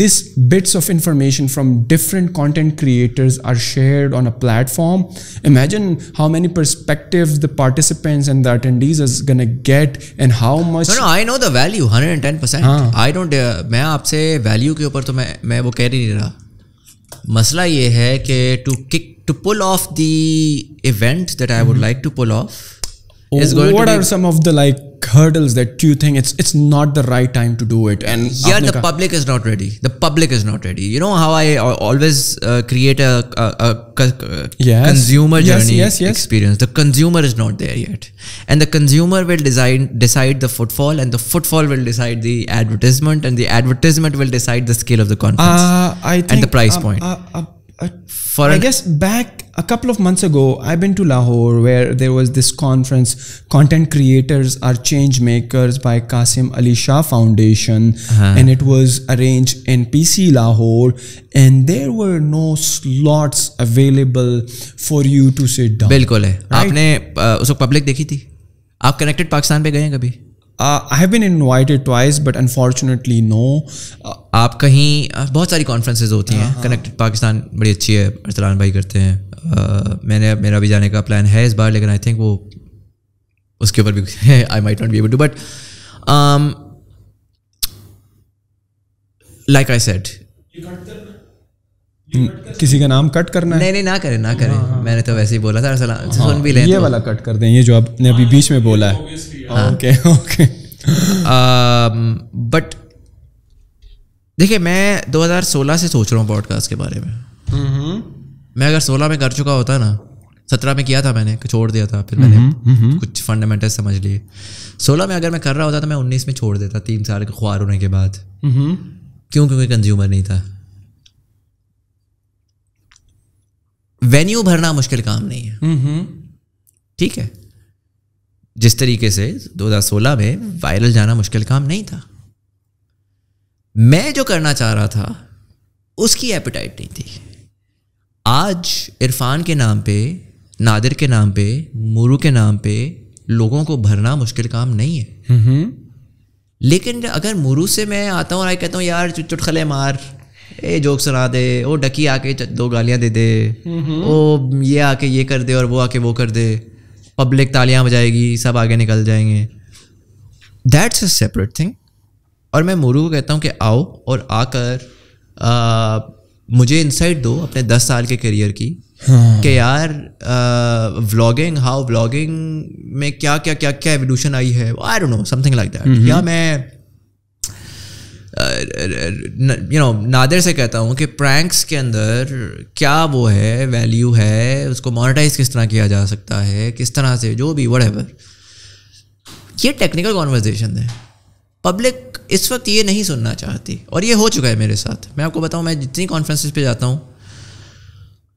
these bits of information from different content creators are shared on a platform, imagine how many perspectives the participants and the attendees is going to get and how much. No, no, I know the value one hundred ten percent. हाँ. I don't uh, मैं आपसे value के ऊपर तो मैं मैं वो कह नहीं रहा. मसला ये है कि to kick to pull off the event that I would mm-hmm. like to pull off. Oh, what are some of the like hurdles that you think it's it's not the right time to do it? And yeah, the public is not ready. The public is not ready. You know how I always uh, create a, a, a, a yes. consumer yes, journey yes, yes. experience. The consumer is not there yet, and the consumer will design decide the footfall, and the footfall will decide the advertisement, and the advertisement will decide the scale of the conference uh, I think, and the price uh, point. Uh, uh, Uh, For I guess back a couple of months ago, I've been to Lahore where there was this conference, Content Creators Are Change Makers by Qasim Ali Shah Foundation. Uh-huh. And it was arranged in P C Lahore, and there were no slots available for you to sit down. बिल्कुल है. आपने उस वक्त public देखी थी? आप connected Pakistan पे गए हैं कभी? Uh, I have been invited twice, but unfortunately no. Uh, आप कहीं बहुत सारी कॉन्फ्रेंसेज होती हैं, कनेक्टेड पाकिस्तान बड़ी अच्छी है, अरसलान भाई करते हैं, uh, मैंने मेरा भी जाने का प्लान है इस बार, लेकिन आई थिंक वो उसके ऊपर भी I might not be able to, but like I said किसी का नाम कट करना है? नहीं नहीं ना करें ना करें हाँ। मैंने तो वैसे ही बोला था हाँ। सुन भी लें ये तो। वाला कट कर दें, ये जो आपने अभी बीच में बोला है ओके ओके। बट देखिए मैं दो हज़ार सोलह से सोच रहा हूँ पॉडकास्ट के बारे में, मैं अगर सोलह में कर चुका होता ना, सत्रह में किया था मैंने छोड़ दिया था, फिर मैंने कुछ फंडामेंटल समझ लिए, सोलह में अगर मैं कर रहा होता तो मैं उन्नीस में छोड़ देता, तीन साल के ख्वार होने के बाद, क्यों? क्योंकि कंज्यूमर नहीं था। वेन्यू भरना मुश्किल काम नहीं है, ठीक है, जिस तरीके से दो हज़ार सोलह में वायरल जाना मुश्किल काम नहीं था। मैं जो करना चाह रहा था उसकी एपेटाइट नहीं थी। आज इरफान के नाम पे, नादिर के नाम पे, मूरू के नाम पे लोगों को भरना मुश्किल काम नहीं है, लेकिन अगर मूरू से मैं आता हूँ और कहता हूँ यार चुटखले मार, ए जोक सुना दे, ओ डकी आके दो गालियां दे दे, ओ ये आके ये कर दे और वो आके वो कर दे, पब्लिक तालियां बजाएगी, सब आगे निकल जाएंगे, दैट्स अ सेपरेट थिंग। और मैं मोरू को कहता हूँ कि आओ और आकर आ, मुझे इनसाइट दो अपने दस साल के करियर की हाँ। कि यार व्लॉगिंग, हाउ व्लॉगिंग में क्या क्या क्या क्या एवोल्यूशन आई है, I don't know something like that. या मैं यू नो नादिर से कहता हूँ कि प्रैंक्स के अंदर क्या वो है, वैल्यू है, उसको मोनेटाइज किस तरह किया जा सकता है, किस तरह से, जो भी व्हाटएवर। ये टेक्निकल कॉन्वर्जेसन है, पब्लिक इस वक्त ये नहीं सुनना चाहती और ये हो चुका है मेरे साथ। मैं आपको बताऊँ, मैं जितनी कॉन्फ्रेंसेस पे जाता हूँ,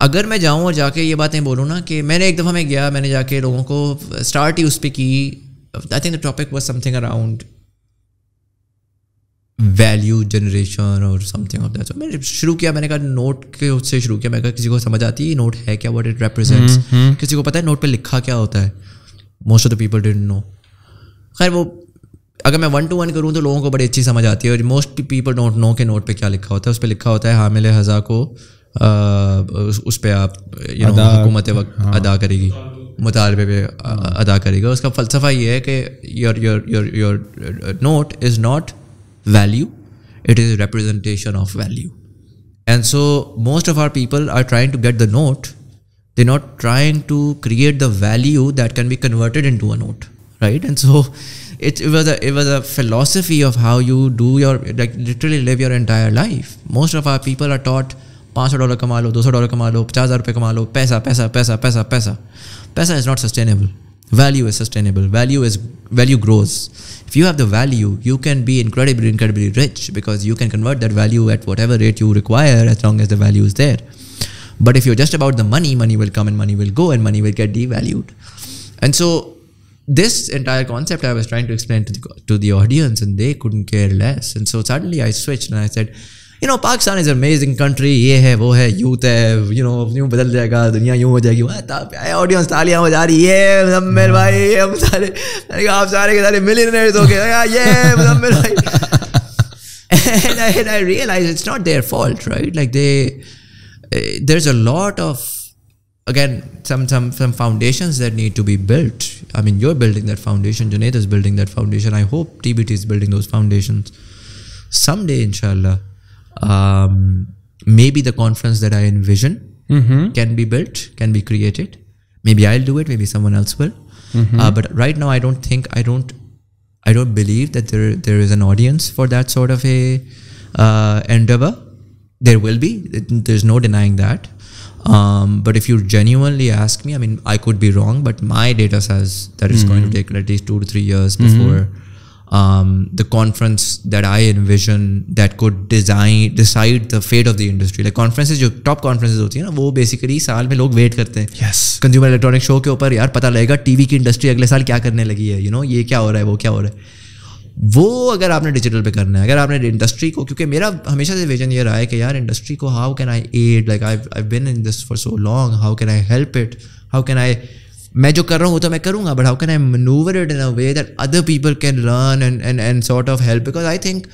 अगर मैं जाऊँ और जाके ये बातें बोलूँ ना, कि मैंने एक दफ़ा में गया, मैंने जाके लोगों को स्टार्ट ही उस पर की, I think the topic was something around value generation और समथिंग ऑफ दैट। मैंने शुरू किया, मैंने कहा नोट के से शुरू किया, मैंने कहा किसी को समझ आती है नोट है क्या, व्हाट इट रिप्रेजेंट्स, किसी को पता है नोट पे लिखा क्या होता है, most of the people didn't know. खैर वो अगर मैं वन टू वन करूँ तो लोगों को बड़ी अच्छी समझ आती है, और मोस्ट पीपल डोंट नो कि नोट पे क्या लिखा होता है। उस पर लिखा होता है हामिल हज़ा को आ, उस पर आप यू नो हुकूमत वक्त हाँ। अदा करेगी, मुतालबे पे हाँ। अदा करेगा। उसका फ़लसफ़ा ये है कि your your your your note is not value, it is a representation of value, and so most of our people are trying to get the note, they're not trying to create the value that can be converted into a note, right? And so it, it was a it was a philosophy of how you do your, like, literally live your entire life. Most of our people are taught five hundred dollars कमा लो, two hundred dollars कमा लो, fifty thousand रुपये कमा लो, पैसा पैसा पैसा पैसा पैसा पैसा is not sustainable. Value is sustainable. Value is value grows. If you have the value, you can be incredibly, incredibly rich because you can convert that value at whatever rate you require, as long as the value is there. But if you're just about the money, money will come and money will go, and money will get devalued. And so, this entire concept I was trying to explain to the, to the audience, and they couldn't care less. And so suddenly I switched and I said, you know, Pakistan is an amazing country. ये है वो है, youth है, you know, यूँ बदल जाएगा, दुनिया यूँ हो जाएगी। ऑडियंस तालियाँ हो जा रही है, मुज़म्मिल भाई हम सारे, आप सारे के सारे मिलियनेयर्स हो गए, ये मुज़म्मिल भाई। And I, and I realized it's not their fault, right? Like they, uh, there's a lot of, again, some some some foundations that need to be built. I mean, you're building that foundation. Junaid is building that foundation. I hope T B T is building those foundations someday, inshallah. Um, maybe the conference that I envision mm-hmm. can be built, can be created. Maybe I'll do it. Maybe someone else will. Mm-hmm. uh, but right now, I don't think I don't I don't believe that there there is an audience for that sort of a uh, endeavor. There will be. It, there's no denying that. Um, but if you genuinely ask me, I mean, I could be wrong, but my data says that it's mm-hmm. going to take at least two to three years mm-hmm. before. Um, the conference that I envision that could design decide the fate of the industry, like conferences जो top conferences होती है ना, वो basically साल में लोग wait करते हैं yes. consumer electronic show के ऊपर यार पता लगेगा टीवी की इंडस्ट्री अगले साल क्या करने लगी है, यू you नो know, ये क्या हो रहा है वो क्या हो रहा है वो। अगर आपने डिजिटल पे करना है, अगर आपने इंडस्ट्री को, क्योंकि मेरा हमेशा से विजन ये रहा है कि यार इंडस्ट्री को how can I add, like I I been in this for so long, how can I help it, how can I, मैं जो कर रहा हूँ वो तो मैं करूँगा, but how can I manoeuvre it in a way that other people can learn and and and sort of help, because I think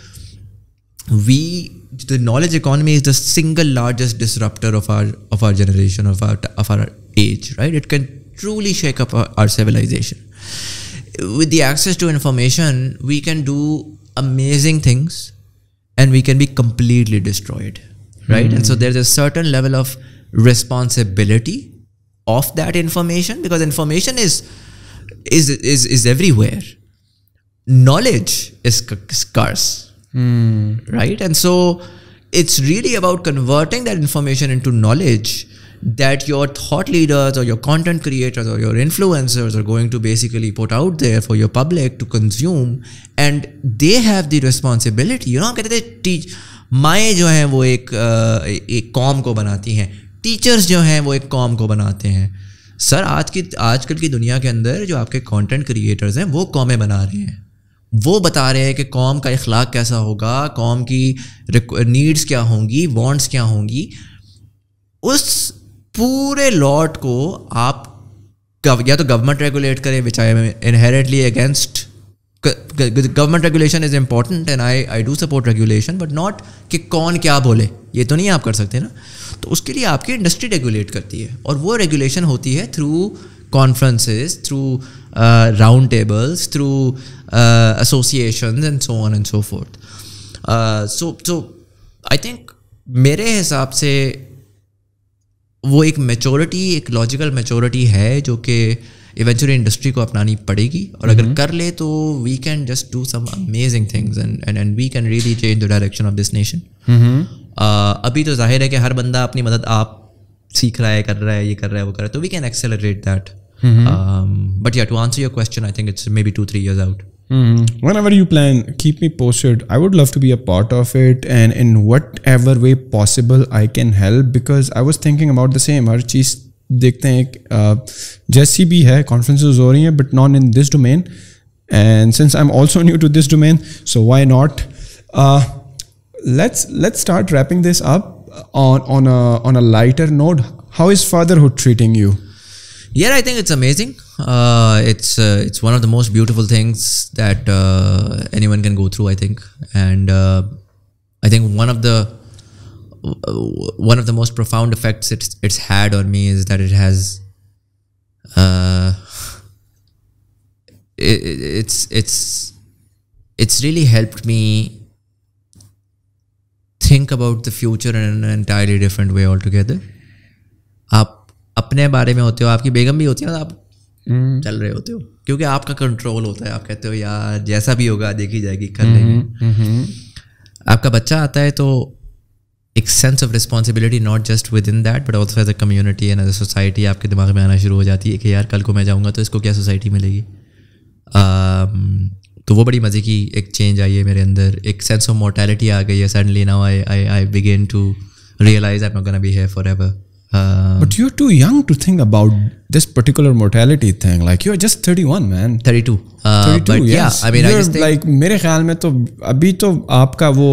we the knowledge economy is the single largest disruptor of our of our generation, of our of our age, right? It can truly shake up our, our civilization. With the access to information, we can do amazing things and we can be completely destroyed, right? Mm. And so there's a certain level of responsibility of that information, because information is is is, is everywhere. Knowledge is scarce, mm. right? And so it's really about converting that information into knowledge that your thought leaders or your content creators or your influencers are going to basically put out there for your public to consume, and they have the responsibility. You know, कहते थे teach माएँ जो हैं वो एक एक com को बनाती हैं, टीचर्स जो हैं वो एक कॉम को बनाते हैं। सर, आज की आजकल की दुनिया के अंदर जो आपके कंटेंट क्रिएटर्स हैं वो कॉमें बना रहे हैं, वो बता रहे हैं कि कॉम का इखलाक कैसा होगा, कॉम की नीड्स क्या होंगी, वांट्स क्या होंगी। उस पूरे लॉट को आप या तो गवर्नमेंट रेगुलेट करे, which I am inherently against. Government regulation is important and I I do support regulation, but not कि कौन क्या बोले, ये तो नहीं आप कर सकते ना। तो उसके लिए आपकी इंडस्ट्री रेगुलेट करती है, और वो रेगुलेशन होती है through conferences, through round tables, through associations and so on and so forth. So so I think मेरे हिसाब से वो एक मैच्योरिटी, एक लॉजिकल मैच्योरिटी है जो कि इवेंचुअली इंडस्ट्री को अपनानी पड़ेगी, और अगर कर ले तो we can just do some amazing things and and and we can really change the direction of this nation. अभी तो जाहिर है कि हर बंदा अपनी मदद आप सीख रहा है, कर रहा है, ये कर रहा है, वो कर रहा है, तो we can accelerate that. But yeah to answer your question, I think it's maybe two three years out. Mm. Whenever you plan, keep me posted. I would love to be a part of it, and in whatever way possible I can help, because I was thinking about the same. हर चीज़ देखते हैं एक जैसी भी है, conferences हो रही हैं, but not in this domain. And since I'm also new to this domain, so why not? Uh, let's let's start wrapping this up on on a on a lighter note. How is fatherhood treating you? Yeah, I think it's amazing. Uh, it's uh, it's one of the most beautiful things that uh, anyone can go through, I think, and uh, I think one of the one of the most profound effects it's it's had on me is that it has uh, it, it's it's it's really helped me think about the future in an entirely different way altogether. आप अपने बारे में होते हो, आपकी बेगम भी होती है ना, आप mm. चल रहे होते हो, क्योंकि आपका कंट्रोल होता है। आप कहते हो यार जैसा भी होगा देखी जाएगी, कर mm -hmm. लेंगे। mm -hmm. आपका बच्चा आता है तो एक sense of responsibility, not just within that but also as a community and as a society, आपके दिमाग में आना शुरू हो जाती है कि यार कल को मैं जाऊँगा तो इसको क्या सोसाइटी मिलेगी। uh, तो वो बड़ी मज़े की एक चेंज आई है मेरे अंदर, एक सेंस ऑफ मोर्टेलिटी आ गई है। Suddenly now I I I begin to realise I am not gonna be here forever. Um, but you're too young to think about this particular mortality thing. Like you're just thirty-one, man. thirty-two. Uh, thirty-two. But yes. Yeah, I mean, you're I just think, like मेरे ख्याल में तो अभी तो आपका वो.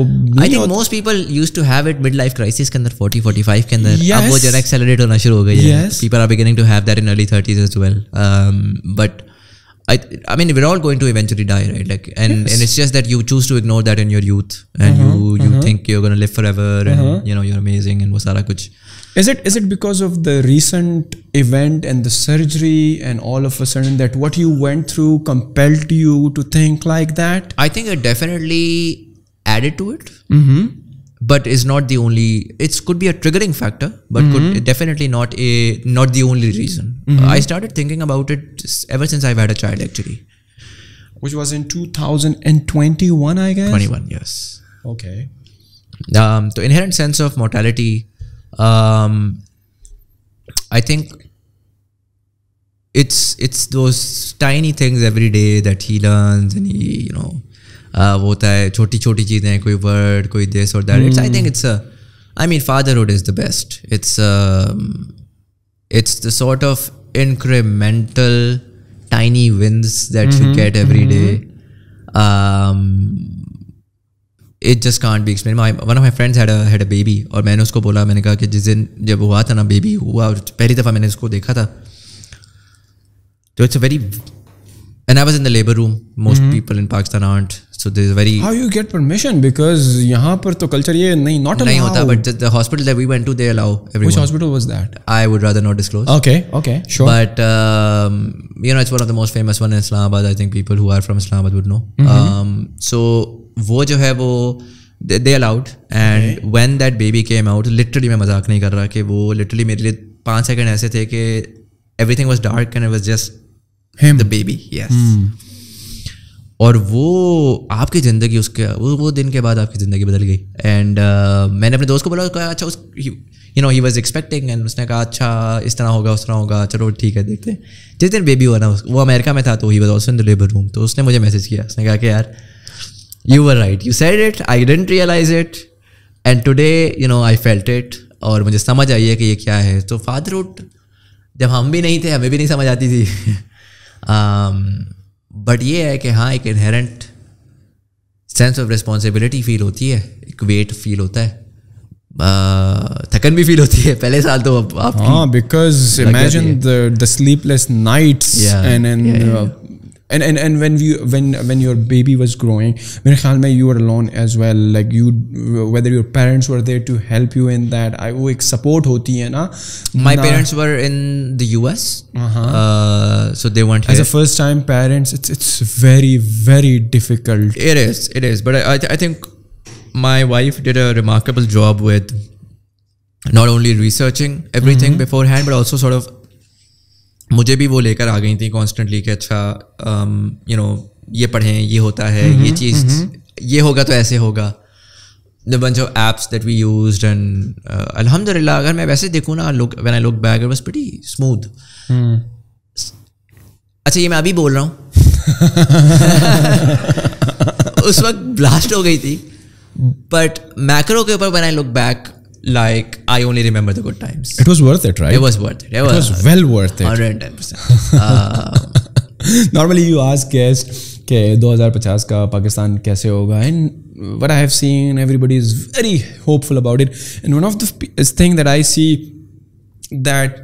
I think most people used to have it midlife crisis के अंदर forty, forty-five के अंदर. Yes. अब वो जरा accelerate होना शुरू हो गई है. Yes. People are beginning to have that in early thirties as well. Um, but I, I mean, we're all going to eventually die, right? Like, and yes. and it's just that you choose to ignore that in your youth, and uh-huh, you you uh-huh. think you're gonna live forever, and uh-huh. you know you're amazing, and वो सारा कुछ. Is it is it because of the recent event and the surgery and all of a sudden that what you went through compelled you to think like that? I think it definitely added to it, mm-hmm. but is not the only. It could be a triggering factor, but mm-hmm. could definitely not a not the only reason. Mm-hmm. I started thinking about it ever since I've had a child, actually, which was in two thousand twenty-one, I guess. twenty-one, yes. Okay. Um, the inherent sense of mortality. Um, I think it's it's those tiny things every day that he learns, and he you know, uh, वो होता है छोटी छोटी चीजें, कोई word, कोई this or that. Mm. It's I think it's a, I mean fatherhood is the best. It's um, it's the sort of incremental tiny wins that mm-hmm, you get every mm-hmm. day. Um, It just can't be explained. My one of my friends had a had a baby, और मैंने उसको बोला, मैंने कहा कि जिस दिन जब हुआ था ना बेबी हुआ, और पहली दफ़ा मैंने उसको देखा था, तो it's a very, and I was in the labour room, most people in Pakistan art, so there is very how you get permission because yahan par to culture ye nahi not allowed nahi hota but the hospital that we went to they allow everyone. Which hospital was that? I would rather not disclose. Okay, okay, sure. But um, you know it's one of the most famous one in Islamabad. I think people who are from Islamabad would know. Mm-hmm. um, so wo jo hai wo they, they allowed and okay. when that baby came out literally मैं मजाक नहीं कर रहा कि वो literally मेरे लिए पाँच सेकंड ऐसे थे कि everything was dark and it was just him the baby. Yes. Hmm. और वो आपकी ज़िंदगी उसके वो वो दिन के बाद आपकी ज़िंदगी बदल गई एंड uh, मैंने अपने दोस्त को बोला उसको अच्छा उस you know he was expecting and उसने कहा अच्छा इस तरह होगा उस तरह होगा चलो ठीक है देखते हैं. जिस दिन बेबी हुआ ना वो अमेरिका में था तो he was also in the labour room तो उसने मुझे मैसेज किया उसने कहा कि यार you were right you said it I didn't realise it and today you know I felt it और मुझे समझ आई है कि ये क्या है. तो फादरहुड जब हम भी नहीं थे हमें भी नहीं समझ आती थी बट um, ये है कि हाँ एक inherent sense of responsibility feel होती है एक वेट फील होता है uh, थकन भी फील होती है पहले साल तो आप हाँ because imagine the sleepless nights and And and and when you when when your baby was growing, मेरे ख्याल में you were alone as well. Like you, whether your parents were there to help you in that, I वो एक support होती है ना. My ना, parents were in the U S, uh-huh. uh, so they weren't here. As a first time parents, it's it's very very difficult. It is, it is. But I I, I think my wife did a remarkable job with not only researching everything mm-hmm. beforehand, but also sort of मुझे भी वो लेकर आ गई थी constantly कि अच्छा you know ये पढ़ें ये होता है ये चीज़ ये होगा तो ऐसे होगा the bunch of apps that we used and अल्हम्दुलिल्लाह अगर मैं वैसे देखूँ ना look when I look back it was pretty smooth. अच्छा ये मैं अभी बोल रहा हूँ उस वक्त ब्लास्ट हो गई थी बट मैक्रो के ऊपर when I look back like I only remember the good times. It was worth it, right? It was worth it. It, it was, was well worth it. one hundred ten percent. uh, Normally you ask guests के twenty fifty का पाकिस्तान कैसे होगा and what I have seen everybody is very hopeful about it and one of the thing that I see that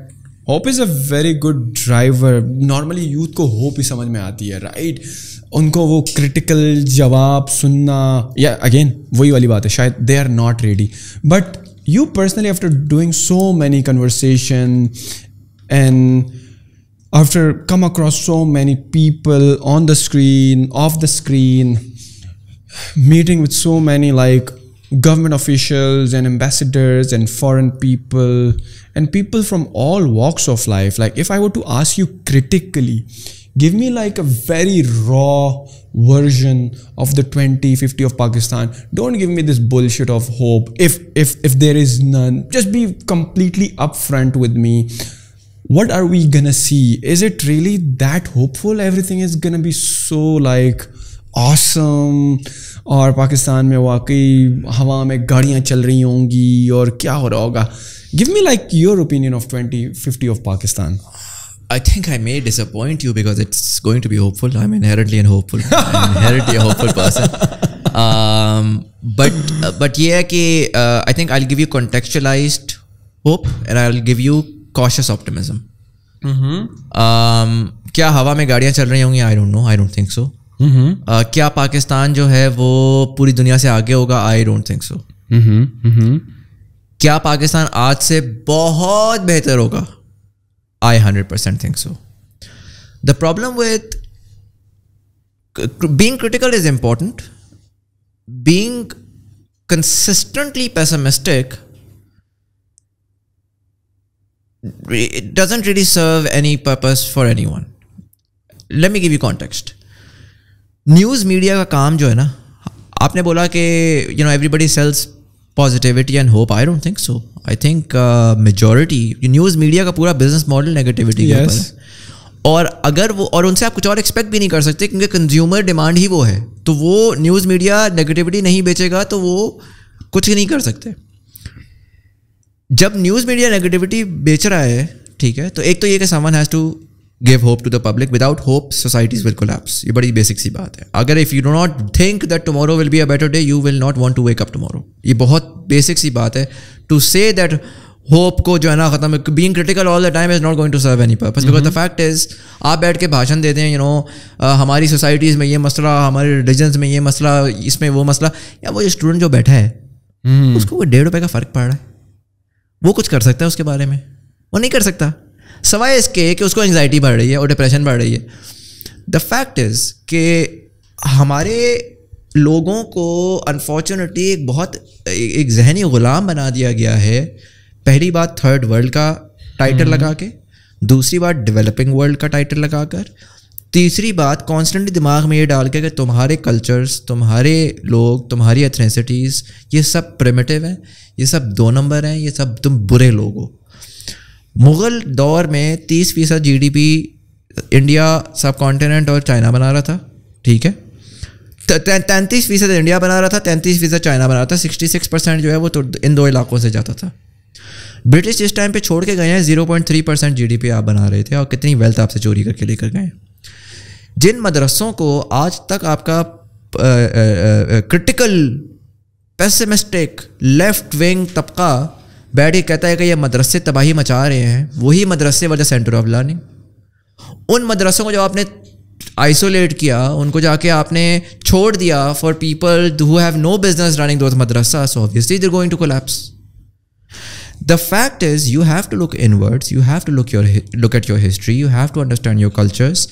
hope is a very good driver. Normally youth को hope ही समझ में आती है right right? उनको वो critical जवाब सुनना या अगेन वही वाली बात है शायद they are not ready but you personally after doing so many conversation and after come across so many people on the screen off the screen meeting with so many like government officials and ambassadors and foreign people and people from all walks of life like if I were to ask you critically give me like a very raw version of the twenty fifty of Pakistan. Don't give me this bullshit of hope if if if there is none. Just be completely upfront with me. What are we gonna see? Is it really that hopeful? Everything is gonna be so like awesome और पाकिस्तान में वाकई हवा में गाड़ियाँ चल रही होंगी और क्या हो रहा होगा. Give me like your opinion of twenty fifty of Pakistan. I think I may disappoint you because it's going to be hopeful. I'm inherently an hopeful, I'm inherently a hopeful person. Um, but uh, but yeah, कि uh, I think I'll give you contextualized hope and I'll give you cautious optimism. Mm-hmm. um, क्या हवा में गाड़ियाँ चल रही होंगी? I don't know. I don't think so. Mm-hmm. uh, क्या पाकिस्तान जो है वो पूरी दुनिया से आगे होगा? I don't think so. Mm-hmm. Mm-hmm. क्या पाकिस्तान आज से बहुत बेहतर होगा? I one hundred percent think so. The problem with being critical is important. Being consistently pessimistic it doesn't really serve any purpose for anyone. Let me give you context. News media का काम जो है ना आपने बोला कि you know everybody sells positivity and hope. I don't think so. I think majority news media का पूरा बिजनेस मॉडल नेगेटिविटी के ऊपर है और अगर वो और उनसे आप कुछ और एक्सपेक्ट भी नहीं कर सकते क्योंकि कंज्यूमर डिमांड ही वो है तो वो न्यूज़ मीडिया नेगेटिविटी नहीं बेचेगा तो वो कुछ नहीं कर सकते. जब न्यूज़ मीडिया नेगेटिविटी बेच रहा है ठीक है तो एक तो ये कि someone has to give hope to the public. Without hope societies will collapse. ये बड़ी बेसिक सी बात है. अगर if you do not think that tomorrow will be a better day you will not want to wake up tomorrow. ये बहुत basic सी बात है. To say that hope को जो है ना खत्म, being critical all the time is not going to serve any purpose, because the fact is आप बैठ के भाषण देते हैं, यू you नो know, हमारी सोसाइटीज़ में ये मसला, हमारे रिलीजन्स में ये मसला, इसमें वो मसला, या वो स्टूडेंट जो बैठा है mm. उसको वो डेढ़ रुपये का फ़र्क पड़ रहा है, वो कुछ कर सकता है उसके बारे में, वो नहीं कर सकता, सवाए इसके कि उसको एंग्जाइटी बढ़ रही है और डिप्रेशन बढ़ रही है। द फैक्ट इज़ कि हमारे लोगों को अनफॉर्चुनेटली एक बहुत एक जहनी ग़ुलाम बना दिया गया है, पहली बात थर्ड वर्ल्ड का टाइटल लगा के, दूसरी बात डेवलपिंग वर्ल्ड का टाइटल लगा कर, तीसरी बात कॉन्स्टेंटली दिमाग में ये डाल के कि तुम्हारे कल्चर्स, तुम्हारे लोग, तुम्हारी एथनेसिटीज़ ये सब प्रिमिटिव हैं, ये सब दो नंबर हैं, ये सब तुम बुरे लोग हो। मुग़ल दौर में तीस फीसद G D P India subcontinent और चाइना बना रहा था, ठीक है, तैंतीस फीसद इंडिया बना रहा था, तैंतीस फीसद चाइना बना रहा था, सिक्सटी सिक्स परसेंट जो है वो तो इन दो इलाकों से जाता था। ब्रिटिश इस टाइम पे छोड़ के गए हैं, zero point three percent G D P आप बना रहे थे और कितनी वेल्थ आपसे चोरी करके लेकर गए। जिन मदरसों को आज तक आपका क्रिटिकल पेसिमिस्टिक लेफ्ट विंग तबका बैठ के कहता है कि ये मदरसे तबाही मचा रहे हैं, वही मदरसे were the centre of learning, उन मदरसों को जब आपने आइसोलेट किया, उनको जाके आपने छोड़ दिया for people who have no business running those मदरसा, so obviously they are going to collapse. The fact is you have to look inwards, you have to look your look at your history, you have to understand your cultures,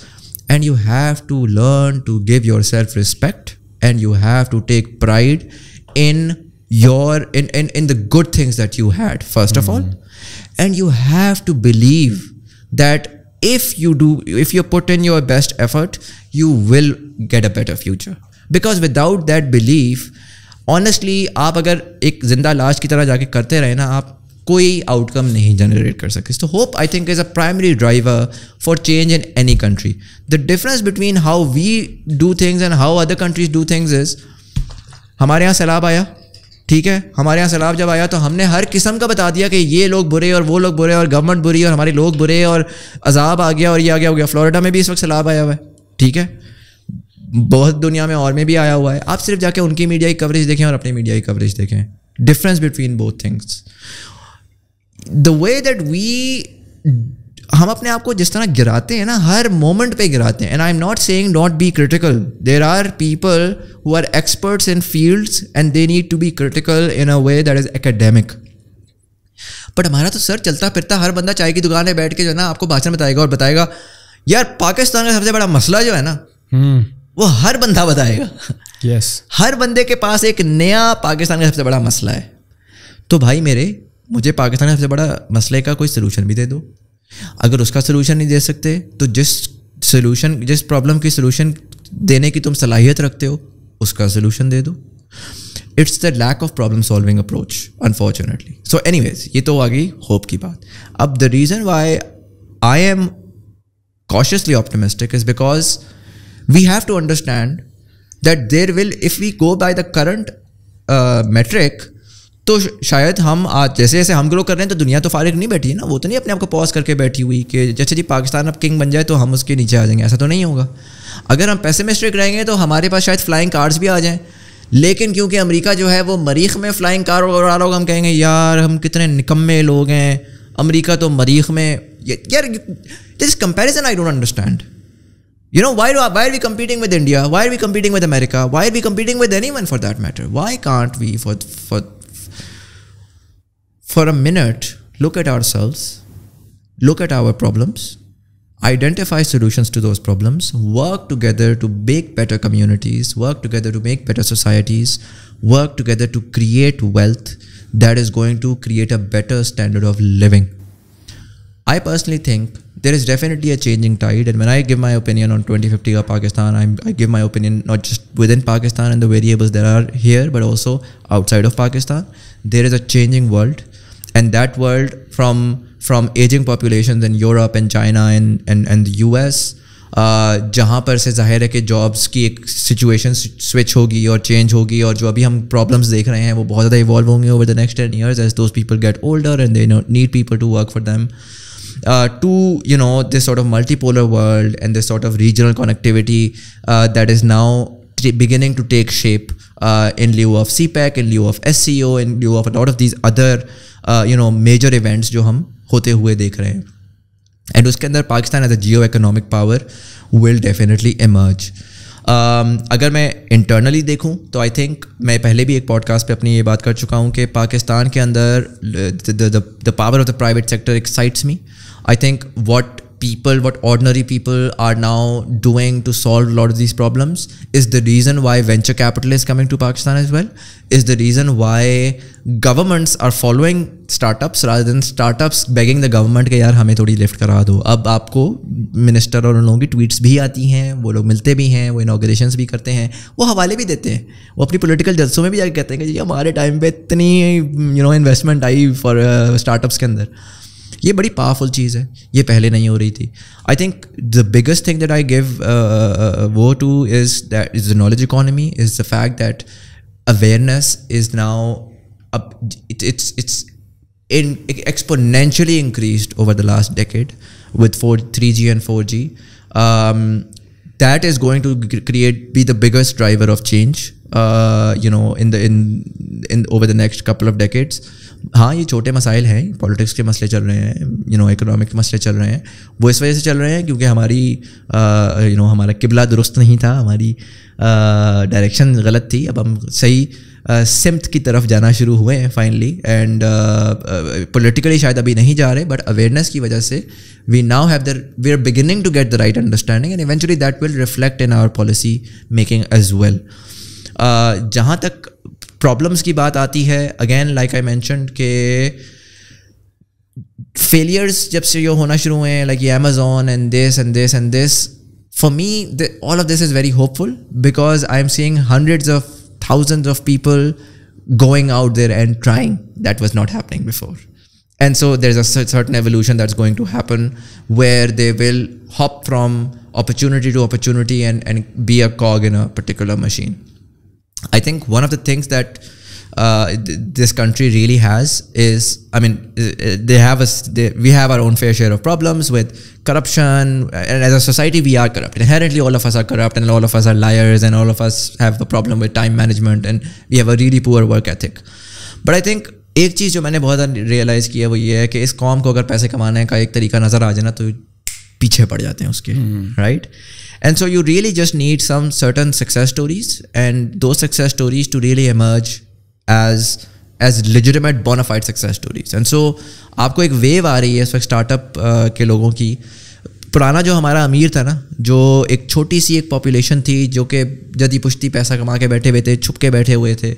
and you have to learn to give yourself respect, and you have to take pride in your in in, in the good things that you had first mm. of all, and you have to believe that if you do if you put in your best effort you will get a better future, because without that belief honestly आप अगर एक जिंदा लाश की तरह जाके करते रहे ना, आप कोई आउटकम नहीं जनरेट कर सके। तो hope I think is a primary driver for change in any country. The difference between how we do things and how other countries do things is, हमारे यहाँ सैलाब आया, ठीक है, हमारे यहाँ सैलाब जब आया तो हमने हर किस्म का बता दिया कि ये लोग बुरे और वो लोग बुरे और गवर्नमेंट बुरी और हमारे लोग बुरे और अजाब आ गया और ये आ गया हो गया। फ्लोरिडा में भी इस वक्त सैलाब आया हुआ है, ठीक है, बहुत दुनिया में और में भी आया हुआ है, आप सिर्फ जाके उनकी मीडिया की कवरेज देखें और अपनी मीडिया की कवरेज देखें। Difference between both things, the way that we हम अपने आप को जिस तरह गिराते हैं ना, हर मोमेंट पे गिराते हैं। And I am not saying don't be critical, there are people who are experts in fields and they need to be critical in a way that is academic, but हमारा तो सर चलता फिरता हर बंदा चाय की दुकान में बैठ के जो है ना आपको भाषण बताएगा और बताएगा यार पाकिस्तान का सबसे बड़ा मसला जो है ना hmm. वो हर बंदा बताएगा। Yes yes. हर बंदे के पास एक नया पाकिस्तान का सबसे बड़ा मसला है। तो भाई मेरे, मुझे पाकिस्तान का सबसे बड़ा मसले का कोई सलूशन भी दे दो, अगर उसका सलूशन नहीं दे सकते तो जिस सलूशन जिस प्रॉब्लम की सलूशन देने की तुम सलाहियत रखते हो उसका सलूशन दे दो। It's the lack of problem solving approach unfortunately. So anyways, ये तो आ गई होप की बात। अब the reason why I am cautiously optimistic is because we have to understand that there will, if we go by the current metric तो शायद हम आज जैसे जैसे हम ग्रो कर रहे हैं तो दुनिया तो फारिग नहीं बैठी है ना, वो तो नहीं अपने आप को पॉज करके बैठी हुई कि जैसे जी पाकिस्तान अब किंग बन जाए तो हम उसके नीचे आ जाएंगे, ऐसा तो नहीं होगा। अगर हम पेसिमिस्टिक रहेंगे तो हमारे पास शायद फ्लाइंग कार्स भी आ जाएं, लेकिन क्योंकि अमेरिका जो है वो मरीख में फ्लाइंग कार उड़ा रहा होगा, हम कहेंगे यार हम कितने निकम्मे लोग हैं, अमरीका तो मरीख में, यार this comparison I don't understand. You know, why do why are we competing with India? Why are we competing with America? Why are we competing with anyone for that matter? Why can't we for for for a minute look at ourselves, look at our problems, identify solutions to those problems, work together to make better communities, work together to make better societies, work together to create wealth that is going to create a better standard of living. I personally think there is definitely a changing tide, and when I give my opinion on twenty fifty of Pakistan, I'm, I give my opinion not just within Pakistan and the variables that are here, but also outside of Pakistan. There is a changing world, and that world from from aging populations in Europe and China and and and the U S, uh, जहाँ पर से जाहिर है कि jobs की एक situation switch होगी और change होगी, और जो अभी हम problems देख रहे हैं वो बहुत ज़्यादा evolve होंगे over the next ten years as those people get older and they need people to work for them. Uh, to you know this sort of multipolar world and this sort of regional connectivity uh, that is now beginning to take shape uh, in lieu of C PAC, in lieu of S C O, in lieu of a lot of these other uh, you know major events जो हम होते हुए देख रहे हैं. And उसके अंदर Pakistan as a geo economic power will definitely emerge. Um, अगर मैं इंटरनली देखूं तो आई थिंक मैं पहले भी एक पॉडकास्ट पे अपनी ये बात कर चुका हूं कि पाकिस्तान के अंदर the power of the private sector excites me. I think what people what ordinary people are now doing to solve lot of these problems is the reason why venture capital is coming to Pakistan as well, is the reason why governments are following startups rather than startups begging the government के यार हमें थोड़ी lift करा दो. अब आपको minister और उन लोगों की ट्वीट्स भी आती हैं, वो लोग मिलते भी हैं, वो इनॉग्रेशंस भी करते हैं, वो हवाले भी देते हैं, वो अपनी पॉलिटिकल जलसों में भी जाकर कहते हैं कि जी हमारे टाइम पे इतनी you know investment I for startups के अंदर. ये बड़ी पावरफुल चीज़ है, ये पहले नहीं हो रही थी. I think the biggest thing that I give वो to is that is the knowledge economy, is the fact that awareness is now अब it's it's in exponentially increased over the last decade with four three G and four G. That is going to create be the biggest driver of change you know in the in in over the next couple of decades. हाँ, ये छोटे मसाइल हैं, politics के मसले चल रहे हैं, यू नो इकोनॉमिक मसले चल रहे हैं, वो इस वजह से चल रहे हैं क्योंकि हमारी यू नो हमारा किबला दुरुस्त नहीं था, हमारी डायरेक्शन गलत थी. अब हम सही सिम्त की तरफ जाना शुरू हुए हैं फाइनली, एंड पॉलिटिकली शायद अभी नहीं जा रहे बट अवेयरनेस की वजह से we now have the we are beginning to get the right understanding and eventually that will reflect in our policy making as well. जहाँ तक प्रॉब्लम्स की बात आती है, अगेन लाइक आई मैंशनड के फेलियर्स जब से ये होना शुरू हुए हैं लाइक ये Amazon and this and this and this, for me all of this is very hopeful because I am seeing hundreds of thousands of people going out there and trying that was not happening before. And so there's a certain evolution that's going to happen where they will hop from opportunity to opportunity and, and be a cog in a particular machine. I think one of the things that uh, this country really has is, I mean, they have a, they, we have our own fair share of problems with corruption, and as a society we are corrupt. Inherently all of us are corrupt and all of us are liars and all of us have a problem with time management and we have a really poor work ethic. But I think एक चीज़ जो मैंने बहुत realise किया वो ये है कि इस कॉम को अगर पैसे कमाने का एक तरीका नज़र आ जाए ना तो पीछे पड़ जाते हैं उसके, right? And so you really just need some certain success stories and those success stories to really emerge as as legitimate bona fide success stories. And so आपको एक वेव आ रही है इस वक्त स्टार्टअप uh, के लोगों की. पुराना जो हमारा अमीर था ना, जो एक छोटी सी एक पॉपुलेशन थी जो कि जदी पुश्ती पैसा कमा के बैठे हुए थे, छुप के बैठे हुए थे,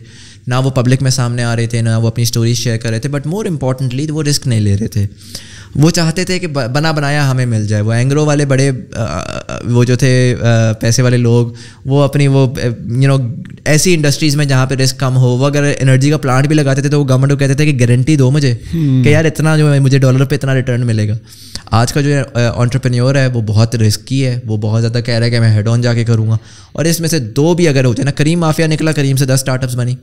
ना वो पब्लिक में सामने आ रहे थे, ना वो अपनी स्टोरीज शेयर कर रहे थे, बट मोर इम्पॉर्टेंटली वो रिस्क नहीं ले रहे थे. वो चाहते थे कि बना बनाया हमें मिल जाए. वो एंग्रो वाले बड़े वो जो थे पैसे वाले लोग, वो अपनी वो यू नो ऐसी इंडस्ट्रीज़ में जहाँ पे रिस्क कम हो, वो अगर एनर्जी का प्लांट भी लगाते थे तो वो गवर्नमेंट को कहते थे कि गारंटी दो मुझे कि यार इतना जो मुझे डॉलर पे इतना रिटर्न मिलेगा. आज का जो ऑन्टरप्रेन्योर है वो बहुत रिस्की है, वो बहुत ज़्यादा कह रहा है कि मैं हेड ऑन जाके करूँगा. और इसमें से दो भी अगर हो जाए ना, करीम माफिया निकला, करीम से दस स्टार्टअप्स बनी,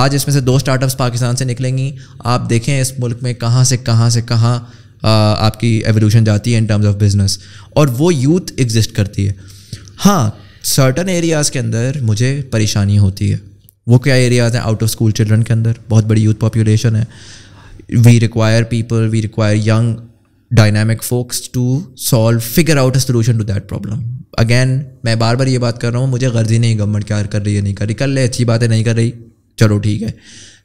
आज इसमें से दो स्टार्टअप्स पाकिस्तान से निकलेंगी. आप देखें इस मुल्क में कहाँ से कहाँ से कहाँ आपकी एवोल्यूशन जाती है इन टर्म्स ऑफ बिजनेस, और वो यूथ एग्जिस्ट करती है. हाँ, सर्टन एरियाज़ के अंदर मुझे परेशानी होती है. वो क्या एरियाज़ हैं? आउट ऑफ स्कूल चिल्ड्रन के अंदर बहुत बड़ी यूथ पॉपुलेशन है. We require people, we require young dynamic folks to solve figure out a solution to that problem. Again मैं बार बार ये बात कर रहा हूँ, मुझे गर्जी नहीं गवर्नमेंट क्या कर रही है, नहीं कर रही, कर ले, अच्छी बातें नहीं कर रही, चलो ठीक है.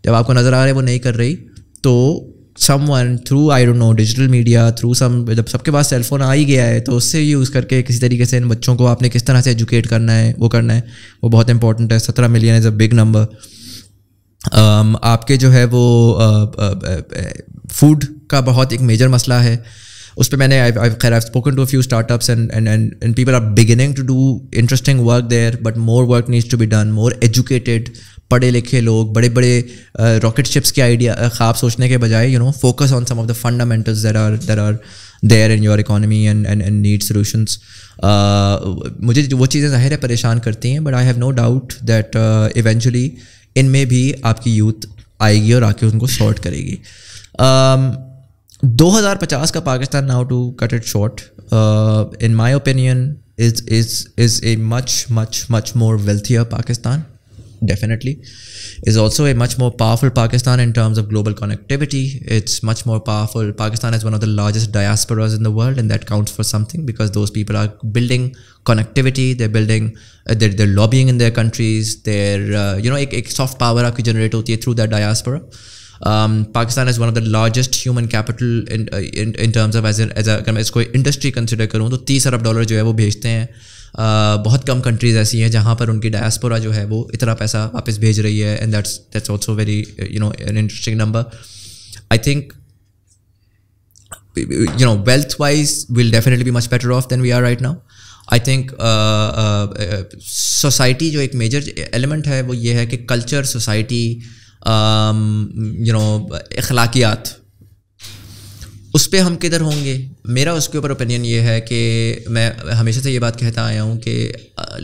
जब आपको नज़र आ रहा है वो नहीं कर रही तो someone through I don't know digital media through some, जब सबके पास सेलफोन आ ही गया है तो उससे यूज़ करके किसी तरीके से इन बच्चों को आपने किस तरह से एजुकेट करना है वो करना है, वो बहुत इंपॉर्टेंट है. सत्रह million is a big number. आपके जो है वो food uh, uh, uh, uh, का बहुत एक मेजर मसला है. उस पर मैंने आई खैर I spoken to a few startups and and and and people are beginning to do interesting work there but more work needs to be done. More educated पढ़े लिखे लोग बड़े बड़े रॉकेट शिप्स के आइडिया ख्वाब सोचने के बजाय you know focus on some of the fundamentals that are that are there in your economy and and and need solutions. मुझे वो चीज़ें ज़ाहिर है परेशान करती हैं but I have no doubt that eventually इनमें भी आपकी यूथ आएगी और आके उनको सॉर्ट करेगी. दो हज़ार पचास का Pakistan, now to cut it short, in my opinion is is is a much much much more wealthier Pakistan. definitely, is also a much more powerful Pakistan in terms of global connectivity. It's much more powerful. Pakistan is one of the largest diasporas in the world, and that counts for something because those people are building connectivity, they're building, uh, they're, they're lobbying in their countries, they're, uh, you know, ek, ek soft power ki generate hoti hai through that diaspora. Um, Pakistan is one of the largest human capital in uh, in, in terms of as a, as a अगर मैं इसको industry consider करूँ तो तीस अरब dollar जो है वो भेजते हैं. uh, बहुत कम countries ऐसी हैं जहाँ पर उनकी diaspora जो है वो इतना पैसा वापस भेज रही है, and that's that's also very you know an interesting number. I think you know wealth wise we'll definitely be much better off than we are right now. I think society जो एक major element है वो ये है कि culture, society, Um, you know, इखलाकियात, उस पर हम किधर होंगे. मेरा उसके ऊपर ओपिनियन ये है कि मैं हमेशा से ये बात कहता आया हूँ कि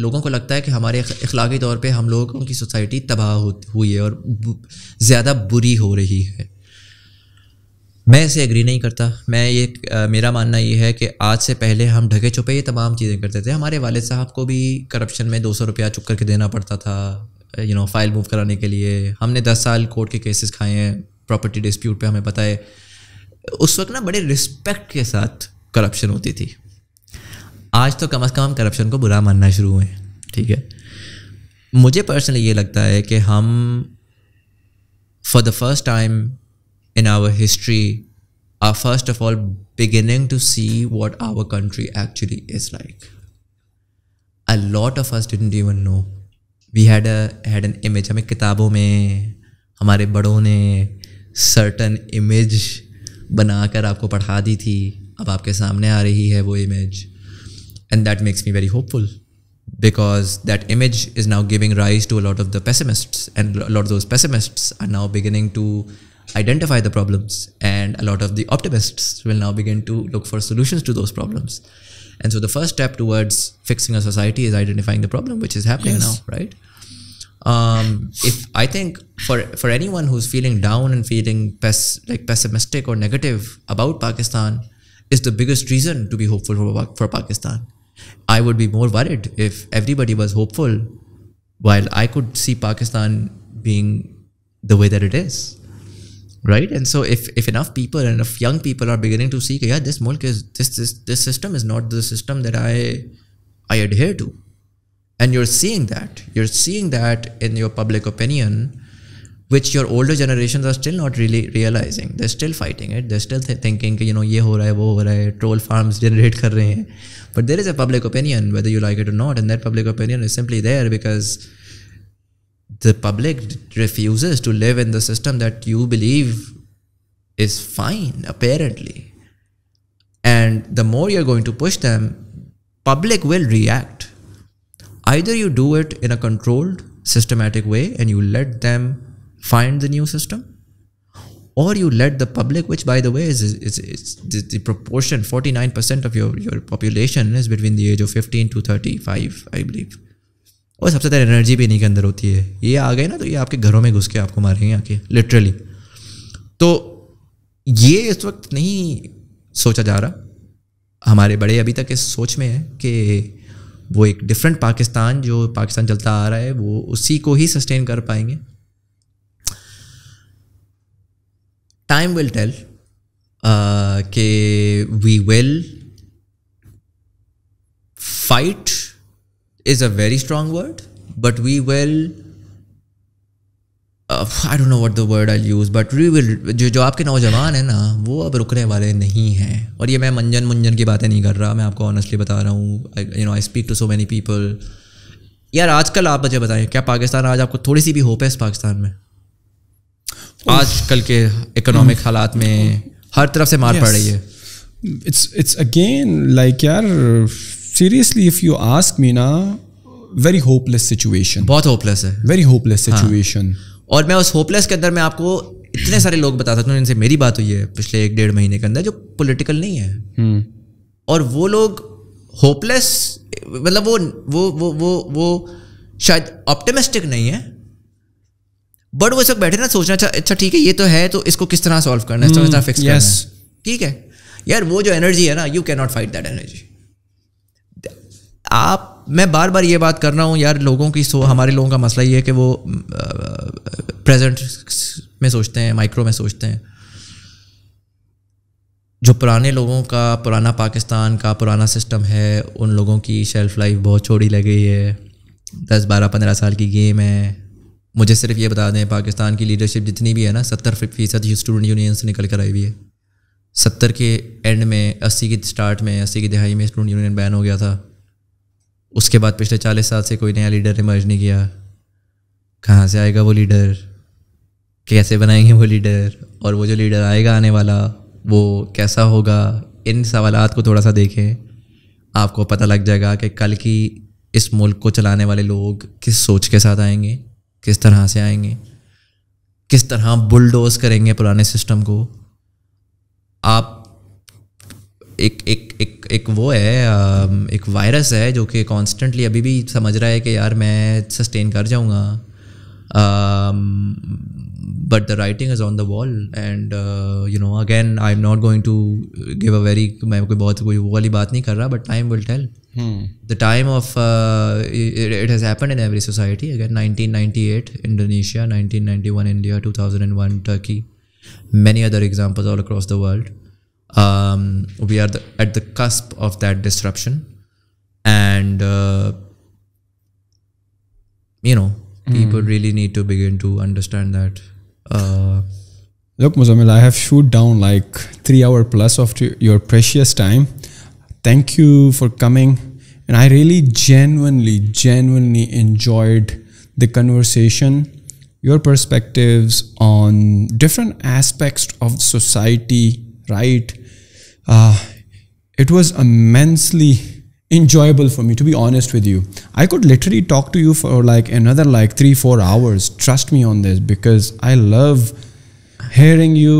लोगों को लगता है कि हमारे इखलाकी तौर पे हम लोगों की सोसाइटी तबाह हुई है और ज़्यादा बुरी हो रही है. मैं इसे एग्री नहीं करता. मैं ये आ, मेरा मानना ये है कि आज से पहले हम ढके छुपे ये तमाम चीज़ें करते थे. हमारे वालिद साहब को भी करप्शन में दो सौ रुपया चुप करके देना पड़ता था यू नो फाइल मूव कराने के लिए. हमने दस साल कोर्ट के केसेस खाए हैं प्रॉपर्टी डिस्प्यूट पे. हमें पता है उस वक्त ना बड़े रिस्पेक्ट के साथ करप्शन होती थी. आज तो कम से कम करप्शन को बुरा मानना शुरू हुए. ठीक है, मुझे पर्सनली ये लगता है कि हम for the first time in our history are first of all beginning to see what our country actually is like. A lot of us didn't even know. We had had an image. हमें किताबों में हमारे बड़ों ने certain image बनाकर आपको पढ़ा दी थी. अब आपके सामने आ रही है वो image, and that makes me very hopeful because that image is now giving rise to a lot of the pessimists, and a lot of those pessimists are now beginning to identify the problems, and a lot of the optimists will now begin to look for solutions to those problems. And so the first step towards fixing a society is identifying the problem, which is happening yes. now, right? Um, if I think for for anyone who's feeling down and feeling pes like pessimistic or negative about Pakistan, is the biggest reason to be hopeful for for Pakistan. I would be more worried if everybody was hopeful, while I could see Pakistan being the way that it is. Right, and so if if enough people and enough young people are beginning to see, yeah, this mulk is this this this system is not the system that I I adhere to, and you're seeing that you're seeing that in your public opinion, which your older generations are still not really realizing. They're still fighting it. They're still th thinking, you know, ये हो रहा है, वो हो रहा है, troll farms generate कर रहे हैं. But there is a public opinion, whether you like it or not, and that public opinion is simply there because the public refuses to live in the system that you believe is fine, apparently. And the more you're going to push them, public will react. Either you do it in a controlled, systematic way and you let them find the new system, or you let the public, which by the way is, is, is the, the proportion, forty-nine percent of your, your population is between the age of fifteen to thirty-five, I believe. और सबसे ज़्यादा energy भी इन्हीं के अंदर होती है. ये आ गए ना तो ये आपके घरों में घुस के आपको मारेंगे आके लिटरली. तो ये इस वक्त नहीं सोचा जा रहा. हमारे बड़े अभी तक इस सोच में है कि वो एक डिफरेंट पाकिस्तान, जो पाकिस्तान चलता आ रहा है, वो उसी को ही सस्टेन कर पाएंगे. टाइम विल टेल कि we will fight is a very strong word, but we will uh, I don't know what the word I'll use, but we will जो जो आपके नौजवान हैं ना वो अब रुकने वाले नहीं हैं. और ये मैं मंजन मुंजन की बातें नहीं कर रहा, मैं आपको ऑनेस्टली बता रहा हूँ. You know I speak to so many people. यार आजकल आप मुझे बताएं क्या पाकिस्तान आज आपको थोड़ी सी भी होप है इस पाकिस्तान में? आजकल के इकोनॉमिक हालात में हर तरफ से मार yes. पड़ रही है. इट्स इट्स अगेन लाइक यार seriously if you ask me na very hopeless situation, bahut hopeless hai, very hopeless situation. aur main us hopeless ke andar main aapko itne sare log bata sakta hu jinse meri baat hui hai pichle ek डेढ़ महीने के अंदर, जो political nahi hai. hmm. और वो लोग hopeless मतलब वो वो वो वो वो शायद optimistic नहीं है, बट वो सब बैठे ना सोचना अच्छा ठीक है ये तो है तो इसको किस तरह solve करना है, इसको किस तरह fix करना है. ठीक है यार, वो जो energy है ना, you cannot fight that energy. आप मैं बार बार ये बात कर रहा हूँ यार, लोगों की सो हमारे लोगों का मसला ये है कि वो प्रेजेंट में सोचते हैं, माइक्रो में सोचते हैं। जो पुराने लोगों का, पुराना पाकिस्तान का पुराना सिस्टम है, उन लोगों की शेल्फ लाइफ बहुत छोटी लग गई है, दस बारह पंद्रह साल की गेम है। मुझे सिर्फ ये बता दें, पाकिस्तान की लीडरशिप जितनी भी है ना, सत्तर फीसद स्टूडेंट यूनियन से निकल कर आई हुई है। सत्तर के एंड में, अस्सी की स्टार्ट में, अस्सी की दहाई में स्टूडेंट यूनियन बैन हो गया था। उसके बाद पिछले चालीस साल से कोई नया लीडर इमर्ज नहीं किया। कहाँ से आएगा वो लीडर, कैसे बनाएंगे वो लीडर, और वो जो लीडर आएगा आने वाला वो कैसा होगा, इन सवालात को थोड़ा सा देखें। आपको पता लग जाएगा कि कल की इस मुल्क को चलाने वाले लोग किस सोच के साथ आएंगे, किस तरह से आएंगे, किस तरह बुलडोज करेंगे पुराने सिस्टम को। आप एक एक एक एक वो है, एक वायरस है जो कि कॉन्स्टेंटली अभी भी समझ रहा है कि यार मैं सस्टेन कर जाऊँगा, but the writing is on the wall and you know again I am not going to give a very, मैं कोई बहुत कोई वो वाली बात नहीं कर रहा, but time will tell. The time of it has happen in every society. Again nineteen ninety eight Indonesia, nineteen ninety one India, two thousand one Turkey, many other examples all across the world. Um, we are the, at the cusp of that disruption, and uh, you know mm. people really need to begin to understand that. Uh, Look, Muzamil, I have shoot down like three hour plus of your precious time. Thank you for coming, and I really genuinely, genuinely enjoyed the conversation. Your perspectives on different aspects of society, right? Uh, it was immensely enjoyable for me, to be honest with you. I could literally talk to you for like another like three, four hours. Trust me on this, because I love hearing you,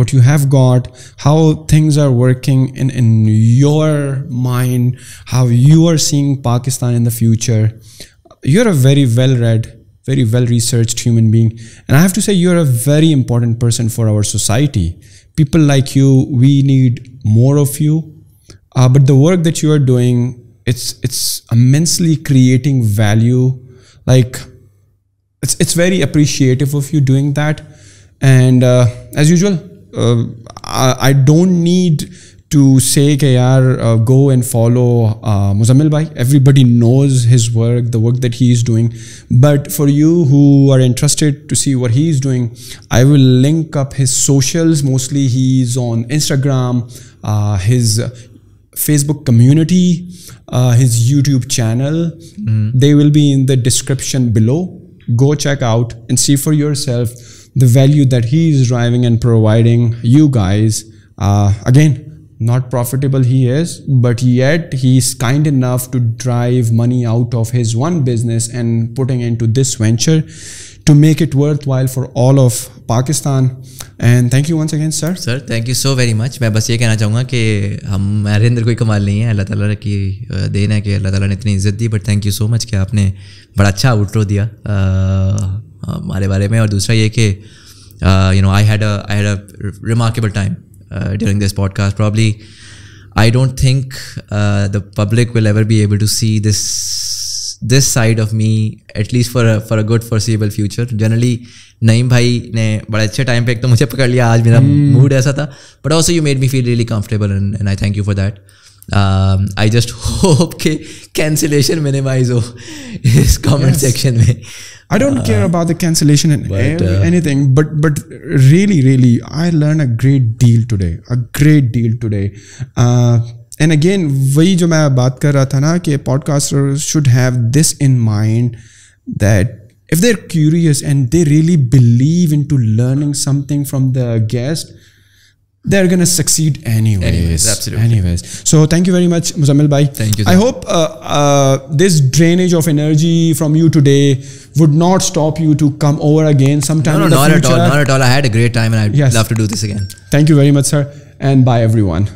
what you have got, how things are working in, in your mind, how you are seeing Pakistan in the future. You're a very well-read, very well-researched human being. And I have to say, you're a very important person for our society. People like you, we need more of you. Uh, but the work that you are doing, it's it's immensely creating value. Like, it's, it's very appreciative of you doing that. And uh, as usual, uh, I, I don't need to say ke yaar, uh, go and follow uh, Muzamil bhai. Everybody knows his work, the work that he is doing. But for you who are interested to see what he is doing, I will link up his socials. Mostly he's on Instagram, uh, his Facebook community, uh, his YouTube channel. Mm. They will be in the description below. Go check out and see for yourself the value that he is driving and providing you guys. Uh, again, not profitable he is, but yet he's kind enough to drive money out of his one business and putting into this venture to make it worthwhile for all of Pakistan. And thank you once again, sir. Sir, thank you so very much. मैं बस ये कहना चाहूँगा कि हमारे अंदर कोई कमाल नहीं है, अल्लाह ताला की देन है कि अल्लाह ताला ने इतनी इज्जत दी। But thank you so much कि आपने बड़ा अच्छा आउटरो दिया हमारे बारे में। और दूसरा ये कि you know I had I had a remarkable time Uh, during this podcast. Probably I don't think uh, the public will ever be able to see this this side of me, at least for a, for a good foreseeable future. Generally Naeem bhai ne bade acche time pe ek to mujhe pakad liya, aaj mera mm. mood aisa tha, but also you made me feel really comfortable, and, and I thank you for that. um, I just hope ke cancellation minimize ho is comment yes. section mein. I don't uh, care about the cancellation and but, every, uh, anything, but but really, really, I learned a great deal today, a great deal today. Uh, and again, वही जो मैं बात कर रहा था ना कि podcasters should have this in mind that if they're curious and they really believe into learning something from the guest, they're gonna succeed anyways. Anyways, absolutely. Anyways, so thank you very much, Muzamil bhai. Thank you. I hope uh, uh, this drainage of energy from you today would not stop you to come over again sometime. No, no, in the not future. at all. Not at all. I had a great time, and I'd yes. love to do this again. Thank you very much, sir, and bye, everyone.